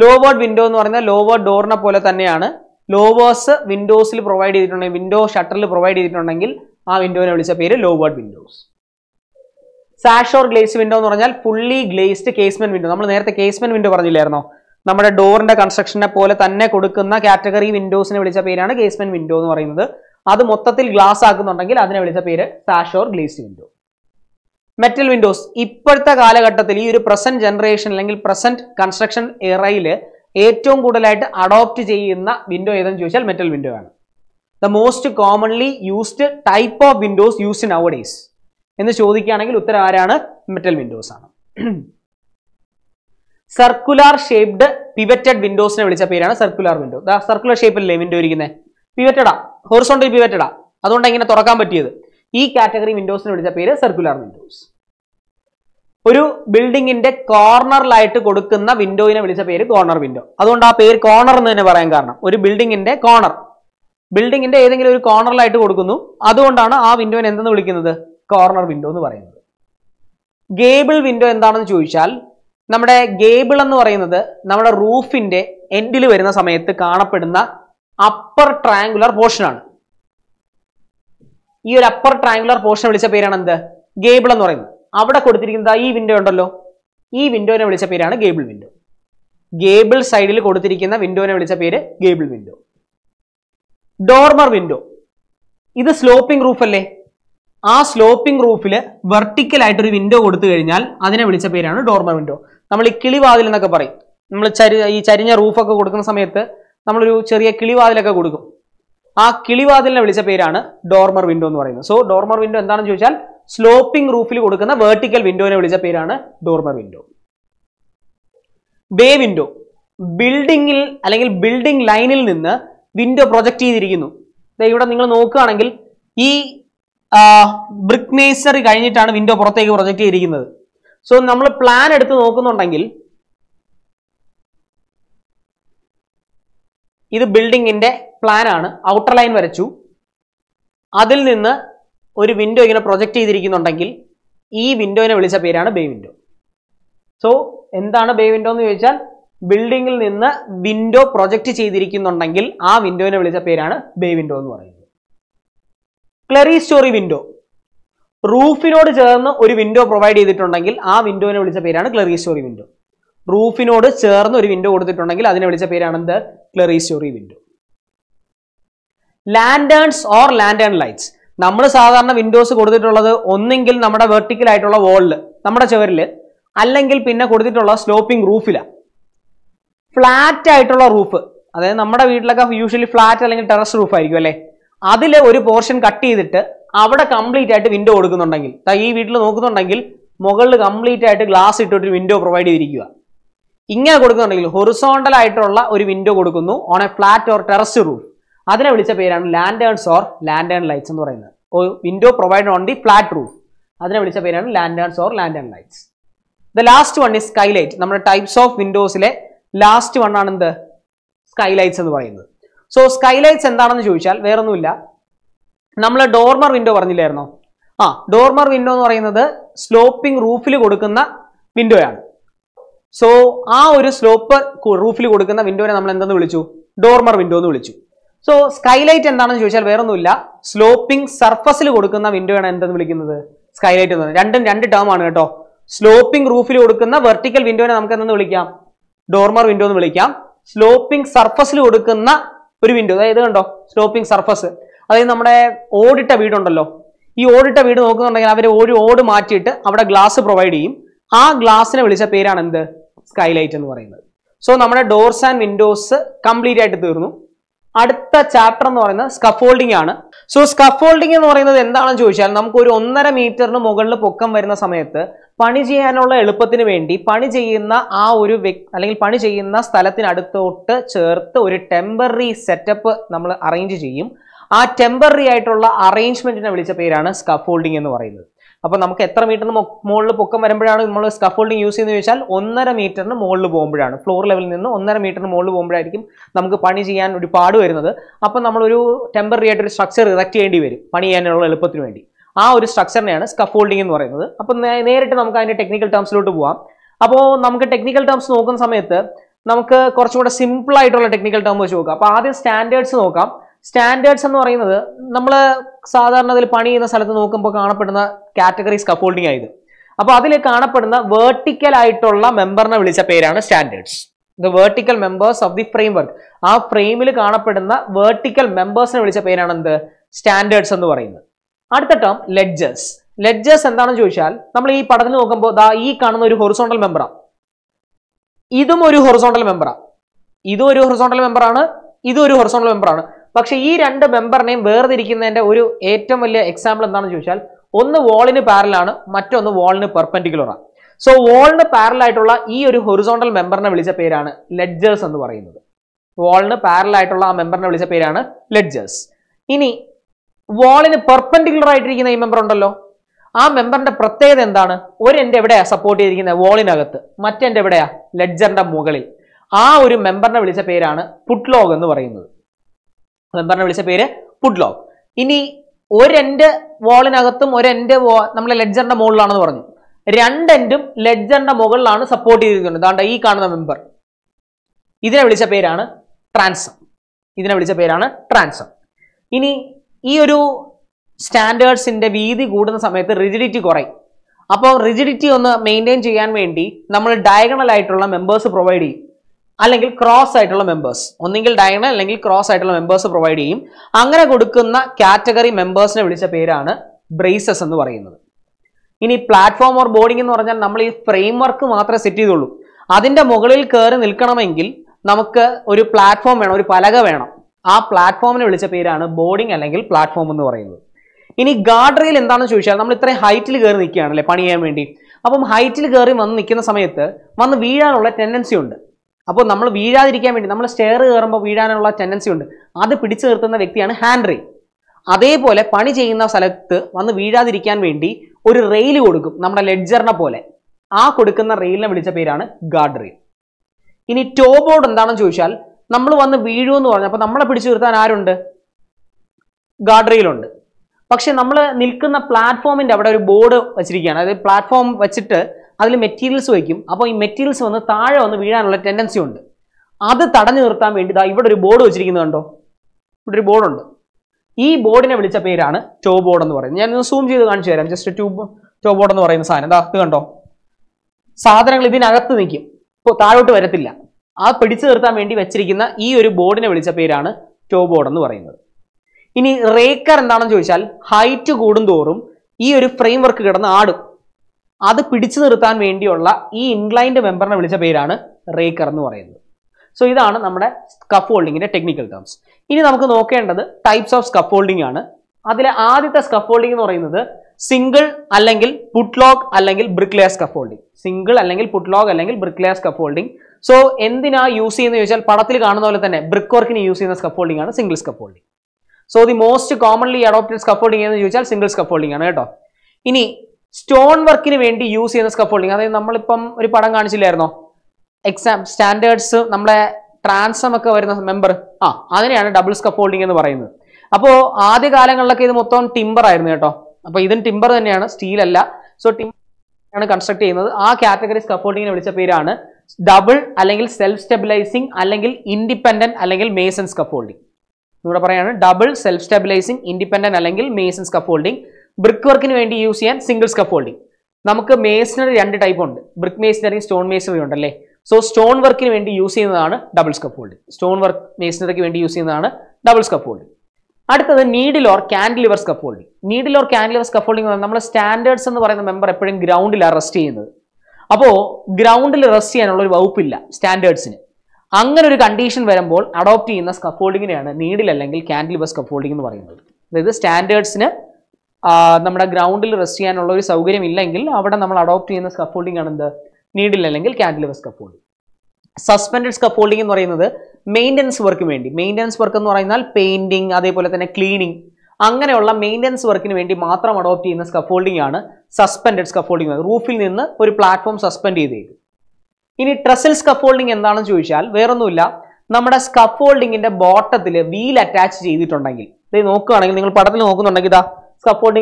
ലോവേർഡ് വിൻഡോ എന്ന് പറഞ്ഞാൽ ലോവേർഡ് ഡോറിനെ പോലെ തന്നെയാണ്. ലോവേഴ്സ് വിൻഡോസിൽ പ്രൊവൈഡ് ചെയ്തിട്ടുണ്ടെങ്കിൽ, വിൻഡോ ഷട്ടറിൽ പ്രൊവൈഡ് ചെയ്തിട്ടുണ്ടെങ്കിൽ ആ വിൻഡോനെ വിളിച്ച പേര് lowered windows. Sash or glaze window എന്ന് പറഞ്ഞാൽ ഫുള്ളി ഗ്ലേസ്ഡ് കേസ്മെന്റ് വിൻഡോ. നമ്മൾ നേരത്തെ കേസ്മെന്റ് വിൻഡോ പറഞ്ഞില്ലായിരുന്നോ? നമ്മുടെ ഡോറിന്റെ കൺസ്ട്രക്ഷനെ പോലെ തന്നെ കൊടുക്കുന്ന കാറ്റഗറി വിൻഡോസിനെ വിളിച്ച പേരാണ് കേസ്മെന്റ് വിൻഡോ എന്ന് പറയുന്നത്. അത് മൊത്തത്തിൽ ഗ്ലാസ് ആക്കുന്നുണ്ടെങ്കിൽ അതിനെ വിളിച്ച പേര് sash or glaze window. Metal windows, ഇപ്പോഴത്തെ കാലഘട്ടത്തിൽ ഈ ഒരു പ്രസന്റ് ജനറേഷൻ അല്ലെങ്കിൽ പ്രസന്റ് കൺസ്ട്രക്ഷൻ എറയിൽ ഏറ്റവും കൂടുതലായിട്ട് അഡോപ്റ്റ് ചെയ്യുന്ന വിൻഡോ ഏതെന്ന് ചോദിച്ചാൽ മെറ്റൽ വിൻഡോ ആണ്. The most commonly used type of windows used nowadays എന്ന് ചോദിക്കുകയാണെങ്കിൽ ഉത്തരം ആരാണ്? മെറ്റൽ വിൻഡോസ് ആണ്. സർക്കുലർ ഷേപ്ഡ് പിവറ്റഡ് വിൻഡോസിനെ വിളിച്ച പേരാണ് സർക്കുലർ വിൻഡോ. സർക്കുലർ ഷേപ്പിലല്ലേ വിൻഡോ ഇരിക്കുന്നത്? പിവറ്റഡാ, ഹൊറിസോണ്ടൽ പിവറ്റഡാ, അതുകൊണ്ട് ഇങ്ങനെ തുറക്കാൻ പറ്റിയത്. ഈ കാറ്റഗറി വിൻഡോസിനെ വിളിച്ച പേര് സർക്കുലർ വിൻഡോസ്. ഒരു ബിൽഡിങ്ങിന്റെ കോർണറിലായിട്ട് കൊടുക്കുന്ന വിൻഡോയിനെ വിളിച്ച പേര് കോർണർ വിൻഡോ. അതുകൊണ്ട് ആ പേര് കോർണർ എന്ന് തന്നെ പറയാൻ കാരണം ഒരു ബിൽഡിങ്ങിന്റെ കോർണർ, ബിൽഡിങ്ങിന്റെ ഏതെങ്കിലും ഒരു കോർണറിലായിട്ട് കൊടുക്കുന്നു, അതുകൊണ്ടാണ് ആ വിൻഡോയിനെ എന്തെന്ന് വിളിക്കുന്നത്? കോർണർ വിൻഡോ എന്ന് പറയുന്നത്. ഗേബിൾ വിൻഡോ എന്താണെന്ന് ചോദിച്ചാൽ, നമ്മുടെ ഗേബിൾ എന്ന് പറയുന്നത് നമ്മുടെ റൂഫിന്റെ എൻഡിൽ വരുന്ന സമയത്ത് കാണപ്പെടുന്ന അപ്പർ ട്രയാങ്കുലർ പോർഷനാണ്. ഈ ഒരു അപ്പർ ട്രയാങ്കുലർ പോർഷൻ വിളിച്ച പേരാണ് എന്ത്? ഗേബിൾ എന്ന് പറയുന്നത്. അവിടെ കൊടുത്തിരിക്കുന്നത് ഈ വിൻഡോ ഉണ്ടല്ലോ, ഈ വിൻഡോനെ വിളിച്ച പേരാണ് ഗേബിൾ വിൻഡോ. ഗേബിൾ സൈഡിൽ കൊടുത്തിരിക്കുന്ന വിൻഡോനെ വിളിച്ച പേര് ഗേബിൾ വിൻഡോ. ഡോർമർ വിൻഡോ, ഇത് സ്ലോപ്പിംഗ് റൂഫ് അല്ലേ? ആ സ്ലോപ്പിംഗ് റൂഫിൽ വെർട്ടിക്കൽ ആയിട്ടൊരു വിൻഡോ കൊടുത്തു കഴിഞ്ഞാൽ അതിനെ വിളിച്ച പേരാണ് ഡോർമർ വിൻഡോ. നമ്മൾ ഈ കിളിവാതിൽ എന്നൊക്കെ പറയും. നമ്മൾ ഈ ചരിഞ്ഞ റൂഫൊക്കെ കൊടുക്കുന്ന സമയത്ത് നമ്മളൊരു ചെറിയ കിളിവാതിലൊക്കെ കൊടുക്കും. ആ കിളിവാതിലിനെ വിളിച്ച പേരാണ് ഡോർമർ വിൻഡോ എന്ന് പറയുന്നത്. സോ ഡോർമർ വിൻഡോ എന്താണെന്ന് ചോദിച്ചാൽ സ്ലോപ്പിംഗ് റൂഫിൽ കൊടുക്കുന്ന വെർട്ടിക്കൽ വിൻഡോനെ വിളിച്ച പേരാണ് ഡോർമർ വിൻഡോ. ബേ വിൻഡോ, ബിൽഡിങ്ങിൽ അല്ലെങ്കിൽ ബിൽഡിംഗ് ലൈനിൽ നിന്ന് വിൻഡോ പ്രൊജക്ട് ചെയ്തിരിക്കുന്നു. ഇവിടെ നിങ്ങൾ നോക്കുകയാണെങ്കിൽ ഈ ബ്രിക് മേസറി കഴിഞ്ഞിട്ടാണ് വിൻഡോ പുറത്തേക്ക് പ്രൊജക്ട് ചെയ്തിരിക്കുന്നത്. സോ നമ്മൾ പ്ലാൻ എടുത്ത് നോക്കുന്നുണ്ടെങ്കിൽ ഇത് ബിൽഡിങ്ങിന്റെ പ്ലാൻ ആണ്, ഔട്ടർ ലൈൻ വരച്ചു, അതിൽ നിന്ന് ഒരു വിൻഡോ ഇങ്ങനെ പ്രൊജക്ട് ചെയ്തിരിക്കുന്നുണ്ടെങ്കിൽ ഈ വിൻഡോനെ വിളിച്ച പേരാണ് ബേ വിൻഡോ. സോ എന്താണ് ബേ വിൻഡോ എന്ന് ചോദിച്ചാൽ, ബിൽഡിങ്ങിൽ നിന്ന് വിൻഡോ പ്രൊജക്ട് ചെയ്തിരിക്കുന്നുണ്ടെങ്കിൽ ആ വിൻഡോനെ വിളിച്ച പേരാണ് ബേ വിൻഡോ എന്ന് പറയുന്നത്. ക്ലറി സ്റ്റോറി വിൻഡോ, റൂഫിനോട് ചേർന്ന് ഒരു വിൻഡോ പ്രൊവൈഡ് ചെയ്തിട്ടുണ്ടെങ്കിൽ ആ വിൻഡോനെ വിളിച്ച പേരാണ് ക്ലറി സ്റ്റോറി വിൻഡോ. റൂഫിനോട് ചേർന്ന് ഒരു വിൻഡോ കൊടുത്തിട്ടുണ്ടെങ്കിൽ അതിനെ വിളിച്ച പേരാണെന്ത്? Clerestory window. Lanterns or lantern lights, നമ്മൾ സാധാരണ വിൻഡോസ് കൊടുത്തിട്ടുള്ളത് ഒന്നെങ്കിൽ നമ്മുടെ വെർട്ടിക്കൽ ആയിട്ടുള്ള വോളില്, നമ്മുടെ ചുവരില്, അല്ലെങ്കിൽ പിന്നെ കൊടുത്തിട്ടുള്ള സ്ലോപ്പിംഗ് റൂഫിലാണ്. ഫ്ലാറ്റ് ആയിട്ടുള്ള റൂഫ്, അതായത് നമ്മുടെ വീട്ടിലൊക്കെ യൂഷ്വലി ഫ്ലാറ്റ് അല്ലെങ്കിൽ ടെറസ് റൂഫ് ആയിരിക്കും അല്ലേ? അതിൽ ഒരു പോർഷൻ കട്ട് ചെയ്തിട്ട് അവിടെ കംപ്ലീറ്റ് ആയിട്ട് വിൻഡോ കൊടുക്കുന്നുണ്ടെങ്കിൽ, ഈ വീട്ടിൽ നോക്കുന്നുണ്ടെങ്കിൽ മുകളിൽ കംപ്ലീറ്റ് ആയിട്ട് ഗ്ലാസ് ഇട്ടിട്ട് വിൻഡോ പ്രൊവൈഡ് ചെയ്തിരിക്കുക. ഇങ്ങനെ കൊടുക്കുന്നുണ്ടെങ്കിൽ ഹൊറിസോണ്ടൽ ആയിട്ടുള്ള ഒരു വിൻഡോ കൊടുക്കുന്നു on a flat or terrace roof, അതിനെ വിളിച്ച പേരാണ് ലാൻഡേൺസ് ഓർ ലാൻഡേൺ ലൈറ്റ്സ് എന്ന് പറയുന്നത്. Window provide on the flat roof, അതിനെ വിളിച്ച പേരാണ് lanterns or lantern lights. The last one is skylight. നമ്മുടെ ടൈപ്സ് ഓഫ് വിൻഡോസിലെ ലാസ്റ്റ് വൺ ആണ് എന്ത്? സ്കൈലൈറ്റ്സ് എന്ന് പറയുന്നത്. സോ സ്കൈലൈറ്റ്സ് എന്താണെന്ന് ചോദിച്ചാൽ വേറൊന്നുമില്ല, നമ്മൾ ഡോർമർ വിൻഡോ പറഞ്ഞില്ലായിരുന്നോ? ഡോർമർ വിൻഡോ എന്ന് പറയുന്നത് സ്ലോപ്പിംഗ് റൂഫിൽ കൊടുക്കുന്ന വിൻഡോയാണ്. സോ ആ ഒരു സ്ലോപ്പ് റൂഫിൽ കൊടുക്കുന്ന വിൻഡോനെ നമ്മൾ എന്തെന്ന് വിളിച്ചു? ഡോർമർ വിൻഡോ എന്ന് വിളിച്ചു. സോ സ്കൈലൈറ്റ് എന്താണെന്ന് ചോദിച്ചാൽ വേറൊന്നുമില്ല, സ്ലോപ്പിംഗ് സർഫസിൽ കൊടുക്കുന്ന വിൻഡോയാണ് എന്തെന്ന് വിളിക്കുന്നത്? സ്കൈലൈറ്റ് എന്ന് പറയുന്നത്. രണ്ടും രണ്ട് ടേം ആണ് കേട്ടോ. സ്ലോപ്പിംഗ് റൂഫിൽ കൊടുക്കുന്ന വെർട്ടിക്കൽ വിൻഡോനെ നമുക്ക് എന്തെന്ന് വിളിക്കാം? ഡോർമർ വിൻഡോ എന്ന് വിളിക്കാം. സ്ലോപ്പിംഗ് സർഫസിൽ കൊടുക്കുന്ന ഒരു വിൻഡോ, അതായത് കണ്ടോ സ്ലോപ്പിംഗ് സർഫസ്, അതായത് നമ്മുടെ ഓടിട്ട വീടുണ്ടല്ലോ, ഈ ഓടിട്ട വീട് നോക്കുന്നുണ്ടെങ്കിൽ അവർ ഒരു ഓട് മാറ്റിയിട്ട് അവിടെ ഗ്ലാസ് പ്രൊവൈഡ് ചെയ്യും. ആ ഗ്ലാസിനെ വിളിച്ച പേരാണ് എന്ത്? സ്കൈലൈറ്റ് എന്ന് പറയുന്നത്. സോ നമ്മുടെ ഡോർസ് ആൻഡ് വിൻഡോസ് കംപ്ലീറ്റ് ആയിട്ട് തീർന്നു. അടുത്ത ചാപ്റ്റർ എന്ന് പറയുന്നത് സ്കഫോൾഡിംഗ് ആണ്. സോ സ്കഫോൾഡിംഗ് എന്ന് പറയുന്നത് എന്താണെന്ന് ചോദിച്ചാൽ, നമുക്ക് ഒരു 1.5 മീറ്ററിന് മുകളിൽ പൊക്കം വരുന്ന സമയത്ത് പണി ചെയ്യാനുള്ള എളുപ്പത്തിന് വേണ്ടി പണി ചെയ്യുന്ന ആ ഒരു അല്ലെങ്കിൽ പണി ചെയ്യുന്ന സ്ഥലത്തിനടുത്തോട്ട് ചേർത്ത് ഒരു ടെമ്പററി സെറ്റപ്പ് നമ്മൾ അറേഞ്ച് ചെയ്യും. ആ ടെമ്പററി ആയിട്ടുള്ള അറേഞ്ച്മെന്റിനെ വിളിച്ച പേരാണ് സ്കഫോൾഡിംഗ് എന്ന് പറയുന്നത്. Upon Namkatra meter mold Pokamara scaffolding use in the shell, on the meter mold bomb floor level in the meter mold bomb Namkapani and Dipado another. Upon Namaru temporary structure erected Pani and Elopatri. Our structure and scaffolding in one another. Upon the technical terms low to go up. Technical terms no summit. Namka Korchota simple technical term of yoga. Path standards noka. Standards and another Namla Sadhana Pani in the Salatanokana category scaffolding either. Apadile Kana Padana vertical itola member na standards. The vertical members of the framework. Our frame will Kana Padana vertical members and the standards and the term ledges. Ledges and the usual Namli Padano the E Kana horizontal member. This is a horizontal member. This is a horizontal member. This is a horizontal member. But these two members name where they are an example. One wall is parallel, one wall is perpendicular. So, wall is parallel, this is horizontal member. Ledgers. Wall is parallel, member is ledgers. This wall is perpendicular member. That member is the support the wall in the ledger. That member is the putlog. Member is the putlog. This one end wall in the ledger. The ledger is supported. This is the transom. This is the transom. This standards in the Vidi good and some rigidity correct. Upon rigidity on the maintain Gian Vendi, number diagonal itola members provide. Alangle cross itola members. One angle diagonal, angle cross itola members provide him. Angara Gudukuna category members never disappear on braces and the Varino. In a platform or boarding in origin, number framework matra city dulu. Adinda Mogalil Kur and Ilkanamangil, Namaka or platform and or Palaga Vena. A platform never disappear on a boarding and angle platform on the Varino. In a guardrail, we have a height. We have a height. We have a tendency to go. We have a stair. We have a tendency to go. That's the handrail. That's the way we select a rail. We ledger. That's rail. Guardrail. In a toe board, we but we have platform in the board. We have a platform with materials. So, the materials have a tendency to be a board. This board is a toe board. I zoom in just a toe board. In a raker and Nanajal, height to Golden Dorum, E. framework Gatan Adu. Other Pidichur Rutan Vendiola, E. inclined member of Villagerana, raker no. So, this is scaffolding in technical terms. This is types of scaffolding. That's scaffolding single, putlog, bricklayer scaffolding. Single, putlog, bricklayer scaffolding. So, endina use in the usual Padathil brickwork use in the scaffolding and single scaffolding. So, the most commonly adopted scaffolding is usual single scaffolding. This stone work is used in scaffolding. That is why standards, transom member. That is double scaffolding. So, that is timber. This is timber, steel. So, timber is constructed. That category scaffolding is double, self-stabilizing, independent, mason scaffolding. Double self-stabilizing, independent alangil, mason scaffolding, brickwork in use and single scaffolding. Namaka masonry and type on brick masonry, stone masonry. So stone work in use in double scaffolding. Stone work masonry use in double scaffolding. That is needle or cantilever scaffolding. Needle or cantilever scaffolding is standards and the member appearing ground rusty. Now, ground rusty and standards. If condition variable, adopt the scaffolding and needle and cantilever scaffolding. This is standards. We ground rust and adopt the scaffolding and needle and cantilever scaffolding. Suspended scaffolding is maintenance work. Maintenance work is painting, cleaning. Maintenance work is adopt the scaffolding. suspended scaffolding. Roofil in the platform suspended. In trestle scaffolding and the usual, where on scaffolding in the bottom wheel attached to the they no scaffolding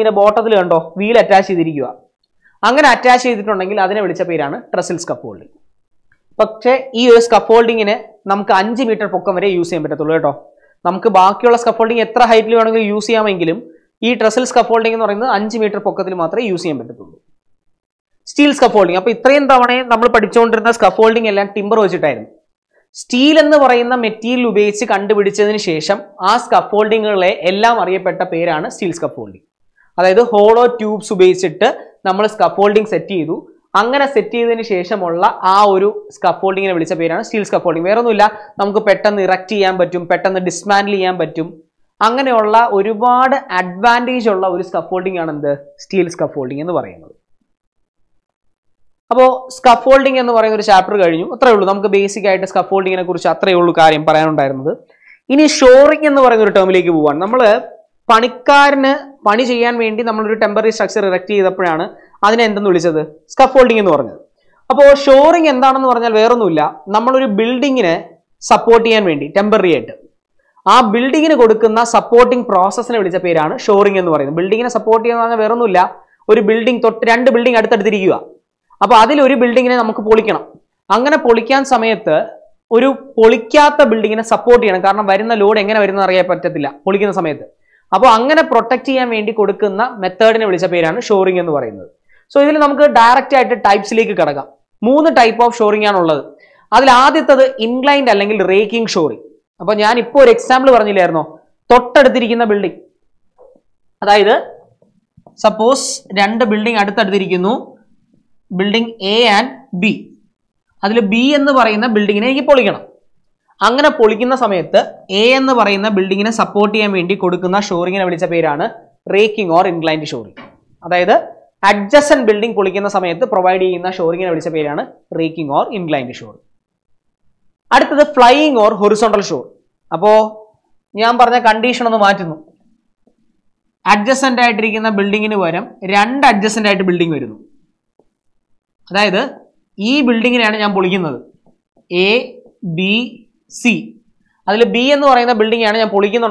in the bottom wheel attached to the attached to the trestle scaffolding. But this scaffolding in a 5 meter pocket use him at the Namka scaffolding etra height UCM E trestle scaffolding in the 5 meter pocket UCM. Steel scaffolding. Now, this is the scaffolding and timber. Steel and the material basic scaffolding is steel scaffolding. That is hollow tubes based scaffolding set. Angana setting shesham olla scaffolding in a steel scaffolding. Where namku pettannu erect cheyan pattum, pettannu dismantle cheyan pattum. Angane olla oru word advantage ulla oru scaffolding aanendu steel scaffolding ennu parayunnathu. Appo scaffolding ennu parayunna oru chapter kazhinju. Athre ullu namku basic aayittu scaffolding ine kurichu athre ullu karyam parayanundayirunnu. Ini shoring ennu parayunna oru term ilekku povan. Nammal പണിക്കാരനെ പണി ചെയ്യാൻ വേണ്ടി നമ്മൾ ഒരു temporary structure erect ചെയ്തപ്പോഴാണ് അതിനെ എന്തെന്ന് വിളിച്ചത് scaffolding എന്ന് പറഞ്ഞു. അപ്പോൾ ഷോറിംഗ് എന്താണെന്ന് പറഞ്ഞാൽ വേറൊന്നുമില്ല, നമ്മൾ ഒരു ബിൽഡിങ്ങിനെ സപ്പോർട്ട് ചെയ്യാൻ വേണ്ടി ടെമ്പററി ആയിട്ട് ആ ബിൽഡിങ്ങിനെ കൊടുക്കുന്ന സപ്പോർട്ടിംഗ് പ്രോസസ്സിനെ വിളിച്ച പേരാണ് ഷോറിംഗ് എന്ന് പറയുന്നത്. ബിൽഡിങ്ങിനെ സപ്പോർട്ട് ചെയ്യാന്ന് പറഞ്ഞാൽ വേറൊന്നുമില്ല, ഒരു ബിൽഡിംഗ് തൊട്ട് രണ്ട് ബിൽഡിംഗ് അടുത്തടുത്തിരിക്കുക. അപ്പോൾ അതിൽ ഒരു ബിൽഡിങ്ങിനെ നമുക്ക് പൊളിക്കണം. അങ്ങനെ പൊളിക്കാൻ സമയത്ത് ഒരു പൊളിക്കാത്ത ബിൽഡിങ്ങിനെ സപ്പോർട്ട് ചെയ്യണം, കാരണം വരുന്ന ലോഡ് എങ്ങനെ വരുന്നത് അറിയാൻ പറ്റത്തില്ല പൊളിക്കുന്ന സമയത്ത്. So, we will protect the method shoring. So, we will direct types. There are 3 types of shoring. That is inclined and raking shoring. So, I will give an example. Building. That is, suppose two buildings are building A and B. That is, B is the building. Angana polikina samayatha, A and the varina building in a support TMD kodukuna shoring and villageana, raking or inclined shoring. That is adjacent building polikina samayatha, providing in the shoring and villageana, raking or inclined shoring. Add the flying or horizontal shore. Apo Yamparna condition on the margin. Adjacent attic in the building in a verum, rand adjacent at building verum. That is E building in an polygonal A, B, C. That B and the building and a polygon.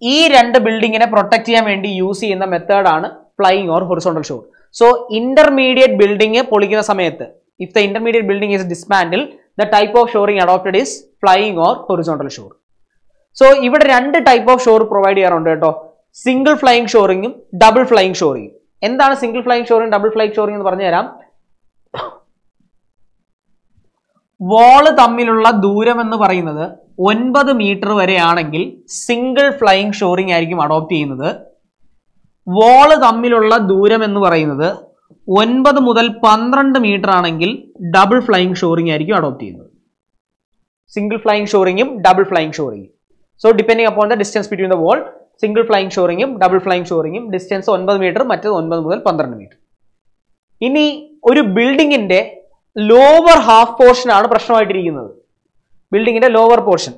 E render building in a protective and UC in the method on flying or horizontal shore. So, intermediate building a polygon samayatha. If the intermediate building is dismantled, the type of shoring adopted is flying or horizontal shore. So, even render type of shore provided around it. Single flying shoring, double flying shoring. And the single flying shoring, double flying shoring in the wall തമ്മിലുള്ള ദൂരം എന്ന് പറയുന്നത് 9 metre വരെയാണെങ്കിൽ single flying shoring ആയിരിക്കും adopt ചെയ്യുന്നത്. Wall തമ്മിലുള്ള ദൂരം എന്ന് പറയുന്നത് 9 മുതൽ 12 മീറ്റർ ആണെങ്കിൽ ഡബിൾ ഫ്ലൈയിങ് ഷോറിംഗ് ആയിരിക്കും അഡോപ്റ്റ് ചെയ്യുന്നത്. സിംഗിൾ ഫ്ലൈയിങ് ഷോറിംഗും ഡബിൾ ഫ്ലൈയിങ് ഷോറിംഗും. So depending upon the distance between the wall single flying ഷോറിംഗും ഡബിൾ ഫ്ലൈയിങ് ഷോറിംഗും ഡിസ്റ്റൻസ് 9 മീറ്റർ മറ്റേത് 9 മുതൽ 12 മീറ്റർ. ഇനി ഒരു ബിൽഡിങ്ങിന്റെ lower half portion is the building in a lower portion.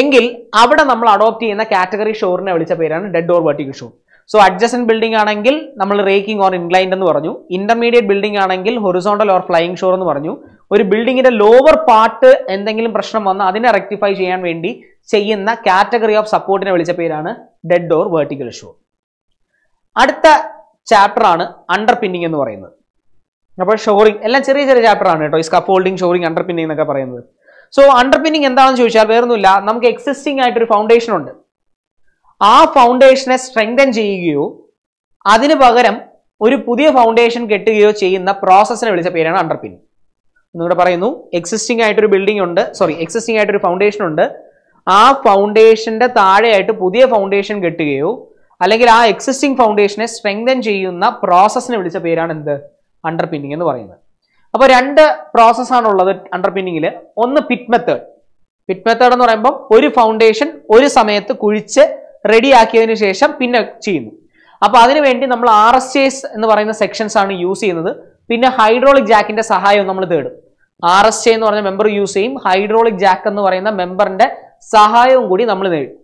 Engil, abada namal adopt in the category shore and dead or vertical shore. So, adjacent building on angle, namal raking or inclined and varanu. Intermediate building on angle, horizontal or flying shore and varanu. Or building in a lower part and the angle prashnamana, adina rectify and vendi, say in the category of support in a dead or vertical shore. At the chapter on underpinning and varanu. Now, shoring, all chapter chapter scaffolding, shoring, underpinning. So, underpinning is the existing foundation. That foundation is strengthened. That is the foundation the process underpinning. Existing building, sorry, existing foundation. That foundation is the foundation that existing foundation is strengthened. The process underpinning ennu parayunnu. Appo rendu process aanu ullathu underpinning il. Onnu pit method. Pit method ennu parayumbom oru foundation oru samayathu kulichu ready aakiyadinu shesham pinne cheyunu. Appo adinu vendi nammal RSJs ennu parayunna sections aanu use cheyyunnathu. Pinne hydraulic jack inde sahayam nammal thedum. RSJ ennu parayna member use cheyyum, hydraulic jack ennu parayna member inde sahayam koodi nammal thedum.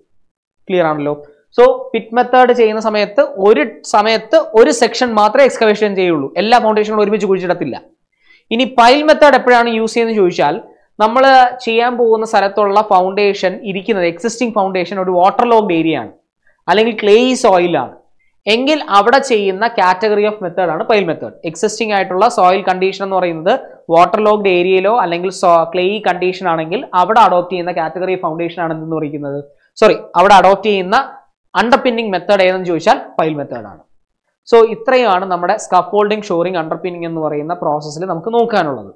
Clear aanallo. So, pit method is one section of excavation. All foundation is used. In pile method, the foundation existing foundation is waterlogged area. Along clay soil. Engel avada category of method and pile method. Existing soil condition or in the waterlogged area lo clay condition anengil avada adopt cheyina category foundation anennu parayunnathu. Sorry, avada adopt cheyina underpinning method ennu choichal pile method aanu. So ithrayana nammada scaffolding, shoring, underpinning ennu parayunna process il namukku nokkanullathu.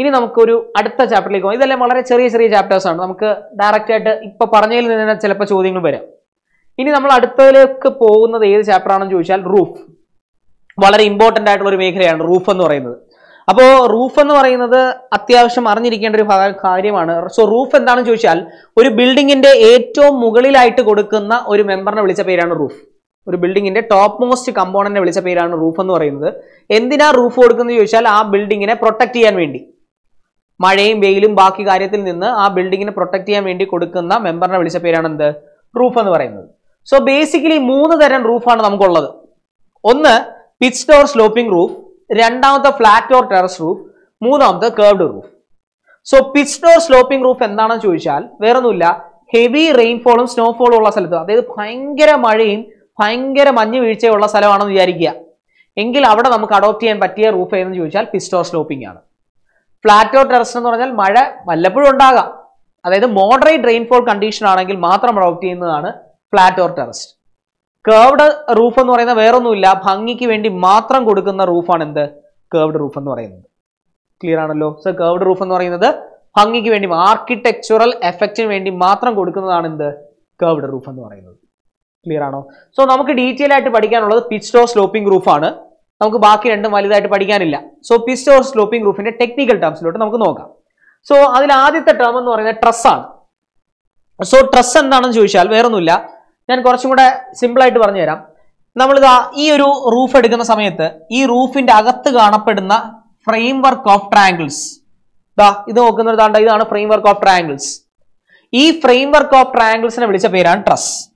Ini namukku oru adutha chapter ilekku povam. Idelle valare cheriya cheriya chapters aanu. Namukku direct aayittu ippa paranjil ninna chilappa chodyangal varum. ഇനി നമ്മൾ അടുത്തലേക്ക് പോകുന്നത് ഏത് chapter ആണെന്ന് ചോദിച്ചാൽ roof വളരെ important ആയിട്ടുള്ള ഒരു മേഖലയാണ് റൂഫ് എന്ന് പറയുന്നത്. അപ്പോൾ റൂഫ് എന്ന് പറയുന്നത് അത്യാവശ്യം അറിഞ്ഞിരിക്കേണ്ട ഒരു കാര്യമാണ്. സോ റൂഫ് എന്താണെന്ന് ചോദിച്ചാൽ ഒരു ബിൽഡിംഗിന്റെ ഏറ്റവും മുകളിലായിട്ട് കൊടുക്കുന്ന ഒരു മെമ്പറിനെ വിളിച്ച പേരാണ് റൂഫ്. ഒരു ബിൽഡിംഗിന്റെ ടോപ്പ് മോസ്റ്റ് കമ്പോണന്റിനെ വിളിച്ച പേരാണ് റൂഫ് എന്ന് പറയുന്നത്. എന്തിനാ റൂഫ് കൊടുക്കുന്നത് എന്ന് ചോദിച്ചാൽ ആ ബിൽഡിംഗിനെ പ്രൊട്ടക്ട് ചെയ്യാൻ വേണ്ടി മഴയും വെയിലും ബാക്കി കാര്യത്തിൽ നിന്ന് ആ ബിൽഡിംഗിനെ പ്രൊട്ടക്ട് ചെയ്യാൻ വേണ്ടി കൊടുക്കുന്ന മെമ്പറിനെ വിളിച്ച പേരാണ് എന്ത് റൂഫ് എന്ന് പറയുന്നത്. So basically, three types of roof are available. One, pitched or sloping roof. Two, flat or terrace roof. Three, curved roof. So pitched or sloping roof is what we have. Heavy rainfall and snowfall are available. That is the pitched or sloping roof. Flat or terrace roof is available. That is moderate rainfall condition flat or terraced. Curved roof is not a roof on the curved roof. Clear? So, curved roof is the architectural effect in the curved roof. Clear? So, we have detail at pitched or sloping roof. We have so, pitched or sloping roof in technical terms. So, that is the term truss. So, truss is not then simple to Barnera. Namada E roof at Sameta, E roof in Agatha framework of triangles. The framework of triangles. E framework of triangles and a pair truss.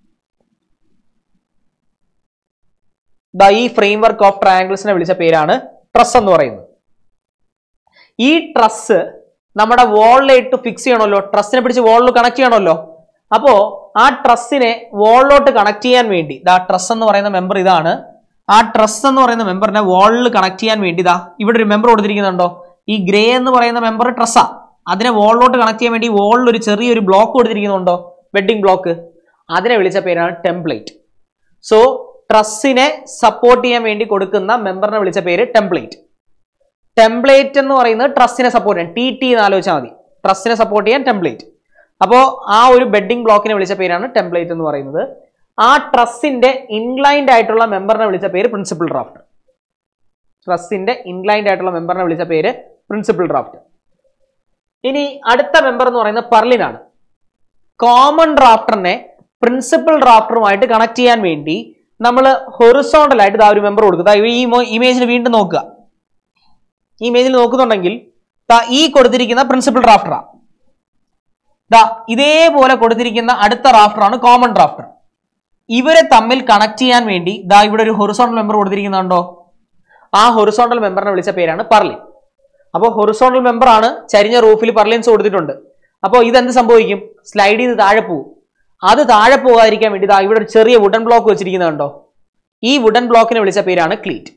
The E framework of triangles and a pair truss and the E truss Namada wall laid to fix you on truss and a wall to connect you on so, that truss is connected to the wall. Truss is a member of the truss. Truss is a member of the wall. If remember, this grey is a member of the truss. That is a wall. That is a block. Wedding block. That is a template. So, truss is a support member of the template. Template is truss is a support. TT is a truss is a support template. So, that bedding block is a template. That truss is an inclined member is a principal draft. Truss is an inclined member is a principal draft. This member is a purlin. Common drafter is a principal drafter. We have a horizontal member. This image is a image. This is a principal drafter. This போல கொடுத்திருக்கின்ற அடுத்த ராஃப்டரான common ராஃப்டர் இவரே தம்மில் connect ചെയ്യാൻ വേണ്ടി ദാ ഇവിടെ ഒരു ഹൊറിസോണ്ടൽ മെമ്പർ കൊടുത്തിരിക്കുന്നുണ്ടോ ആ ഹൊറിസോണ്ടൽ മെമ്പറിനെ വിളിച്ച പേരാണ് പർലിൻ അപ്പോൾ ഹൊറിസോണ്ടൽ മെമ്പർ ആണ് ചരിഞ്ഞ റൂഫിൽ പർലിൻസ് കൊടുത്തിട്ടുണ്ട് അപ്പോൾ ഇത് എന്ത് സംഭവിക്കും സ്ലൈഡ് ചെയ്ത് താഴെ പോകും അത് താഴെ പോകാതിരിക്കാൻ വേണ്ടി ദാ ഇവിടെ ഒരു ചെറിയ വുഡൻ ബ്ലോക്ക് വെച്ചിരിക്കുന്നുണ്ടോ ഈ വുഡൻ ബ്ലോക്കിനെ വിളിച്ച പേരാണ് ക്ലീറ്റ്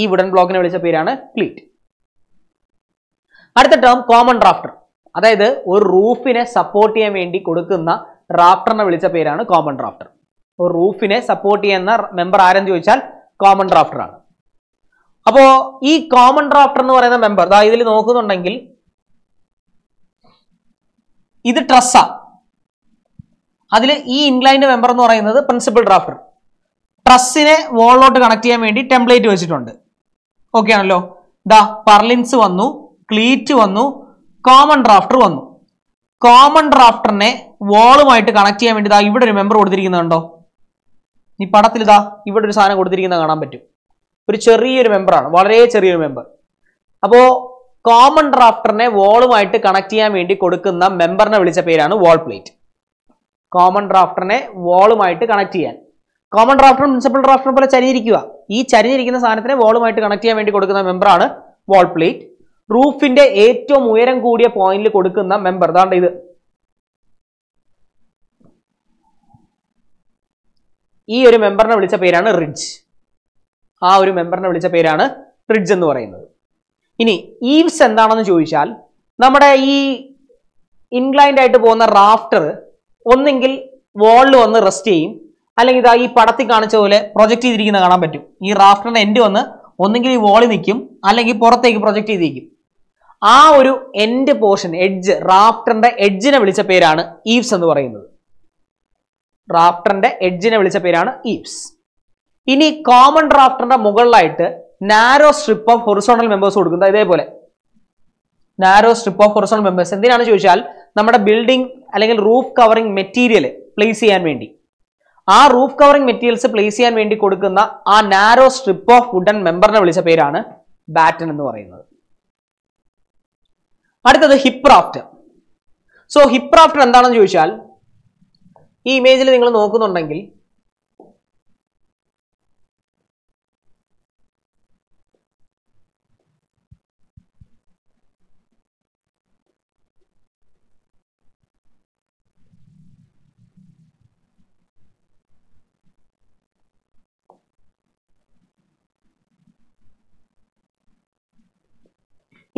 ഈ വുഡൻ ബ്ലോക്കിനെ വിളിച്ച പേരാണ് ക്ലീറ്റ് അടുത്ത term common rafter that is, a roof in a support TMND Kodukunna, Rafter Village Pair common drafter. A roof in a support TNR member iron Juchal, common drafter. Apo E common drafter no other member, the Idil Nokun Angil either trussa Adil E inclined member nor another principal drafter. Truss in a wall out to connect TMND template to visit on the okay, the Parlins one, cleat one. Common drafter one. Common drafter ne wall maite connect cheyan vendi da ivide remember kodutirikunnundo ee padathil da ivide oru saana kodutirikunna kaanam pattum oru cheriya oru member aanu valare cheriya oru member appo common drafter ne wall maite connect cheyan vendi kodukkunna member ne vilicha perana wall plate common drafter ne wall might connect here. Common drafter and principal drafter pole chariyirikkuva. Ee chariyirikkunna saanathine wall might connect cheyan vendi kodukkunna member aanu wall plate. Roof inde ettavum uyaram koodiya point il kodukkunna member thanda idu. Ee oru member ne vilicha perana ridge. Aa oru member ne vilicha perana ridge ennu parayunnathu. Ini eaves endaanennu choichal nammade ee inclined ആയിട്ട് പോകുന്ന rafter ഒന്നെങ്കിൽ വാളിൽ വന്ന് rest ചെയ്യും അല്ലെങ്കിൽ ഇതാ ഈ പടത്തിൽ കാണിച്ച പോലെ പ്രൊജക്റ്റ് ചെയ്തിരിക്കുന്ന കാണാൻ പറ്റും ഈ റാഫ്റ്ററിന്റെ എൻഡ് വന്ന് ഒന്നെങ്കിൽ ഈ വാളിൽ നിൽക്കും അല്ലെങ്കിൽ പുറത്തേക്ക് പ്രൊജക്റ്റ് ചെയ്തിരിക്കും ആ ഒരു എൻഡ് പോർഷൻ എഡ്ജ് റാഫ്റ്ററിന്റെ എഡ്ജിനെ വിളിച്ച പേരാണ് ഈവ്സ് എന്ന് പറയുന്നത് റാഫ്റ്ററിന്റെ എഡ്ജിനെ വിളിച്ച പേരാണ് ഈവ്സ് ഇനി കോമൺ റാഫ്റ്ററിന്റെ മുകളിലായിട്ട് narrow strip of horizontal members കൊടുക്കുന്നത് ഇതേപോലെ narrow strip of horizontal members എന്തിനാണ് ചോദിച്ചാൽ നമ്മുടെ building അല്ലെങ്കിൽ roof covering material place ചെയ്യാൻ വേണ്ടി ആ roof covering materials place ചെയ്യാൻ വേണ്ടി കൊടുക്കുന്ന ആ narrow strip of wooden member നെ വിളിച്ച പേരാണ് batten എന്ന് പറയുന്നത് അടുത്തത് hip rafter so hip rafter എന്താണെന്ന് ചോദിച്ചാൽ ഈ ഇമേജിൽ നിങ്ങൾ നോക്കുന്നുണ്ടെങ്കിൽ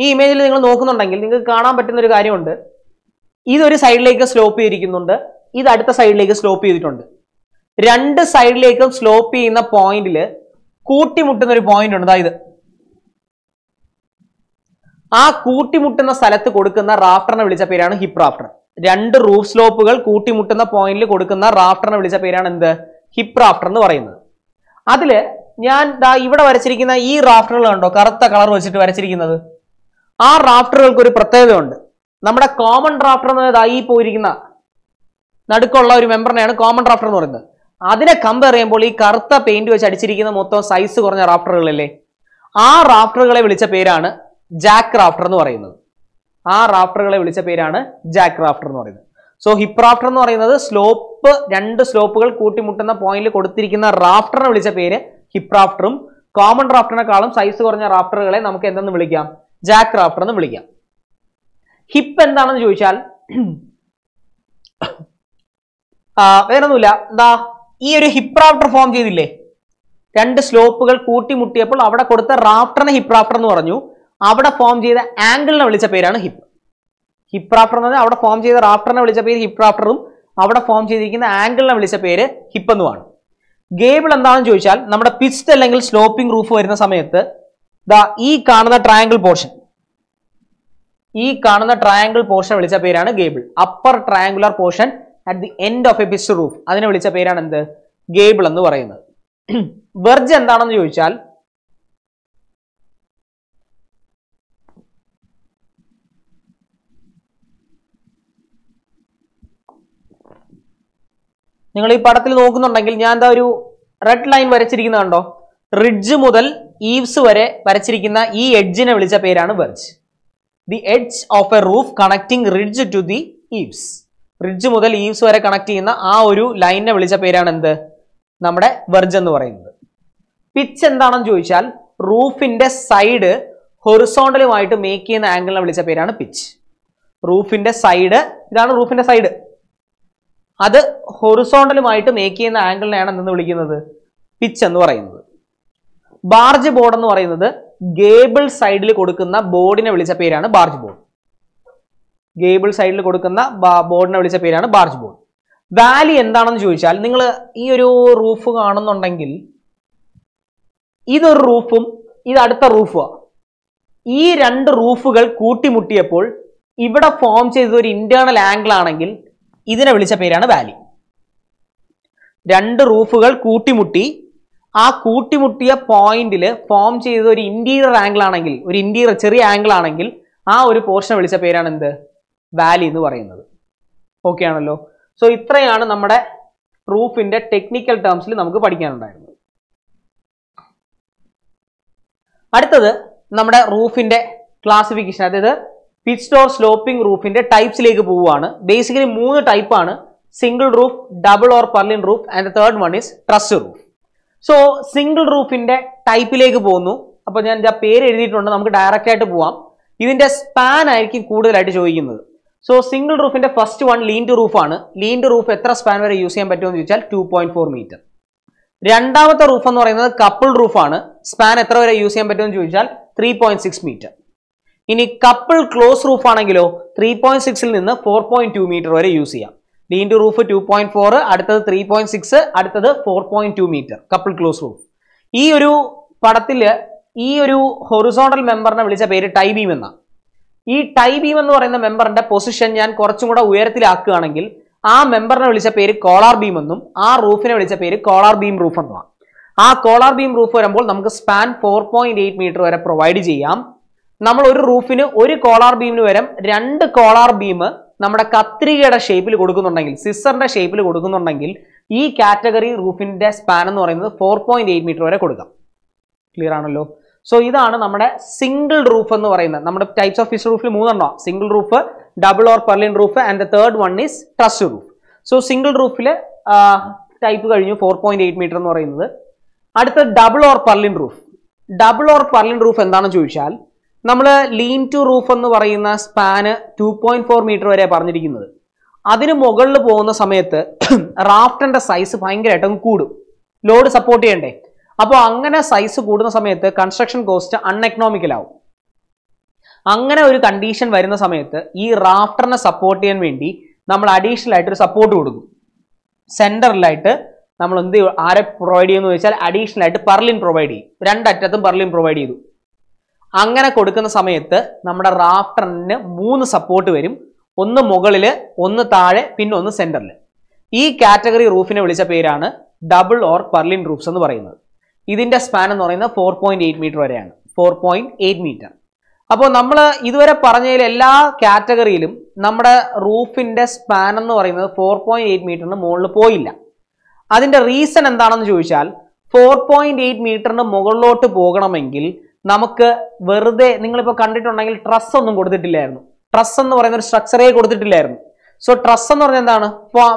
ഈ ഇമേജിൽ നിങ്ങൾ നോക്കുന്നുണ്ടെങ്കിൽ നിങ്ങൾക്ക് കാണാൻ പറ്റുന്ന ഒരു കാര്യമുണ്ട് ഇത് ഒരു സൈഡിലേക്ക് സ്ലോപ്പ് ചെയ്തിരിക്കുന്നുണ്ട് ഇത് അടുത്ത സൈഡിലേക്ക് സ്ലോപ്പ് ചെയ്തിട്ടുണ്ട് രണ്ട് സൈഡിലേക്കും സ്ലോപ്പ് ചെയ്യുന്ന പോയിന്റിൽ കൂട്ടിമുട്ടുന്ന ഒരു പോയിന്റ് ഉണ്ട് അതായത് ആ കൂട്ടിമുട്ടുന്ന സ്ഥലത്ത് കൊടുക്കുന്ന റാഫ്റ്ററിനെ വിളിച്ച പേരാണ് ഹിപ്പ് റാഫ്റ്റർ രണ്ട് റൂഫ് സ്ലോപ്പുകൾ കൂട്ടിമുട്ടുന്ന പോയിന്റിൽ കൊടുക്കുന്ന റാഫ്റ്ററിനെ വിളിച്ച പേരാണ് എന്ത് ഹിപ്പ് റാഫ്റ്റർ എന്ന് പറയുന്നത് അതിൽ ഞാൻ ദാ ഇവിടെ വരച്ചിരിക്കുന്ന ഈ റാഫ്റ്ററുകൾ കണ്ടോ കറുത്ത കളർ വെച്ചിട്ട് വരച്ചിരിക്കുന്നത് ആ റാഫ്റ്ററുകൾക്ക് ഒരു പ്രത്യേകതയുണ്ട് നമ്മുടെ കോമൺ റാഫ്റ്റർ എന്നതായി പോയിരിക്കുന്ന നടുക്കുള്ള ഒരു മെമ്പറിനെയാണ് കോമൺ റാഫ്റ്റർ എന്ന് പറയുന്നത് അതിനെ കമ്പയർ ചെയ്യുമ്പോൾ ഈ കറുത്ത പെയിന്റ് വെച്ച് അടിച്ചിരിക്കുന്ന മൊത്തം സൈസ് കുറഞ്ഞ റാഫ്റ്ററുകളല്ലേ ആ റാഫ്റ്ററുകളെ വിളിച്ച പേരാണ് ജാക്ക് റാഫ്റ്റർ എന്ന് പറയുന്നത് ആ റാഫ്റ്ററുകളെ വിളിച്ച പേരാണ് ജാക്ക് റാഫ്റ്റർ എന്ന് പറയുന്നത് സോ ഹിപ്പ് റാഫ്റ്റർ എന്ന് പറയുന്നത് സ്ലോപ്പ് രണ്ട് സ്ലോപ്പുകൾ കൂട്ടിമുട്ടുന്ന പോയിന്റിൽ കൊടുത്തിരിക്കുന്ന റാഫ്റ്ററിനെ വിളിച്ച പേര് ഹിപ്പ് റാഫ്റ്ററും കോമൺ റാഫ്റ്ററിനെക്കാളും സൈസ് കുറഞ്ഞ റാഫ്റ്ററുകളെ നമുക്ക് എന്തെന്ന് വിളിക്കാം ജാക്ക് റാഫ്റ്റർ എന്ന് വിളിക്കാം ഹിപ്പ് എന്താണെന്ന് ചോദിച്ചാൽ വേറൊന്നുമില്ല എന്താ ഈ ഒരു ഹിപ്പ് റാഫ്റ്റർ ഫോം ചെയ്തില്ലേ രണ്ട് സ്ലോപ്പുകൾ കൂട്ടിമുട്ടിയപ്പോൾ അവിടെ കൊടുത്ത റാഫ്റ്ററിനെ ഹിപ്പ് റാഫ്റ്റർ എന്ന് പറഞ്ഞു അവിടെ ഫോം ചെയ്ത ആംഗിളിനെ വിളിച്ച പേരാണ് ഹിപ്പ് ഹിപ്പ് റാഫ്റ്റർ എന്ന് പറഞ്ഞാൽ അവിടെ ഫോം ചെയ്ത റാഫ്റ്ററിനെ വിളിച്ച പേര് ഹിപ്പ് റാഫ്റ്ററും അവിടെ ഫോം ചെയ്തിരിക്കുന്ന ആംഗിളിനെ വിളിച്ച പേര് ഹിപ്പ് എന്നുമാണ് ഗേബിൾ എന്താണെന്ന് ചോദിച്ചാൽ നമ്മുടെ പിച്ച്ഡ് അല്ലെങ്കിൽ സ്ലോപ്പിംഗ് റൂഫ് വരുന്ന സമയത്ത് ഈ കാണുന്ന ട്രയാങ്കിൾ പോർഷൻ വിളിച്ച പേരാണ് gable upper triangular portion at the end of a pitch roof അതിനെ വിളിച്ച പേരാണ് എന്ത് ഗേബിൾ എന്ന് പറയുന്നത് വെർജ് എന്താണെന്ന് ചോദിച്ചാൽ നിങ്ങൾ ഈ പടത്തിൽ നോക്കുന്നുണ്ടെങ്കിൽ ഞാൻ എന്താ ഒരു റെഡ് ലൈൻ വരച്ചിരിക്കുന്നത് കണ്ടോ റിഡ്ജ് മുതൽ ഈവ്സ് വരെ വരച്ചിരിക്കുന്ന ഈ എഡ്ജിനെ വിളിച്ച പേരാണ് verge the edge of a roof connecting ridge to the eaves ridge മുതൽ ഈവ്സ് വരെ കണക്ട് ചെയ്യുന്ന ആ ഒരു ലൈനിനെ വിളിച്ച പേരാണ് എന്ത് നമ്മുടെ വെർജ് എന്ന് പറയുന്നത് പിച്ച് എന്താണെന്ന് ചോദിച്ചാൽ റൂഫിന്റെ സൈഡ് ഹൊറിസോണ്ടലുമായിട്ട് മേക്ക് ചെയ്യുന്ന ആംഗിളിനെ വിളിച്ച പേരാണ് പിച്ച് റൂഫിന്റെ സൈഡ് ഇതാണ് റൂഫിന്റെ സൈഡ് അത് ഹൊറിസോണ്ടലുമായിട്ട് മേക്ക് ചെയ്യുന്ന ആംഗിളിനെയാണ് എന്തെന്ന് വിളിക്കുന്നത് പിച്ച് എന്ന് പറയുന്നത് ബാർജ് ബോർഡ് എന്ന് പറയുന്നത് ഗേബിൾ സൈഡിൽ കൊടുക്കുന്ന ബോർഡിനെ വിളിച്ച പേരാണ് ബാർജ് ബോർഡ് ഗേബിൾ സൈഡിൽ കൊടുക്കുന്ന ബോർഡിനെ വിളിച്ച പേരാണ് ബാർജ് ബോർഡ് വാലി എന്താണെന്ന് ചോദിച്ചാൽ നിങ്ങൾ ഈ ഒരു റൂഫ് കാണുന്നുണ്ടെങ്കിൽ ഇതൊരു റൂഫും ഇത് അടുത്ത റൂഫുമാണ് ഈ രണ്ട് റൂഫുകൾ കൂട്ടിമുട്ടിയപ്പോൾ ഇവിടെ ഫോം ചെയ്ത ഒരു ഇന്റേണൽ ആംഗിൾ ആണെങ്കിൽ ഇതിനെ വിളിച്ച പേരാണ് വാലി രണ്ട് റൂഫുകൾ കൂട്ടിമുട്ടി ആ കൂട്ടിമുട്ടിയ പോയിന്റിൽ ഫോം ചെയ്ത ഒരു ഇന്റീരിയർ ആംഗിൾ ആണെങ്കിൽ ഒരു ഇന്റീരിയർ ചെറിയ ആംഗിൾ ആണെങ്കിൽ ആ ഒരു പോർഷൻ വിളിച്ച പേരാണ് എന്ത് വാലി എന്ന് പറയുന്നത് ഓക്കെ ആണല്ലോ സോ ഇത്രയാണ് നമ്മുടെ റൂഫിന്റെ ടെക്നിക്കൽ ടേംസിൽ നമുക്ക് പഠിക്കാനുണ്ടായിരുന്നത് അടുത്തത് നമ്മുടെ റൂഫിന്റെ ക്ലാസിഫിക്കേഷൻ അതായത് പിച്ച്ഡ് ഓർ സ്ലോപ്പിംഗ് റൂഫിന്റെ ടൈപ്സിലേക്ക് പോവുകയാണ് ബേസിക്കലി മൂന്ന് ടൈപ്പാണ് single roof, double or purlin roof, and the third one is truss roof. So, single roof in the type leg bonu. Upon the pair edit on the direct boam. Even the span I can cool the light showing. So, single roof in the first one lean to roof on. Lean to roof etra span where you see between which 2.4 meter. Randavata roof on another coupled roof on span etra where you see between which 3.6 meter. In a couple close roof on a gilo 3.6 in the 4.2 meter where you see. Lean to roof 2.4, added 3.6, added 4.2 meter, couple close roof. This is a horizontal member. This is a tie beam. This tie beam is a position that is a member. This is a collar beam. This is a collar beam roof. This collar beam roof is span 4.8 meter. Provided. We have a roof in a collar beam. Two collar beam. നമ്മുടെ കത്രികയുടെ ഷേപ്പിൽ കൊടുക്കുന്നുണ്ടെങ്കിൽ സിസറിന്റെ ഷേപ്പിൽ കൊടുക്കുന്നുണ്ടെങ്കിൽ ഈ category റൂഫിന്റെ span എന്ന് പറയുന്നത് 4.8 metre വരെ കൊടുക്കാം. Clear ആണല്ലോ? So ഇതാണ് നമ്മുടെ സിംഗിൾ റൂഫ് എന്ന് പറയുന്നത്. നമ്മുടെ ടൈപ്സ് ഓഫ് ഫിക്സ് റൂഫിൽ മൂന്നെണ്ണം, single roof, double or purlin roof and the third one is truss roof. So single റൂഫിലെ ടൈപ്പ് കഴിഞ്ഞു 4.8 മീറ്റർ എന്ന് പറയുന്നത്. അടുത്ത double or purlin roof. Double or purlin roof എന്താണെന്ന് ചോദിച്ചാൽ നമ്മൾ ലീൻ ടു റൂഫ് എന്ന് പറയുന്ന സ്പാന് 2.4 മീറ്റർ വരെ പറഞ്ഞിരിക്കുന്നത്. അതിന് മുകളിൽ പോകുന്ന സമയത്ത് റാഫ്റ്റിന്റെ സൈസ് ഭയങ്കരമായിട്ട് കൂടും, ലോഡ് സപ്പോർട്ട് ചെയ്യണ്ടേ. അപ്പോൾ അങ്ങനെ സൈസ് കൂടുന്ന സമയത്ത് കൺസ്ട്രക്ഷൻ കോസ്റ്റ് അൺഎക്കണോമിക്കൽ ആവും. അങ്ങനെ ഒരു കണ്ടീഷൻ വരുന്ന സമയത്ത് ഈ റാഫ്റ്ററിനെ സപ്പോർട്ട് ചെയ്യാൻ വേണ്ടി നമ്മൾ അഡീഷണൽ ആയിട്ട് ഒരു സപ്പോർട്ട് കൊടുക്കും. സെന്ററിലായിട്ട് നമ്മൾ എന്ത് ആരെ പ്രൊവൈഡ് ചെയ്യുമെന്ന് വെച്ചാൽ അഡീഷണൽ ആയിട്ട് പെർലിൻ പ്രൊവൈഡ് ചെയ്യും. രണ്ടറ്റത്തും പെർലിൻ പ്രൊവൈഡ് ചെയ്തു. അങ്ങനെ കൊടുക്കുന്ന സമയത്ത് നമ്മുടെ റാഫ്റ്ററിന് 3 സപ്പോർട്ട് വരും. ഒന്ന് മുകളിൽ, ഒന്ന് താഴെ, പിന്നെ ഒന്ന് സെന്ററിൽ. ഈ കാറ്റഗറി റൂഫിനെ വിളിച്ച പേരാണ് ഡബിൾ ഓർ പെർലിൻ റൂഫ്സ് എന്ന് പറയുന്നത്. ഇതിന്റെ സ്പാൻ എന്ന് പറയുന്നത് 4.8 മീറ്റർ വരെയാണ്, 4.8 മീറ്റർ. അപ്പോൾ നമ്മൾ ഇതുവരെ പറഞ്ഞതിൽ എല്ലാ കാറ്റഗറിയിലും നമ്മുടെ റൂഫിന്റെ സ്പാൻ എന്ന് പറയുന്നത് 4.8 മീറ്ററിന് മുകളിൽ പോയില്ല. അതിന്റെ റീസൺ എന്താണെന്ന് ചോദിച്ചാൽ 4.8 മീറ്ററിന് മുകളിലോട്ട് പോകണമെങ്കിൽ നമുക്ക് വെറുതെ നിങ്ങളിപ്പോൾ കണ്ടിട്ടുണ്ടെങ്കിൽ ട്രസ് ഒന്നും കൊടുത്തിട്ടില്ലായിരുന്നു. ട്രസ് എന്ന് പറയുന്ന ഒരു സ്ട്രക്ചറേ കൊടുത്തിട്ടില്ലായിരുന്നു. സോ ട്രസ് എന്ന് പറഞ്ഞാൽ എന്താണ്?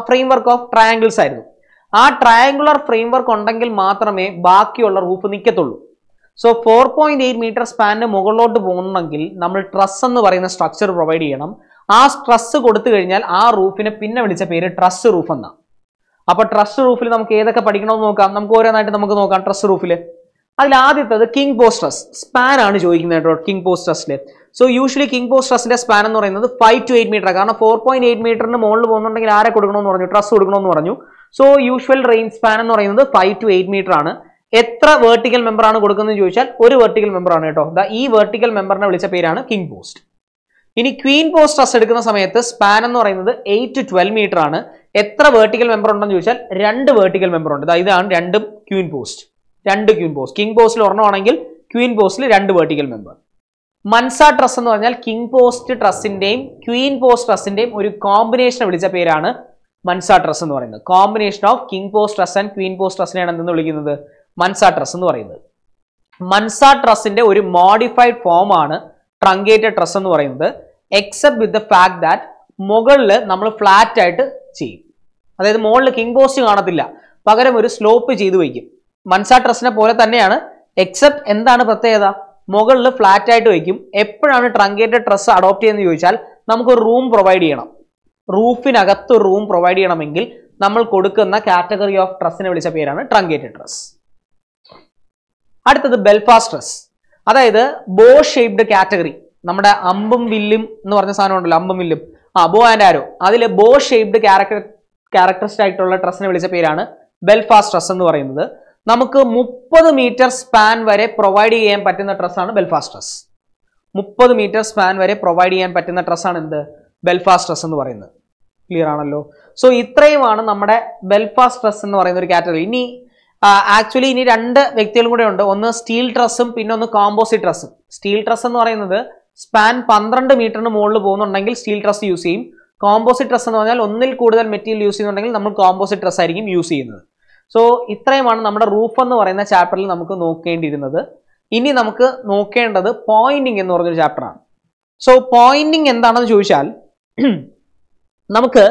ഫ്രെയിം വർക്ക് ഓഫ് ട്രയാങ്കിൾസ് ആയിരുന്നു. ആ ട്രയാങ്കുലർ ഫ്രെയിം വർക്ക് ഉണ്ടെങ്കിൽ മാത്രമേ ബാക്കിയുള്ള റൂഫ് നിൽക്കത്തുള്ളൂ. സോ 4.8 മീറ്റർ സ്പാനിന് മുകളിലോട്ട് പോകണമെങ്കിൽ നമ്മൾ ട്രസ് എന്ന് പറയുന്ന സ്ട്രക്ചർ പ്രൊവൈഡ് ചെയ്യണം. ആ സ്ട്രസ് കൊടുത്തു കഴിഞ്ഞാൽ ആ റൂഫിനെ പിന്നെ വിളിച്ച പേര് ട്രസ് റൂഫ് എന്നാണ്. അപ്പോൾ ട്രസ് റൂഫിൽ നമുക്ക് ഏതൊക്കെ പഠിക്കണമെന്ന് നോക്കാം. നമുക്ക് ഓരോന്നായിട്ട് നമുക്ക് നോക്കാം. ട്രസ് റൂഫിൽ അതിൽ ആദ്യത്തത് കിങ് പോസ്റ്റ് ട്രസ്. സ്പാൻ ആണ് ചോദിക്കുന്നത് കേട്ടോ കിങ് പോസ്റ്റ് ട്രസ്സില്. സോ യൂഷ്വലി കിങ് പോസ്റ്റ് ട്രസ്സിന്റെ സ്പാൻ എന്ന് പറയുന്നത് 5 to 8 മീറ്റർ. കാരണം 4.8 മീറ്ററിന് മുകളിൽ പോകുന്നുണ്ടെങ്കിൽ ആരെ കൊടുക്കണമെന്ന് പറഞ്ഞു? ട്രസ് കൊടുക്കണമെന്ന് പറഞ്ഞു. സോ യൂഷ്വൽ റേഞ്ച് സ്പാൻ എന്ന് പറയുന്നത് 5 to 8 മീറ്റർ ആണ്. എത്ര വെർട്ടിക്കൽ മെമ്പർ ആണ് കൊടുക്കുന്നത് ചോദിച്ചാൽ ഒരു വെർട്ടിക്കൽ മെമ്പർ ആണ് കേട്ടോ. ഈ വെർട്ടിക്കൽ മെമ്പറിനെ വിളിച്ച പേരാണ് കിങ് പോസ്റ്റ്. ഇനി ക്വീൻ പോസ്റ്റ് ട്രസ് എടുക്കുന്ന സമയത്ത് സ്പാൻ എന്ന് പറയുന്നത് 8 to 12 മീറ്റർ ആണ്. എത്ര വെർട്ടിക്കൽ മെമ്പർ ഉണ്ടെന്ന് ചോദിച്ചാൽ 2 വെർട്ടിക്കൽ മെമ്പർ ഉണ്ട്. ഇതാണ് രണ്ടും queen post. 2 queen post. King പോസ്റ്റിൽ ഒരെണ്ണമാണെങ്കിൽ ക്വീൻ പോസ്റ്റിൽ 2 വെർട്ടിക്കൽ മെമ്പർ. മൻസ ട്രസ് എന്ന് പറഞ്ഞാൽ കിങ് പോസ്റ്റ് ട്രസ്സിന്റെയും ക്വീൻ പോസ്റ്റ് ട്രസ്സിന്റെയും ഒരു കോമ്പിനേഷനെ വിളിച്ച പേരാണ് മൻസ ട്രസ് എന്ന് പറയുന്നത്. Combination of king post truss and queen post ട്രസ്സിനെയാണ് എന്തെന്ന് വിളിക്കുന്നത്? മൻസ ട്രസ് എന്ന് പറയുന്നത്. മൻസ ട്രസ്സിന്റെ ഒരു മോഡിഫൈഡ് ഫോം ആണ് ട്രങ്കേറ്റഡ് ട്രസ് എന്ന് പറയുന്നത്. Except with the fact that മുകളിൽ നമ്മൾ ഫ്ലാറ്റ് ആയിട്ട് ചെയ്യും. അതായത് മുകളിൽ കിങ് പോസ്റ്റ് കാണത്തില്ല, പകരം ഒരു സ്ലോപ്പ് ചെയ്തു വയ്ക്കും. മൻസ ട്രസ്സിനെ പോലെ തന്നെയാണ്. എക്സെപ്റ്റ് എന്താണ് പ്രത്യേകത? മുകളിൽ ഫ്ലാറ്റ് ആയിട്ട് വയ്ക്കും. എപ്പോഴാണ് ട്രങ്കേറ്റഡ് ട്രസ് അഡോപ്റ്റ് ചെയ്യുന്നത് ചോദിച്ചാൽ നമുക്ക് ഒരു റൂം പ്രൊവൈഡ് ചെയ്യണം. റൂഫിനകത്ത് ഒരു റൂം പ്രൊവൈഡ് ചെയ്യണമെങ്കിൽ നമ്മൾ കൊടുക്കുന്ന കാറ്റഗറി ഓഫ് ട്രസ്സിനെ വിളിച്ച പേരാണ് ട്രങ്കേറ്റഡ് ട്രസ്. അടുത്തത് ബെൽഫാസ്റ്റ് ട്രസ്. അതായത് ബോ ഷേപ്ഡ് കാറ്റഗറി. നമ്മുടെ അമ്പും വില്ലും എന്ന് പറഞ്ഞ സാധനം ഉണ്ടല്ലോ, അമ്പും വില്ലും, ആ ബോ ആൻഡ് ആരോ, അതിലെ ബോ ഷേപ്ഡ് ക്യാരക്ടറിസ്റ്റിക് ആയിട്ടുള്ള ട്രസ്സിനെ വിളിച്ച പേരാണ് ബെൽഫാസ്റ്റ് ട്രസ് എന്ന് പറയുന്നത്. നമുക്ക് 30 മീറ്റർ സ്പാൻ വരെ പ്രൊവൈഡ് ചെയ്യാൻ പറ്റുന്ന ട്രസ്സാണ് ബെൽഫാസ്റ്റ് ട്രസ്. 30 മീറ്റർ സ്പാൻ വരെ പ്രൊവൈഡ് ചെയ്യാൻ പറ്റുന്ന ട്രസ്സാണ് എന്ത്? ബെൽഫാസ്റ്റ് ട്രസ് എന്ന് പറയുന്നത്. ക്ലിയർ ആണല്ലോ? സോ ഇത്രയുമാണ് നമ്മുടെ ബെൽഫാസ്റ്റ് ട്രസ് എന്ന് പറയുന്ന ഒരു കാറ്റഗറി. ഇനി ആക്ച്വലി ഇനി 2 വ്യക്തികളും കൂടെ ഉണ്ട്. ഒന്ന് സ്റ്റീൽ ട്രസ്സും പിന്നെ ഒന്ന് കോമ്പോസിറ്റ് ട്രസ്സും. സ്റ്റീൽ ട്രസ് എന്ന് പറയുന്നത് സ്പാൻ 12 മീറ്ററിന് മുകളിൽ പോകുന്നുണ്ടെങ്കിൽ സ്റ്റീൽ ട്രസ് യൂസ് ചെയ്യും. കോമ്പോസിറ്റ് ട്രസ് എന്ന് പറഞ്ഞാൽ ഒന്നിൽ കൂടുതൽ മെറ്റീരിയൽ യൂസ് ചെയ്യുന്നുണ്ടെങ്കിൽ നമ്മൾ കോമ്പോസിറ്റ് ട്രസ് ആയിരിക്കും യൂസ് ചെയ്യുന്നത്. സോ ഇത്രയുമാണ് നമ്മുടെ റൂഫ് എന്ന് പറയുന്ന ചാപ്റ്ററിൽ നമുക്ക് നോക്കേണ്ടിയിരുന്നത്. ഇനി നമുക്ക് നോക്കേണ്ടത് പോയിന്റിങ് എന്ന് പറഞ്ഞൊരു ചാപ്റ്ററാണ്. സോ പോയിന്റിങ് എന്താണെന്ന് ചോദിച്ചാൽ നമുക്ക്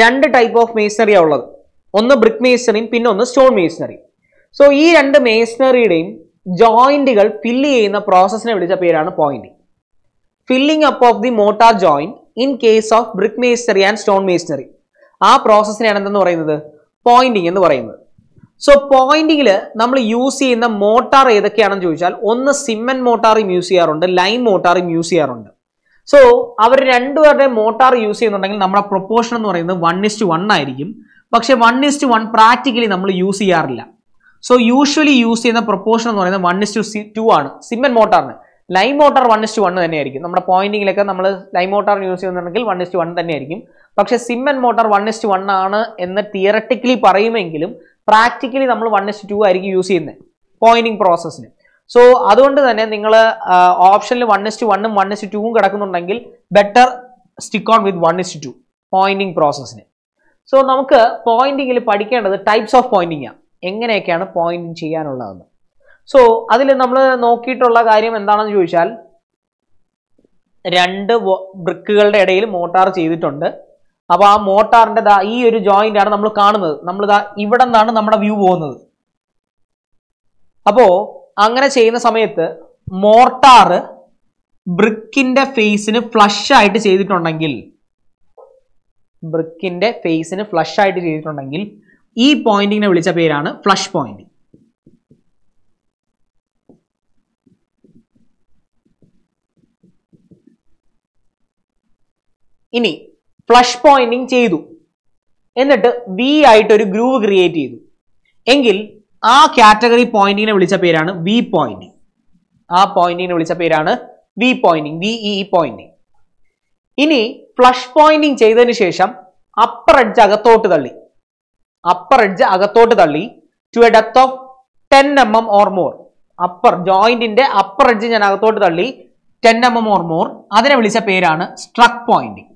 രണ്ട് ടൈപ്പ് ഓഫ് മേസണറി ആണ് ഉള്ളത്. ഒന്ന് ബ്രിക്ക് മേസണറിയും പിന്നെ ഒന്ന് സ്റ്റോൺ മേസണറി. സോ ഈ രണ്ട് മേസണറിയുടെയും ജോയിന്റുകൾ ഫില്ല് ചെയ്യുന്ന പ്രോസസ്സിനെ വിളിച്ച പേരാണ് pointing. Filling up of the mortar joint in case of brick masonry and stone masonry, ആ പ്രോസസ്സിനെയാണ് എന്തെന്ന് പറയുന്നത്? പോയിന്റിംഗ് എന്ന് പറയുന്നത്. സോ പോയിന്റിംഗിൽ നമ്മൾ യൂസ് ചെയ്യുന്ന മോട്ടാർ ഏതൊക്കെയാണെന്ന് ചോദിച്ചാൽ, ഒന്ന് സിമ്മന്റ് മോട്ടാറും യൂസ് ചെയ്യാറുണ്ട്, ലൈൻ മോട്ടാറും യൂസ് ചെയ്യാറുണ്ട്. സോ അവർ രണ്ടുപേരുടെ മോട്ടാർ യൂസ് ചെയ്യുന്നുണ്ടെങ്കിൽ നമ്മുടെ പ്രൊപ്പോർഷൻ എന്ന് പറയുന്നത് 1:1 ആയിരിക്കും. പക്ഷേ 1:1 പ്രാക്ടിക്കലി നമ്മൾ യൂസ് ചെയ്യാറില്ല. സോ യൂഷ്വലി യൂസ് ചെയ്യുന്ന പ്രൊപ്പോർഷൻ എന്ന് പറയുന്നത് 1:2 ആണ് സിമ്മന്റ് മോട്ടാറിന്. ലൈൻ മോട്ടാർ 1:1 തന്നെയായിരിക്കും. നമ്മുടെ പോയിന്റിങ്ങിലൊക്കെ നമ്മൾ ലൈൻ മോട്ടാറിന് യൂസ് ചെയ്യുന്നുണ്ടെങ്കിൽ 1:1 തന്നെയായിരിക്കും. പക്ഷേ സിമ്മന്റ് മോട്ടാർ 1:1 ആണ് എന്ന് തിയററ്റിക്കലി പറയുമെങ്കിലും പ്രാക്ടിക്കലി നമ്മൾ 1:2 ആയിരിക്കും യൂസ് ചെയ്യുന്നത് പോയിന്റിംഗ് പ്രോസസ്സിന്. സോ അതുകൊണ്ട് തന്നെ നിങ്ങൾ ഓപ്ഷനിൽ 1:1 1:2 കിടക്കുന്നുണ്ടെങ്കിൽ better stick on with 1:2 pointing പ്രോസസ്സിന്. സോ നമുക്ക് പോയിന്റിങ്ങിൽ പഠിക്കേണ്ടത് ടൈപ്സ് ഓഫ് പോയിന്റിംഗ് ആണ്, എങ്ങനെയൊക്കെയാണ് പോയിന്റിംഗ് ചെയ്യാനുള്ളതെന്ന്. സോ അതിൽ നമ്മൾ നോക്കിയിട്ടുള്ള കാര്യം എന്താണെന്ന് ചോദിച്ചാൽ, രണ്ട് ബ്രിക്കുകളുടെ ഇടയിൽ മോട്ടാർ ചെയ്തിട്ടുണ്ട്. അപ്പോൾ ആ മോട്ടാറിൻ്റെ ഈ ഒരു ജോയിന്റ് ആണ് നമ്മൾ കാണുന്നത്. നമ്മളിതാ ഇവിടെ നിന്നാണ് നമ്മുടെ വ്യൂ പോകുന്നത്. അപ്പോൾ അങ്ങനെ ചെയ്യുന്ന സമയത്ത് മോർട്ടാർ ബ്രിക്കിന്റെ ഫേസിന് ഫ്ലഷ് ആയിട്ട് ചെയ്തിട്ടുണ്ടെങ്കിൽ, ബ്രിക്കിന്റെ ഫേസിന് ഫ്ലഷ് ആയിട്ട് ചെയ്തിട്ടുണ്ടെങ്കിൽ ഈ പോയിന്റിങ്ങിനെ വിളിച്ച പേരാണ് ഫ്ലഷ് പോയിന്റ്. ഇനി ഫ്ലഷ് പോയിന്റിങ് ചെയ്തു, എന്നിട്ട് വി ആയിട്ട് ഒരു ഗ്രൂവ് ക്രിയേറ്റ് ചെയ്തു എങ്കിൽ ആ കാറ്റഗറി പോയിന്റിങ്ങിനെ വിളിച്ച പേരാണ് വി പോയിന്റിങ്. ആ പോയിന്റിങ്ങിനെ വിളിച്ച പേരാണ് വി പോയിന്റിങ്, വിഇ പോയിന്റിങ്. ഇനി ഫ്ലഷ് പോയിന്റിങ് ചെയ്തതിന് ശേഷം അപ്പർ എഡ്ജ് അകത്തോട്ട് തള്ളി, അപ്പർ എഡ്ജ് അകത്തോട്ട് തള്ളി to a depth of 10 mm or more. Upper ജോയിന്റിന്റെ അപ്പർ എഡ്ജ് ഞാൻ അകത്തോട്ട് തള്ളി 10 mm ഓർ മോർ, അതിനെ വിളിച്ച പേരാണ് സ്ട്രക്ക് പോയിന്റിങ്.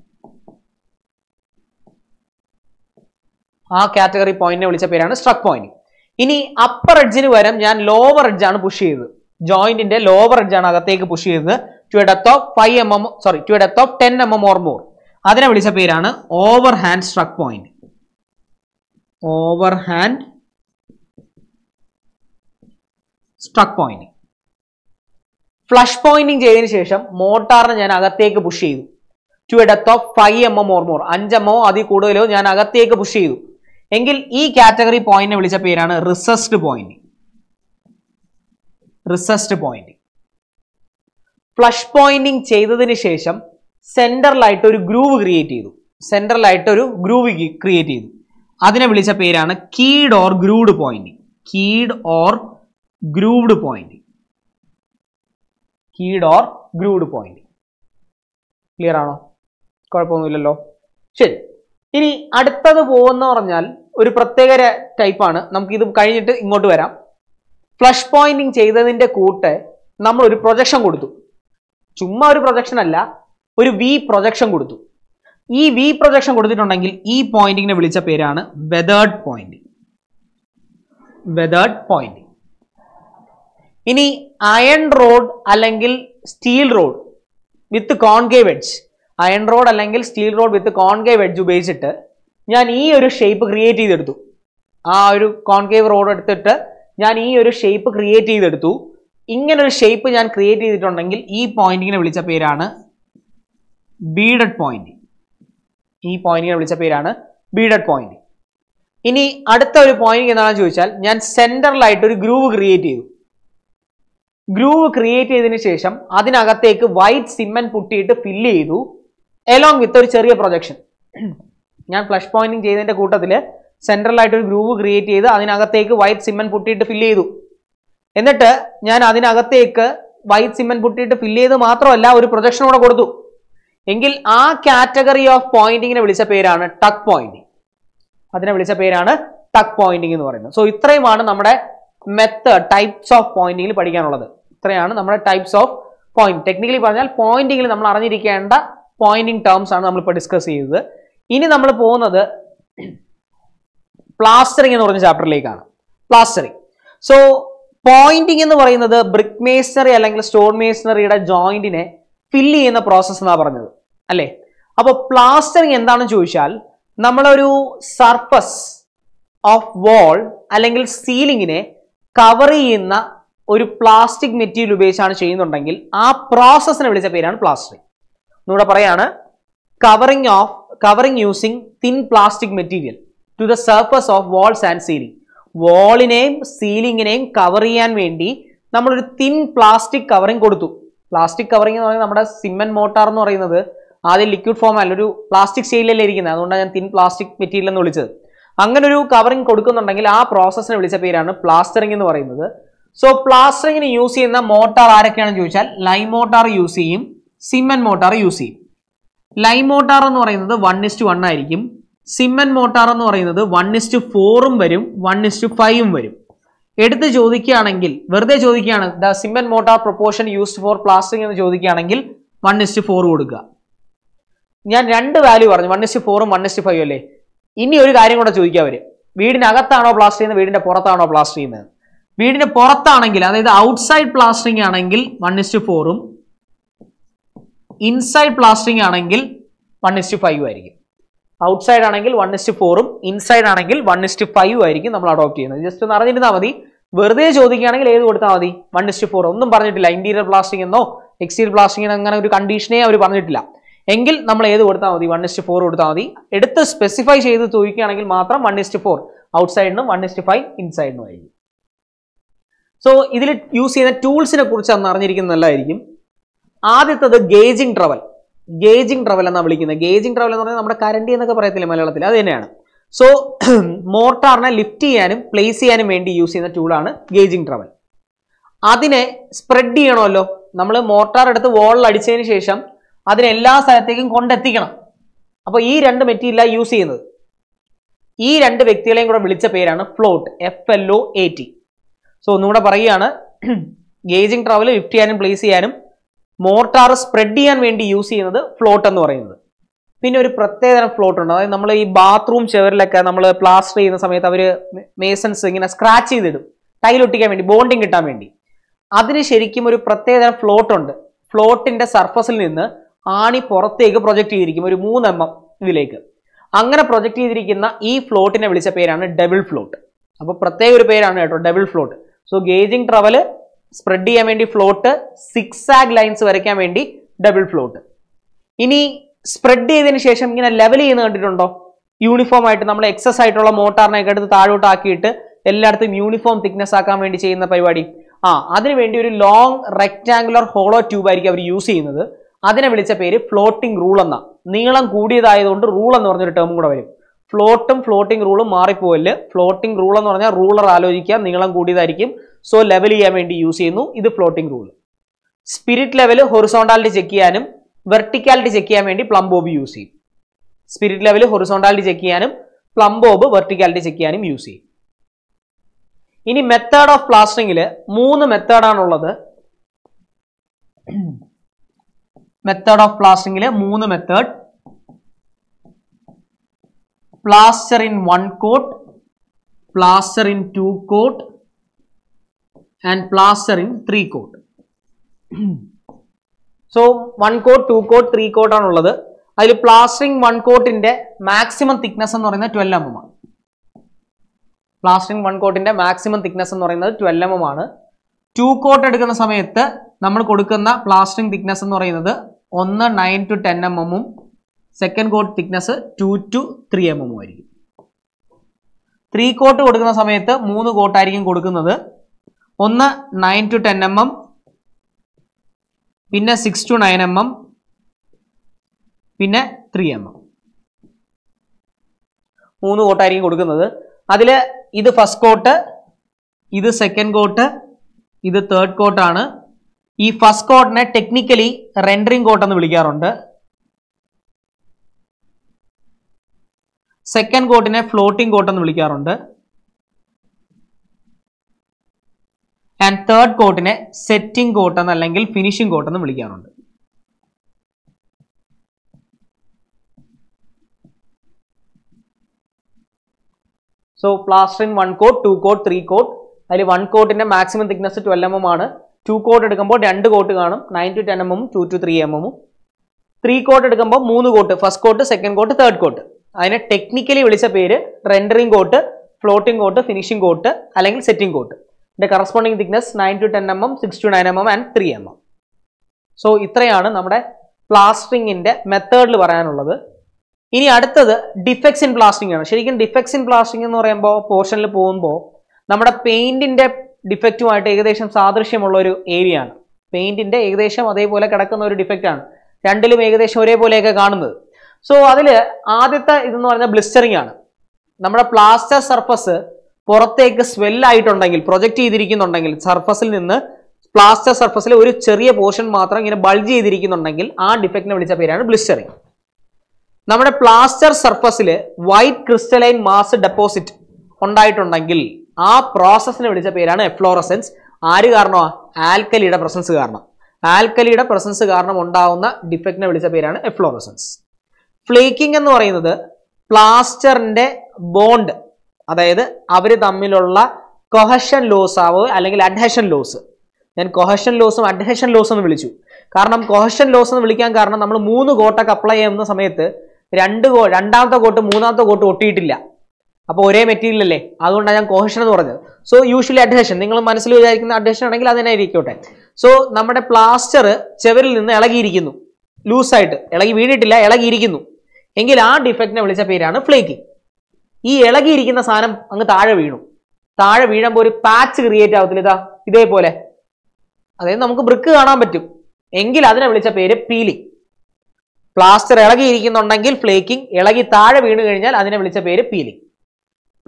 ആ കാറ്റഗറി പോയിന്റിനെ വിളിച്ച പേരാണ് സ്ട്രക്ക് പോയിന്റ്. ഇനി അപ്പർ എഡ്ജിന് വരം ഞാൻ ലോവർ എഡ്ജ് ആണ് പുഷ് ചെയ്തത്, ജോയിന്റിന്റെ ലോവർ എഡ്ജ് ആണ് അകത്തേക്ക് പുഷ് ചെയ്തത് to a depth of 10 mm or more, അതിനെ വിളിച്ച പേരാണ് over hand struck point. Over hand struck point. Flush pointing ചെയ്തതിന് ശേഷം മോട്ടാറിന് ഞാൻ അകത്തേക്ക് പുഷ് ചെയ്തു to a depth of 5 mm or more, 5 mm അതിൽ കൂടുതലോ ഞാൻ അകത്തേക്ക് പുഷ് ചെയ്തു എങ്കിൽ ഈ കാറ്റഗറി പോയിന്റിനെ വിളിച്ച പേരാണ് recessed point. Recessed point. Flush pointing ചെയ്തതിന് ശേഷം സെന്ററിലായിട്ട് ഒരു ഗ്രൂവ് ക്രിയേറ്റ് ചെയ്തു, സെന്ററിലായിട്ട് ഒരു ഗ്രൂവ് ക്രിയേറ്റ് ചെയ്തു, അതിനെ വിളിച്ച പേരാണ് keyed or grooved point. Keyed or grooved point. Keyed or grooved point. Clear ആണോ? കുഴപ്പമൊന്നുമില്ലല്ലോ. ശരി, ഇനി അടുത്തത് പോകുന്ന പറഞ്ഞാൽ ഒരു പ്രത്യേക ടൈപ്പാണ്. നമുക്കിത് കഴിഞ്ഞിട്ട് ഇങ്ങോട്ട് വരാം. ഫ്ലഷ് പോയിന്റിങ് ചെയ്തതിൻ്റെ കൂട്ട് നമ്മൾ ഒരു പ്രൊജക്ഷൻ കൊടുത്തു. ചുമ്മാ ഒരു പ്രൊജക്ഷൻ അല്ല, ഒരു വി പ്രൊജക്ഷൻ കൊടുത്തു. ഈ വി പ്രൊജക്ഷൻ കൊടുത്തിട്ടുണ്ടെങ്കിൽ ഈ പോയിന്റിങ്ങിനെ വിളിച്ച പേരാണ് വെതേർഡ് പോയിന്റ്. Weathered point. ഇനി അയൺ റോഡ് അല്ലെങ്കിൽ steel rod with concave edge, iron rod അല്ലെങ്കിൽ steel rod with concave edge ഉപയോഗിച്ചിട്ട് ഞാൻ ഈ ഒരു ഷേപ്പ് ക്രിയേറ്റ് ചെയ്തെടുത്തു. ആ ഒരു കോൺകേവ് റോഡ് എടുത്തിട്ട് ഞാൻ ഈ ഒരു ഷേപ്പ് ക്രിയേറ്റ് ചെയ്തെടുത്തു. ഇങ്ങനൊരു ഷേപ്പ് ഞാൻ ക്രിയേറ്റ് ചെയ്തിട്ടുണ്ടെങ്കിൽ ഈ പോയിന്റിങ്ങിനെ വിളിച്ച പേരാണ് ബീഡഡ് പോയിന്റ്. ഈ പോയിന്റിങ്ങിനെ വിളിച്ച പേരാണ് ബീഡഡ് പോയിന്റ്. ഇനി അടുത്ത ഒരു പോയിന്റ് എന്താണെന്ന് ചോദിച്ചാൽ, ഞാൻ സെന്ററിലായിട്ട് ഒരു ഗ്രൂവ് ക്രിയേറ്റ് ചെയ്തു. ഗ്രൂവ് ക്രിയേറ്റ് ചെയ്തതിന് ശേഷം അതിനകത്തേക്ക് വൈറ്റ് സിമ്മന്റ് പുട്ടിയിട്ട് ഫില്ല് ചെയ്തു എലോങ് വിത്ത് ഒരു ചെറിയ പ്രൊജക്ഷൻ. ഞാൻ ഫ്ലഷ് പോയിന്റിങ് ചെയ്തതിൻ്റെ കൂട്ടത്തിൽ സെൻട്രലായിട്ട് ഒരു ഗ്രൂവ് ക്രിയേറ്റ് ചെയ്ത് അതിനകത്തേക്ക് വൈറ്റ് സിമ്മന്റ് പുട്ടിയിട്ട് ഫില്ല് ചെയ്തു. എന്നിട്ട് ഞാൻ അതിനകത്തേക്ക് വൈറ്റ് സിമ്മന്റ് പുട്ടിയിട്ട് ഫില്ല് ചെയ്ത് മാത്രമല്ല ഒരു പ്രൊജക്ഷൻ കൂടെ കൊടുത്തു എങ്കിൽ ആ കാറ്റഗറി ഓഫ് പോയിന്റിങ്ങിനെ വിളിച്ച പേരാണ് ടക്ക് പോയിന്റിങ്. അതിനെ വിളിച്ച പേരാണ് ടക്ക് പോയിന്റിങ് എന്ന് പറയുന്നത്. സോ ഇത്രയുമാണ് നമ്മുടെ മെത്തേഡ് ടൈപ്സ് ഓഫ് പോയിന്റിങ്ങിൽ പഠിക്കാനുള്ളത്. ഇത്രയാണ് നമ്മുടെ ടൈപ്സ് ഓഫ് പോയിന്റ്. ടെക്നിക്കലി പറഞ്ഞാൽ പോയിന്റിങ്ങിൽ നമ്മൾ അറിഞ്ഞിരിക്കേണ്ട പോയിന്റിങ് ടേംസ് ആണ് നമ്മളിപ്പോൾ ഡിസ്കസ് ചെയ്തത്. ഇനി നമ്മൾ പോകുന്നത് പ്ലാസ്റ്ററിങ് എന്ന് പറഞ്ഞ ചാപ്റ്ററിലേക്കാണ്. പ്ലാസ്റ്ററിങ്. സോ പോയിന്റിങ് എന്ന് പറയുന്നത് ബ്രിക്ക് മേസണറി അല്ലെങ്കിൽ സ്റ്റോൺ മേസണറിയുടെ ജോയിന്റിനെ ഫില്ല് ചെയ്യുന്ന പ്രോസസ് എന്നാണ് പറഞ്ഞത്, അല്ലേ? അപ്പോൾ പ്ലാസ്റ്ററിങ് എന്താണെന്ന് ചോദിച്ചാൽ നമ്മളൊരു സർഫസ് ഓഫ് വാൾ അല്ലെങ്കിൽ സീലിംഗിനെ കവർ ചെയ്യുന്ന ഒരു പ്ലാസ്റ്റിക് മെറ്റീരിയൽ ഉപയോഗിച്ചാണ് ചെയ്യുന്നുണ്ടെങ്കിൽ ആ പ്രോസസ്സിനെ വിളിച്ച പേരാണ് പ്ലാസ്റ്ററിംഗ്. നമ്മളിവിടെ പറയാണ് covering using thin plastic material to the surface of walls and ceiling. വാളിനെയും സീലിംഗിനെയും കവർ ചെയ്യാൻ വേണ്ടി നമ്മളൊരു തിൻ പ്ലാസ്റ്റിക് കവറിംഗ് കൊടുത്തു. പ്ലാസ്റ്റിക് കവറിംഗ് എന്ന് പറയുന്നത് നമ്മുടെ സിമന്റ് മോട്ടാർ എന്ന് പറയുന്നത് ആദ്യം ലിക്വിഡ് ഫോം അല്ല, ഒരു പ്ലാസ്റ്റിക് സ്റ്റൈലല്ലേ ഇരിക്കുന്നത്, അതുകൊണ്ടാണ് ഞാൻ തിൻ പ്ലാസ്റ്റിക് മെറ്റീരിയൽ എന്ന് വിളിച്ചത്. അങ്ങനെ ഒരു കവറിംഗ് കൊടുക്കുന്നുണ്ടെങ്കിൽ ആ പ്രോസസ്സിനെ വിളിച്ച പേരാണ് പ്ലാസ്റ്ററിംഗ് എന്ന് പറയുന്നത്. സോ പ്ലാസ്റ്ററിങ്ങിന് യൂസ് ചെയ്യുന്ന മോട്ടാർ ആരൊക്കെയാണെന്ന് ചോദിച്ചാൽ ലൈം മോട്ടാർ യൂസ് ചെയ്യും, സിമന്റ് മോട്ടാർ യൂസ് ചെയ്യും. ലൈം മോട്ടാർ എന്ന് പറയുന്നത് 1:1 ആയിരിക്കും, സിമന്റ് മോട്ടാർ എന്ന് പറയുന്നത് 1:4 വരും, 1:5 വരും. എടുത്ത് ചോദിക്കുകയാണെങ്കിൽ, വെറുതെ ചോദിക്കുകയാണ് the cement mortar proportion used for plastering എന്ന് ചോദിക്കുകയാണെങ്കിൽ 1:4 കൊടുക്കുക. ഞാൻ രണ്ട് വാല്യൂ പറഞ്ഞു, 1:4ഉം 1:5 അല്ലേ. ഇനി ഒരു കാര്യം കൂടെ ചോദിക്കുക, അവർ വീടിനകത്താണോ പ്ലാസ്റ്റർ ചെയ്യുന്നത്, വീടിന്റെ പുറത്താണോ പ്ലാസ്റ്റർ ചെയ്യുന്നത്? വീടിന്റെ പുറത്താണെങ്കിൽ, അതായത് ഔട്ട്സൈഡ് പ്ലാസ്റ്ററിംഗ് ആണെങ്കിൽ 1:4ഉം ഇൻസൈഡ് പ്ലാസ്റ്ററിംഗ് ആണെങ്കിൽ 1:5 ആയിരിക്കും. ഔട്ട്സൈഡ് ആണെങ്കിൽ 1:4ഉം ഇൻസൈഡ് ആണെങ്കിൽ 1:5 ആയിരിക്കും നമ്മൾ അഡോപ്റ്റ് ചെയ്യുന്നത്. ജസ്റ്റ് ഒന്ന് അറിഞ്ഞിരുന്നാൽ മതി. വെറുതെ ചോദിക്കുകയാണെങ്കിൽ ഏത് കൊടുത്താൽ മതി? 1:4. ഒന്നും പറഞ്ഞിട്ടില്ല, ഇന്റീരിയർ പ്ലാസ്റ്ററിംഗ് എന്നോ എക്സ്റ്റീരിയർ പ്ലാസ്റ്ററിംഗ് അങ്ങനെ ഒരു കണ്ടീഷനെ അവർ പറഞ്ഞിട്ടില്ല. എങ്കിൽ നമ്മൾ ഏത് കൊടുത്താൽ മതി? 1:4 കൊടുത്താൽ മതി. എടുത്ത് സ്പെസിഫൈ ചെയ്ത് ചോദിക്കുകയാണെങ്കിൽ മാത്രം 1:4 ഔട്ട്സൈഡിനും 1:5 ഇൻസൈഡിനും ആയിരിക്കും. സോ ഇതിൽ യൂസ് ചെയ്യുന്ന ടൂൾസിനെ കുറിച്ച് അന്ന് അറിഞ്ഞിരിക്കുന്നതല്ലായിരിക്കും. ആദ്യത്തത് ഗേജിംഗ് ട്രവൽ എന്നാണ് വിളിക്കുന്നത്. ഗേജിംഗ് ട്രവൽ എന്ന് പറഞ്ഞാൽ നമ്മുടെ കരണ്ടി എന്നൊക്കെ പറയത്തില്ല മലയാളത്തിൽ, അത് തന്നെയാണ്. സോ മോട്ടാറിനെ ലിഫ്റ്റ് ചെയ്യാനും പ്ലേസ് ചെയ്യാനും വേണ്ടി യൂസ് ചെയ്യുന്ന ടൂളാണ് ഗേജിംഗ് ട്രവൽ. അതിനെ സ്പ്രെഡ് ചെയ്യണമല്ലോ, നമ്മൾ മോട്ടാർ എടുത്ത് വോളിൽ അടിച്ചതിന് ശേഷം അതിനെ എല്ലാ സ്ഥലത്തേക്കും കൊണ്ടെത്തിക്കണം. അപ്പോൾ ഈ രണ്ട് മെറ്റീരിയലാണ് യൂസ് ചെയ്യുന്നത്. ഈ രണ്ട് വ്യക്തികളെയും കൂടെ വിളിച്ച പേരാണ് ഫ്ലോട്ട്, FLOAT. സോ ഒന്നുകൂടെ പറയുകയാണ്, ഗേജിംഗ് ട്രവൽ ലിഫ്റ്റ് ചെയ്യാനും പ്ലേസ് ചെയ്യാനും മോർട്ടാർ സ്പ്രെഡ് ചെയ്യാൻ വേണ്ടി യൂസ് ചെയ്യുന്നത് ഫ്ലോട്ട് എന്ന് പറയുന്നത്. പിന്നെ ഒരു പ്രത്യേകതരം ഫ്ലോട്ട് ഉണ്ട്, അതായത് നമ്മൾ ഈ ബാത്റൂം ചെവറിലൊക്കെ നമ്മൾ പ്ലാസ്റ്റർ ചെയ്യുന്ന സമയത്ത് അവർ മേസൺസ് ഇങ്ങനെ സ്ക്രാച്ച് ചെയ്തിടും ടൈലൊട്ടിക്കാൻ വേണ്ടി, ബോണ്ടിങ് കിട്ടാൻ വേണ്ടി. അതിന് ശരിക്കും ഒരു പ്രത്യേകതരം ഫ്ലോട്ടുണ്ട്. ഫ്ലോട്ടിന്റെ സർഫസിൽ നിന്ന് ആണി പുറത്തേക്ക് പ്രൊജക്ട് ചെയ്തിരിക്കും, ഒരു 3mm ഇതിലേക്ക്. അങ്ങനെ പ്രൊജക്ട് ചെയ്തിരിക്കുന്ന ഈ ഫ്ലോട്ടിനെ വിളിച്ച പേരാണ് ഡബിൾ ഫ്ലോട്ട്. അപ്പോൾ പ്രത്യേക ഒരു പേരാണ് കേട്ടോ, double float. So gauging trowel, spread ചെയ്യാൻ വേണ്ടി ഫ്ലോട്ട്, സിക്സാഗ് ലൈൻസ് വരയ്ക്കാൻ വേണ്ടി ഡബിൾ ഫ്ലോട്ട്. ഇനി സ്പ്രെഡ് ചെയ്തതിന് ശേഷം ഇങ്ങനെ ലെവൽ ചെയ്യുന്ന കണ്ടിട്ടുണ്ടോ? യൂണിഫോം ആയിട്ട് നമ്മൾ എക്സസ് ആയിട്ടുള്ള മോട്ടാറിനെയൊക്കെ എടുത്ത് താഴോട്ടാക്കിയിട്ട് എല്ലായിടത്തും യൂണിഫോം തിക്നെസ് ആക്കാൻ വേണ്ടി ചെയ്യുന്ന പരിപാടി. അതിനുവേണ്ടി ഒരു ലോങ് റെക്റ്റാങ്കുലർ ഹോളോ ട്യൂബ് ആയിരിക്കും അവർ യൂസ് ചെയ്യുന്നത്. അതിനെ വിളിച്ച പേര് ഫ്ലോട്ടിംഗ് റൂൾ എന്നാ. നീളം കൂടിയതായതുകൊണ്ട് റൂൾ എന്ന് പറഞ്ഞൊരു ടേമും കൂടെ വരും. ഫ്ലോട്ടും ഫ്ലോട്ടിംഗ് റൂളും മാറിപ്പോയില്ല. ഫ്ലോട്ടിംഗ് റൂൾ എന്ന് പറഞ്ഞാൽ റൂളർ ആലോചിക്കുക, നീളം കൂടിയതായിരിക്കും. സോ ലെവൽ ചെയ്യാൻ വേണ്ടി യൂസ് ചെയ്യുന്നു, ഇത് floating rule. Spirit level horizontality check ചെയ്യാനും വെർട്ടിക്കാലിറ്റി ചെക്ക് ചെയ്യാൻ വേണ്ടി പ്ലം ബോബ് യൂസ് ചെയ്യും. സ്പിരിറ്റ് ലെവൽ ഹൊറിസോണ്ടാലിറ്റി ചെക്ക് ചെയ്യാനും പ്ലം ബോബ് വെർട്ടിക്കാലിറ്റി ചെക്ക് ചെയ്യാനും യൂസ് ചെയ്യും. ഇനി മെത്തേഡ് ഓഫ് പ്ലാസ്റ്ററിംഗിൽ 3 മെത്തേഡാണുള്ളത്. മെത്തേഡ് ഓഫ് പ്ലാസ്റ്ററിംഗിൽ 3 method: plaster in 1 coat, plaster in 2 coat and plaster in 3 coat. So 1 coat, 2 coat, 3 coat ആണുള്ളത്. അതിൽ പ്ലാസ്റ്ററിംഗ് 1 കോട്ടിന്റെ മാക്സിമം തിക്നെസ് എന്ന് പറയുന്നത് 12mm ആണ്. പ്ലാസ്റ്ററിംഗ് 1 കോട്ടിന്റെ മാക്സിമം തിക്നെസ് എന്ന് പറയുന്നത് 12mm ആണ്. 2 കോട്ട് എടുക്കുന്ന സമയത്ത് നമ്മൾ കൊടുക്കുന്ന പ്ലാസ്റ്ററിംഗ് തിക്നെസ് എന്ന് പറയുന്നത് 9 to 10mm, second coat thickness 2 to 3mm ആയിരിക്കും. 3 കോട്ട് കൊടുക്കുന്ന സമയത്ത് 3 കോട്ടായിരിക്കും കൊടുക്കുന്നത്. 1 9 to 10mm, പിന്നെ 6 to 9mm, പിന്നെ 3mm. 3 കോട്ടായിരിക്കും കൊടുക്കുന്നത്. അതിൽ ഇത് ഫസ്റ്റ് കോട്ട്, ഇത് സെക്കൻഡ് കോട്ട്, ഇത് തേർഡ് കോട്ടാണ്. ഈ ഫസ്റ്റ് കോട്ടിനെ ടെക്നിക്കലി റെൻഡറിംഗ് കോട്ട് എന്ന് വിളിക്കാറുണ്ട്. സെക്കൻഡ് കോട്ടിനെ ഫ്ലോട്ടിംഗ് കോട്ട് എന്ന് വിളിക്കാറുണ്ട്. ആൻഡ് തേർഡ് കോട്ടിനെ സെറ്റിംഗ് കോട്ട് എന്ന് അല്ലെങ്കിൽ ഫിനിഷിംഗ് കോട്ട് എന്ന് വിളിക്കാറുണ്ട്. So plastering 1 coat, 2 coat, 3 coat. അതിൽ 1 കോട്ടിന്റെ മാക്സിമം തിക്നെസ് 12mm ആണ്. 2 കോട്ട് എടുക്കുമ്പോൾ 2 കോട്ട് കാണും, 9 to 10mm, 2 to 3mm. 3 coat എടുക്കുമ്പോൾ 3 coat, first coat, second coat, third coat. അതിനെ ടെക്നിക്കലി വിളിച്ച പേര് rendering coat, floating coat, finishing coat അല്ലെങ്കിൽ സെറ്റിംഗ് കോട്ട്. ഇതിന്റെ corresponding thickness 9 to 10 mm, 6 to 9 mm and 3 mm. So ഇത്രയാണ് നമ്മുടെ പ്ലാസ്റ്ററിംഗിന്റെ മെത്തേഡിൽ പറയാനുള്ളത്. ഇനി അടുത്തത് ഡിഫെക്ട്സ് ഇൻ പ്ലാസ്റ്ററിംഗ് ആണ്. ശരിക്കും ഡിഫെക്ട്സ് ഇൻ പ്ലാസ്റ്ററിംഗ് എന്ന് പറയുമ്പോൾ പോർഷനിൽ പോകുമ്പോൾ നമ്മുടെ പെയിന്റിന്റെ ഡിഫക്റ്റുമായിട്ട് ഏകദേശം സാദൃശ്യമുള്ള ഒരു ഏരിയ ആണ്. പെയിന്റിന്റെ ഏകദേശം അതേപോലെ കിടക്കുന്ന ഒരു ഡിഫക്റ്റ് ആണ്. രണ്ടിലും ഏകദേശം ഒരേപോലെയൊക്കെ കാണുന്നത്. സോ അതിൽ ആദ്യത്തെ ഇതെന്ന് പറയുന്നത് ബ്ലിസ്റ്ററിംഗ് ആണ്. നമ്മുടെ പ്ലാസ്റ്റർ സർഫസ് പുറത്തേക്ക് സ്വെല്ലായിട്ടുണ്ടെങ്കിൽ, പ്രൊജക്റ്റ് ചെയ്തിരിക്കുന്നുണ്ടെങ്കിൽ, സർഫസിൽ നിന്ന് പ്ലാസ്റ്റർ സർഫസിൽ ഒരു ചെറിയ പോർഷൻ മാത്രം ഇങ്ങനെ ബൾജ് ചെയ്തിരിക്കുന്നുണ്ടെങ്കിൽ ആ ഡിഫക്റ്റിനെ വിളിച്ച പേരാണ് ബ്ലിസ്റ്ററിംഗ്. നമ്മുടെ പ്ലാസ്റ്റർ സർഫസിൽ വൈറ്റ് ക്രിസ്റ്റലൈൻ മാസ് ഡെപ്പോസിറ്റ് ഉണ്ടായിട്ടുണ്ടെങ്കിൽ ആ പ്രോസസ്സിനെ വിളിച്ച പേരാണ് എഫ്ലോറസെൻസ്. ആര് കാരണമാണ്? ആൽക്കലിയുടെ പ്രസൻസ് കാരണം. ആൽക്കലിയുടെ പ്രസൻസ് കാരണം ഉണ്ടാവുന്ന ഡിഫക്റ്റിനെ വിളിച്ച പേരാണ് എഫ്ലോറസെൻസ്. ഫ്ലേക്കിംഗ് എന്ന് പറയുന്നത് പ്ലാസ്റ്ററിന്റെ ബോണ്ട്, അതായത് അവർ തമ്മിലുള്ള കൊഹഷൻ ലോസ് ആവുക അല്ലെങ്കിൽ അഡ്ഹഷൻ ലോസ്. ഞാൻ കൊഹഷൻ ലോസും അഡ്ഹഷൻ ലോസും എന്ന് വിളിച്ചു. കാരണം കൊഹഷൻ ലോസ് എന്ന് വിളിക്കാൻ കാരണം നമ്മൾ 3 കോട്ടൊക്കെ അപ്ലൈ ചെയ്യുന്ന സമയത്ത് രണ്ടാമത്തെ കോട്ട് മൂന്നാമത്തെ കോട്ട് ഒട്ടിയിട്ടില്ല. അപ്പോൾ ഒരേ മെറ്റീരിയൽ അല്ലേ, അതുകൊണ്ടാണ് ഞാൻ കൊഹഷൻ എന്ന് പറഞ്ഞത്. സോ യൂഷ്വലി അഡ്ഹഷൻ, നിങ്ങൾ മനസ്സിൽ വിചാരിക്കുന്ന അഡ്ഹഷൻ ആണെങ്കിൽ അതിനെ ഇരിക്കട്ടെ. സോ നമ്മുടെ പ്ലാസ്റ്റർ ചെവരിൽ നിന്ന് ഇളകിയിരിക്കുന്നു, ലൂസായിട്ട് ഇളകി വീണിട്ടില്ല, ഇളകിയിരിക്കുന്നു എങ്കിൽ ആ ഡിഫക്റ്റിനെ വിളിച്ച പേരാണ് ഫ്ലേക്കിംഗ്. ഈ ഇളകിയിരിക്കുന്ന സാധനം അങ്ങ് താഴെ വീണു, താഴെ വീഴുമ്പോൾ ഒരു പാച്ച് ക്രിയേറ്റ് ആവത്തില്ല, ഇതാ ഇതേപോലെ, അതായത് നമുക്ക് ബ്രിക്ക് കാണാൻ പറ്റും എങ്കിൽ അതിനെ വിളിച്ച പേര് പീലിംഗ്. പ്ലാസ്റ്റർ ഇളകിയിരിക്കുന്നുണ്ടെങ്കിൽ ഫ്ലേക്കിംഗ്, ഇളകി താഴെ വീണ് കഴിഞ്ഞാൽ അതിനെ വിളിച്ച പേര് പീലിംഗ്.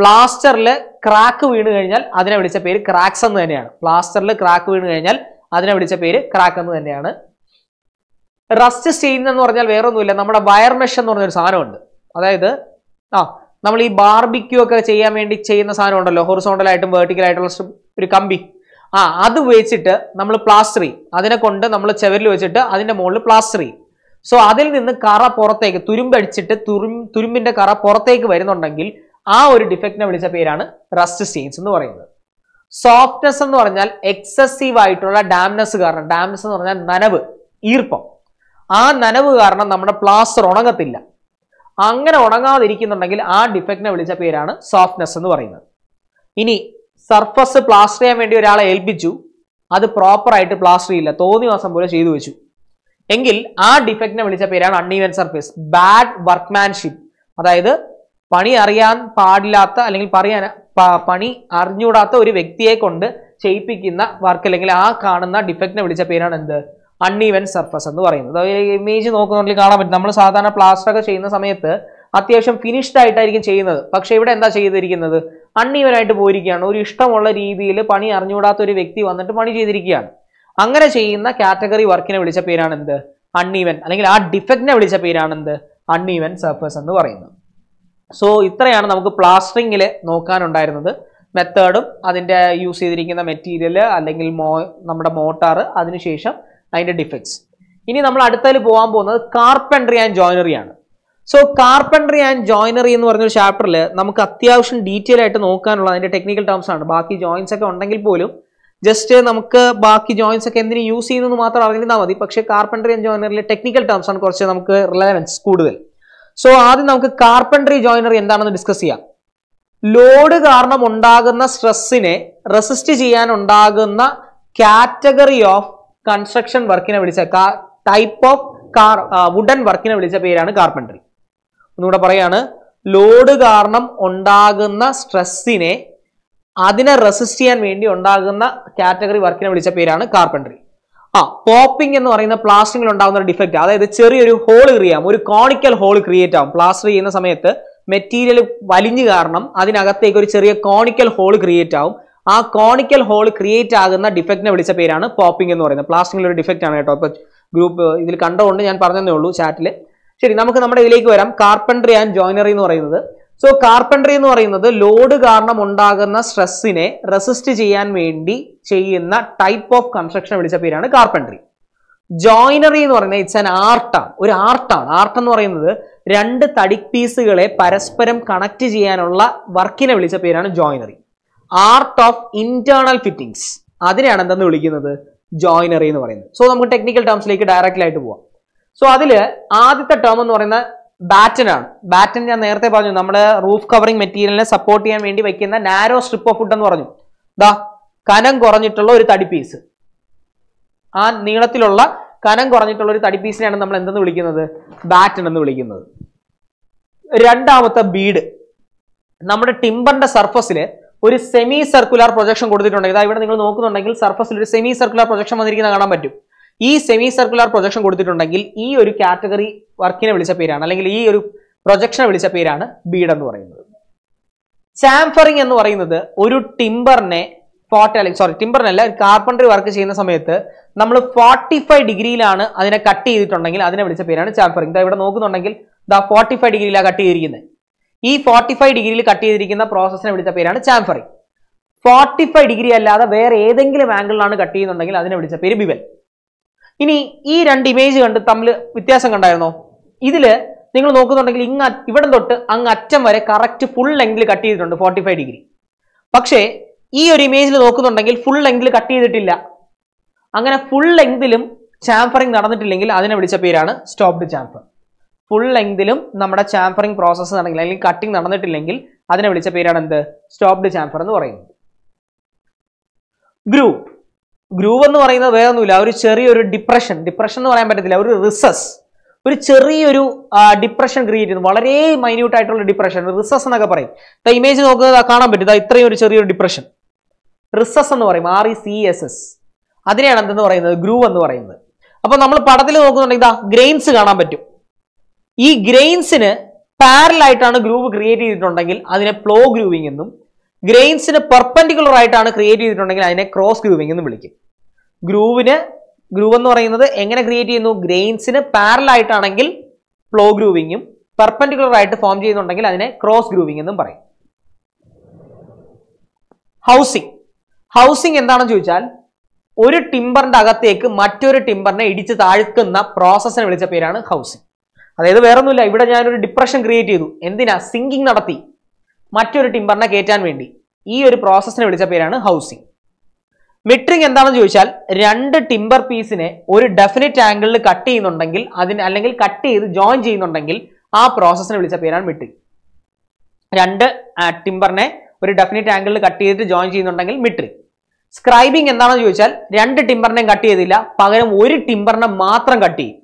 പ്ലാസ്റ്ററിൽ ക്രാക്ക് വീണ് കഴിഞ്ഞാൽ അതിനെ വിളിച്ച പേര് ക്രാക്സ് എന്ന് തന്നെയാണ്. പ്ലാസ്റ്ററിൽ ക്രാക്ക് വീണ് കഴിഞ്ഞാൽ അതിനെ വിളിച്ച പേര് ക്രാക്ക് എന്ന് തന്നെയാണ്. റസ്റ്റ് സ്റ്റെയിൻ എന്ന് പറഞ്ഞാൽ വേറൊന്നുമില്ല, നമ്മുടെ വയർ മെഷ് എന്ന് പറഞ്ഞൊരു സാധനമുണ്ട്. അതായത് നമ്മൾ ഈ ബാർബിക്യൂ ഒക്കെ ചെയ്യാൻ വേണ്ടി ചെയ്യുന്ന സാധനം ഉണ്ടല്ലോ, ഹൊറിസോണ്ടലായിട്ടും വെർട്ടിക്കലായിട്ടുള്ള ഒരു കമ്പി, അത് വെച്ചിട്ട് നമ്മൾ പ്ലാസ്റ്റർ ചെയ്യും. അതിനെ കൊണ്ട് നമ്മൾ ചവരിൽ വെച്ചിട്ട് അതിൻ്റെ മുകളിൽ പ്ലാസ്റ്റർ ചെയ്യും. സോ അതിൽ നിന്ന് കറ പുറത്തേക്ക് തുരുമ്പടിച്ചിട്ട് തുരുമ്പിന്റെ കറ പുറത്തേക്ക് വരുന്നുണ്ടെങ്കിൽ ആ ഒരു ഡിഫക്റ്റിനെ വിളിച്ച പേരാണ് റസ്റ്റ് സ്റ്റെയിൻസ് എന്ന് പറയുന്നത്. സോഫ്റ്റ്നെസ് എന്ന് പറഞ്ഞാൽ എക്സസീവ് ആയിട്ടുള്ള ഡാംനെസ് കാരണം, ഡാംനെസ് എന്ന് പറഞ്ഞാൽ നനവ്, ഈർപ്പം. ആ നനവ് കാരണം നമ്മുടെ പ്ലാസ്റ്റർ ഉണങ്ങത്തില്ല. അങ്ങനെ ഉണങ്ങാതിരിക്കുന്നുണ്ടെങ്കിൽ ആ ഡിഫക്റ്റിനെ വിളിച്ച പേരാണ് സോഫ്റ്റ്നെസ് എന്ന് പറയുന്നത്. ഇനി സർഫസ് പ്ലാസ്റ്റർ ചെയ്യാൻ വേണ്ടി ഒരാളെ ഏൽപ്പിച്ചു, അത് പ്രോപ്പറായിട്ട് പ്ലാസ്റ്റർ ചെയ്യില്ല, തോന്നിവാസം പോലെ ചെയ്തു വെച്ചു എങ്കിൽ ആ ഡിഫക്റ്റിനെ വിളിച്ച പേരാണ് അൺഈവൻ സർഫേസ്, ബാഡ് വർക്ക്മാൻഷിപ്പ്. അതായത് പണി അറിയാൻ പാടില്ലാത്ത അല്ലെങ്കിൽ പണി അറിഞ്ഞൂടാത്ത ഒരു വ്യക്തിയെ കൊണ്ട് ചെയ്യിപ്പിക്കുന്ന വർക്ക് അല്ലെങ്കിൽ ആ കാണുന്ന ഡിഫക്റ്റിനെ വിളിച്ച പേരാണ് എന്ത്? അൺഈവൻ സർഫസ് എന്ന് പറയുന്നത്. ഇമേജ് നോക്കുന്നുണ്ടെങ്കിൽ കാണാൻ പറ്റും, നമ്മൾ സാധാരണ പ്ലാസ്റ്റർ ഒക്കെ ചെയ്യുന്ന സമയത്ത് അത്യാവശ്യം ഫിനിഷ്ഡ് ആയിട്ടായിരിക്കും ചെയ്യുന്നത്. പക്ഷെ ഇവിടെ എന്താ ചെയ്തിരിക്കുന്നത്? അൺഈവനായിട്ട് പോയിരിക്കുകയാണ്. ഒരു ഇഷ്ടമുള്ള രീതിയിൽ പണി അറിഞ്ഞുകൂടാത്ത ഒരു വ്യക്തി വന്നിട്ട് പണി ചെയ്തിരിക്കുകയാണ്. അങ്ങനെ ചെയ്യുന്ന കാറ്റഗറി വർക്കിനെ വിളിച്ച പേരാണെന്ത്? അൺഈവൻ, അല്ലെങ്കിൽ ആ ഡിഫക്റ്റിനെ വിളിച്ച പേരാണെന്ത്? അൺഈവൻ സർഫസ് എന്ന് പറയുന്നത്. സോ ഇത്രയാണ് നമുക്ക് പ്ലാസ്റ്ററിംഗിൽ നോക്കാനുണ്ടായിരുന്നത്. മെത്തേഡും അതിൻ്റെ യൂസ് ചെയ്തിരിക്കുന്ന മെറ്റീരിയൽ അല്ലെങ്കിൽ നമ്മുടെ മോട്ടാർ, അതിനുശേഷം അതിൻ്റെ ഡിഫക്ട്സ്. ഇനി നമ്മൾ അടുത്തതിൽ പോകാൻ പോകുന്നത് കാർപ്പൻട്രി ആൻഡ് ജോയിനറി ആണ്. സോ കാർപ്പൻട്രി ആൻഡ് ജോയിനറി എന്ന് പറഞ്ഞൊരു ചാപ്റ്ററിൽ നമുക്ക് അത്യാവശ്യം ഡീറ്റെയിൽ ആയിട്ട് നോക്കാനുള്ള അതിൻ്റെ ടെക്നിക്കൽ ടേംസ് ആണ്. ബാക്കി ജോയിൻസ് ഒക്കെ ഉണ്ടെങ്കിൽ പോലും ജസ്റ്റ് നമുക്ക് ബാക്കി ജോയിൻസ് ഒക്കെ എന്തിനു യൂസ് ചെയ്യുന്നത് മാത്രം അറിഞ്ഞിരുന്നാൽ മതി. പക്ഷേ കാർപ്പൻട്രി ആൻഡ് ജോയിനറിയിലെ ടെക്നിക്കൽ ടേംസ് ആണ് കുറച്ച് നമുക്ക് റിലവൻസ് കൂടുതൽ. സോ ആദ്യം നമുക്ക് കാർപ്പൻട്രി ജോയിനറി എന്താണെന്ന് ഡിസ്കസ് ചെയ്യാം. ലോഡ് കാരണം ഉണ്ടാകുന്ന സ്ട്രെസ്സിനെ റെസിസ്റ്റ് ചെയ്യാനുണ്ടാകുന്ന കാറ്റഗറി ഓഫ് കൺസ്ട്രക്ഷൻ വർക്കിനെ വിളിച്ച ടൈപ്പ് ഓഫ് വുഡൻ വർക്കിനെ വിളിച്ച പേരാണ് കാർപ്പൻട്രി. ഒന്നുകൂടെ പറയാണ്, ലോഡ് കാരണം ഉണ്ടാകുന്ന സ്ട്രെസ്സിനെ അതിനെ റെസിസ്റ്റ് ചെയ്യാൻ വേണ്ടി ഉണ്ടാകുന്ന കാറ്റഗറി വർക്കിനെ വിളിച്ച പേരാണ് കാർപ്പൻട്രി. പോപ്പിംഗ് എന്ന് പറയുന്ന പ്ലാസ്റ്ററിംഗിൽ ഉണ്ടാകുന്ന ഒരു ഡിഫക്റ്റ്, അതായത് ചെറിയൊരു ഹോൾ ക്രിയാം, ഒരു കോണിക്കൽ ഹോൾ ക്രിയേറ്റ് ആവും. പ്ലാസ്റ്റർ ചെയ്യുന്ന സമയത്ത് മെറ്റീരിയൽ വലിഞ്ഞു കാരണം അതിനകത്തേക്ക് ഒരു ചെറിയ കോണിക്കൽ ഹോൾ ക്രിയേറ്റ് ആവും. ആ കോണിക്കൽ ഹോൾ ക്രിയേറ്റ് ആകുന്ന ഡിഫക്റ്റിനെ വിളിച്ച പേരാണ് പോപ്പിംഗ് എന്ന് പറയുന്നത്. പ്ലാസ്റ്ററിംഗിൽ ഒരു ഡിഫക്റ്റ് ആണ് കേട്ടോ, ഇപ്പൊ ഗ്രൂപ്പ് ഇതിൽ കണ്ടതുകൊണ്ട് ഞാൻ പറഞ്ഞതേ ഉള്ളൂ ചാറ്റിൽ. ശരി, നമുക്ക് നമ്മുടെ ഇതിലേക്ക് വരാം. കാർപ്പൻട്രി ആൻഡ് ജോയിനറി എന്ന് പറയുന്നത്. സോ കാർപ്പൻട്രി എന്ന് പറയുന്നത് ലോഡ് കാരണം ഉണ്ടാകുന്ന സ്ട്രെസ്സിനെ റെസിസ്റ്റ് ചെയ്യാൻ വേണ്ടി ചെയ്യുന്ന ടൈപ്പ് ഓഫ് കൺസ്ട്രക്ഷൻ വിളിച്ച പേരാണ് കാർപ്പൻട്രി. ജോയിനറി എന്ന് പറയുന്നത് ഇറ്റ്സ് ആൻ ആർട്ടാണ്, ഒരു ആർട്ടാണ്. ആർട്ട് എന്ന് പറയുന്നത് രണ്ട് തടി പീസുകളെ പരസ്പരം കണക്ട് ചെയ്യാനുള്ള വർക്കിനെ വിളിച്ച പേരാണ് joinery. Art of internal fittings, അതിനെയാണ് എന്തെന്ന് വിളിക്കുന്നത്? ജോയിനറി എന്ന് പറയുന്നത്. സോ നമുക്ക് ടെക്നിക്കൽ ടേംസിലേക്ക് ഡയറക്റ്റ് ആയിട്ട് പോവാം. സോ അതിൽ ആദ്യത്തെ ടേം എന്ന് പറയുന്ന Batten ആണ്. Batten ഞാൻ നേരത്തെ പറഞ്ഞു നമ്മുടെ റൂഫ് കവറിംഗ് മെറ്റീരിയലിനെ സപ്പോർട്ട് ചെയ്യാൻ വേണ്ടി വെക്കുന്ന നാരോ സ്ട്രിപ്പ് ഓഫ് വുഡ് എന്ന് പറഞ്ഞു. ദാ കനം കുറഞ്ഞിട്ടുള്ള ഒരു തടി പീസ്. ആ നീളത്തിലുള്ള കനം കുറഞ്ഞിട്ടുള്ള ഒരു തടി പീസിനെയാണ് നമ്മൾ എന്തെന്ന് വിളിക്കുന്നത്? Batten എന്ന് വിളിക്കുന്നത്. രണ്ടാമത്തെ ബീഡ്. നമ്മുടെ ടിംബറിന്റെ സർഫസിലെ ഒരു സെമി സർക്കുലർ പ്രൊജക്ഷൻ കൊടുത്തിട്ടുണ്ട്. ഇതാ ഇവിടെ നിങ്ങൾ നോക്കുന്നുണ്ടെങ്കിൽ സർഫസിൽ ഒരു സെമി സർക്കുലർ പ്രൊജക്ഷൻ വന്നിരിക്കുന്നത് കാണാൻ പറ്റും. ഈ സെമി സർക്കുലർ പ്രൊജക്ഷൻ കൊടുത്തിട്ടുണ്ടെങ്കിൽ ഈ ഒരു കാറ്റഗറി വർക്കിനെ വിളിച്ച പേരാണ്, അല്ലെങ്കിൽ ഈ ഒരു പ്രൊജക്ഷനെ വിളിച്ച പേരാണ് ബീഡ് എന്ന് പറയുന്നത്. ചാംഫറിംഗ് എന്ന് പറയുന്നത് ഒരു ടിംബറിനെ ടിംബറിനല്ല കാർപ്പൻട്രി വർക്ക് ചെയ്യുന്ന സമയത്ത് നമ്മൾ 45 ഡിഗ്രിയിലാണ് അതിനെ കട്ട് ചെയ്തിട്ടുണ്ടെങ്കിൽ അതിനെ വിളിച്ച പേരാണ് ചാംഫറിംഗ്. ഇതാ ഇവിടെ നോക്കുന്നുണ്ടെങ്കിൽ ദാ 45 ഡിഗ്രിയിലാണ് കട്ട് ചെയ്തിരിക്കുന്നത്. ഈ 45 ഡിഗ്രിയിൽ കട്ട് ചെയ്തിരിക്കുന്ന പ്രോസസ്സിനെ വിളിച്ച പേരാണ് ചാംഫറിംഗ്. 45 ഡിഗ്രി അല്ലാതെ വേറെ ഏതെങ്കിലും ആംഗിളിലാണ് കട്ട് ചെയ്യുന്നുണ്ടെങ്കിൽ അതിനെ വിളിച്ച പേര് ബിവൽ. ഇനി ഈ രണ്ട് ഇമേജ് കണ്ട് തമ്മിൽ വ്യത്യാസം കണ്ടായിരുന്നോ? ഇതില് നിങ്ങൾ നോക്കുന്നുണ്ടെങ്കിൽ ഇവിടെ തൊട്ട് അങ്ങ് അറ്റം വരെ കറക്റ്റ് ഫുൾ ലെങ്തിൽ കട്ട് ചെയ്തിട്ടുണ്ട് 45 ഡിഗ്രി. പക്ഷേ ഈ ഒരു ഇമേജിൽ നോക്കുന്നുണ്ടെങ്കിൽ ഫുൾ ലെങ്തിൽ കട്ട് ചെയ്തിട്ടില്ല. അങ്ങനെ ഫുൾ ലെങ്തിലും ചാംഫറിംഗ് നടന്നിട്ടില്ലെങ്കിൽ അതിനെ വിളിച്ച പേരാണ് സ്റ്റോപ്ഡ് ചാംഫർ. ഫുൾ ലെങ്തിലും നമ്മുടെ ചാംഫറിംഗ് പ്രോസസ്സ് നടന്നില്ല, അല്ലെങ്കിൽ കട്ടിംഗ് നടന്നിട്ടില്ലെങ്കിൽ അതിനെ വിളിച്ച പേരാണ് എന്ത്? സ്റ്റോപ്ഡ് ചാംഫർ എന്ന് പറയുന്നത്. ഗ്രൂവ്. ഗ്രൂവ് എന്ന് പറയുന്നത് വേറെ ഒന്നുമില്ല, ഒരു ചെറിയൊരു ഡിപ്രഷൻ എന്ന് പറയാൻ പറ്റത്തില്ല, ഒരു റിസസ്, ഒരു ചെറിയൊരു ഡിപ്രഷൻ ക്രിയേറ്റ് ചെയ്യുന്നു. വളരെ മൈന്യൂട്ട് ആയിട്ടുള്ള ഡിപ്രഷൻ, റിസസ് എന്നൊക്കെ പറയും. ഇമേജ് നോക്കുന്നത് കാണാൻ പറ്റും, ഇത്രയും ഒരു ചെറിയൊരു ഡിപ്രഷൻ, റിസസ് എന്ന് പറയും, RECSS. അതിനെയാണ് എന്തെന്ന് പറയുന്നത്? ഗ്രൂവ് എന്ന് പറയുന്നത്. അപ്പൊ നമ്മൾ പടത്തിൽ നോക്കുന്നുണ്ടെങ്കിൽ ഇതാ ഗ്രെയിൻസ് കാണാൻ പറ്റും. ഈ ഗ്രെയിൻസിന് പാരലായിട്ടാണ് ഗ്രൂവ് ക്രിയേറ്റ് ചെയ്തിട്ടുണ്ടെങ്കിൽ അതിനെ ഫ്ലോ ഗ്രൂവിംഗ് എന്നും, ഗ്രെയിൻസിന് പെർപെൻഡിക്കുലർ ആയിട്ടാണ് ക്രിയേറ്റ് ചെയ്തിട്ടുണ്ടെങ്കിൽ അതിനെ ക്രോസ് ഗ്രൂവിംഗ് എന്ന് വിളിക്കും. ഗ്രൂവ് എന്ന് പറയുന്നത് എങ്ങനെ ക്രിയേറ്റ് ചെയ്യുന്നു? ഗ്രെയിൻസിന് പാരലായിട്ടാണെങ്കിൽ ഫ്ലോ ഗ്രൂവിങ്ങും പെർപെൻഡിക്കുലർ ആയിട്ട് ഫോം ചെയ്യുന്നുണ്ടെങ്കിൽ അതിനെ ക്രോസ് ഗ്രൂവിംഗ് എന്നും പറയും. ഹൗസിംഗ്. ഹൗസിംഗ് എന്താണെന്ന് ചോദിച്ചാൽ ഒരു ടിംബറിന്റെ അകത്തേക്ക് മറ്റൊരു ടിംബറിനെ ഇടിച്ച് താഴ്ക്കുന്ന പ്രോസസ്സിനെ വിളിച്ച പേരാണ് ഹൗസിംഗ്. അതായത് വേറൊന്നുമില്ല, ഇവിടെ ഞാനൊരു ഡിപ്രഷൻ ക്രിയേറ്റ് ചെയ്തു. എന്തിനാ? സിങ്കിങ് നടത്തി മറ്റൊരു ടിംബറിനെ കയറ്റാൻ വേണ്ടി. ഈ ഒരു പ്രോസസ്സിനെ വിളിച്ച പേരാണ് ഹൗസിംഗ്. മിട്രിങ് എന്താണെന്ന് ചോദിച്ചാൽ രണ്ട് ടിംബർ പീസിനെ ഒരു ഡെഫിനിറ്റ് ആംഗിളിൽ കട്ട് ചെയ്യുന്നുണ്ടെങ്കിൽ അല്ലെങ്കിൽ കട്ട് ചെയ്ത് ജോയിൻ ചെയ്യുന്നുണ്ടെങ്കിൽ ആ പ്രോസസ്സിനെ വിളിച്ച പേരാണ് മിട്രിങ്. രണ്ട് ടിംബറിനെ ഒരു ഡെഫിനിറ്റ് ആംഗിളിൽ കട്ട് ചെയ്തിട്ട് ജോയിൻ ചെയ്യുന്നുണ്ടെങ്കിൽ മിട്രിങ്. സ്ക്രൈബിംഗ് എന്താണെന്ന് ചോദിച്ചാൽ രണ്ട് ടിംബറിനെയും കട്ട് ചെയ്തില്ല, പകരം ഒരു ടിംബറിനെ മാത്രം കട്ട് ചെയ്യും.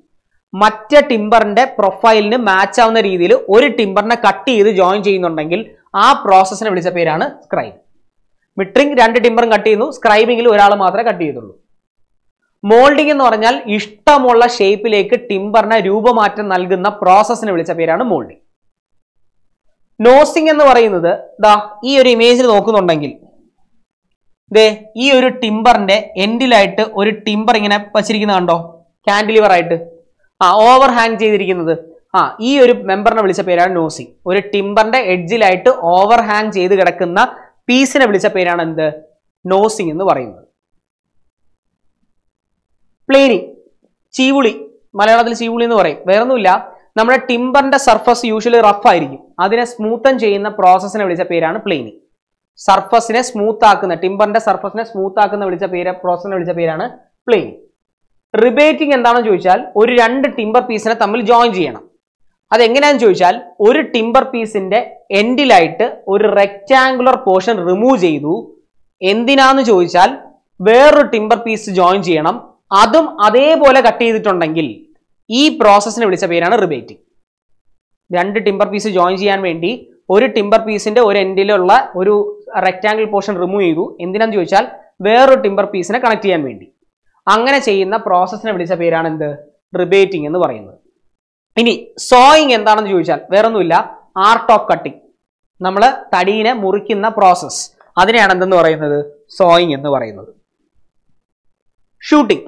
മറ്റേ ടിംബറിന്റെ പ്രൊഫൈലിന് മാച്ച് ആവുന്ന രീതിയിൽ ഒരു ടിംബറിനെ കട്ട് ചെയ്ത് ജോയിൻ ചെയ്യുന്നുണ്ടെങ്കിൽ ആ പ്രോസസ്സിനെ വിളിച്ച പേരാണ് സ്ക്രൈബ്. മിട്രിങ് രണ്ട് ടിംബറും കട്ട് ചെയ്യുന്നു, സ്ക്രൈബിങ്ങിൽ ഒരാൾ മാത്രമേ കട്ട് ചെയ്തുള്ളൂ. മോൾഡിംഗ് എന്ന് പറഞ്ഞാൽ ഇഷ്ടമുള്ള ഷേപ്പിലേക്ക് ടിംബറിനെ രൂപമാറ്റം നൽകുന്ന പ്രോസസ്സിനെ വിളിച്ച പേരാണ് മോൾഡിംഗ്. നോസിംഗ് എന്ന് പറയുന്നത് ദാ ഈ ഒരു ഇമേജിൽ നോക്കുന്നുണ്ടെങ്കിൽ ദേ ഈ ഒരു ടിംബറിന്റെ എൻഡിലായിട്ട് ഒരു ടിംബർ ഇങ്ങനെ വച്ചിരിക്കുന്നത് കണ്ടോ, കാൻഡിലിവർ ആയിട്ട് ഓവർ ഹാങ് ചെയ്തിരിക്കുന്നത്. ഈ ഒരു മെമ്പറിനെ വിളിച്ച പേരാണ് നോസിംഗ്. ഒരു ടിംബറിന്റെ എഡ്ജിലായിട്ട് ഓവർ ഹാങ് ചെയ്ത് കിടക്കുന്ന പീസിനെ വിളിച്ച പേരാണ് എന്ത്? നോസിംഗ് എന്ന് പറയുന്നത്. പ്ലേനിങ്. ചീവുളി, മലയാളത്തിൽ ചീവുളി എന്ന് പറയും. വേറൊന്നുമില്ല, നമ്മുടെ ടിംബറിന്റെ സർഫസ് യൂഷ്വലി റഫ് ആയിരിക്കും, അതിനെ സ്മൂത്തൻ ചെയ്യുന്ന പ്രോസസ്സിനെ വിളിച്ച പേരാണ് പ്ലേനിങ്. സർഫസിനെ സ്മൂത്താക്കുന്ന, ടിംബറിന്റെ സർഫസിനെ സ്മൂത്താക്കുന്ന പ്രോസസ്സിനെ വിളിച്ച പേരാണ് പ്ലേനിങ്. റിബേറ്റിംഗ് എന്താണെന്ന് ചോദിച്ചാൽ ഒരു രണ്ട് ടിംബർ പീസിനെ തമ്മിൽ ജോയിൻ ചെയ്യണം. അതെങ്ങനെയാണെന്ന് ചോദിച്ചാൽ ഒരു ടിംബർ പീസിന്റെ എൻഡിലായിട്ട് ഒരു റെക്ടാങ്കുലർ പോർഷൻ റിമൂവ് ചെയ്തു. എന്തിനാന്ന് ചോദിച്ചാൽ വേറൊരു ടിംബർ പീസ് ജോയിൻ ചെയ്യണം, അതും അതേപോലെ കട്ട് ചെയ്തിട്ടുണ്ടെങ്കിൽ ഈ പ്രോസസ്സിനെ വിളിച്ച പേരാണ് റിബേറ്റിംഗ്. രണ്ട് ടിംബർ പീസ് ജോയിൻ ചെയ്യാൻ വേണ്ടി ഒരു ടിംബർ പീസിന്റെ ഒരു എൻഡിലുള്ള ഒരു റെക്ടാങ്കിൾ പോർഷൻ റിമൂവ് ചെയ്തു. എന്തിനാന്ന് ചോദിച്ചാൽ വേറൊരു ടിംബർ പീസിനെ കണക്ട് ചെയ്യാൻ വേണ്ടി. അങ്ങനെ ചെയ്യുന്ന പ്രോസസ്സിനെ വിളിച്ച പേരാണ് എന്ത്? റിബേറ്റിംഗ് എന്ന് പറയുന്നത്. ഇനി സോയിങ് എന്താണെന്ന് ചോദിച്ചാൽ വേറൊന്നുമില്ല, ആർട്ട് ഓഫ് കട്ടിങ്. നമ്മൾ തടിയെ മുറിക്കുന്ന പ്രോസസ്, അതിനെയാണ് എന്തെന്ന് പറയുന്നത്? സോയിങ് എന്ന് പറയുന്നത്. ഷൂട്ടിംഗ്.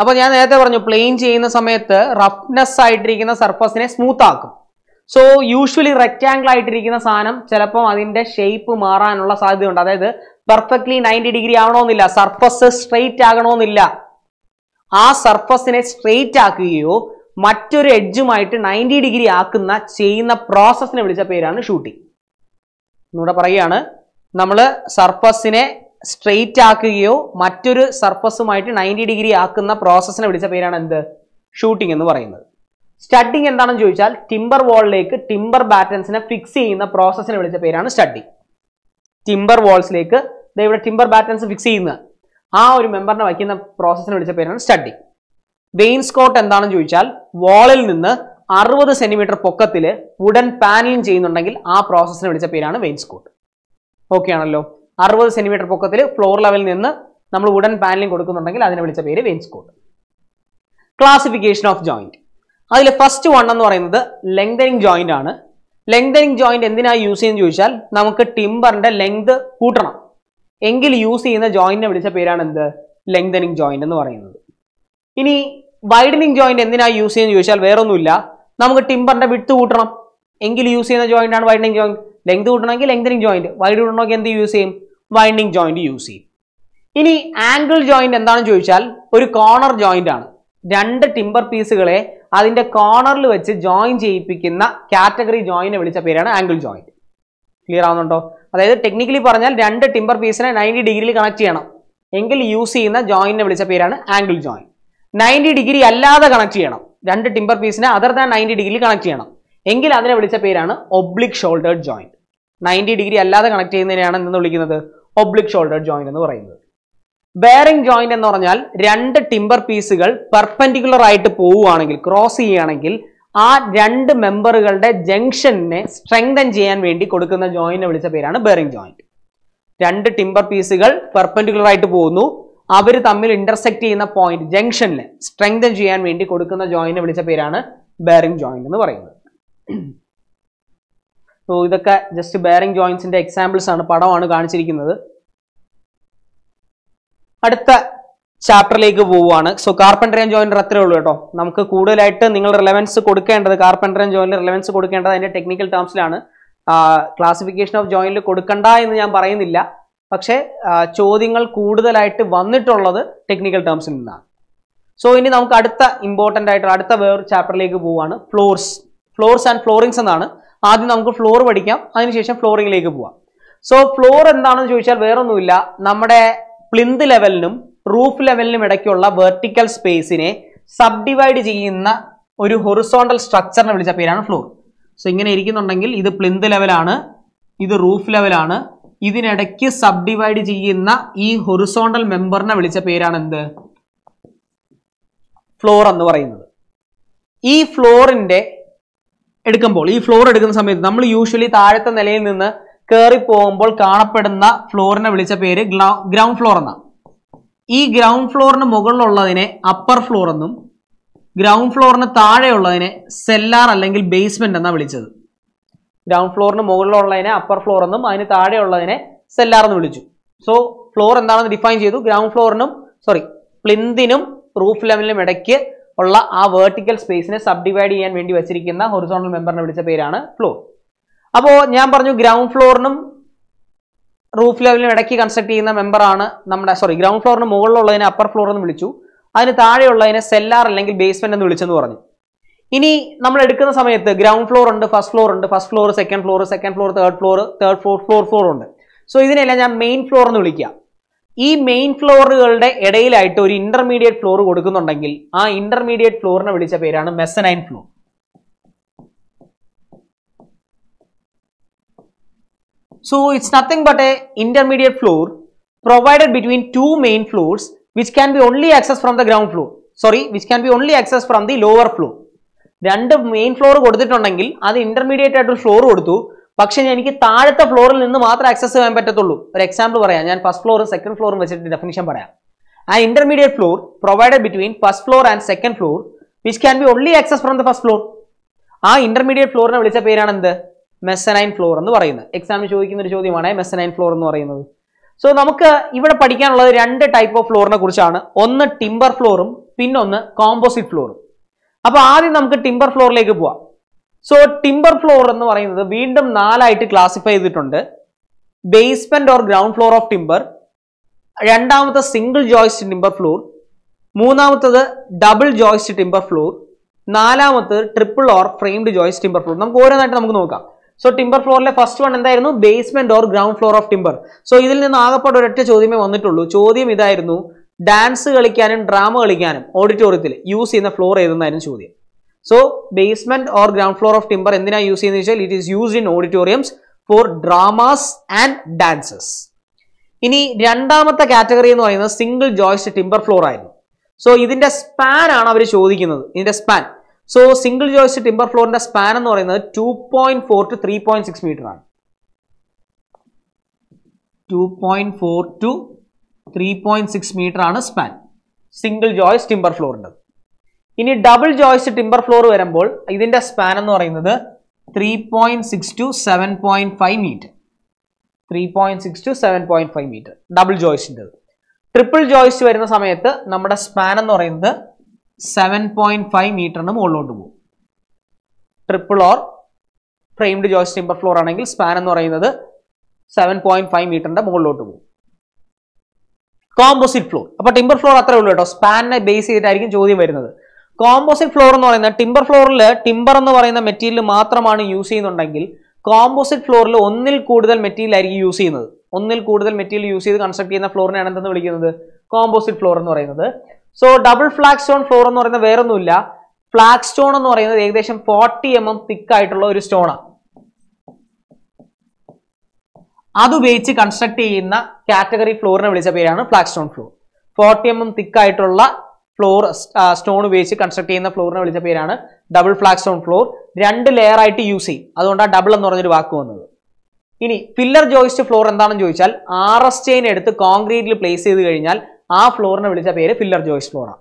അപ്പൊ ഞാൻ നേരത്തെ പറഞ്ഞു പ്ലെയിൻ ചെയ്യുന്ന സമയത്ത് റഫ്നെസ് ആയിട്ടിരിക്കുന്ന സർഫസിനെ സ്മൂത്ത് ആക്കും. സോ യൂഷ്വലി റെക്ടാങ്കിൾ ആയിട്ടിരിക്കുന്ന സാധനം ചിലപ്പോൾ അതിന്റെ ഷേപ്പ് മാറാനുള്ള സാധ്യതയുണ്ട്. അതായത് പെർഫെക്റ്റ്ലി 90 ഡിഗ്രി ആവണമെന്നില്ല, സർഫസ് സ്ട്രെയിറ്റ് ആകണമെന്നില്ല. ആ സർഫസിനെ സ്ട്രെയിറ്റ് ആക്കുകയോ മറ്റൊരു എഡ്ജുമായിട്ട് 90 ഡിഗ്രി ചെയ്യുന്ന പ്രോസസ്സിനെ വിളിച്ച പേരാണ് ഷൂട്ടിംഗ്. എന്നൂടെ പറയുകയാണ്, നമ്മൾ സർഫസിനെ സ്ട്രെയിറ്റ് ആക്കുകയോ മറ്റൊരു സർഫസുമായിട്ട് 90 ഡിഗ്രി ആക്കുന്ന പ്രോസസ്സിനെ വിളിച്ച പേരാണ് എന്ത്? ഷൂട്ടിംഗ് എന്ന് പറയുന്നത്. Studding എന്താണെന്ന് ചോദിച്ചാൽ timber wallലേക്ക് timber battensനെ fix ചെയ്യുന്ന പ്രോസസ്സിനെ വിളിച്ച പേരാണ് studding. Timber wallsലേക്ക് ദേ ഇവിടെ timber battens fix ചെയ്യുന്ന ആ ഒരു മെമ്പറിനെ വയ്ക്കുന്ന പ്രോസസ്സിനെ വിളിച്ച പേരാണ് studding. Wainscot എന്താണെന്ന് ചോദിച്ചാൽ വാളിൽ നിന്ന് 60 cm പൊക്കത്തിലെ wooden paneling ചെയ്യുന്നുണ്ടെങ്കിൽ ആ പ്രോസസ്സിനെ വിളിച്ച പേരാണ് wainscot. Okay ആണല്ലോ 60 cm പൊക്കത്തിലെ floor level നിന്ന് നമ്മൾ wooden paneling കൊടുക്കുന്നുണ്ടെങ്കിൽ അതിനെ വിളിച്ച പേര് wainscot. Classification of joint. The first one is lengthening joint. Lengthening joint is used in the timber length. Use the joint lengthening joint. Widening joint is used in the timber width. Use the joint and widening joint. Length lengthening joint. Wide use widening joint. Use angle joint is a corner joint. Two timber pieces. That is the corner join category join angle joint. Clear? That is technically the timber piece 90 degree connect UC join angle joint. 90 degree allada connect the timber piece other than 90 degree connect oblique shoulder joint. 90 degree allada connect oblique shoulder joint. Bearing joint and two timber pieces perpendicular right to povu cross cheyanengil aa two memberugalude junction ne strengthen cheyan vendi kodukkunna joint vilicha perana bearing joint. Two timber pieces perpendicular right to povunu avaru thammil intersect cheyina point junction ne strengthen cheyan vendi kodukkunna joint vilicha perana bearing joint ennu parayunnu. So idakka just bearing joints inde examples aanu padavanu kaanichirikkunnathu. Chapter like a so carpenter and joint rathreolato. Namka kuda lighter, ningle relevance to Kodaka and the carpenter and joint relevance to Kodakanda in a technical terms lana. Classification of joint Kodakanda in the Yamparanilla. Pakshe, chodingal kuda the light to one it all other technical terms in that. So in the Namkadata important item chapter like a floors. Floors and floorings and anna. Adi Namka floor vadicam, initiation flooring like a so floor and Nana Juchal Veronula, Namade. Plinth level roof level vertical space subdivide a horizontal structure floor. So ingane irikkunnundengil idu plinth level aanu idu roof level aanu idinidakku subdivide cheyyunna ee horizontal member ne vilicha perana endu floor ennu parayunnathu. Ee floor inde edukkumbol ee floor edukkunna samayathu nammal usually taaratha nilayil ninnu Curry Pomble, Karnapadana, floor and a village appear ground floor. E ground floor and Mogolola upper floor and ground floor and Thareola in a cellar and basement and the village. Ground floor and Mogolola in upper floor and a Thareola in a cellar and village. So floor and the defines you ground floor and sorry, plinthinum, roof level medake, or a vertical space in a subdivided and windy vachirikina, horizontal member and a village floor. Now, I am going to ground floor roof level construct the member on sorry, ground floor and upper floor on the cellar and basement. Now, we have ground floor, first floor, second floor, third floor, fourth floor. So, this is the main floor. This main floor is an intermediate floor. That intermediate floor is a mezzanine floor. So, it's nothing but an intermediate floor provided between two main floors which can be only accessed from the ground floor. Sorry, which can be only accessed from the lower floor. The main floor is the intermediate floor. But I can access the floor in the access. For example, I have first floor and second floor definition. An intermediate floor provided between first floor and second floor which can be only accessed from the first floor. That intermediate floor is the mezzanine floor ennu parayunu exam il choyikkunna oru chodyamana mezzanine floor ennu parayunnathu. So namukku ivide padikkanulla rendu type of floor ne kurichana one timber floor um pinnonnu composite floor. Appo aadham namukku timber floor like pova. So timber floor ennu parayunnathu veendum naalayittu classify cheyidittunde basement or ground floor of timber, rendamatha single joist timber floor, moonamatha double joist timber floor, naalamatha triple or framed joist timber floor. Namukku oranayitte namukku nokkam. So timber floor le first one endayirunnu basement or ground floor of timber. So idil ninnu aagapadu orattu chodyame vannitullu. Chodyam idayirunnu dance kalikkanum drama kalikkanum auditorium il use cheyyuna floor edunnaayirunnu chodyam. So, basement or ground floor of timber endina use cheyunu vechal, it is used in auditoriums for dramas and dances. Ini randamatha category ennu parayunna single joist timber floor ayirunnu. So, idinte span aanu avaru chodikkunnathu. Idinte span. So, single joist timber floor inde span ennu parayunna 2.4 to 3.6 meter aanu. 2.4 to 3.6 meter aanu span. Single joist timber floor inde. Ini double joist timber floor varumbol idinte span ennu parayunnathu 3.6 to 7.5 meter. 3.6 to 7.5 meter. Double joist in the triple joist varuna samayathu nammada span ennu parayunnathu 7.5 meter nu mollotu pov. Triple or framed joist timber floor anengil span ennu parayunnathu 7.5 meter nu mollotu pov. Composite floor. Appo timber floor athre ullu ketto span ne base cheyidayirikkum chodyam varunathu. Composite floor ennu parayunna timber floor il timber ennu parayunna material mathramanu use cheyyunnundengil composite floor lo onnil koodal material aayirikku use cheyyunnathu. Onnil koodal material use cheythu construct cheyyna floor ne endannu vilikkunnathu composite floor ennu parayunnathu. So double flagstone floor ennu parayunna vera onnu illa. Flagstone ennu parayunna ekadesham 40 mm thick aayittulla oru stone aanu. Adu vechi construct cheyyna category floor ne vilicha perana flagstone floor. 40 mm thick aayittulla floor stone vechi construct cheyyna floor ne vilicha perana double flagstone floor. രണ്ട് layer ആയിട്ട് use ചെയ്യും. അതുകൊണ്ട് ആ double എന്ന് പറഞ്ഞൊരു വാക്ക് വന്നത്. ഇനി pillar joist floor എന്താണെന്ന് ചോദിച്ചാൽ ആർഎസ് ചെയിൻ എടുത്ത് കോൺക്രീറ്റിൽ പ്ലേസ് ചെയ്ത് കഴിഞ്ഞാൽ ആ ഫ്ലോറിനെ വിളിച്ച പേര് പില്ലർ ജോയിസ്റ്റ് ഫ്ലോറാണ്.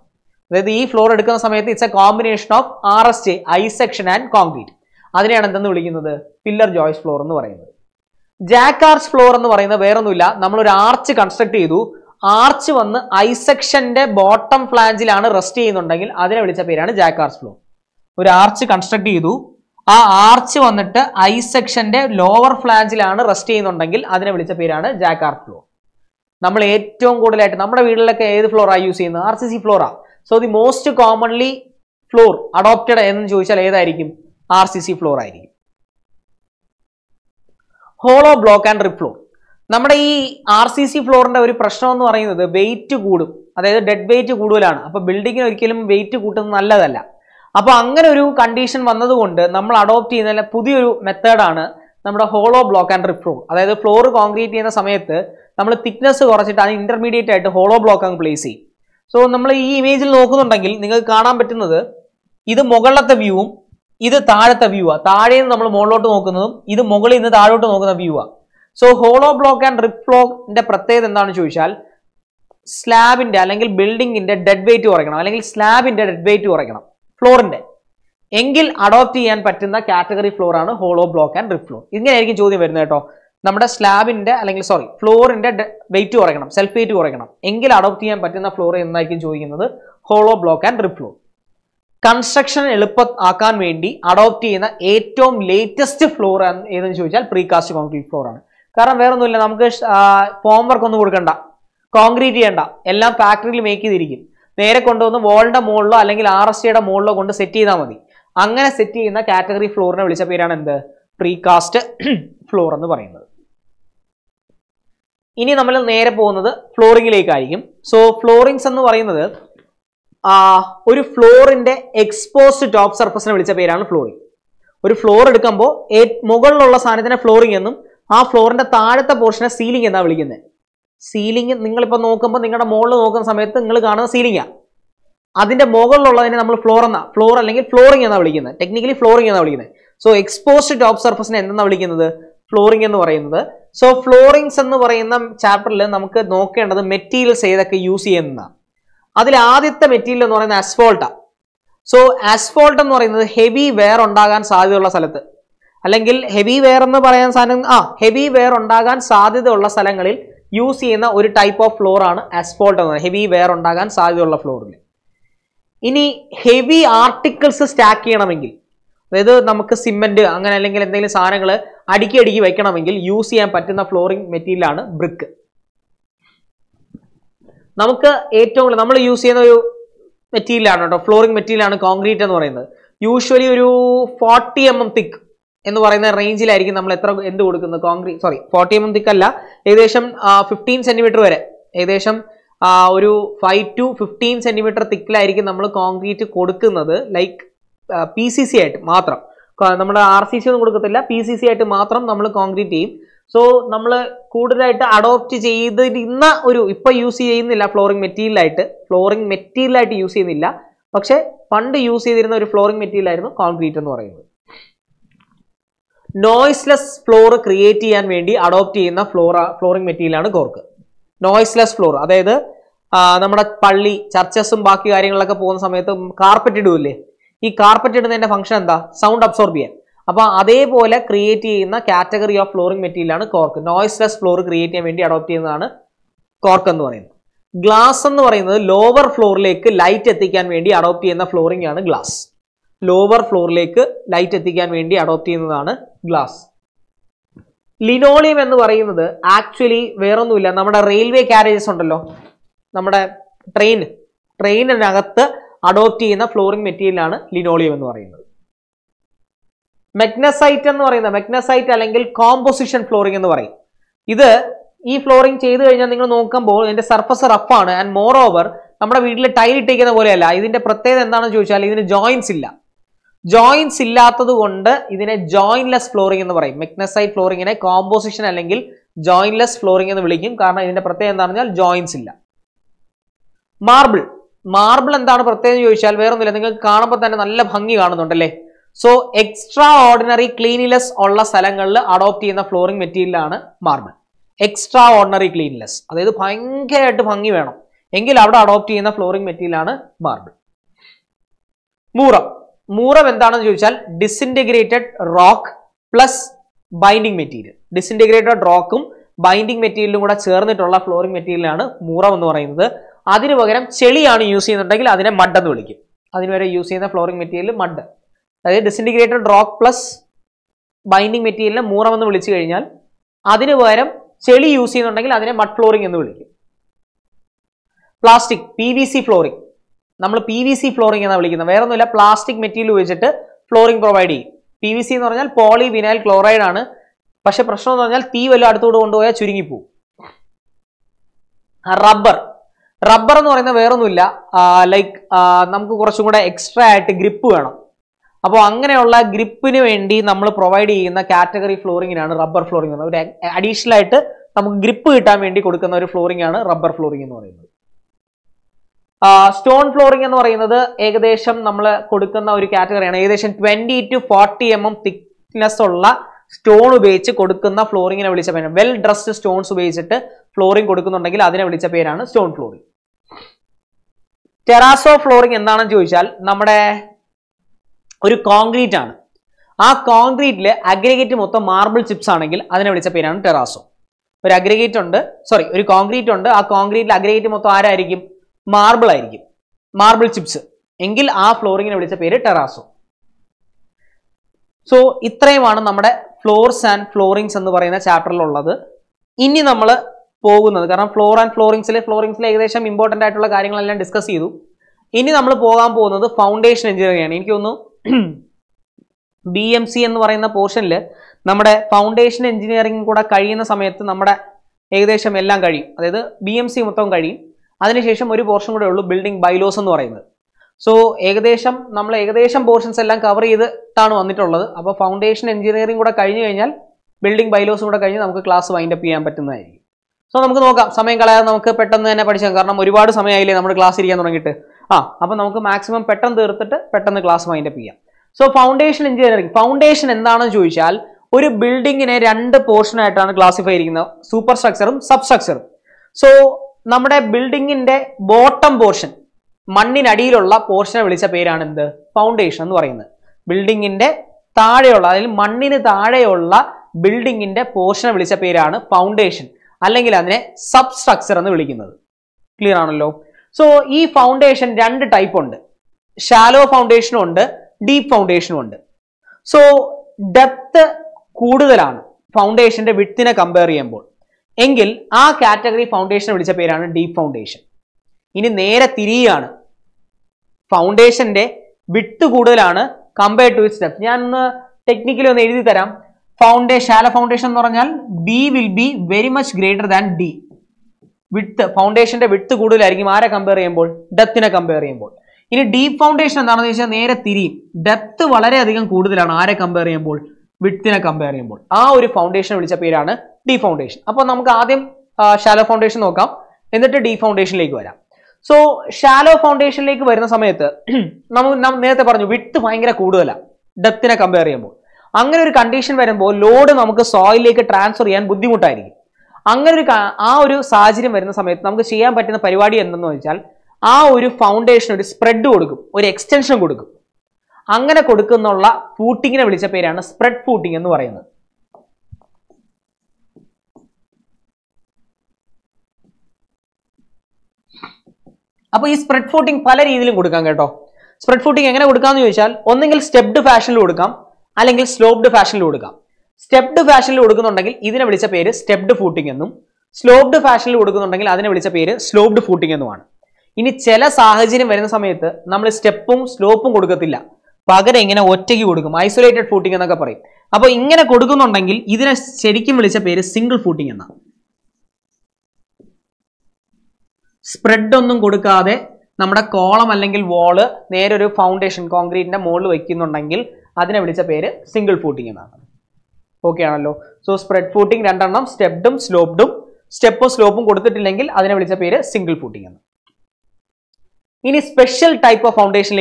അതായത് ഈ ഫ്ലോർ എടുക്കുന്ന സമയത്ത് it's a combination of RS chain I section and concrete. അതിനെയാണ് എന്തെന്ന് വിളിക്കുന്നത് പില്ലർ ജോയിസ്റ്റ് ഫ്ലോർ എന്ന് പറയുന്നത്. ജാക്ക് ആർച്ച് ഫ്ലോർ എന്ന് പറയുന്നത് വേറൊന്നുമില്ല, നമ്മളൊരു ആർച്ച് കൺസ്ട്രക്ട് ചെയ്തു, ആർച്ച് വന്ന് ഐ സെക്ഷന്റെ ബോട്ടം ഫ്ലാഞ്ചിലാണ് റെസ്റ്റ് ചെയ്യുന്നുണ്ടെങ്കിൽ അതിനെ വിളിച്ച പേരാണ് ജാക്ക് ആർച്ച് ഫ്ലോർ. ഒരു ആർച്ച് കൺസ്ട്രക്ട് ചെയ്തു, ആ ആർച്ച് വന്നിട്ട് ഐ സെക്ഷന്റെ ലോവർ ഫ്ലാഞ്ചിലാണ് റെസ്റ്റ് ചെയ്യുന്നുണ്ടെങ്കിൽ അതിനെ വിളിച്ച പേരാണ് ജാക്ക് ആർച്ച് ഫ്ലോർ. നമ്മൾ ഏറ്റവും കൂടുതലായിട്ട് നമ്മുടെ വീട്ടിലൊക്കെ ഏത് ഫ്ലോറാണ് യൂസ് ചെയ്യുന്നത്? R C C floor. So the most commonly floor adopted എന്ന് ചോദിച്ചാൽ ഏതായിരിക്കും? ആർ സി സി ഫ്ലോർ ആയിരിക്കും. Hollow block and rib floor. നമ്മുടെ ഈ ആർ സി സി ഫ്ലോറിന്റെ ഒരു പ്രശ്നം എന്ന് പറയുന്നത് വെയിറ്റ് കൂടും, അതായത് ഡെഡ് വെയിറ്റ് കൂടുതലാണ്. അപ്പൊ ബിൽഡിങ്ങിന് ഒരിക്കലും വെയിറ്റ് കൂട്ടുന്നത് നല്ലതല്ല. അപ്പോൾ അങ്ങനെ ഒരു കണ്ടീഷൻ വന്നതുകൊണ്ട് നമ്മൾ അഡോപ്റ്റ് ചെയ്യുന്ന പുതിയൊരു മെത്തേഡാണ് നമ്മുടെ hollow block and rib floor. അതായത് ഫ്ലോർ കോൺക്രീറ്റ് ചെയ്യുന്ന സമയത്ത് നമ്മൾ തിക്നെസ് കുറച്ചിട്ട് അത് ഇന്റർമീഡിയറ്റ് ആയിട്ട് ഹോളോ ബ്ലോക്ക് അങ്ങ് പ്ലേസ് ചെയ്യും. സോ നമ്മൾ ഈ ഇമേജിൽ നോക്കുന്നുണ്ടെങ്കിൽ നിങ്ങൾക്ക് കാണാൻ പറ്റുന്നത് ഇത് മുകളിലത്തെ വ്യൂവും ഇത് താഴത്തെ വ്യൂവാണ്. താഴെ നിന്ന് നമ്മൾ മുകളിലോട്ട് നോക്കുന്നതും ഇത് മുകളിൽ നിന്ന് താഴോട്ട് നോക്കുന്ന വ്യൂവാണ്. So hollow block and rib ഫ്ലോറിന്റെ പ്രത്യേകത എന്താണെന്ന് ചോദിച്ചാൽ സ്ലാബിന്റെ അല്ലെങ്കിൽ ബിൽഡിങ്ങിന്റെ ഡെഡ് വെയിറ്റ് കുറയ്ക്കണം, അല്ലെങ്കിൽ സ്ലാബിന്റെ ഡെഡ് വെയിറ്റ് കുറയ്ക്കണം ഫ്ലോറിന്റെ എങ്കിൽ അഡോപ്റ്റ് ചെയ്യാൻ പറ്റുന്ന കാറ്റഗറി ഫ്ലോർ ആണ് hollow block and rib floor. ഇങ്ങനെയായിരിക്കും ചോദ്യം വരുന്നത് കേട്ടോ. നമ്മുടെ സ്ലാബിന്റെ അല്ലെങ്കിൽ ഫ്ലോറിന്റെ വെയിറ്റ് കുറയ്ക്കണം, സെൽഫ് വെയിറ്റ് കുറയ്ക്കണം എങ്കിൽ അഡോപ്റ്റ് ചെയ്യാൻ പറ്റുന്ന ഫ്ലോർ എന്നായിരിക്കും ചോദിക്കുന്നത് hollow block and rib floor. Construction എളുപ്പമാക്കാൻ വേണ്ടി അഡോപ്റ്റ് ചെയ്യുന്ന ഏറ്റവും ലേറ്റസ്റ്റ് ഫ്ലോർ ഏതെന്ന് ചോദിച്ചാൽ പ്രീകാസ്റ്റ് കോൺക്രീറ്റ് ഫ്ലോർ ആണ്. കാരണം വേറൊന്നുമില്ല, നമുക്ക് ഫോം വർക്ക് ഒന്നും കൊടുക്കണ്ട, കോൺക്രീറ്റ് ചെയ്യണ്ട, എല്ലാം ഫാക്ടറിയിൽ മേക്ക് ചെയ്തിരിക്കും. നേരെ കൊണ്ടുവന്ന് വോളിന്റെ മുകളിലോ അല്ലെങ്കിൽ ആർ എസ് ടിയുടെ മുകളിലോ കൊണ്ട് സെറ്റ് ചെയ്താൽ മതി. അങ്ങനെ സെറ്റ് ചെയ്യുന്ന കാറ്റഗറി ഫ്ലോറിനെ വിളിച്ച പേരാണ് എന്ത്? പ്രീകാസ്റ്റ് ഫ്ലോർ എന്ന് പറയുന്നത്. ഇനി നമ്മൾ നേരെ പോകുന്നത് ഫ്ലോറിങ്ങിലേക്കായിരിക്കും. സോ ഫ്ലോറിങ്സ് എന്ന് പറയുന്നത് ഒരു ഫ്ലോറിന്റെ എക്സ്പോസ്ഡ് ടോപ്പ് സർഫസിനെ വിളിച്ച പേരാണ് ഫ്ലോറിങ്. ഒരു ഫ്ലോർ എടുക്കുമ്പോൾ മുകളിലുള്ള സാധനത്തിനെ ഫ്ലോറിങ് എന്നും ആ ഫ്ലോറിന്റെ താഴത്തെ പോർഷനെ സീലിംഗ് എന്നാണ് വിളിക്കുന്നത്. സീലിംഗ് നിങ്ങളിപ്പോൾ നോക്കുമ്പോൾ നിങ്ങളുടെ മുകളിൽ നോക്കുന്ന സമയത്ത് നിങ്ങൾ കാണുന്ന സീലിംഗാണ്, അതിൻ്റെ മുകളിലുള്ളതിനെ നമ്മൾ ഫ്ലോർ അല്ലെങ്കിൽ ഫ്ലോറിംഗ് എന്നാണ് വിളിക്കുന്നത്. ടെക്നിക്കലി ഫ്ലോറിംഗ് എന്നാണ് വിളിക്കുന്നത്. സോ എക്സ്പോസ്ഡ് ടോപ്പ് സർഫസിനെ എന്താണ് വിളിക്കുന്നത്? ഫ്ലോറിംഗ് എന്ന് പറയുന്നത്. സോ ഫ്ലോറിങ്സ് എന്ന് പറയുന്ന ചാപ്റ്ററിൽ നമുക്ക് നോക്കേണ്ടത് മെറ്റീരിയൽസ് ഏതൊക്കെ യൂസ് ചെയ്യുന്നതാണ്. അതിൽ ആദ്യത്തെ മെറ്റീരിയൽ എന്ന് പറയുന്നത് അസ്ഫോൾട്ടാണ്. സോ അസ്ഫോൾട്ട് എന്ന് പറയുന്നത് ഹെവി വെയർ ഉണ്ടാകാൻ സാധ്യതയുള്ള സ്ഥലത്ത്, അല്ലെങ്കിൽ ഹെവി വെയർ എന്ന് പറയാൻ ഹെവി വെയർ ഉണ്ടാകാൻ സാധ്യതയുള്ള സ്ഥലങ്ങളിൽ യൂസ് ചെയ്യുന്ന ഒരു ടൈപ്പ് ഓഫ് ഫ്ലോർ ആണ് അസ്ഫോൾട്ട് എന്ന് പറയുന്നത്. ഹെവി വെയർ ഉണ്ടാകാൻ സാധ്യതയുള്ള ഫ്ലോറിൽ. ഇനി ഹെവി ആർട്ടിക്കിൾസ് സ്റ്റാക്ക് ചെയ്യണമെങ്കിൽ, അതായത് നമുക്ക് സിമെന്റ് അങ്ങനെ അല്ലെങ്കിൽ എന്തെങ്കിലും സാധനങ്ങൾ അടുക്കി അടുക്കി വെക്കണമെങ്കിൽ യൂസ് ചെയ്യാൻ പറ്റുന്ന ഫ്ലോറിംഗ് മെറ്റീരിയൽ ആണ് ബ്രിക്ക്. നമുക്ക് ഏറ്റവും കൂടുതൽ നമ്മൾ യൂസ് ചെയ്യുന്ന ഒരു മെറ്റീരിയലാണ് കേട്ടോ ഫ്ലോറിംഗ് മെറ്റീരിയലാണ് കോൺക്രീറ്റ് എന്ന് പറയുന്നത്. യൂഷ്വലി ഒരു 40 mm തിക്ക് എന്ന് പറയുന്ന റേഞ്ചിലായിരിക്കും നമ്മൾ എന്ത് കൊടുക്കുന്നത്? കോൺക്രീറ്റ് 40 mm തിക്കല്ല, ഏകദേശം 15 cm വരെ, ഏകദേശം ഒരു 5 to 15 cm തിക്കിലായിരിക്കും നമ്മൾ കോൺക്രീറ്റ് കൊടുക്കുന്നത്. Like PCC at matram nammada RCC onnu kodukathilla PCC at matram nammal concrete cheyum so nammal koodudayitte adopt cheyidirunna oru ippa use cheyyunnilla flooring material ayitte use cheyyunnilla pakshe fund use cheyidirunna oru flooring material ayirunnu concrete ennu parayunnu noiseless floor create cheyan vendi adopt cheyna flooring material aanu cork noiseless floor adayithu നമ്മുടെ പള്ളി ചർച്ചസും ബാക്കി കാര്യങ്ങളൊക്കെ പോകുന്ന സമയത്ത് carpet ഇടൂല്ലേ ഈ carpet ഇടുന്നതിന്റെ function എന്താ സൗണ്ട് അബ്സോർബ് ചെയ്യാൻ അപ്പോൾ അതേപോലെ ക്രിയേറ്റ് ചെയ്യുന്ന കാറ്റഗറി ഓഫ് ഫ്ലോറിംഗ് മെറ്റീരിയൽ ആണ് കോർക്ക് നോയിസ്ലെസ് ഫ്ലോർ ക്രിയേറ്റ് ചെയ്യാൻ വേണ്ടി അഡോപ്റ്റ് ചെയ്യുന്നതാണ് കോർക്ക് എന്ന് പറയുന്നത് ഗ്ലാസ് എന്ന് പറയുന്നത് ലോവർ ഫ്ലോറിലേക്ക് ലൈറ്റ് എത്തിക്കാൻ വേണ്ടി അഡോപ്റ്റ് ചെയ്യുന്ന ഫ്ലോറിംഗ് ആണ് ഗ്ലാസ് ലോവർ ഫ്ലോറിലേക്ക് ലൈറ്റ് എത്തിക്കാൻ വേണ്ടി അഡോപ്റ്റ് ചെയ്യുന്നതാണ് ഗ്ലാസ് ലിനോളിയം എന്ന് പറയുന്നത് ആക്ച്വലി വേറൊന്നുമില്ല നമ്മുടെ റെയിൽവേ കാരേജസ് ഉണ്ടല്ലോ നമ്മുടെ ട്രെയിനിനകത്ത് അഡോപ്റ്റ് ചെയ്യുന്ന ഫ്ലോറിംഗ് മെറ്റീരിയൽ ആണ് ലിനോളിയം എന്ന് പറയുന്നത് മഗ്നസൈറ്റ് എന്ന് പറയുന്ന മഗ്നസൈറ്റ് അല്ലെങ്കിൽ കോമ്പോസിഷൻ ഫ്ലോറിംഗ് എന്ന് പറയും ഇത് ഈ ഫ്ലോറിംഗ് ചെയ്തു കഴിഞ്ഞാൽ നിങ്ങൾ നോക്കുമ്പോൾ ഇതിന്റെ സർഫസ് റഫ് ആണ് ആൻഡ് മോർ ഓവർ നമ്മുടെ വീട്ടിൽ ടൈൽ ഇട്ടിരിക്കുന്ന പോലെയല്ല ഇതിന്റെ പ്രത്യേകത എന്താണെന്ന് ചോദിച്ചാൽ ഇതിന് ജോയിന്റ്സ് ഇല്ല ജോയിന്റ്സ് ഇല്ലാത്തതുകൊണ്ട് ഇതിനെ ജോയിൻലെസ് ഫ്ലോറിംഗ് എന്ന് പറയും മഗ്നസൈറ്റ് ഫ്ലോറിംഗിനെ കോമ്പോസിഷൻ അല്ലെങ്കിൽ ജോയിൻലെസ് ഫ്ലോറിംഗ് എന്ന് വിളിക്കും കാരണം ഇതിന്റെ പ്രത്യേകത എന്താണെന്ന് വെച്ചാൽ ജോയിന്റ്സ് ഇല്ല മാർബിൾ മാർബിൾ എന്താണ് പ്രത്യേകത എന്ന് ചോദിച്ചാൽ വേറൊന്നുമില്ല നിങ്ങൾക്ക് കാണുമ്പോൾ തന്നെ നല്ല ഭംഗി കാണുന്നുണ്ടല്ലേ സോ എക്സ്ട്രാ ഓർഡിനറി ക്ലീനിനെസ് ഉള്ള സ്ഥലങ്ങളിൽ അഡോപ്റ്റ് ചെയ്യുന്ന ഫ്ലോറിംഗ് മെറ്റീരിയലാണ് മാർബിൾ എക്സ്ട്രാ ഓർഡിനറി ക്ലീനിനെസ് അതായത് ഭയങ്കരമായിട്ട് ഭംഗി വേണം എങ്കിൽ അവിടെ അഡോപ്റ്റ് ചെയ്യുന്ന ഫ്ലോറിംഗ് മെറ്റീരിയലാണ് മാർബിൾ മൂറം മൂറം എന്താണെന്ന് ചോദിച്ചാൽ disintegrated rock plus binding material disintegrated റോക്കും ബൈൻഡിങ് മെറ്റീരിയലും കൂടെ ചേർന്നിട്ടുള്ള ഫ്ലോറിംഗ് മെറ്റീരിയലാണ് മൂറം എന്ന് പറയുന്നത് അതിനു പകരം ചെളിയാണ് യൂസ് ചെയ്യുന്നുണ്ടെങ്കിൽ അതിനെ മഡ് എന്ന് വിളിക്കും അതിനുവരെ യൂസ് ചെയ്യുന്ന ഫ്ലോറിംഗ് മെറ്റീരിയൽ മഡ് അതായത് ഡിസിൻറ്റിഗ്രേറ്റഡ് റോക്ക് പ്ലസ് ബൈൻഡിങ് മെറ്റീരിയലിനെ മൂറം എന്ന് വിളിച്ചു കഴിഞ്ഞാൽ അതിനു പകരം ചെളി യൂസ് ചെയ്യുന്നുണ്ടെങ്കിൽ അതിനെ മഡ് ഫ്ലോറിംഗ് എന്ന് വിളിക്കും പ്ലാസ്റ്റിക് PVC ഫ്ലോറിംഗ് നമ്മൾ PVC ഫ്ലോറിംഗ് എന്നാണ് വിളിക്കുന്നത് വേറൊന്നുമില്ല പ്ലാസ്റ്റിക് മെറ്റീരിയൽ ഉപയോഗിച്ചിട്ട് ഫ്ലോറിംഗ് പ്രൊവൈഡ് ചെയ്യും PVC എന്ന് പറഞ്ഞാൽ പോളി വിനൈൽ ക്ലോറൈഡ് ആണ് പക്ഷെ പ്രശ്നം എന്ന് പറഞ്ഞാൽ തീ വല്ലതും അടുത്തോട് കൊണ്ടുപോയാൽ ചുരുങ്ങിപ്പോവും റബ്ബർ റബ്ബർ എന്ന് പറയുന്നത് വേറൊന്നുമില്ല ലൈക്ക് നമുക്ക് കുറച്ചും കൂടെ എക്സ്ട്രാ ആയിട്ട് ഗ്രിപ്പ് വേണം അപ്പോൾ അങ്ങനെയുള്ള ഗ്രിപ്പിന് വേണ്ടി നമ്മൾ പ്രൊവൈഡ് ചെയ്യുന്ന കാറ്റഗറി ഫ്ലോറിങ്ങിനാണ് റബ്ബർ ഫ്ലോറിംഗ് എന്ന് പറയുന്നത് ഒരു അഡീഷണൽ ആയിട്ട് നമുക്ക് ഗ്രിപ്പ് കിട്ടാൻ വേണ്ടി കൊടുക്കുന്ന ഒരു ഫ്ലോറിംഗ് ആണ് റബ്ബർ ഫ്ലോറിംഗ് എന്ന് പറയുന്നത് സ്റ്റോൺ ഫ്ലോറിംഗ് എന്ന് പറയുന്നത് ഏകദേശം നമ്മൾ കൊടുക്കുന്ന ഒരു കാറ്റഗറിയാണ് ഏകദേശം 20 to 40 mm തിക്നെസ് ഉള്ള സ്റ്റോൺ ഉപയോഗിച്ച് കൊടുക്കുന്ന ഫ്ലോറിങ്ങിനെ വിളിച്ച പേരാണ് വെൽ ഡ്രസ്ഡ് സ്റ്റോൺസ് ഉപയോഗിച്ചിട്ട് ഫ്ലോറിംഗ് കൊടുക്കുന്നുണ്ടെങ്കിൽ അതിനെ വിളിച്ച പേരാണ് സ്റ്റോൺ ഫ്ലോറിംഗ് ടെറാസോ ഫ്ലോറിംഗ് എന്താണെന്ന് ചോദിച്ചാൽ നമ്മുടെ ഒരു കോൺക്രീറ്റ് ആണ് ആ കോൺക്രീറ്റിൽ അഗ്രഗേറ്റ് മൊത്തം മാർബിൾ ചിപ്സ് ആണെങ്കിൽ അതിനെ വിളിച്ച പേരാണ് ടെറാസോ ഒരു കോൺക്രീറ്റ് ഉണ്ട് ആ കോൺക്രീറ്റിൽ അഗ്രഗേറ്റ് മൊത്തം ആരായിരിക്കും മാർബിൾ ആയിരിക്കും മാർബിൾ ചിപ്സ് എങ്കിൽ ആ ഫ്ലോറിങ്ങിനെ വിളിച്ച പേര് ടെറാസോ സോ ഇത്രയുമാണ് നമ്മുടെ ഫ്ലോർസ് ആൻഡ് ഫ്ലോറിംഗ്സ് എന്ന് പറയുന്ന ചാപ്റ്ററിലുള്ളത് ഇനി നമ്മൾ പോകുന്നത് കാരണം ഫ്ലോർ ആൻഡ് ഫ്ലോറിംഗ്സിലെ ഏകദേശം ഇമ്പോർട്ടൻ്റ് ആയിട്ടുള്ള കാര്യങ്ങളെല്ലാം ഡിസ്കസ് ചെയ്തു ഇനി നമ്മൾ പോകാൻ പോകുന്നത് ഫൗണ്ടേഷൻ എഞ്ചിനീയറിംഗ് ആണ് എനിക്ക് തോന്നുന്നു BMC എന്ന് പറയുന്ന പോർഷനിൽ നമ്മുടെ ഫൗണ്ടേഷൻ എഞ്ചിനീയറിംഗ് കൂടെ കഴിയുന്ന സമയത്ത് നമ്മുടെ ഏകദേശം എല്ലാം കഴിയും അതായത് BMC മൊത്തം കഴിയും അതിനുശേഷം ഒരു പോർഷൻ കൂടെ ഉള്ളൂ ബിൽഡിംഗ് ബൈലോസ് എന്ന് പറയുന്നത് സോ ഏകദേശം നമ്മൾ പോർഷൻസ് എല്ലാം കവർ ചെയ്തിട്ടാണ് വന്നിട്ടുള്ളത് അപ്പോൾ ഫൗണ്ടേഷൻ എഞ്ചിനീയറിംഗ് കൂടെ കഴിഞ്ഞു കഴിഞ്ഞാൽ ബിൽഡിംഗ് ബൈലോസും കൂടെ കഴിഞ്ഞ് നമുക്ക് ക്ലാസ് വൈൻഡപ്പ് ചെയ്യാൻ പറ്റുന്നതായിരിക്കും സോ നമുക്ക് നോക്കാം സമയം കളയാതെ നമുക്ക് പെട്ടെന്ന് തന്നെ പഠിച്ചാൽ കാരണം ഒരുപാട് സമയമായില്ലേ നമ്മുടെ ക്ലാസ് ഇരിക്കാൻ തുടങ്ങിയിട്ട് അപ്പോൾ നമുക്ക് മാക്സിമം പെട്ടെന്ന് തീർത്തിട്ട് പെട്ടെന്ന് ക്ലാസ് വൈൻഡപ്പ് ചെയ്യാം സോ ഫൗണ്ടേഷൻ എഞ്ചിനീയറിംഗ് ഫൗണ്ടേഷൻ എന്താണെന്ന് ചോദിച്ചാൽ ഒരു ബിൽഡിങ്ങിനെ രണ്ട് പോർഷനായിട്ടാണ് ക്ലാസിഫൈ ചെയ്യുന്നത് സൂപ്പർ സ്ട്രക്ചറും സബ് സ്ട്രക്ചറും സോ നമ്മുടെ ബിൽഡിങ്ങിൻ്റെ ബോട്ടം പോർഷൻ മണ്ണിനടിയിലുള്ള പോർഷനെ വിളിച്ച പേരാണ് എന്ത് ഫൗണ്ടേഷൻ എന്ന് പറയുന്നത് ബിൽഡിങ്ങിൻ്റെ താഴെയുള്ള അതായത് മണ്ണിന് താഴെയുള്ള ബിൽഡിങ്ങിൻ്റെ പോർഷനെ വിളിച്ച പേരാണ് ഫൗണ്ടേഷൻ അല്ലെങ്കിൽ അതിനെ സബ് സ്ട്രക്ചർ എന്ന് വിളിക്കുന്നത് ക്ലിയർ ആണല്ലോ സോ ഈ ഫൗണ്ടേഷൻ രണ്ട് ടൈപ്പ് ഉണ്ട് ഷാലോ ഫൗണ്ടേഷനും ഉണ്ട് ഡീപ്പ് ഫൗണ്ടേഷനും ഉണ്ട് സോ ഡെപ്ത് കൂടുതലാണ് ഫൗണ്ടേഷന്റെ വിഡ്ത്തിനെ കമ്പയർ ചെയ്യുമ്പോൾ എങ്കിൽ ആ കാറ്റഗറി ഫൗണ്ടേഷനെ വിളിച്ച പേരാണ് ഡീപ്പ് ഫൗണ്ടേഷൻ ഇനി നേരെ തിരിയാണ് ഫൗണ്ടേഷന്റെ വിഡ്ത്ത് കൂടുതലാണ് കമ്പയർ ടു ഇറ്റ്സ് ഡെപ്ത് ഞാൻ ഒന്ന് ടെക്നിക്കലി ഒന്ന് എഴുതി തരാം ഷാലോ ഫൗണ്ടേഷൻ എന്ന് പറഞ്ഞാൽ B will be very much greater than D. Width ഫൗണ്ടേഷന്റെ വിഡ്ത്ത് കൂടുതലായിരിക്കും ആരെ കമ്പയർ ചെയ്യുമ്പോൾ ഡെപ്തിനെ കമ്പയർ ചെയ്യുമ്പോൾ In deep foundation, depth width in a comparable. Our foundation will appear on a deep foundation. Upon Namkadim, shallow foundation, in the deep foundation lake. So, shallow foundation lake, where some ether width find a kudula, depth in a comparable. Anger condition where load and soil lake transfer and Buddi Mutari. Anger our Sajim where some ether, Namkashia, but in the Parivadi and the Nojal, our foundation would spread to or extension good. Angana Kodukunola, footing in a village appear and spread footing in the arena. Up is spread footing, Paler easily would come. Spread footing again would come usual, only step to fashion would come, and slope to fashion would come. Step to fashion would go on either a village appear, step to footing in them. Slope to fashion would go on other village appear, slope to footing in the one. In each cellar Sahajin Venasamet, number step slope. Isolated footing and a copper. Upon Ingana Kodukun on Dangle, either a Shedikim is a pair single footing. Spread on the Kodukade, number column and angle wall, near foundation concrete and a mold wakin on Dangle, other is a pair single footing. Okay, so spread footing random, step dum, slope dum, step or slope till angle, other is a pair single footing. In a special type of foundation,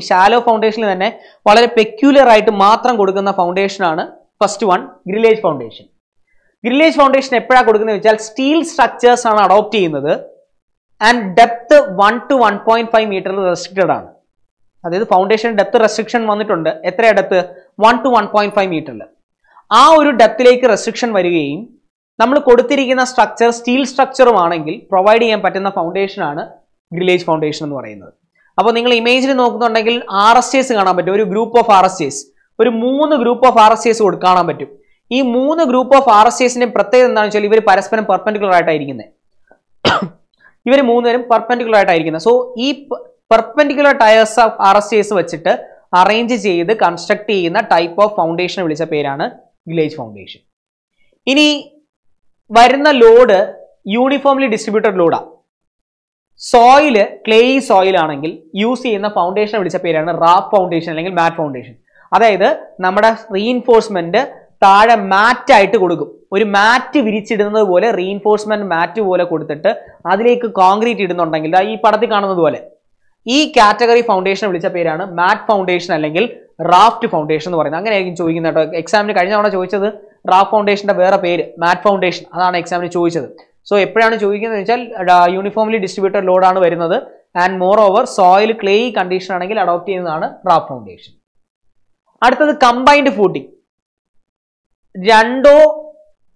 shallow foundation is a peculiar right to foundation. First one, grillage foundation. Grillage foundation is steel structures adopted and depth 1 to 1.5 meter restricted. That is the foundation depth restriction. Depth 1 to 1.5 meter. That depth restriction we have structure steel structure providing a foundation. Grillage foundation. Now, you image RSAs, a group of RSAs. There are 3 group of RSAs. These 3 group of RSAs are perpendicular. These 3 are perpendicular. So, these perpendicular tires of RSAs are arranged and constructed in a type of foundation. Grillage foundation. This load is uniformly distributed load. Soil, clay soil anengil, use in the foundation of raft foundation anengil, mat foundation. That is, our reinforcement is mat type. One mat virichidunna reinforcement mat pole kodutittu, adilekku concrete idunnuണ്ടെങ്കിൽ ഈ പടത്തിൽ കാണുന്നത് പോലെ ഈ category foundation വിളിച്ച പേരാണ് mat foundation അല്ലെങ്കിൽ raft foundation എന്ന് പറയുന്നത്. അങ്ങനെയായിരിക്കും ചോദിക്കുന്നത് കേട്ടോ. എക്സാമിന് കഴിഞ്ഞ തവണ ചോദിച്ചത് റാഫ്റ്റ് ഫൗണ്ടേഷന്റെ വേറെ പേര് മാറ്റ് ഫൗണ്ടേഷൻ അതാണ് എക്സാമിന് ചോദിച്ചത്. So, everyone is uniformly distributed load and moreover, soil, clay condition is adopted in the raft foundation. That is the combined footing. Jando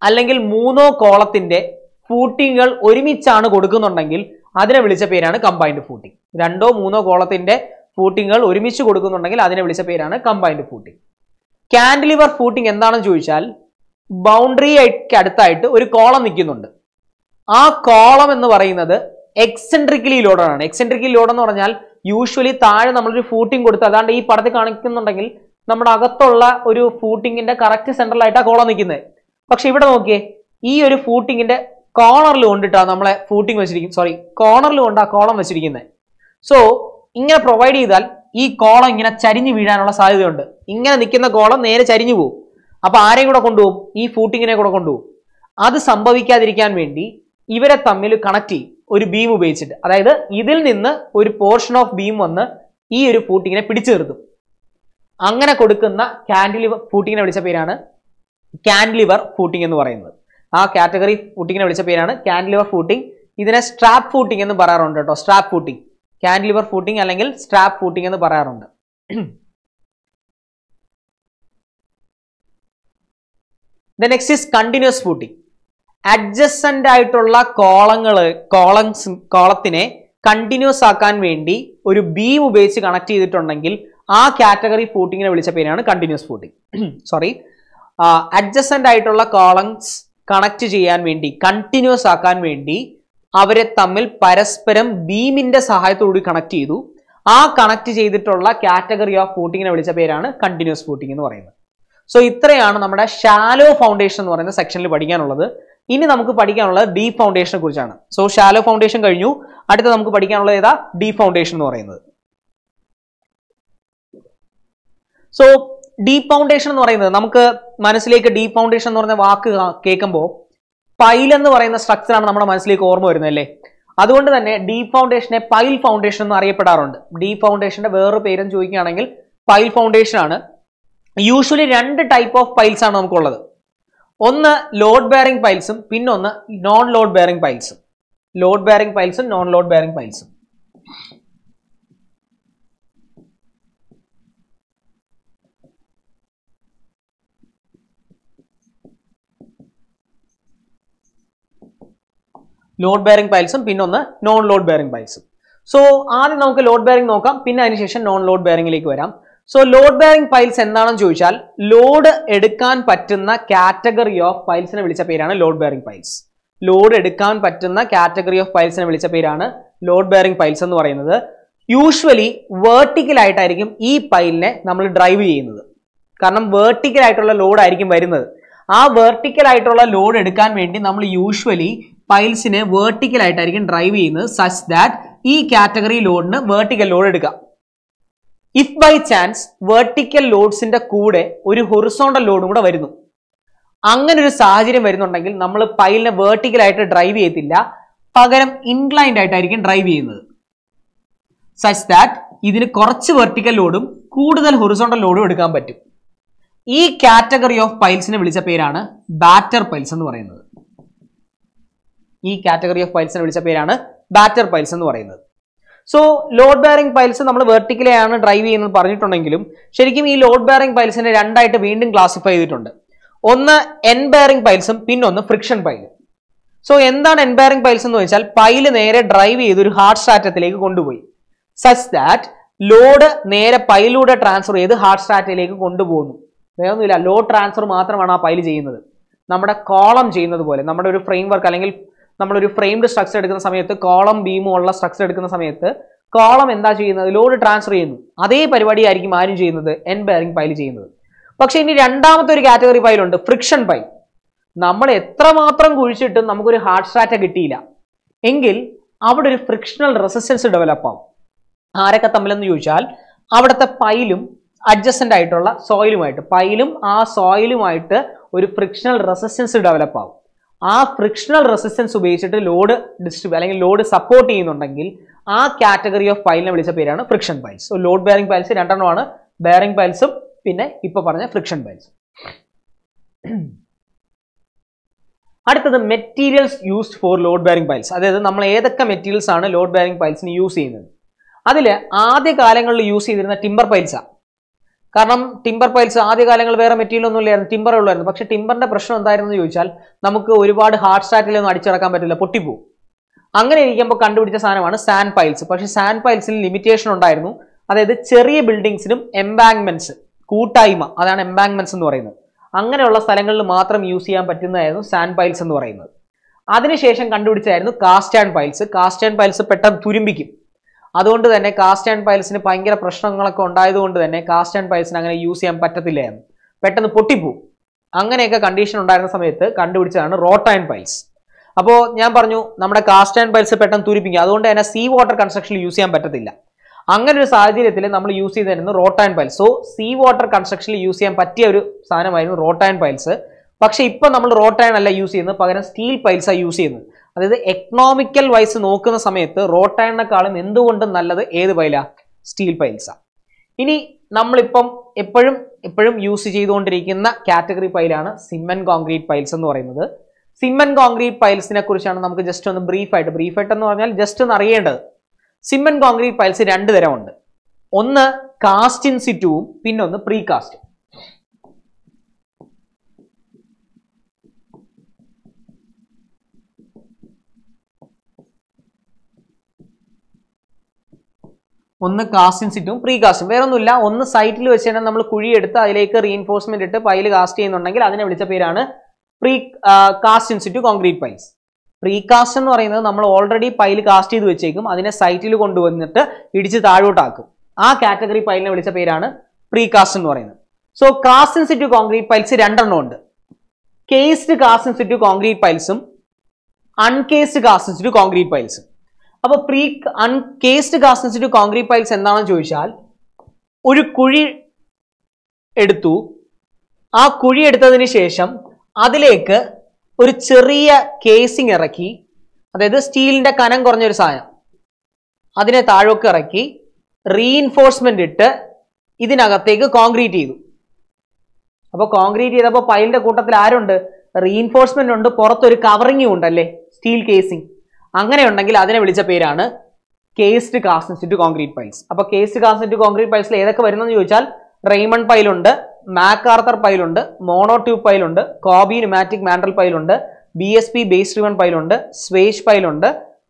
allengil moono kolathinte footingal orimichana kodukkunnundengil adine vilicha perana combined footing. Jando moono kolathinte footingal orimichu kodukkunnundengil adine vilicha perana combined footing. Cantilever footing endanu choichal boundary ayittu aduthayittu oru column nikkunnundu. That column is eccentrically loaded. Eccentrically loaded usually we have a footing. We have a footing in the correct central light. But here we have a footing in the corner. Sorry, column. So, if you provide this column, this column is a footing. That is the ഇവരെ തമ്മിൽ connect ചെയ്യും ഒരു beam ഉപയോഗിച്ചിട്ട് അതായത് ഇതിൽ നിന്ന് ഒരു portion of beam വന്ന് ഈ ഒരു ഫൂട്ടിങ്ങിനെ പിടിച്ചു നിർത്തും അങ്ങനെ കൊടുക്കുന്ന കാന്റിലിവർ ഫൂട്ടിങ്ങിനെ വിളിച്ച പേരാണ് കാന്റിലിവർ ഫൂട്ടിംഗ് എന്ന് പറയുന്നത് ആ കാറ്റഗറി ഫൂട്ടിങ്ങിനെ വിളിച്ച പേരാണ് കാന്റിലിവർ ഫൂട്ടിംഗ് ഇതിനെ സ്ട്രാപ്പ് ഫൂട്ടിംഗ് എന്ന് പറയാറുണ്ട് ട്ടോ സ്ട്രാപ്പ് ഫൂട്ടിംഗ് കാന്റിലിവർ ഫൂട്ടിംഗ് അല്ലെങ്കിൽ സ്ട്രാപ്പ് ഫൂട്ടിംഗ് എന്ന് പറയാറുണ്ട് The next is continuous footing adjacent ആയിട്ടുള്ള കോളത്തിനെ കണ്ടിന്യൂസ് ആക്കാൻ വേണ്ടി ഒരു ബീം ഉപയോഗിച്ച് കണക്ട് ചെയ്തിട്ടുണ്ടെങ്കിൽ ആ കാറ്റഗറി ഫൂട്ടിങ്ങിനെ വിളിച്ച പേരാണ് കണ്ടിന്യൂസ് ഫൂട്ടിംഗ് സോറി അഡ്ജസന്റ് ആയിട്ടുള്ള കോളംസ് കണക്ട് ചെയ്യാൻ വേണ്ടി കണ്ടിന്യൂസ് ആക്കാൻ വേണ്ടി അവരെ തമ്മിൽ പരസ്പരം ബീമിന്റെ സഹായത്തോടെ കണക്ട് ചെയ്തു ആ കണക്ട് ചെയ്തിട്ടുള്ള കാറ്റഗറി ഓഫ് ഫൂട്ടിങ്ങിനെ വിളിച്ച പേരാണ് കണ്ടിന്യൂസ് ഫൂട്ടിംഗ് എന്ന് പറയുന്നത് സോ ഇത്രയാണ് നമ്മുടെ ഷാലോ ഫൗണ്ടേഷൻ എന്ന് പറയുന്ന സെക്ഷനിൽ പഠിക്കാനുള്ളത് In the deep foundation. So, shallow foundation, deep foundation. So, deep foundation is the deep foundation pile and structure that is deep foundation is pile foundation. Deep foundation is the pile foundation. Usually, two type of piles are one load bearing piles and non load bearing piles. Load bearing piles and non load bearing piles. Load bearing piles and non load bearing piles. So, we load bearing pin non load bearing. So, load bearing piles load edukan patuna category of piles and load bearing piles. Load edukan patuna category of piles and load bearing piles. Usually, vertical item e pile we drive. Because vertical item load is that vertical item load edukan we usually piles in a vertical item drive such that e category load vertical load eduka. If by chance vertical loads in the code or horizontal load would have no. Angan is Sahajan Variantangle, number pile a vertical iter drive etilla, Pagaram inclined iter drive either. Such that either a corch vertical loadum, could the horizontal load would come but E category of piles in a village appearana, batter piles and varana. E category of piles in a village appearana, batter piles and varana. So, load bearing piles are vertical and drive in the paranitonangulum. Sheriki load bearing piles in a and item and classify it under. On the end bearing piles and pin on the friction pile. So, end on end bearing piles and pile in air drive either hard start at the lake conduway. Such that load near a pile load transfer either hard start at the lake conduway. Load transfer mathram and a pile jain. Number column jain of the boiler. Number of framework. We framed structure column beam structure column load transfer end bearing pile category pile friction pile we hard start frictional resistance develop pile adjacent soil frictional resistance develop. That frictional resistance load support that category of pile is friction piles. So, load bearing piles are bearing piles and friction piles. That is the materials used for load bearing piles. That is, we use materials are load bearing piles. That is, we use timber piles. Because timber piles are the material of timber. But timber is the pressure on the hard start. Sand piles. But sand piles limitation on the cherry buildings embankments. Kootaima, that is embankments. Sand piles. That is cast iron piles. Cast iron piles are that's why we use cast iron piles. We use cast iron piles. We use wrought iron piles. So, we use cast iron piles. That's sea water construction. We use wrought iron piles. So, sea water construction use wrought iron piles. But now we wrought iron use steel piles. That is economical wise nokkuna samayathu wrought iron kallam endu kondu nallathu edu pile steel piles ah ini nammal ippom eppozhum use cheyidondirikkunna category pile aanu cement concrete piles ennu parayunnathu. Cement concrete piles ne kurichana namukku just one brief aittu ennu parnal just one ariyendathu. Cement concrete piles rendu tharam undu, one cast in situ pinne one precast. One cast in situ, precast. Where on the site, we have reinforcement at a pile cast in the precast in situ concrete piles. Precast in the already pile cast in the site, we have category pile precast. So, cast in situ concrete piles are under cased cast in situ concrete piles, uncased cast in situ concrete piles. Now, uncased cast in situ concrete piles, one എടുത്തു ആ കുഴി എടുത്തതിനു ശേഷം അതിലേക്ക് ഒരു ചെറിയ casing ഇറക്കി അതായത് സ്റ്റീലിന്റെ കനം കുറഞ്ഞ ഒരു സാധനം അതിനെ താഴോട്ട് ഇറക്കി റീഇൻഫോഴ്സ്മെന്റ് ഇട്ട് ഇതിനകത്തേക്ക് കോൺക്രീറ്റ് ചെയ്തു അപ്പോൾ കോൺക്രീറ്റ് ചെയ്തപ്പോൾ പൈലിന്റെ കൂട്ടത്തിൽ ആരുണ്ട് റീഇൻഫോഴ്സ്മെന്റ് ഉണ്ട് പുറത്തൊരു കവറിംഗും ഉണ്ടല്ലേ സ്റ്റീൽ കേസിംഗ് അങ്ങനെ ഉണ്ടെങ്കിൽ അതിനെ വിളിച്ച പേരാണ് കേസ്ഡ് കാസ്റ്റ് കോൺക്രീറ്റ് പൈൽസ് അപ്പോൾ കേസ്ഡ് കാസ്റ്റ് കോൺക്രീറ്റ് പൈൽസിൽ ഏതൊക്കെ വരുന്നെന്ന് ചോദിച്ചാൽ റെയ്മൺ പൈലുണ്ട് മാക്കാർത്തർ പൈലുണ്ട് മോണോട്യൂബ് പൈലുണ്ട് കോബി ന്യൂമാറ്റിക് മാൻഡൽ പൈലുണ്ട് BSP ബേസ് ഡ്രിവൺ പൈലുണ്ട് സ്വേഷ് പൈലുണ്ട്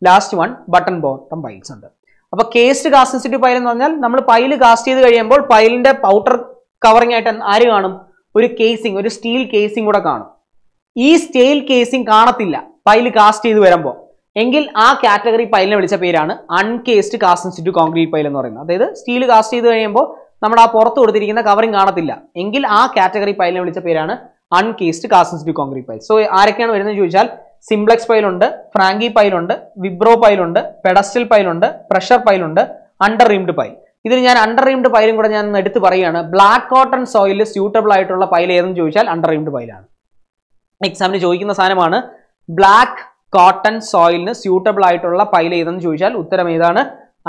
last one button bottom piles ഉണ്ട് അപ്പോൾ കേസ്ഡ് കാസ്റ്റ് പൈൽ എന്ന് പറഞ്ഞാൽ നമ്മൾ പൈല് കാസ്റ്റ് ചെയ്ത് കഴിയുമ്പോൾ പൈലിന്റെ ഔട്ടർ കവറിംഗ് ആയിട്ട് ആര് കാണും ഒരു കേസിംഗ് ഒരു സ്റ്റീൽ കേസിംഗ് കൂടെ കാണും ഈ സ്റ്റീൽ കേസിംഗ് കാണത്തില്ല പൈല് കാസ്റ്റ് ചെയ്ത് വരുമ്പോൾ എങ്കിൽ ആ കാറ്റഗറി പൈലിനെ വിളിച്ച പേരാണ് അൺകേസ്ഡ് കാസ്റ്റ് കോൺക്രീറ്റ് പൈൽ എന്ന് പറയുന്നത് അതായത് സ്റ്റീൽ കാസ്റ്റ് ചെയ്ത് കഴിയുമ്പോൾ നമ്മൾ ആ പുറത്ത് കൊടുത്തിരിക്കുന്ന കവറിംഗ് കാണത്തില്ല എങ്കിൽ ആ കാറ്റഗറി പൈലിനെ വിളിച്ച പേരാണ് uncased cast concrete pile so ആരൊക്കെയാണ് വരുന്നത് ചോദിച്ചാൽ സിംപ്ലെക്സ് പൈലുണ്ട് ഫ്രാങ്കി പൈലുണ്ട് വിബ്രോ പൈലുണ്ട് പെഡസ്റ്റൽ പൈലുണ്ട് പ്രഷർ പൈലുണ്ട് അണ്ടർ റീംഡ് പൈൽ ഇതിൽ ഞാൻ അണ്ടർ റീംഡ് പൈലും കൂടെ ഞാൻ എടുത്ത് പറയുകയാണ് ബ്ലാക്ക് കോട്ടൺ സോയിലിൽ സ്യൂട്ടബിൾ ആയിട്ടുള്ള പൈൽ ഏതെന്ന് ചോദിച്ചാൽ അണ്ടർ റീംഡ് പൈലാണ് എക്സാമിന് ചോദിക്കുന്ന സാധനമാണ് ബ്ലാക്ക് കോട്ടൺ സോയിലിന് സ്യൂട്ടബിൾ ആയിട്ടുള്ള പൈൽ ഏതെന്ന് ചോദിച്ചാൽ ഉത്തരം ഏതാണ്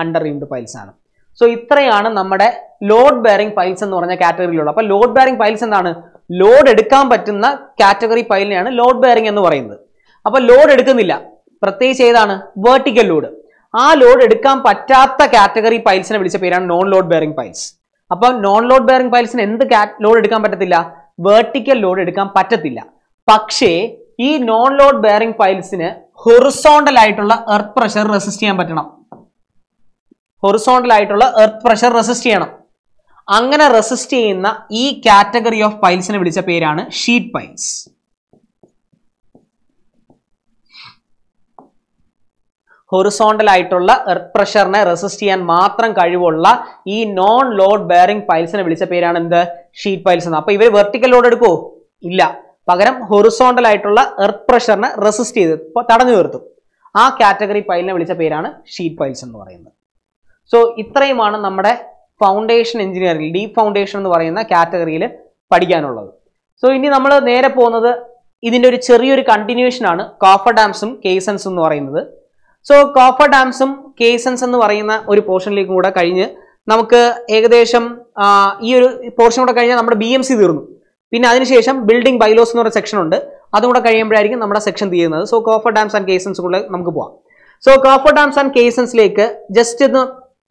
അണ്ടർ റീംഡ് പൈൽസ് ആണ് സോ ഇത്രയാണ് നമ്മുടെ ലോഡ് ബെയറിംഗ് പൈൽസ് എന്ന് പറഞ്ഞ കാറ്റഗറിയിലുള്ള അപ്പോൾ ലോഡ് ബെയറിംഗ് പൈൽസ് എന്താണ് ലോഡ് എടുക്കാൻ പറ്റുന്ന കാറ്റഗറി പൈലിനെയാണ് ലോഡ് ബെയറിംഗ് എന്ന് പറയുന്നത് അപ്പോൾ ലോഡ് എടുക്കുന്നില്ല പ്രത്യേകിച്ച് ഏതാണ് വെർട്ടിക്കൽ ലോഡ് ആ ലോഡ് എടുക്കാൻ പറ്റാത്ത കാറ്റഗറി പൈൽസിനെ വിളിച്ച പേരാണ് നോൺ ലോഡ് ബെയറിംഗ് പൈൽസ് അപ്പോൾ നോൺ ലോഡ് ബെയറിംഗ് പൈൽസിന് എന്ത് ലോഡ് എടുക്കാൻ പറ്റത്തില്ല വെർട്ടിക്കൽ ലോഡ് എടുക്കാൻ പറ്റത്തില്ല പക്ഷേ ഈ നോൺ ലോഡ് ബെയറിംഗ് പൈൽസിന് ഹൊറിസോണ്ടൽ ആയിട്ടുള്ള എർത്ത് പ്രഷർ റെസിസ്റ്റ് ചെയ്യാൻ പറ്റണം ഹൊറിസോണ്ടൽ ആയിട്ടുള്ള എർത്ത് പ്രഷർ റെസിസ്റ്റ് ചെയ്യണം അങ്ങനെ റെസിസ്റ്റ് ചെയ്യുന്ന ഈ കാറ്റഗറി ഓഫ് പൈൽസിനെ വിളിച്ച പേരാണ് ഷീറ്റ് പൈൽസ് ഹൊറിസോണ്ടൽ ആയിട്ടുള്ള എർത്ത് പ്രഷറിനെ റെസിസ്റ്റ് ചെയ്യാൻ മാത്രം കഴിവുള്ള ഈ നോൺ ലോഡ് ബെയറിംഗ് പൈൽസിനെ വിളിച്ച പേരാണ് എന്ത് ഷീറ്റ് പൈൽസ് എന്ന് അപ്പോൾ ഇവർ വെർട്ടിക്കൽ ലോഡ് എടുക്കുമോ ഇല്ല പകരം ഹൊറിസോണ്ടൽ ആയിട്ടുള്ള എർത്ത് പ്രഷറിനെ റെസിസ്റ്റ് ചെയ്ത് തടഞ്ഞു നിർത്തും ആ കാറ്റഗറി പൈലിനെ വിളിച്ച പേരാണ് ഷീറ്റ് പൈൽസ് എന്ന് പറയുന്നത് സോ ഇത്രയുമാണ് നമ്മുടെ ഫൗണ്ടേഷൻ എഞ്ചിനീയറിംഗ് ഡീപ് ഫൗണ്ടേഷൻ എന്ന് പറയുന്ന കാറ്റഗറിയിൽ പഠിക്കാനുള്ളത് സോ ഇനി നമ്മൾ നേരെ പോകുന്നത് ഇതിൻ്റെ ഒരു ചെറിയൊരു കണ്ടിന്യൂഷനാണ് കോഫർ ഡാംസും കേസൻസും എന്ന് പറയുന്നത് സോ കോഫർ ഡാംസും കേസൻസ് എന്ന് പറയുന്ന ഒരു പോർഷനിലേക്കും കൂടെ കഴിഞ്ഞ് നമുക്ക് ഏകദേശം ഈ ഒരു പോർഷൻ കൂടെ കഴിഞ്ഞാൽ നമ്മുടെ BMC തീർന്നു പിന്നെ അതിനുശേഷം ബിൽഡിംഗ് ബൈലോസ് എന്ന് പറയുന്ന സെക്ഷൻ ഉണ്ട് അതുകൂടെ കഴിയുമ്പോഴായിരിക്കും നമ്മുടെ സെക്ഷൻ തീരുന്നത് so coffer dams and caissons കൂടെ നമുക്ക് പോവാം സോ കോഫർ ഡാംസ് ആൻഡ് കേസൻസിലേക്ക് ജസ്റ്റ് ഒന്ന്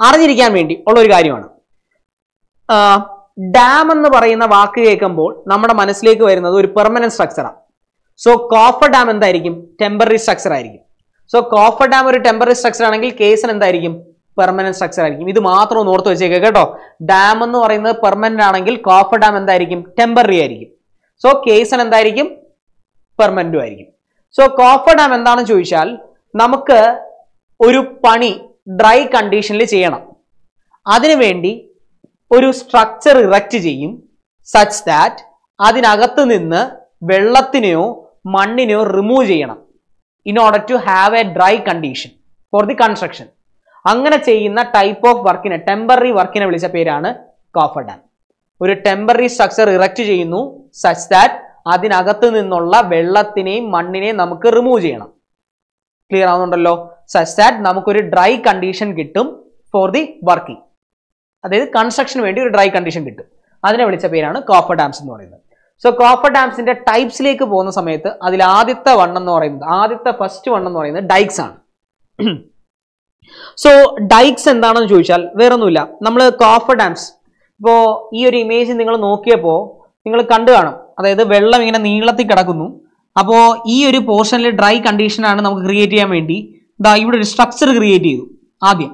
അറിഞ്ഞിരിക്കാൻ വേണ്ടി ഉള്ള ഒരു കാര്യമാണ് ഡാം എന്ന് പറയുന്ന വാക്ക് കേൾക്കുമ്പോൾ നമ്മുടെ മനസ്സിലേക്ക് വരുന്നത് ഒരു പെർമനന്റ് സ്ട്രക്ചറാണ് സോ കോഫർ ഡാം എന്തായിരിക്കും ടെമ്പററി സ്ട്രക്ചർ ആയിരിക്കും സോ കോഫർ ഡാം ഒരു ടെമ്പററി സ്ട്രക്ചർ ആണെങ്കിൽ കേസൻ എന്തായിരിക്കും പെർമനന്റ് സ്ട്രക്ചർ ആയിരിക്കും ഇത് മാത്രം ഒന്ന് ഓർത്ത് വെച്ചേക്കുക കേട്ടോ ഡാം എന്ന് പറയുന്നത് പെർമനന്റ് ആണെങ്കിൽ കോഫർ ഡാം എന്തായിരിക്കും ടെമ്പററി ആയിരിക്കും സോ കേസൻ എന്തായിരിക്കും പെർമനന്റും ആയിരിക്കും സോ കോഫർ ഡാം എന്താണെന്ന് ചോദിച്ചാൽ നമുക്ക് ഒരു പണി ഡ്രൈ കണ്ടീഷനിൽ ചെയ്യണം അതിനുവേണ്ടി ഒരു സ്ട്രക്ചർ ഇറക്റ്റ് ചെയ്യും സച്ച് ദാറ്റ് അതിനകത്ത് നിന്ന് വെള്ളത്തിനെയോ മണ്ണിനെയോ റിമൂവ് ചെയ്യണം in order to have a dry condition for the construction അങ്ങനെ ചെയ്യുന്ന ടൈപ്പ് ഓഫ് വർക്കിനെ ടെമ്പററി വർക്കിനെ വിളിച്ച പേരാണ് കോഫർ ഡാം ഒരു ടെമ്പററി സ്ട്രക്ചർ ഇറക്റ്റ് ചെയ്യുന്നു സച്ച് ദാറ്റ് അതിനകത്ത് നിന്നുള്ള വെള്ളത്തിനെയും മണ്ണിനെയും നമുക്ക് റിമൂവ് ചെയ്യണം ക്ലിയർ ആവുന്നുണ്ടല്ലോ സച്ച് ദാറ്റ് നമുക്കൊരു ഡ്രൈ കണ്ടീഷൻ കിട്ടും ഫോർ ദി വർക്കിംഗ് അതായത് കൺസ്ട്രക്ഷന് വേണ്ടി ഒരു ഡ്രൈ കണ്ടീഷൻ കിട്ടും അതിനെ വിളിച്ച പേരാണ് കോഫർ ഡാംസ് എന്ന് പറയുന്നത് സോ കോഫർ ഡാംസിന്റെ ടൈപ്സിലേക്ക് പോകുന്ന സമയത്ത് അതിൽ ആദ്യത്തെ വൺ എന്ന് പറയുന്നത് ആദ്യത്തെ ഫസ്റ്റ് വൺ എന്ന് പറയുന്നത് ഡൈക്സ് ആണ് സോ ഡൈക്സ് എന്താണെന്ന് ചോദിച്ചാൽ വേറൊന്നുമില്ല നമ്മൾ കോഫർ ഡാംസ് ഇപ്പോൾ ഈ ഒരു ഇമേജ് നിങ്ങൾ നോക്കിയപ്പോൾ നിങ്ങൾ കണ്ടു കാണും അതായത് വെള്ളം ഇങ്ങനെ നീളത്തിൽ കിടക്കുന്നു അപ്പോൾ ഈ ഒരു പോർഷനിൽ ഡ്രൈ കണ്ടീഷനാണ് നമുക്ക് ക്രിയേറ്റ് ചെയ്യാൻ വേണ്ടി ദാ ഇവിടെ ഒരു സ്ട്രക്ചർ ക്രിയേറ്റ് ചെയ്തു ആദ്യം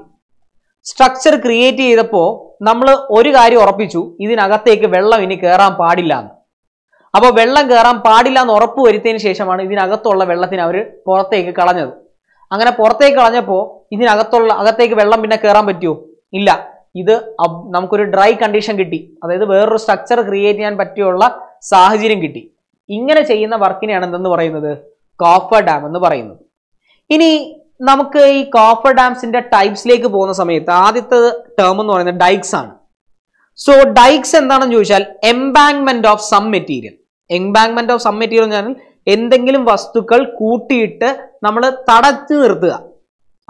സ്ട്രക്ചർ ക്രിയേറ്റ് ചെയ്തപ്പോൾ നമ്മൾ ഒരു കാര്യം ഉറപ്പിച്ചു ഇതിനകത്തേക്ക് വെള്ളം ഇനി കയറാൻ പാടില്ല എന്ന് അപ്പോൾ വെള്ളം കയറാൻ പാടില്ല എന്ന് ഉറപ്പ് വരുത്തിയതിന് ശേഷമാണ് ഇതിനകത്തുള്ള വെള്ളത്തിന് അവർ പുറത്തേക്ക് കളഞ്ഞത് അങ്ങനെ പുറത്തേക്ക് കളഞ്ഞപ്പോൾ അകത്തേക്ക് വെള്ളം പിന്നെ കയറാൻ പറ്റുമോ ഇല്ല ഇത് നമുക്കൊരു ഡ്രൈ കണ്ടീഷൻ കിട്ടി അതായത് വേറൊരു സ്ട്രക്ചർ ക്രിയേറ്റ് ചെയ്യാൻ പറ്റിയുള്ള സാഹചര്യം കിട്ടി ഇങ്ങനെ ചെയ്യുന്ന വർക്കിനെയാണ് എന്തെന്ന് പറയുന്നത് കോഫർ ഡാം എന്ന് പറയുന്നത് ഇനി നമുക്ക് ഈ കോഫർ ഡാംസിന്റെ ടൈപ്സിലേക്ക് പോകുന്ന സമയത്ത് ആദ്യത്തെ ടേം എന്ന് പറയുന്നത് ഡൈക്സ് ആണ് So dikes എന്താണെന്ന് ചോദിച്ചാൽ embankment of some material. Embankment of some material എന്ന് പറഞ്ഞാൽ എന്തെങ്കിലും വസ്തുക്കൾ കൂട്ടിയിട്ട് നമ്മൾ തടഞ്ഞു നിർത്തുക.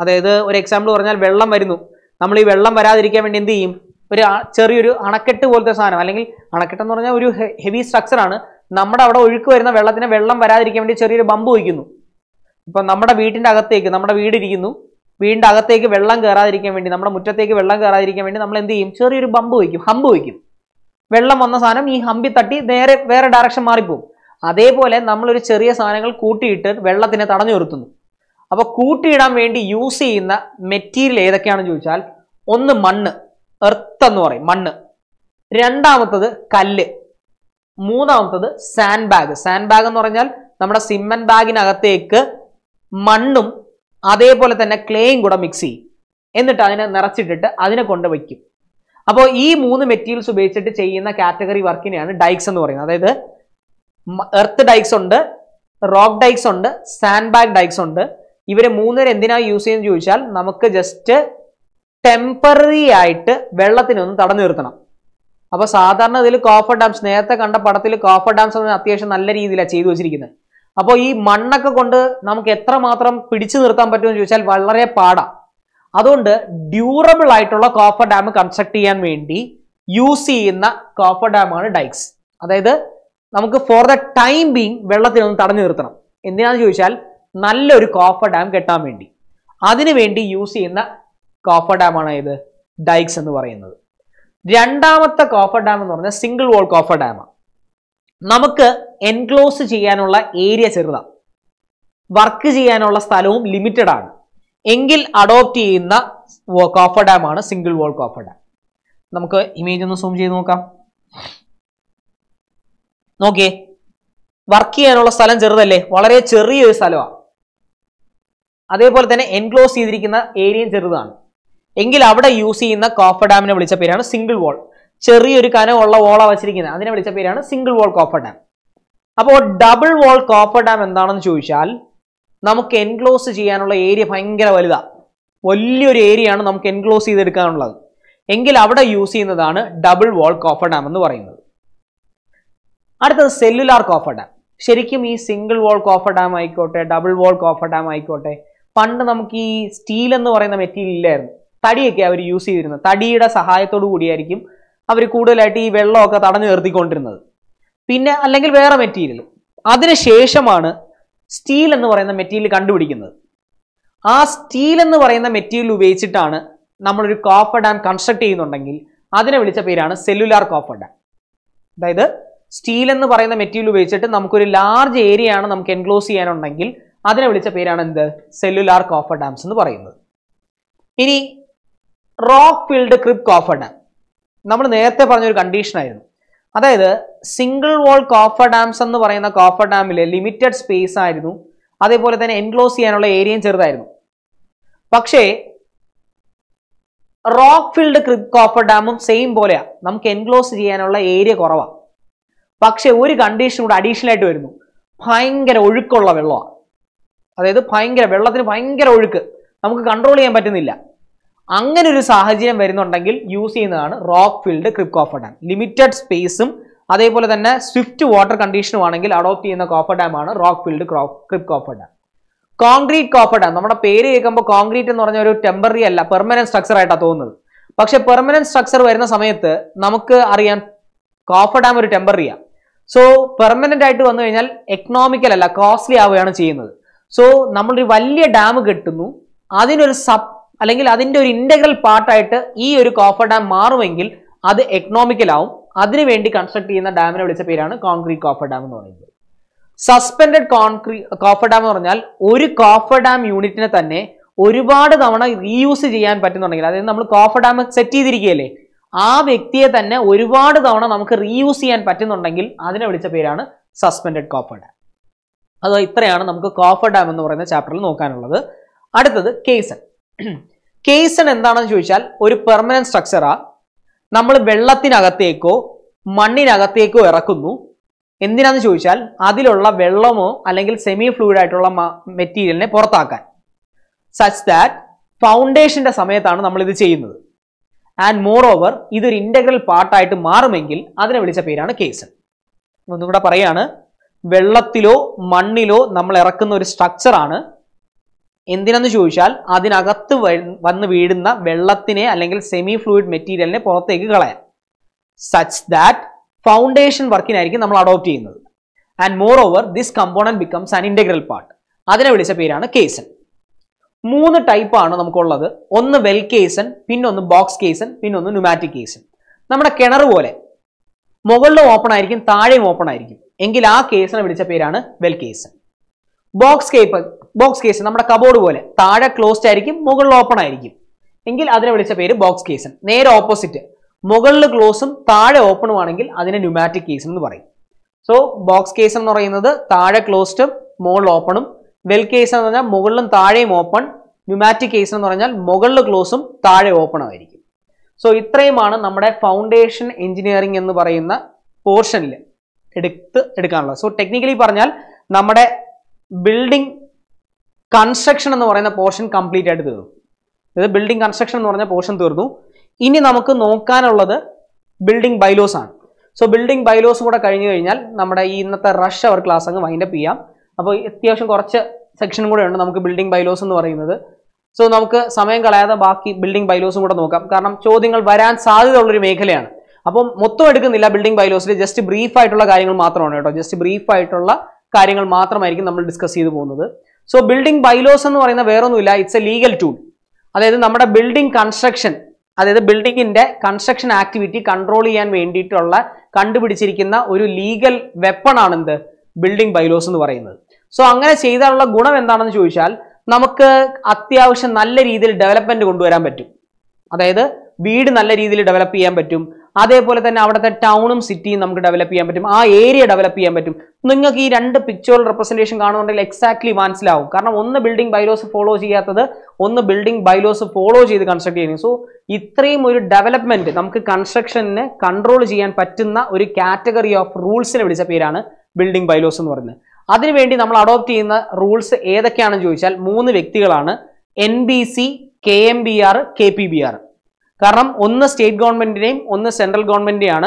അതായത് ഒരു എക്സാമ്പിൾ പറഞ്ഞാൽ വെള്ളം വരുന്നു. നമ്മൾ ഈ വെള്ളം വരാതിരിക്കാൻ വേണ്ടി എന്തു ചെയ്യും? ഒരു ചെറിയൊരു അണക്കെട്ട് പോലത്തെ സാധനം അല്ലെങ്കിൽ അണക്കെട്ട് എന്ന് പറഞ്ഞാൽ ഒരു ഹെവി സ്ട്രക്ചർ ആണ്. നമ്മുടെ അവിടെ ഒഴുക്ക് വരുന്ന വെള്ളത്തിനെ വെള്ളം വരാതിരിക്കാൻ വേണ്ടി ചെറിയൊരു ബമ്പ് വെക്കുന്നു. ഇപ്പോൾ നമ്മുടെ വീടിന്റെ അകത്തേക്ക് നമ്മുടെ വീട് ഇരിക്കുന്നു. വീടിന്റെ അകത്തേക്ക് വെള്ളം കയറാതിരിക്കാൻ വേണ്ടി നമ്മുടെ മുറ്റത്തേക്ക് വെള്ളം കയറാതിരിക്കാൻ വേണ്ടി നമ്മൾ എന്തു ചെയ്യും? ചെറിയൊരു ബമ്പ് വെക്കും, ഹമ്പ് വെക്കും. വെള്ളം വന്ന സാധനം ഈ ഹമ്പി തട്ടി നേരെ വേറെ ഡയറക്ഷൻ മാറിപ്പോകും. അതേപോലെ നമ്മളൊരു ചെറിയ സാധനങ്ങൾ കൂട്ടിയിട്ട് വെള്ളത്തിനെ തടഞ്ഞു നിർത്തുന്നു. അപ്പോൾ കൂട്ടിയിടാൻ വേണ്ടി യൂസ് ചെയ്യുന്ന മെറ്റീരിയൽ ഏതൊക്കെയാണെന്ന് ചോദിച്ചാൽ ഒന്ന് മണ്ണ്, എർത്ത് എന്ന് പറയും മണ്ണ്. രണ്ടാമത്തേത് കല്ല്. മൂന്നാമത്തേത് സാൻഡ് ബാഗ്. സാൻഡ് ബാഗ് എന്ന് പറഞ്ഞാൽ നമ്മുടെ സിമന്റ് ബാഗിനകത്തേക്ക് മണ്ണും അതേപോലെ തന്നെ ക്ലേയും കൂടെ മിക്സ് ചെയ്യും. എന്നിട്ട് അതിനെ നിറച്ചിട്ടിട്ട് അതിനെ കൊണ്ട് വയ്ക്കും. അപ്പോൾ ഈ മൂന്ന് മെറ്റീരിയൽസ് ഉപയോഗിച്ചിട്ട് ചെയ്യുന്ന കാറ്റഗറി വർക്കിനെയാണ് ഡൈക്സ് എന്ന് പറയുന്നത്. അതായത് എർത്ത് ഡൈക്സ് ഉണ്ട്, റോക്ക് ഡൈക്സ് ഉണ്ട്, സാൻഡ് ബാഗ് ഡൈക്സ് ഉണ്ട്. ഇവരെ മൂന്നര എന്തിനാണ് യൂസ് ചെയ്യുന്നത് ചോദിച്ചാൽ നമുക്ക് ജസ്റ്റ് ടെമ്പററി ആയിട്ട് വെള്ളത്തിനൊന്ന് തടഞ്ഞു നിർത്തണം. അപ്പോൾ സാധാരണ ഇതിൽ കോഫർ ഡാംസ്, നേരത്തെ കണ്ട പടത്തിൽ കോഫർ ഡാംസ് എന്ന് അത്യാവശ്യം നല്ല രീതിയിലാണ് ചെയ്തു വെച്ചിരിക്കുന്നത്. അപ്പോൾ ഈ മണ്ണൊക്കെ കൊണ്ട് നമുക്ക് എത്രമാത്രം പിടിച്ചു നിർത്താൻ പറ്റുമെന്ന് ചോദിച്ചാൽ വളരെ പാടാം. അതുകൊണ്ട് ഡ്യൂറബിൾ ആയിട്ടുള്ള കോഫർ ഡാം കൺസ്ട്രക്ട് ചെയ്യാൻ വേണ്ടി യൂസ് ചെയ്യുന്ന കോഫർ ഡാമാണ് ഡൈക്സ്. അതായത് നമുക്ക് ഫോർ ദ ടൈം ബീങ് വെള്ളത്തിനൊന്ന് തടഞ്ഞു നിർത്തണം. എന്തിനാന്ന് ചോദിച്ചാൽ നല്ലൊരു കോഫർ ഡാം കെട്ടാൻ വേണ്ടി, അതിനുവേണ്ടി യൂസ് ചെയ്യുന്ന കോഫർ ഡാമാണ് ഇത് ഡൈക്സ് എന്ന് പറയുന്നത്. രണ്ടാമത്തെ കോഫർ ഡാം എന്ന് പറഞ്ഞാൽ സിംഗിൾ വോൾ കോഫർ ഡാമാണ്. നമുക്ക് എൻക്ലോസ് ചെയ്യാനുള്ള ഏരിയ ചെറുതാണ്, വർക്ക് ചെയ്യാനുള്ള സ്ഥലവും ലിമിറ്റഡ് ആണ്. എങ്കിൽ അഡോപ്റ്റ് ചെയ്യുന്ന കോഫർ ഡാമാണ് സിംഗിൾ വോൾ കോഫർ ഡാം. നമുക്ക് ഇമേജ് ഒന്ന് സൂം ചെയ്ത് നോക്കാം. നോക്കിയേ, വർക്ക് ചെയ്യാനുള്ള സ്ഥലം ചെറുതല്ലേ, വളരെ ചെറിയൊരു സ്ഥലമാണ്. അതേപോലെ തന്നെ എൻക്ലോസ് ചെയ്തിരിക്കുന്ന ഏരിയയും ചെറുതാണ്. എങ്കിൽ അവിടെ യൂസ് ചെയ്യുന്ന കോഫർ ഡാമിനെ വിളിച്ച പേരാണ് സിംഗിൾ വോൾ. ചെറിയൊരു കനമുള്ള വോളാണ് വച്ചിരിക്കുന്നത്, അതിനെ വിളിച്ച പേരാണ് സിംഗിൾ വോൾ കോഫർ ഡാം. അപ്പോൾ ഡബിൾ വോൾ കോഫർ ഡാം എന്താണെന്ന് ചോദിച്ചാൽ നമുക്ക് എൻക്ലോസ് ചെയ്യാനുള്ള ഏരിയ ഭയങ്കര വലുതാണ്, വലിയൊരു ഏരിയയാണ് നമുക്ക് എൻക്ലോസ് ചെയ്തെടുക്കാനുള്ളത്. എങ്കിൽ അവിടെ യൂസ് ചെയ്യുന്നതാണ് ഡബിൾ വോൾ കോഫർ ഡാം എന്ന് പറയുന്നത്. അടുത്തത് സെല്ലുലാർ കോഫർ ഡാം. ശരിക്കും ഈ സിംഗിൾ വോൾ കോഫർ ഡാം ആയിക്കോട്ടെ, ഡബിൾ വോൾ കോഫർ ഡാം ആയിക്കോട്ടെ, പണ്ട് നമുക്ക് ഈ സ്റ്റീൽ എന്ന് പറയുന്ന മെറ്റീരിയൽ ഇല്ലായിരുന്നു, തടിയൊക്കെ അവർ യൂസ് ചെയ്തിരുന്നത്. തടിയുടെ സഹായത്തോടു കൂടിയായിരിക്കും അവർ കൂടുതലായിട്ട് ഈ വെള്ളമൊക്കെ തടഞ്ഞു നിർത്തിക്കൊണ്ടിരുന്നത്. പിന്നെ അല്ലെങ്കിൽ വേറെ മെറ്റീരിയൽ, അതിനുശേഷമാണ് സ്റ്റീൽ എന്ന് പറയുന്ന മെറ്റീരിയൽ കണ്ടുപിടിക്കുന്നത്. ആ സ്റ്റീൽ എന്ന് പറയുന്ന മെറ്റീരിയൽ ഉപയോഗിച്ചിട്ടാണ് നമ്മളൊരു കോഫർ ഡാം കൺസ്ട്രക്ട് ചെയ്യുന്നുണ്ടെങ്കിൽ അതിനെ വിളിച്ച പേരാണ് സെല്ലുലാർ കോഫർ ഡാം. അതായത് സ്റ്റീൽ എന്ന് പറയുന്ന മെറ്റീരിയൽ ഉപയോഗിച്ചിട്ട് നമുക്കൊരു ലാർജ് ഏരിയ ആണ് നമുക്ക് എൻക്ലോസ് ചെയ്യാനുണ്ടെങ്കിൽ അതിനെ വിളിച്ച പേരാണ് എന്ത്? സെല്ലുലാർ കോഫർ ഡാംസ് എന്ന് പറയുന്നത്. ഇനി rock filled crib coffer dam. നമ്മൾ നേരത്തെ പറഞ്ഞൊരു കണ്ടീഷനായിരുന്നു. അതായത് സിംഗിൾ വോൾ കോഫർ ഡാംസ് എന്ന് പറയുന്ന കോഫർ ഡാമിൽ ലിമിറ്റഡ് സ്പേസ് ആയിരുന്നു, അതേപോലെ തന്നെ എൻക്ലോസ് ചെയ്യാനുള്ള ഏരിയയും ചെറുതായിരുന്നു. പക്ഷേ റോക്ക് ഫിൽഡ് ക്രിബ് കോഫർ ഡാമും സെയിം പോലെയാണ്, നമുക്ക് എൻക്ലോസ് ചെയ്യാനുള്ള ഏരിയ കുറവാണ്. പക്ഷേ ഒരു കണ്ടീഷൻ കൂടെ അഡീഷണൽ ആയിട്ട് വരുന്നു, ഭയങ്കര ഒഴുക്കുള്ള വെള്ളമാണ്. അതായത് വെള്ളത്തിന് ഭയങ്കര ഒഴുക്ക്, നമുക്ക് കൺട്രോൾ ചെയ്യാൻ പറ്റുന്നില്ല. അങ്ങനെ ഒരു സാഹചര്യം വരുന്നുണ്ടെങ്കിൽ യൂസ് ചെയ്യുന്നതാണ് rock filled crib coffer dam. Limited സ്പേസും അതേപോലെ തന്നെ സ്വിഫ്റ്റ് വാട്ടർ കണ്ടീഷനും ആണെങ്കിൽ അഡോപ്റ്റ് ചെയ്യുന്ന കോഫർ ഡാമാണ് rock filled crib coffer dam. Concrete coffer dam, നമ്മുടെ പേര് കേൾക്കുമ്പോൾ കോൺക്രീറ്റ് എന്ന് പറഞ്ഞ ഒരു ടെമ്പററി അല്ല, പെർമനന്റ് സ്ട്രക്ചർ ആയിട്ടാണ് തോന്നുന്നത്. പക്ഷെ പെർമനന്റ് സ്ട്രക്ചർ വരുന്ന സമയത്ത് നമുക്ക് അറിയാൻ കോഫർ ഡാം ഒരു ടെമ്പററിയാണ്. സോ പെർമനന്റ് ആയിട്ട് വന്നു കഴിഞ്ഞാൽ എക്കണോമിക്കൽ അല്ല, കോസ്റ്റ്ലി ആവുകയാണ് ചെയ്യുന്നത്. സോ നമ്മളൊരു വലിയ ഡാം കെട്ടുന്നു, അതിനൊരു സബ് അല്ലെങ്കിൽ അതിൻ്റെ ഒരു ഇൻ്റഗ്രൽ പാർട്ടായിട്ട് ഈ ഒരു കോഫർ ഡാം മാറുമെങ്കിൽ അത് എക്കണോമിക്കലാവും. അതിനുവേണ്ടി കൺസ്ട്രക്ട് ചെയ്യുന്ന ഡാമിനെ വിളിച്ച പേരാണ് കോൺക്രീറ്റ് കോഫർ ഡാം എന്ന് പറയുന്നത്. സസ്പെൻഡഡ് കോൺക്രീറ്റ് കോഫർ ഡാം എന്ന് പറഞ്ഞാൽ ഒരു കോഫർ ഡാം യൂണിറ്റിനെ തന്നെ ഒരുപാട് തവണ റീയൂസ് ചെയ്യാൻ പറ്റുന്നുണ്ടെങ്കിൽ, അതായത് നമ്മൾ കോഫർ ഡാം സെറ്റ് ചെയ്തിരിക്കുകയല്ലേ, ആ വ്യക്തിയെ തന്നെ ഒരുപാട് തവണ നമുക്ക് റീയൂസ് ചെയ്യാൻ പറ്റുന്നുണ്ടെങ്കിൽ അതിനെ വിളിച്ച പേരാണ് സസ്പെൻഡഡ് കോഫർ ഡാം. അത് ഇത്രയാണ് നമുക്ക് കോഫർ ഡാം എന്ന് പറയുന്ന ചാപ്റ്ററിൽ നോക്കാനുള്ളത്. അടുത്തത് കേസൺ. കേസൺ എന്താണെന്ന് ചോദിച്ചാൽ ഒരു പെർമനന്റ് സ്ട്രക്ചറാണ്. നമ്മൾ വെള്ളത്തിനകത്തേക്കോ മണ്ണിനകത്തേക്കോ ഇറക്കുന്നു. എന്തിനാന്ന് ചോദിച്ചാൽ അതിലുള്ള വെള്ളമോ അല്ലെങ്കിൽ സെമി ഫ്ലൂയിഡ് ആയിട്ടുള്ള മെറ്റീരിയലിനെ പുറത്താക്കാൻ. സച്ച് ദാറ്റ് ഫൗണ്ടേഷന്റെ സമയത്താണ് നമ്മൾ ഇത് ചെയ്യുന്നത്. and moreover, either integral part item marumengil, other Vilisa case. Munduda Parayana, Vellatilo, Manilo, Namalarakano structure ana Indian and the Jushal, Adinagatu one the Vidina, Vellatine, Alangal semi fluid material ne Portegala, such that foundation working Arikan adopt inal. And moreover, this component becomes an integral part. That's why we have a case. Three types are one well case, one box case, one pneumatic case. We have a case. Mogul open and open. That case is a well case. Box case is a cupboard. That's closed and open. That's a box case. Near opposite. Mogul closed and open. That's a pneumatic case. So, box case is closed and open. Well case is open, pneumatic case is close and open. So, this is the foundation engineering portion. So, technically, the building construction portion completed. This is building construction portion. Now, we will the building bylaws. So, building bylaws we will rush our class. Now, we will section of building bylaws. So, we will look at the building bylaws. Because we will make it easier. Now, building bylaws just a brief fight. Just a brief fight. We discuss this. So, building bylaws is a legal tool. That is the building construction. That is the building construction activity control and maintain. Legal weapon. Building bylaws. So, angane cheyidalulla gunam endaannu choichal namukku athyavashya nalla reethil development kondu varan pattum adayithu veed nalla reethil develop cheyan pattum adepole thanne avadathe townum cityum namukku develop cheyan pattum aa area develop cheyan pattum ningalku ee rendu pictorial representation kaanunundel exactly manasilavum karanam one building bylaws follow cheyyathathu one building bylaws follow cheyidu construct cheyanu so ithrayum oru development namukku construction ne control cheyan pattunna oru category of rules ne vidicha perana building bylaws ennu parayunnu. That's why we adopt the rules. Three people are NBC, KMBR, KPBR. Because one state government name, one central government name,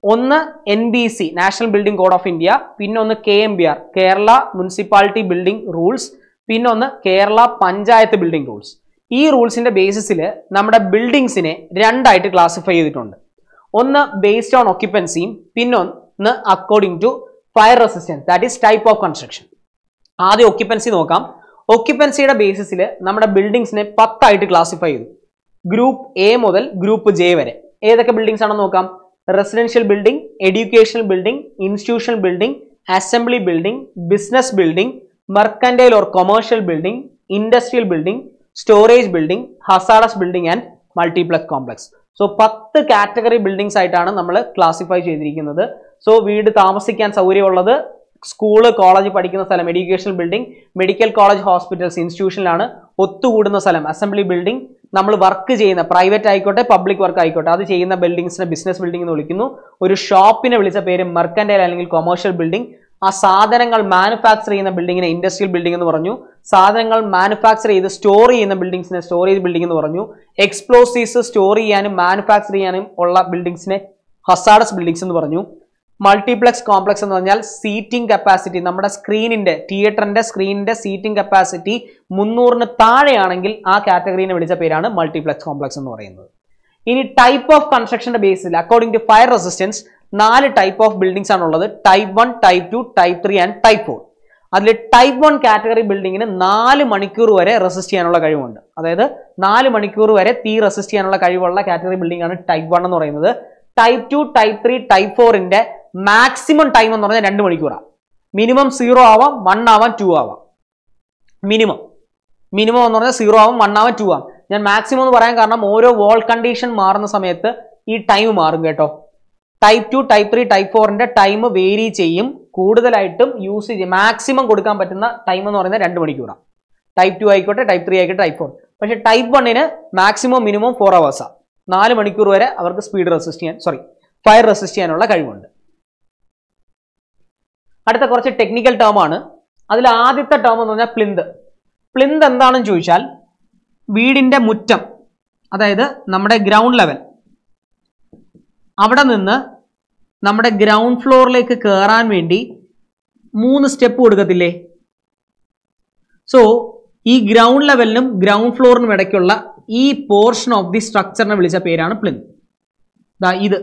one NBC, National Building Code of India, pin one KMBR, Kerala Municipality Building Rules, pin one Kerala Panchayat Building Rules. These rules in the basis, we have buildings in two classified. One based on occupancy, pin one according to fire resistance, that is type of construction. That is occupancy. Occupancy basis, we have buildings 10 classify. Group A model, Group J. What are buildings? Residential building, educational building, institutional building, assembly building, business building, mercantile or commercial building, industrial building, storage building, hazardous building and multiplex complex. So, 10 category buildings we classify. So, we do school, college, educational building, medical college, hospitals, institution, assembly building, work, private, public work, buildings, business building, shop, mercantile, commercial building, manufacturing building, industrial building, manufacturing, store buildings, storage building, explosives, store and manufacturing buildings, hazardous buildings. Multiplex complex seating capacity, nammude screen inde theater inde screen inde seating capacity 300 nu taane aanengil aa category ne vilicha perana multiplex complex ennu parayunnathu. Ini type of construction basis according to fire resistance 4 type of buildings aanullathu, type 1, type 2, type 3 and type 4. Adile type 1 category building ine 4 manikkoor vare resist cheyanulla kazhivundu, adayathu 4 manikkoor vare tee resist cheyanulla kazhivulla category building aanu type 1 ennu parayunnathu. Type 2, type 3, type 4 inde maximum time on the 2 minimum 0 hour, 1 hour, 2 hour. Minimum on 0 hour, 1 hour, 2 hour. Then maximum wall condition marana e time margato. Type 2, type 3, type 4 and time vary chayim, code the item, usage maximum kodukam patina time on the 2 type 2 I got type 3 I got type 4. But type 1 in a maximum minimum 4 hours. 4 manicure our speed resistance, sorry, fire resistance. That is a technical term. That is the term of plinth. Plinth is the ground level. അവിടെ നിന്ന് നമ്മുടെ ground ഫ്ലോറിലേക്ക് കേറാൻ വേണ്ടി മൂന്ന് step കൊടുക്കത്തില്ലേ so ഈ ground ലെവലിനും ground ഫ്ലോറിനും ഇടയ്ക്കുള്ള ഈ പോർഷൻ ഓഫ് ദി സ്ട്രക്ചറിനെ വിളിച്ച പേരാണ് പ്ലിൻത്ത് ദാ ഇത്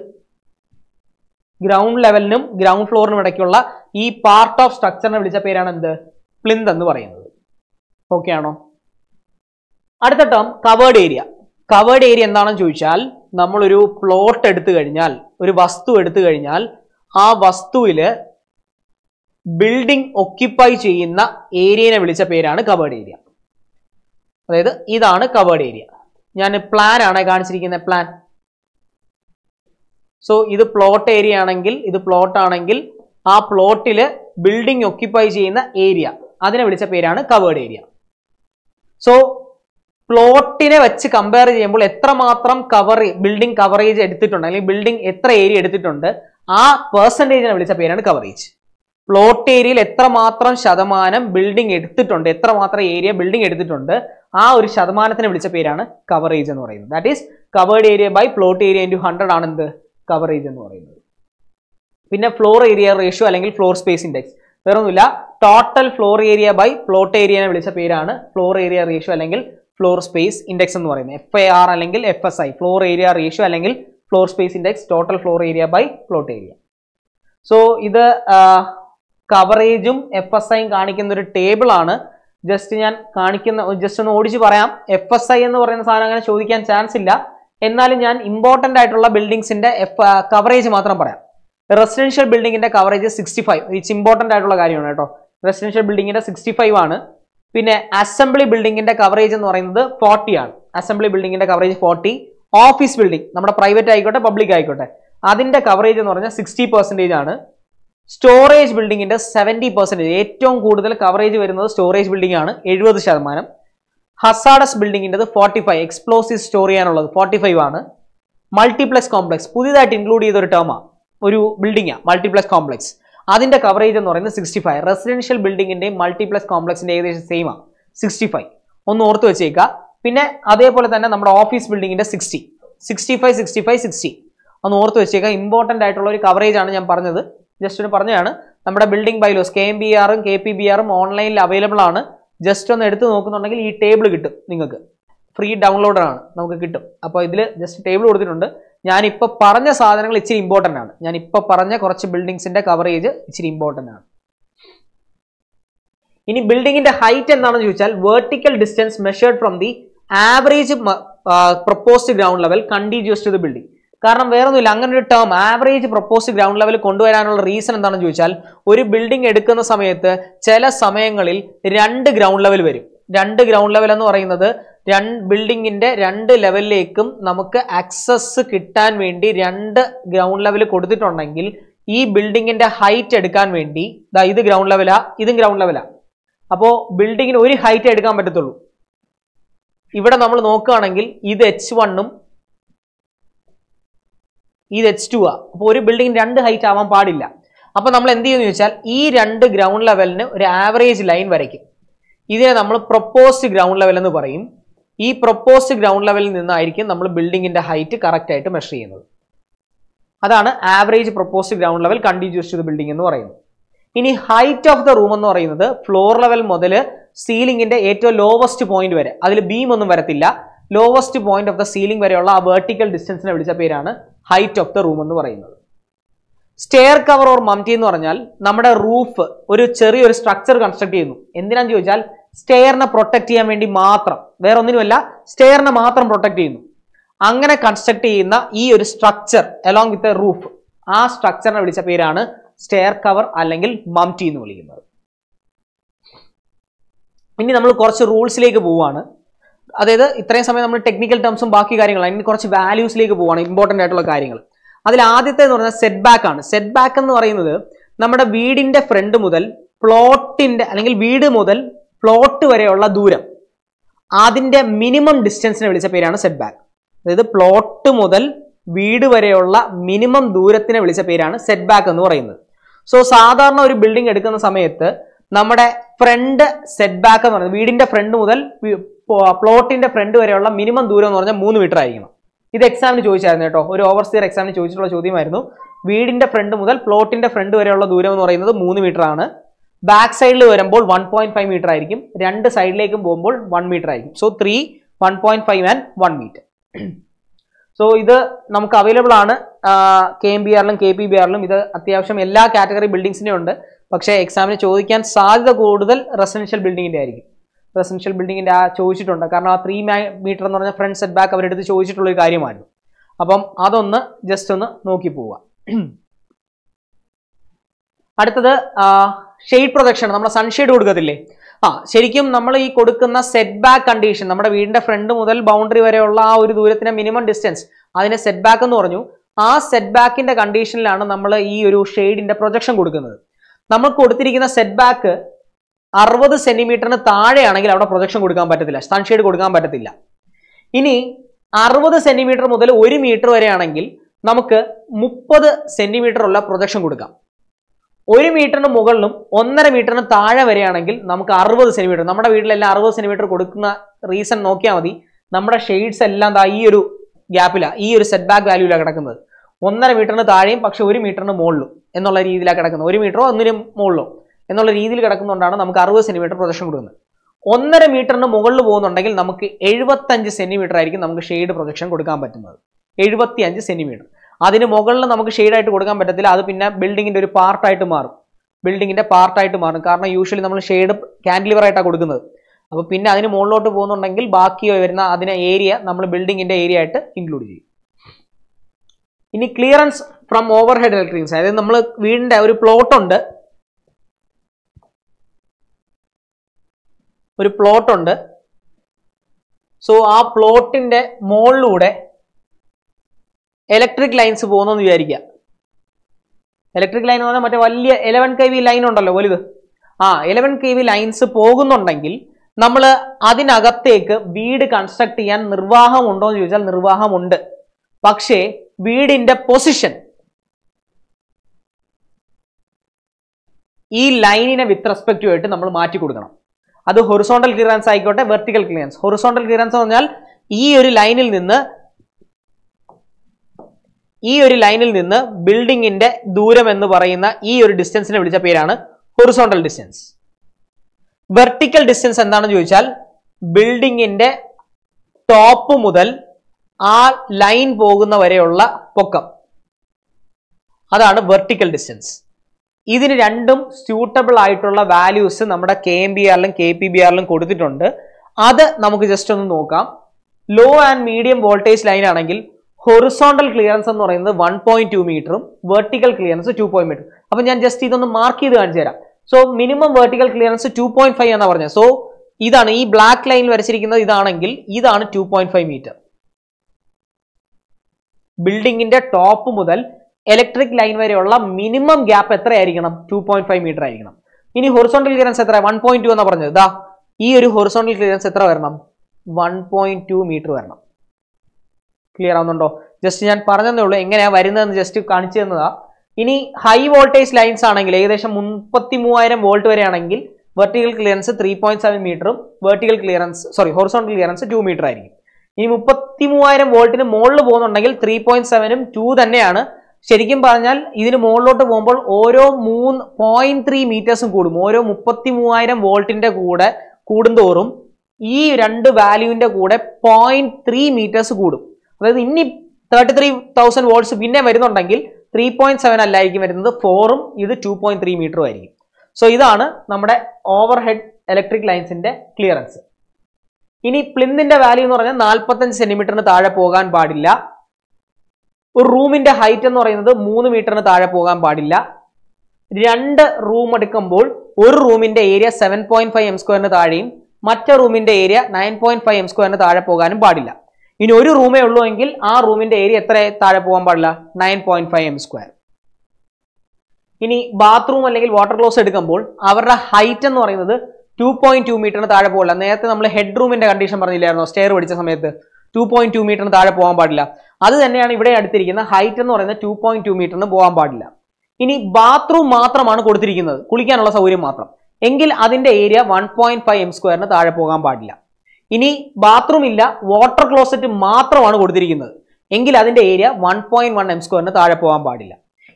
ഗ്രൗണ്ട് ലെവലിനും ഗ്രൗണ്ട് ഫ്ലോറിനും ഇടയ്ക്കുള്ള ഈ പാർട്ട് ഓഫ് സ്ട്രക്ചറിനെ വിളിച്ച പേരാണ് എന്ത് പ്ലിൻത്ത് എന്ന് പറയുന്നത് ഓക്കേ ആണോ അടുത്ത ടേം കവേർഡ് ഏരിയ എന്താണെന്ന് ചോദിച്ചാൽ നമ്മൾ ഒരു പ്ലോട്ട് എടുത്തു കഴിഞ്ഞാൽ ഒരു വസ്തു എടുത്തു കഴിഞ്ഞാൽ ആ വസ്തുവിലെ ബിൽഡിംഗ് ഓക്യുപ്പൈ ചെയ്യുന്ന ഏരിയനെ വിളിച്ച പേരാണ് കവേർഡ് ഏരിയ അതായത് ഇതാണ് കവേർഡ് ഏരിയ ഞാൻ പ്ലാൻ ആണ് കാണിച്ചിരിക്കുന്ന പ്ലാൻ സോ ഇത് പ്ലോട്ട് ഏരിയ ആണെങ്കിൽ ഇത് പ്ലോട്ട് ആണെങ്കിൽ ആ പ്ലോട്ടിൽ ബിൽഡിംഗ് ഓക്യുപ്പൈ ചെയ്യുന്ന ഏരിയ അതിനെ വിളിച്ച പേരാണ് കവേർഡ് ഏരിയ സോ പ്ലോട്ടിനെ വെച്ച് കമ്പയർ ചെയ്യുമ്പോൾ എത്രമാത്രം ബിൽഡിംഗ് കവറേജ് എടുത്തിട്ടുണ്ട് അല്ലെങ്കിൽ ബിൽഡിംഗ് എത്ര ഏരിയ എടുത്തിട്ടുണ്ട് ആ പെർസെൻറ്റേജിനെ വിളിച്ച പേരാണ് കവറേജ് പ്ലോട്ട് ഏരിയയിൽ എത്രമാത്രം ശതമാനം ബിൽഡിംഗ് എടുത്തിട്ടുണ്ട് എത്രമാത്രം ഏരിയ ബിൽഡിംഗ് എടുത്തിട്ടുണ്ട് ആ ഒരു ശതമാനത്തിനെ വിളിച്ച പേരാണ് കവറേജ് എന്ന് പറയുന്നത് that is covered area by plot area into 100 ആണ് എന്ത് കവറേജ് എന്ന് പറയുന്നത് പിന്നെ ഫ്ലോർ ഏരിയ റേഷ്യോ അല്ലെങ്കിൽ ഫ്ലോർ സ്പേസ് ഇൻഡെക്സ് വേറൊന്നുമില്ല total floor area by plot ഏരിയനെ വിളിച്ച പേരാണ് ഫ്ലോർ ഏരിയ റേഷ്യോ അല്ലെങ്കിൽ ഫ്ലോർ സ്പേസ് ഇൻഡെക്സ് എന്ന് പറയുന്നത് FAR അല്ലെങ്കിൽ FSI ഫ്ലോർ ഏരിയ റേഷ്യോ അല്ലെങ്കിൽ floor space index total floor area by plot area so ഇത് കവറേജും FSIയും കാണിക്കുന്ന ഒരു ടേബിൾ ആണ് ജസ്റ്റ് ഞാൻ കാണിക്കുന്ന ജസ്റ്റ് ഒന്ന് ഓടിച്ച് പറയാം FSI എന്ന് പറയുന്ന സാധനം അങ്ങനെ ചോദിക്കാൻ ചാൻസ് ഇല്ല എന്നാലും ഞാൻ ഇമ്പോർട്ടൻ്റ് ആയിട്ടുള്ള ബിൽഡിംഗ്സിന്റെ കവറേജ് മാത്രം പറയാം റെസിഡൻഷ്യൽ ബിൽഡിങ്ങിന്റെ കവറേജ് 65 ഇറ്റ്സ് ഇമ്പോർട്ടൻ്റ് ആയിട്ടുള്ള കാര്യമാണ് കേട്ടോ റെസിഡൻഷ്യൽ ബിൽഡിങ്ങിന്റെ 65 ആണ് പിന്നെ അസംബ്ലി ബിൽഡിങ്ങിന്റെ കവറേജ് എന്ന് പറയുന്നത് 40 ആണ് അസംബ്ലി ബിൽഡിങ്ങിന്റെ കവറേജ് 40 ഓഫീസ് ബിൽഡിംഗ് നമ്മുടെ പ്രൈവറ്റ് ആയിക്കോട്ടെ പബ്ലിക് ആയിക്കോട്ടെ അതിന്റെ കവറേജ് എന്ന് പറഞ്ഞാൽ 60% ആണ് സ്റ്റോറേജ് ബിൽഡിങ്ങിന്റെ 70% ഏറ്റവും കൂടുതൽ കവറേജ് വരുന്നത് സ്റ്റോറേജ് ബിൽഡിംഗ് ആണ് 70% ഹസാർഡസ് ബിൽഡിങ്ങിൻ്റെത് 45 എക്സ്പ്ലോസീവ് സ്റ്റോർ ചെയ്യാനുള്ളത് 45 ആണ് മൾട്ടിപ്ലക്സ് കോംപ്ലക്സ് പുതിയതായിട്ട് ഇൻക്ലൂഡ് ചെയ്തൊരു ടേമാണ് ഒരു ബിൽഡിംഗാണ് മൾട്ടിപ്ലക്സ് കോംപ്ലക്സ് അതിന്റെ കവറേജ് എന്ന് പറയുന്നത് 65 റെസിഡൻഷ്യൽ ബിൽഡിങ്ങിന്റെയും മൾട്ടിപ്ലക്സ് കോംപ്ലക്സിന്റെ ഏകദേശം സെയിം ആണ് 65 ഒന്ന് ഓർത്ത് വെച്ചേക്കുക പിന്നെ അതേപോലെ തന്നെ നമ്മുടെ ഓഫീസ് ബിൽഡിങ്ങിന്റെ 60 ഒന്ന് ഓർത്ത് വെച്ചേക്കുക ഇമ്പോർട്ടൻ്റ് ആയിട്ടുള്ള ഒരു കവറേജ് ആണ് ഞാൻ പറഞ്ഞത് ജസ്റ്റ് ഒന്ന് പറഞ്ഞതാണ് നമ്മുടെ ബിൽഡിംഗ് ബൈലോസ് KMBR-ഉം KPBR-ഉം ഓൺലൈനിൽ അവൈലബിൾ ആണ് ജസ്റ്റ് ഒന്ന് എടുത്ത് നോക്കുന്നുണ്ടെങ്കിൽ ഈ ടേബിൾ കിട്ടും നിങ്ങൾക്ക് ഫ്രീ ഡൗൺലോഡാണ് നമുക്ക് കിട്ടും അപ്പോൾ ഇതിൽ ജസ്റ്റ് ടേബിൾ കൊടുത്തിട്ടുണ്ട് ഞാനിപ്പോൾ പറഞ്ഞ സാധനങ്ങൾ ഇച്ചിരി ഇമ്പോർട്ടൻ്റ് ആണ് ഞാനിപ്പോൾ പറഞ്ഞ കുറച്ച് ബിൽഡിംഗ്സിൻ്റെ കവറേജ് ഇച്ചിരി ഇമ്പോർട്ടൻ്റ് ആണ് ഇനി ബിൽഡിങ്ങിൻ്റെ ഹൈറ്റ് എന്താണെന്ന് ചോദിച്ചാൽ vertical distance measured from the average proposed ground level continuous to the building കാരണം വേറൊന്നുമില്ല അങ്ങനെ ഒരു term average proposed ground level കൊണ്ടുവരാനുള്ള റീസൺ എന്താണെന്ന് ചോദിച്ചാൽ ഒരു ബിൽഡിംഗ് എടുക്കുന്ന സമയത്ത് ചില സമയങ്ങളിൽ രണ്ട് ഗ്രൗണ്ട് ലെവൽ വരും രണ്ട് ഗ്രൗണ്ട് ലെവൽ എന്ന് പറയുന്നത് രണ്ട് ബിൽഡിങ്ങിന്റെ രണ്ട് ലെവലിലേക്കും നമുക്ക് ആക്സസ് കിട്ടാൻ വേണ്ടി രണ്ട് ഗ്രൗണ്ട് ലെവൽ കൊടുത്തിട്ടുണ്ടെങ്കിൽ ഈ ബിൽഡിങ്ങിന്റെ ഹൈറ്റ് എടുക്കാൻ വേണ്ടി ദാ ഇത് ഗ്രൗണ്ട് ലെവലാ ഇതും ഗ്രൗണ്ട് ലെവലാ അപ്പോൾ ബിൽഡിങ്ങിന് ഒരു ഹൈറ്റ് എടുക്കാൻ പറ്റത്തുള്ളൂ ഇവിടെ നമ്മൾ നോക്കുകയാണെങ്കിൽ ഇത് H1-ഉം ഇത് H2-ആ അപ്പോൾ ഒരു ബിൽഡിംഗ് രണ്ട് ഹൈറ്റ് ആവാൻ പാടില്ല അപ്പോൾ നമ്മൾ എന്ത് ചെയ്യുമെന്ന് ചോദിച്ചാൽ ഈ രണ്ട് ഗ്രൗണ്ട് ലെവലിന് ഒരു ആവറേജ് ലൈൻ വരയ്ക്കും ഇതിനെ നമ്മൾ പ്രൊപ്പോസ്ഡ് ഗ്രൗണ്ട് ലെവൽ എന്ന് പറയും ഈ പ്രൊപ്പോസ്ഡ് ഗ്രൗണ്ട് ലെവലിൽ നിന്നായിരിക്കും നമ്മൾ ബിൽഡിങ്ങിന്റെ ഹൈറ്റ് കറക്റ്റ് ആയിട്ട് മെഷർ ചെയ്യുന്നത് അതാണ് average proposed ground level continuous to the building എന്ന് പറയുന്നത് ഇനി ഹൈറ്റ് ഓഫ് ദ റൂം എന്ന് പറയുന്നത് ഫ്ലോർ ലെവൽ മുതൽ സീലിംഗിന്റെ ഏറ്റവും ലോവസ്റ്റ് പോയിന്റ് വരെ അതിൽ ബീം ഒന്നും വരത്തില്ല lowest point of the ceiling വരെയുള്ള ആ വെർട്ടിക്കൽ ഡിസ്റ്റൻസിനെ വിളിച്ച പേരാണ് ഹൈറ്റ് ഓഫ് ദ റൂം എന്ന് പറയുന്നത് സ്റ്റെയർ കവർ ഓർ മംടി എന്ന് പറഞ്ഞാൽ നമ്മുടെ റൂഫ് ഒരു ചെറിയൊരു സ്ട്രക്ചർ കൺസ്ട്രക്ട് ചെയ്യുന്നു എന്തിനാന്ന് ചോദിച്ചാൽ സ്റ്റെയറിനെ പ്രൊട്ടക്ട് ചെയ്യാൻ വേണ്ടി മാത്രം വേറെ ഒന്നിനുമല്ല സ്റ്റെയറിനെ മാത്രം പ്രൊട്ടക്ട് ചെയ്യുന്നു അങ്ങനെ കൺസ്ട്രക്ട് ചെയ്യുന്ന ഈ ഒരു സ്ട്രക്ചർ അലോങ് വിത്ത് റൂഫ് ആ സ്ട്രക്ചറിനെ വിളിച്ച പേരാണ് സ്റ്റെയർ കവർ അല്ലെങ്കിൽ മംടി എന്ന് വിളിക്കുന്നത് ഇനി നമ്മൾ കുറച്ച് റൂൾസിലേക്ക് പോവുകയാണ് അതായത് ഇത്രയും സമയം നമ്മൾ ടെക്നിക്കൽ ടേംസും ബാക്കി കാര്യങ്ങളാണ് ഇനി കുറച്ച് വാല്യൂസിലേക്ക് പോവുകയാണ് ഇമ്പോർട്ടൻ്റ് ആയിട്ടുള്ള കാര്യങ്ങൾ അതിൽ ആദ്യത്തെ എന്ന് പറഞ്ഞാൽ സെറ്റ് ബാക്ക് ആണ് സെറ്റ് ബാക്ക് എന്ന് പറയുന്നത് നമ്മുടെ വീടിന്റെ ഫ്രണ്ട് മുതൽ പ്ലോട്ടിന്റെ അല്ലെങ്കിൽ വീട് മുതൽ പ്ലോട്ട് വരെയുള്ള ദൂരം അതിന്റെ മിനിമം ഡിസ്റ്റൻസിനെ വിളിച്ച പേരാണ് സെറ്റ് ബാക്ക് അതായത് പ്ലോട്ട് മുതൽ വീട് വരെയുള്ള മിനിമം ദൂരത്തിനെ വിളിച്ച പേരാണ് സെറ്റ് ബാക്ക് എന്ന് പറയുന്നത് സോ സാധാരണ ഒരു ബിൽഡിംഗ് എടുക്കുന്ന സമയത്ത് നമ്മുടെ ഫ്രണ്ട് സെറ്റ് ബാക്ക് എന്ന് പറയുന്നത് വീടിന്റെ ഫ്രണ്ട് മുതൽ പ്ലോട്ടിന്റെ ഫ്രണ്ട് വരെയുള്ള മിനിമം ദൂരം എന്ന് പറഞ്ഞാൽ 3 മീറ്റർ ആയിരിക്കണം ഇത് എക്സാമിന് ചോദിച്ചായിരുന്നു കേട്ടോ ഒരു ഓവർസിയർ എക്സാമിന് ചോദിച്ചിട്ടുള്ള ചോദ്യമായിരുന്നു വീടിന്റെ ഫ്രണ്ട് മുതൽ പ്ലോട്ടിന്റെ ഫ്രണ്ട് വരെയുള്ള ദൂരം എന്ന് പറയുന്നത് 3 മീറ്റർ ആണ് ബാക്ക് സൈഡിൽ വരുമ്പോൾ 1.5 മീറ്റർ ആയിരിക്കും രണ്ട് സൈഡിലേക്കും പോകുമ്പോൾ 1 മീറ്റർ ആയിരിക്കും സോ 3 1.5 and 1 മീറ്റർ സോ ഇത് നമുക്ക് അവൈലബിൾ ആണ് KMBR ലും KPBR ലും ഇത് അത്യാവശ്യം എല്ലാ കാറ്റഗറി ബിൽഡിംഗ്സിനെ ഉണ്ട് പക്ഷേ എക്സാമിന് ചോദിക്കാൻ സാധ്യത കൂടുതൽ റെസിഡൻഷ്യൽ ബിൽഡിംഗിന്റെ ആയിരിക്കും റെസിഡൻഷ്യൽ ബിൽഡിംഗിന്റെ ആ ചോദിച്ചിട്ടുണ്ട് കാരണം ആ 3 മീറ്റർ എന്ന് പറഞ്ഞ ഫ്രണ്ട് സെറ്റ് ബാക്ക് അവരെടുത്ത് ചോദിച്ചിട്ടുള്ള ഒരു കാര്യമായിരുന്നു അപ്പം അതൊന്ന് ജസ്റ്റ് ഒന്ന് നോക്കി പോവുക അടുത്തത് ഷെയ്ഡ് പ്രൊട്ടക്ഷൻ നമ്മൾ സൺഷെയ്ഡ് കൊടുക്കത്തില്ലേ ആ ശരിക്കും നമ്മൾ ഈ കൊടുക്കുന്ന സെറ്റ് ബാക്ക് കണ്ടീഷൻ നമ്മുടെ വീടിന്റെ ഫ്രണ്ട് മുതൽ ബൗണ്ടറി വരെയുള്ള ആ ഒരു ദൂരത്തിനെ മിനിമം ഡിസ്റ്റൻസ് അതിനെ സെറ്റ് ബാക്ക് എന്ന് പറഞ്ഞു ആ സെറ്റ് ബാക്കിന്റെ കണ്ടീഷനിലാണ് നമ്മൾ ഈ ഒരു ഷെയ്ഡിന്റെ പ്രൊജക്ഷൻ കൊടുക്കുന്നത് നമ്മൾ കൊടുത്തിരിക്കുന്ന സെറ്റ് ബാക്ക് 60 സെന്റിമീറ്ററിന് താഴെയാണെങ്കിൽ അവിടെ പ്രൊജക്ഷൻ കൊടുക്കാൻ പറ്റത്തില്ല സൺഷെയ്ഡ് കൊടുക്കാൻ പറ്റത്തില്ല ഇനി 60 സെന്റിമീറ്റർ മുതൽ 1 മീറ്റർ വരെയാണെങ്കിൽ നമുക്ക് 30 സെന്റിമീറ്റർ ഉള്ള പ്രൊജക്ഷൻ കൊടുക്കാം 1 മീറ്ററിന് മുകളിലും 1.5 മീറ്ററിന് താഴെ വരെയാണെങ്കിൽ നമുക്ക് 60 സെന്റിമീറ്റർ നമ്മുടെ വീട്ടിലെല്ലാം 60 സെന്റിമീറ്റർ കൊടുക്കുന്ന റീസൺ നോക്കിയാൽ മതി നമ്മുടെ ഷെയ്ഡ്സ് എല്ലാം ഈ ഒരു ഗ്യാപ്പിലാണ് ഈ ഒരു സെറ്റ് ബാക്ക് വാല്യൂലാണ് കിടക്കുന്നത് 1.5 മീറ്ററിന് താഴെയും പക്ഷെ 1 മീറ്ററിന് മുകളിലും എന്നുള്ള രീതിയിലാണ് കിടക്കുന്നത് 1 മീറ്ററോ 1 മുകളിലോ എന്നുള്ള രീതിയിൽ കിടക്കുന്നതുകൊണ്ടാണ് നമുക്ക് 60 സെന്റിമീറ്റർ പ്രൊജക്ഷൻ കൊടുക്കുന്നത് 1.5 മീറ്ററിന് മുകളിൽ പോകുന്നുണ്ടെങ്കിൽ നമുക്ക് 75 സെന്റിമീറ്റർ ആയിരിക്കും നമുക്ക് ഷെയ്ഡ് പ്രൊജക്ഷൻ കൊടുക്കാൻ പറ്റുന്നത് 75 സെന്റിമീറ്റർ അതിന് മുകളിൽ നമുക്ക് ഷെയ്ഡായിട്ട് കൊടുക്കാൻ പറ്റത്തില്ല അത് പിന്നെ ബിൽഡിങ്ങിന്റെ ഒരു പാർട്ടായിട്ട് മാറും ബിൽഡിങ്ങിന്റെ പാർട്ടായിട്ട് മാറും കാരണം യൂഷ്വലി നമ്മൾ ഷെയ്ഡ് കാൻഡിലിവർ ആയിട്ടാണ് കൊടുക്കുന്നത് അപ്പോൾ പിന്നെ അതിന് മുകളിലോട്ട് പോകുന്നുണ്ടെങ്കിൽ ബാക്കി വരുന്ന അതിനെ ഏരിയ നമ്മൾ ബിൽഡിങ്ങിന്റെ ഏരിയ ആയിട്ട് ഇൻക്ലൂഡ് ചെയ്യും ഇനി clearance from over head electrics അതായത് നമ്മൾ വീടിന്റെ ഒരു പ്ലോട്ടുണ്ട് സോ ആ പ്ലോട്ടിന്റെ മുകളിലൂടെ ഇലക്ട്രിക് ലൈൻസ് പോകുന്നെന്ന് വിചാരിക്കുക ഇലക്ട്രിക് ലൈൻ എന്ന് പറഞ്ഞാൽ മറ്റേ വലിയ 11 kV ലൈൻ ഉണ്ടല്ലോ വലുത് ആ 11 kV ലൈൻസ് പോകുന്നുണ്ടെങ്കിൽ നമ്മൾ അതിനകത്തേക്ക് വീട് കൺസ്ട്രക്ട് ചെയ്യാൻ നിർവാഹമുണ്ടോ എന്ന് ചോദിച്ചാൽ നിർവാഹമുണ്ട് പക്ഷേ വീടിന്റെ പൊസിഷൻ ഈ ലൈനിനെ വിത്ത് റെസ്പെക്റ്റീവ് ആയിട്ട് നമ്മൾ മാറ്റി കൊടുക്കണം അത് ഹൊറിസോണ്ടൽ ക്ലിയറൻസ് ആയിക്കോട്ടെ വെർട്ടിക്കൽ ക്ലിയറൻസ് ഹൊറിസോണ്ടൽ ക്ലിയറൻസ് എന്ന് പറഞ്ഞാൽ ഈ ഒരു ലൈനിൽ നിന്ന് ബിൽഡിങ്ങിന്റെ ദൂരം എന്ന് പറയുന്ന ഈ ഒരു ഡിസ്റ്റൻസിനെ വിളിച്ച പേരാണ് ഹൊറിസോണ്ടൽ ഡിസ്റ്റൻസ് വെർട്ടിക്കൽ ഡിസ്റ്റൻസ് എന്താണെന്ന് ചോദിച്ചാൽ ബിൽഡിങ്ങിന്റെ ടോപ്പ് മുതൽ ആ ലൈൻ പോകുന്ന വരെയുള്ള പൊക്കം അതാണ് വെർട്ടിക്കൽ ഡിസ്റ്റൻസ് ഇതിന് രണ്ടും സ്യൂട്ടബിൾ ആയിട്ടുള്ള വാല്യൂസ് നമ്മുടെ KMBR ലും KPBR ലും കൊടുത്തിട്ടുണ്ട് അത് നമുക്ക് ജസ്റ്റ് ഒന്ന് നോക്കാം low and medium voltage line ആണെങ്കിൽ ഹൊറിസോണ്ടൽ ക്ലിയറൻസ് എന്ന് പറയുന്നത് 1.2 മീറ്ററും വെർട്ടിക്കൽ ക്ലിയറൻസ് 2 മീറ്റർ അപ്പോൾ ഞാൻ ജസ്റ്റ് ഇതൊന്ന് മാർക്ക് ചെയ്ത് കാണിച്ചു തരാം സോ മിനിമം വെർട്ടിക്കൽ ക്ലിയറൻസ് 2.5 എന്നാണ് പറഞ്ഞത് സോ ഇതാണ് ഈ ബ്ലാക്ക് ലൈനിൽ വരച്ചിരിക്കുന്നത് ഇതാണെങ്കിൽ ഇതാണ് 2.5 മീറ്റർ ബിൽഡിങ്ങിന്റെ ടോപ്പ് മുതൽ ഇലക്ട്രിക് ലൈൻ വരെയുള്ള മിനിമം ഗ്യാപ്പ് എത്രയായിരിക്കണം 2.5 മീറ്റർ ആയിരിക്കണം ഇനി ഹൊറിസോണ്ടൽ ക്ലിയറൻസ് എത്ര 1.2 എന്നാണ് പറഞ്ഞത് ഇതാ ഈ ഒരു ഹൊറിസോണ്ടൽ ക്ലിയറൻസ് എത്ര വരണം 1.2 മീറ്റർ വരണം ക്ലിയർ ആവുന്നുണ്ടോ ജസ്റ്റ് ഞാൻ പറഞ്ഞതേ ഉള്ളൂ എങ്ങനെയാണ് വരുന്നതെന്ന് ജസ്റ്റ് കാണിച്ചു തന്നതാ ഇനി ഹൈ വോൾട്ടേജ് ലൈൻസ് ആണെങ്കിൽ ഏകദേശം 33,000 വോൾട്ട് വരെയാണെങ്കിൽ വെർട്ടിക്കൽ ക്ലിയറൻസ് 3.7 മീറ്ററും ഹൊറിസോണ്ടൽ ക്ലിയറൻസ് 2 മീറ്റർ ആയിരിക്കും ഇനി 33,000 വോൾട്ടിന് മുകളിൽ പോകുന്നുണ്ടെങ്കിൽ 3.7ഉം 2 തന്നെയാണ് ശരിക്കും പറഞ്ഞാൽ ഇതിന് മുകളിലോട്ട് പോകുമ്പോൾ ഓരോ 3.3 മീറ്റേഴ്സും കൂടും ഓരോ 33,000 വോൾട്ടിന്റെ കൂടെ കൂടുന്തോറും ഈ രണ്ട് വാല്യൂവിന്റെ കൂടെ 0.3 മീറ്റേഴ്സ് കൂടും അതായത് ഇനി 33,000 വോൾട്ട്സ് പിന്നെ വരുന്നുണ്ടെങ്കിൽ 3.7 അല്ലായിരിക്കും വരുന്നത് 4ഉം ഇത് 2.3 മീറ്ററും ആയിരിക്കും സോ ഇതാണ് നമ്മുടെ ഓവർ ഹെഡ് ഇലക്ട്രിക് ലൈൻസിന്റെ ക്ലിയറൻസ് ഇനി പ്ലിന്തിന്റെ വാല്യൂ എന്ന് പറഞ്ഞാൽ 45 സെന്റിമീറ്ററിന് താഴെ പോകാൻ പാടില്ല ഒരു റൂമിന്റെ ഹൈറ്റ് എന്ന് പറയുന്നത് 3 മീറ്ററിന് താഴെ പോകാൻ പാടില്ല 2 റൂം എടുക്കുമ്പോൾ ഒരു റൂമിന്റെ ഏരിയ 7.5 m² താഴെയും മറ്റേ റൂമിന്റെ ഏരിയ 9.5 m² താഴെ പോകാനും പാടില്ല ഇനി ഒരു റൂമേ ഉള്ളൂ എങ്കിൽ ആ റൂമിന്റെ ഏരിയ എത്ര താഴെ പോകാൻ പാടില്ല 9.5 m². ഇനി ബാത്റൂം അല്ലെങ്കിൽ വാട്ടർ ക്ലോസ് എടുക്കുമ്പോൾ അവരുടെ ഹൈറ്റ് എന്ന് പറയുന്നത് 2.2 മീറ്ററിന് താഴെ പോകില്ല നേരത്തെ നമ്മൾ ഹെഡ് റൂമിന്റെ കണ്ടീഷൻ പറഞ്ഞില്ലായിരുന്നോ സ്റ്റെയർ പഠിച്ച സമയത്ത് 2.2 മീറ്ററിന് താഴെ പോകാൻ പാടില്ല അത് തന്നെയാണ് ഇവിടെ അടുത്തിരിക്കുന്ന ഹൈറ്റ് എന്ന് പറയുന്നത് 2.2 മീറ്ററിന് പോകാൻ പാടില്ല ഇനി ബാത്റൂം മാത്രമാണ് കൊടുത്തിരിക്കുന്നത് കുളിക്കാനുള്ള സൗകര്യം മാത്രം എങ്കിൽ അതിന്റെ ഏരിയ 1.5 m² താഴെ പോകാൻ പാടില്ല ഇനി ബാത്റൂം ഇല്ല വാട്ടർ ക്ലോസറ്റ് മാത്രമാണ് കൊടുത്തിരിക്കുന്നത് എങ്കിൽ അതിന്റെ ഏരിയ 1.1 m² എന്ന് താഴെ പോകാൻ പാടില്ല.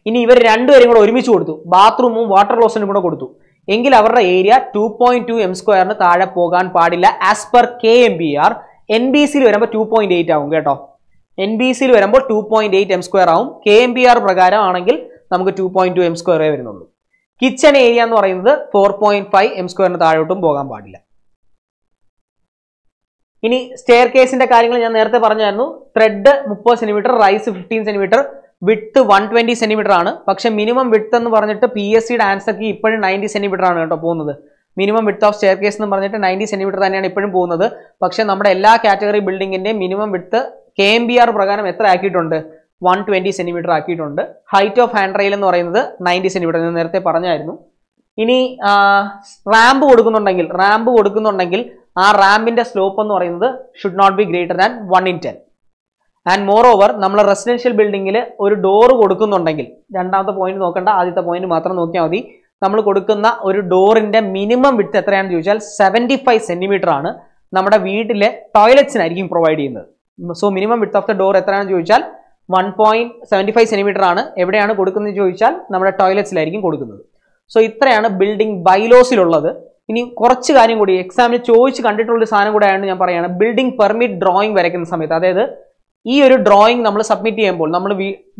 ഇനി ഇവർ രണ്ടുപേരും കൂടി ഒരുമിച്ച് കൊടുത്തു, ബാത്റൂമും വാട്ടർ ക്ലോസറ്റും കൂടെ കൊടുത്തു, എങ്കിൽ അവരുടെ ഏരിയ 2.2 m² എന്ന് താഴെ പോകാൻ പാടില്ല. As per KMBR. NBCയിൽ വരുമ്പോൾ 2.8 ആവും കേട്ടോ. NBCയിൽ വരുമ്പോൾ 2.8 m² ആവും. KMBR പ്രകാരം ആണെങ്കിൽ നമുക്ക് 2.2 m² വരുന്നുള്ളൂ. കിച്ചൺ ഏരിയ എന്ന് പറയുന്നത് 4.5 m² താഴോട്ടും പോകാൻ പാടില്ല. ഇനി സ്റ്റെയർ കേസിന്റെ കാര്യങ്ങൾ ഞാൻ നേരത്തെ പറഞ്ഞായിരുന്നു. ത്രെഡ് 30 cm, റൈസ് 15 cm, വിട്ട് 120 cm ആണ്. പക്ഷെ മിനിമം വിട്ട് എന്ന് പറഞ്ഞിട്ട് PSCയുടെ ആൻസർക്ക് ഇപ്പോഴും 90 cm ആണ് കേട്ടോ പോകുന്നത്. മിനിമം വിട്ട് ഓഫ് സ്റ്റെയർ കേസ് എന്ന് പറഞ്ഞിട്ട് 90 cm തന്നെയാണ് ഇപ്പോഴും പോകുന്നത്. പക്ഷെ നമ്മുടെ എല്ലാ കാറ്റഗറി ബിൽഡിങ്ങിന്റെയും മിനിമം വിട്ട് KMBR പ്രകാരം എത്ര ആക്കിയിട്ടുണ്ട്? 120 cm ആക്കിയിട്ടുണ്ട്. ഹൈറ്റ് ഓഫ് ഹാൻഡ് റെയിൽ എന്ന് പറയുന്നത് 90 cm എന്ന് നേരത്തെ പറഞ്ഞായിരുന്നു. ഇനി റാമ്പ് കൊടുക്കുന്നുണ്ടെങ്കിൽ ആ റാമ്പിന്റെ സ്ലോപ്പ് എന്ന് പറയുന്നത് should not be greater than 1/10. And more over, നമ്മൾ റെസിഡൻഷ്യൽ ബിൽഡിങ്ങിൽ ഒരു ഡോറ് കൊടുക്കുന്നുണ്ടെങ്കിൽ, രണ്ടാമത്തെ പോയിന്റ് നോക്കണ്ട, ആദ്യത്തെ പോയിന്റ് മാത്രം നോക്കിയാൽ മതി. നമ്മൾ കൊടുക്കുന്ന ഒരു ഡോറിന്റെ മിനിമം വിഡ്ത്ത് എത്രയാണെന്ന് ചോദിച്ചാൽ 75 cm ആണ്. നമ്മുടെ വീട്ടിലെ ടോയ്ലറ്റ്സിനായിരിക്കും പ്രൊവൈഡ് ചെയ്യുന്നത്. So minimum width of the door എത്രയാണെന്ന് ചോദിച്ചാൽ 1.75 cm ആണ്. എവിടെയാണ് കൊടുക്കുന്നത് ചോദിച്ചാൽ നമ്മുടെ ടോയ്ലറ്റ്സിലായിരിക്കും കൊടുക്കുന്നത്. സോ ഇത്രയാണ് ബിൽഡിംഗ് ബൈലോസിലുള്ളത്. ഇനി കുറച്ച് കാര്യം കൂടി എക്സാമിന് ചോദിച്ച് കണ്ടിട്ടുള്ളൊരു സാധനം കൂടെ ആയതുകൊണ്ട് ഞാൻ പറയുകയാണ്. ബിൽഡിംഗ് പെർമിറ്റ് ഡ്രോയിങ് വരയ്ക്കുന്ന സമയത്ത്, അതായത് ഈ ഒരു ഡ്രോയിങ് നമ്മൾ സബ്മിറ്റ് ചെയ്യുമ്പോൾ, നമ്മൾ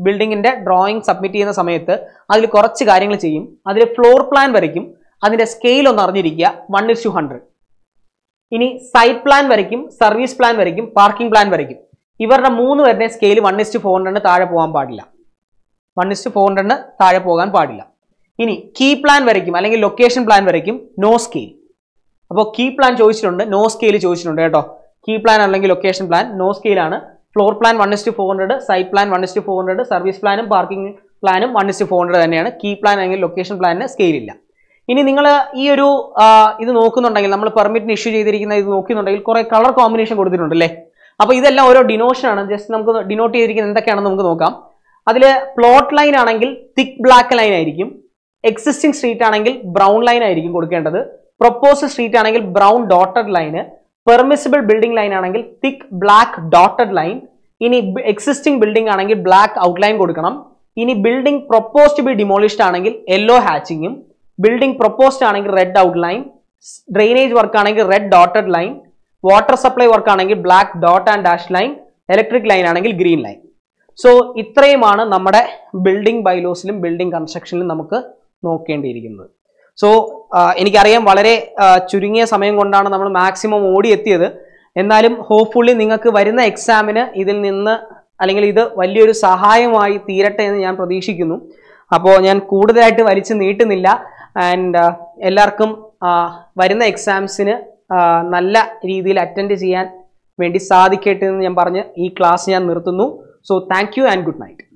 ബിൽഡിങ്ങിന്റെ ഡ്രോയിങ് സബ്മിറ്റ് ചെയ്യുന്ന സമയത്ത് അതിൽ കുറച്ച് കാര്യങ്ങൾ ചെയ്യും. അതിൽ ഫ്ലോർ പ്ലാൻ വരയ്ക്കും, അതിന്റെ സ്കെയിൽ ഒന്ന് അറിഞ്ഞിരിക്കുക, 1:100. ഇനി സൈറ്റ് പ്ലാൻ വരയ്ക്കും, സർവീസ് പ്ലാൻ വരയ്ക്കും, പാർക്കിംഗ് പ്ലാൻ വരയ്ക്കും. ഇവരുടെ മൂന്ന് പേരുടെ സ്കെയിൽ 1:400 താഴെ പോകാൻ പാടില്ല. 1:400 താഴെ പോകാൻ പാടില്ല. ഇനി കീ പ്ലാൻ വരയ്ക്കും അല്ലെങ്കിൽ ലൊക്കേഷൻ പ്ലാൻ വരയ്ക്കും, നോ സ്കെയിൽ. അപ്പോൾ കീ പ്ലാൻ ചോദിച്ചിട്ടുണ്ട്, നോ സ്കെയിൽ ചോദിച്ചിട്ടുണ്ട് കേട്ടോ. കീ പ്ലാൻ അല്ലെങ്കിൽ ലൊക്കേഷൻ പ്ലാൻ നോ സ്കെയിലാണ്. Floor plan 1:400, site plan 1:400, service പ്ലാനും പാർക്കിംഗ് പ്ലാനും 1:400 തന്നെയാണ്. കീ പ്ലാൻ അല്ലെങ്കിൽ ലൊക്കേഷൻ പ്ലാനിന് സ്കെയിൽ ഇല്ല. ഇനി നിങ്ങൾ ഈ ഒരു ഇത് നോക്കുന്നുണ്ടെങ്കിൽ, നമ്മൾ പെർമിറ്റിന് ഇഷ്യൂ ചെയ്തിരിക്കുന്ന ഇത് നോക്കുന്നുണ്ടെങ്കിൽ കുറെ കളർ കോമ്പിനേഷൻ കൊടുത്തിട്ടുണ്ട് അല്ലേ. അപ്പോൾ ഇതെല്ലാം ഓരോ ഡിനോഷനാണ്. ജസ്റ്റ് നമുക്ക് ഡിനോട്ട് ചെയ്തിരിക്കുന്നത് എന്തൊക്കെയാണെന്ന് നമുക്ക് നോക്കാം. അതിൽ പ്ലോട്ട് ലൈൻ ആണെങ്കിൽ തിക് ബ്ലാക്ക് ലൈൻ ആയിരിക്കും. എക്സിസ്റ്റിംഗ് സ്ട്രീറ്റ് ആണെങ്കിൽ ബ്രൗൺ ലൈൻ ആയിരിക്കും കൊടുക്കേണ്ടത്. പ്രൊപ്പോസ്ഡ് സ്ട്രീറ്റ് ആണെങ്കിൽ brown dotted line. Permissible building line ആണെങ്കിൽ തിക് ബ്ലാക്ക് ഡോട്ടഡ് ലൈൻ. ഇനി എക്സിസ്റ്റിംഗ് ബിൽഡിംഗ് ആണെങ്കിൽ ബ്ലാക്ക് ഔട്ട്ലൈൻ കൊടുക്കണം. ഇനി ബിൽഡിംഗ് പ്രൊപ്പോസ്ഡ് ബി ഡിമോളിഷ്ഡ് ആണെങ്കിൽ യെല്ലോ ഹാച്ചിങ്ങും, ബിൽഡിംഗ് പ്രൊപ്പോസ്ഡ് ആണെങ്കിൽ റെഡ് ഔട്ട്ലൈൻ. ഡ്രെയിനേജ് വർക്ക് ആണെങ്കിൽ red dotted line. Water supply work ആണെങ്കിൽ black dot and dash line. Electric line ആണെങ്കിൽ ഗ്രീൻ ലൈൻ. സോ ഇത്രയുമാണ് നമ്മുടെ ബിൽഡിംഗ് ബൈലോസിലും ബിൽഡിംഗ് കൺസ്ട്രക്ഷനിലും നമുക്ക് നോക്കേണ്ടിയിരിക്കുന്നത്. സോ എനിക്കറിയാം വളരെ ചുരുങ്ങിയ സമയം കൊണ്ടാണ് നമ്മൾ മാക്സിമം ഓടിയെത്തിയത്. എന്നാലും ഹോപ്പ്ഫുള്ളി നിങ്ങൾക്ക് വരുന്ന എക്സാമിന് ഇതിൽ നിന്ന് അല്ലെങ്കിൽ ഇത് വലിയൊരു സഹായമായി തീരട്ടെ എന്ന് ഞാൻ പ്രതീക്ഷിക്കുന്നു. അപ്പോൾ ഞാൻ കൂടുതലായിട്ട് വലിച്ചു നീട്ടുന്നില്ല. ആൻഡ് എല്ലാവർക്കും വരുന്ന എക്സാംസിന് നല്ല രീതിയിൽ അറ്റൻഡ് ചെയ്യാൻ വേണ്ടി സാധിക്കട്ടെ എന്ന് ഞാൻ പറഞ്ഞ് ഈ ക്ലാസ് ഞാൻ നിർത്തുന്നു. So thank you and good night.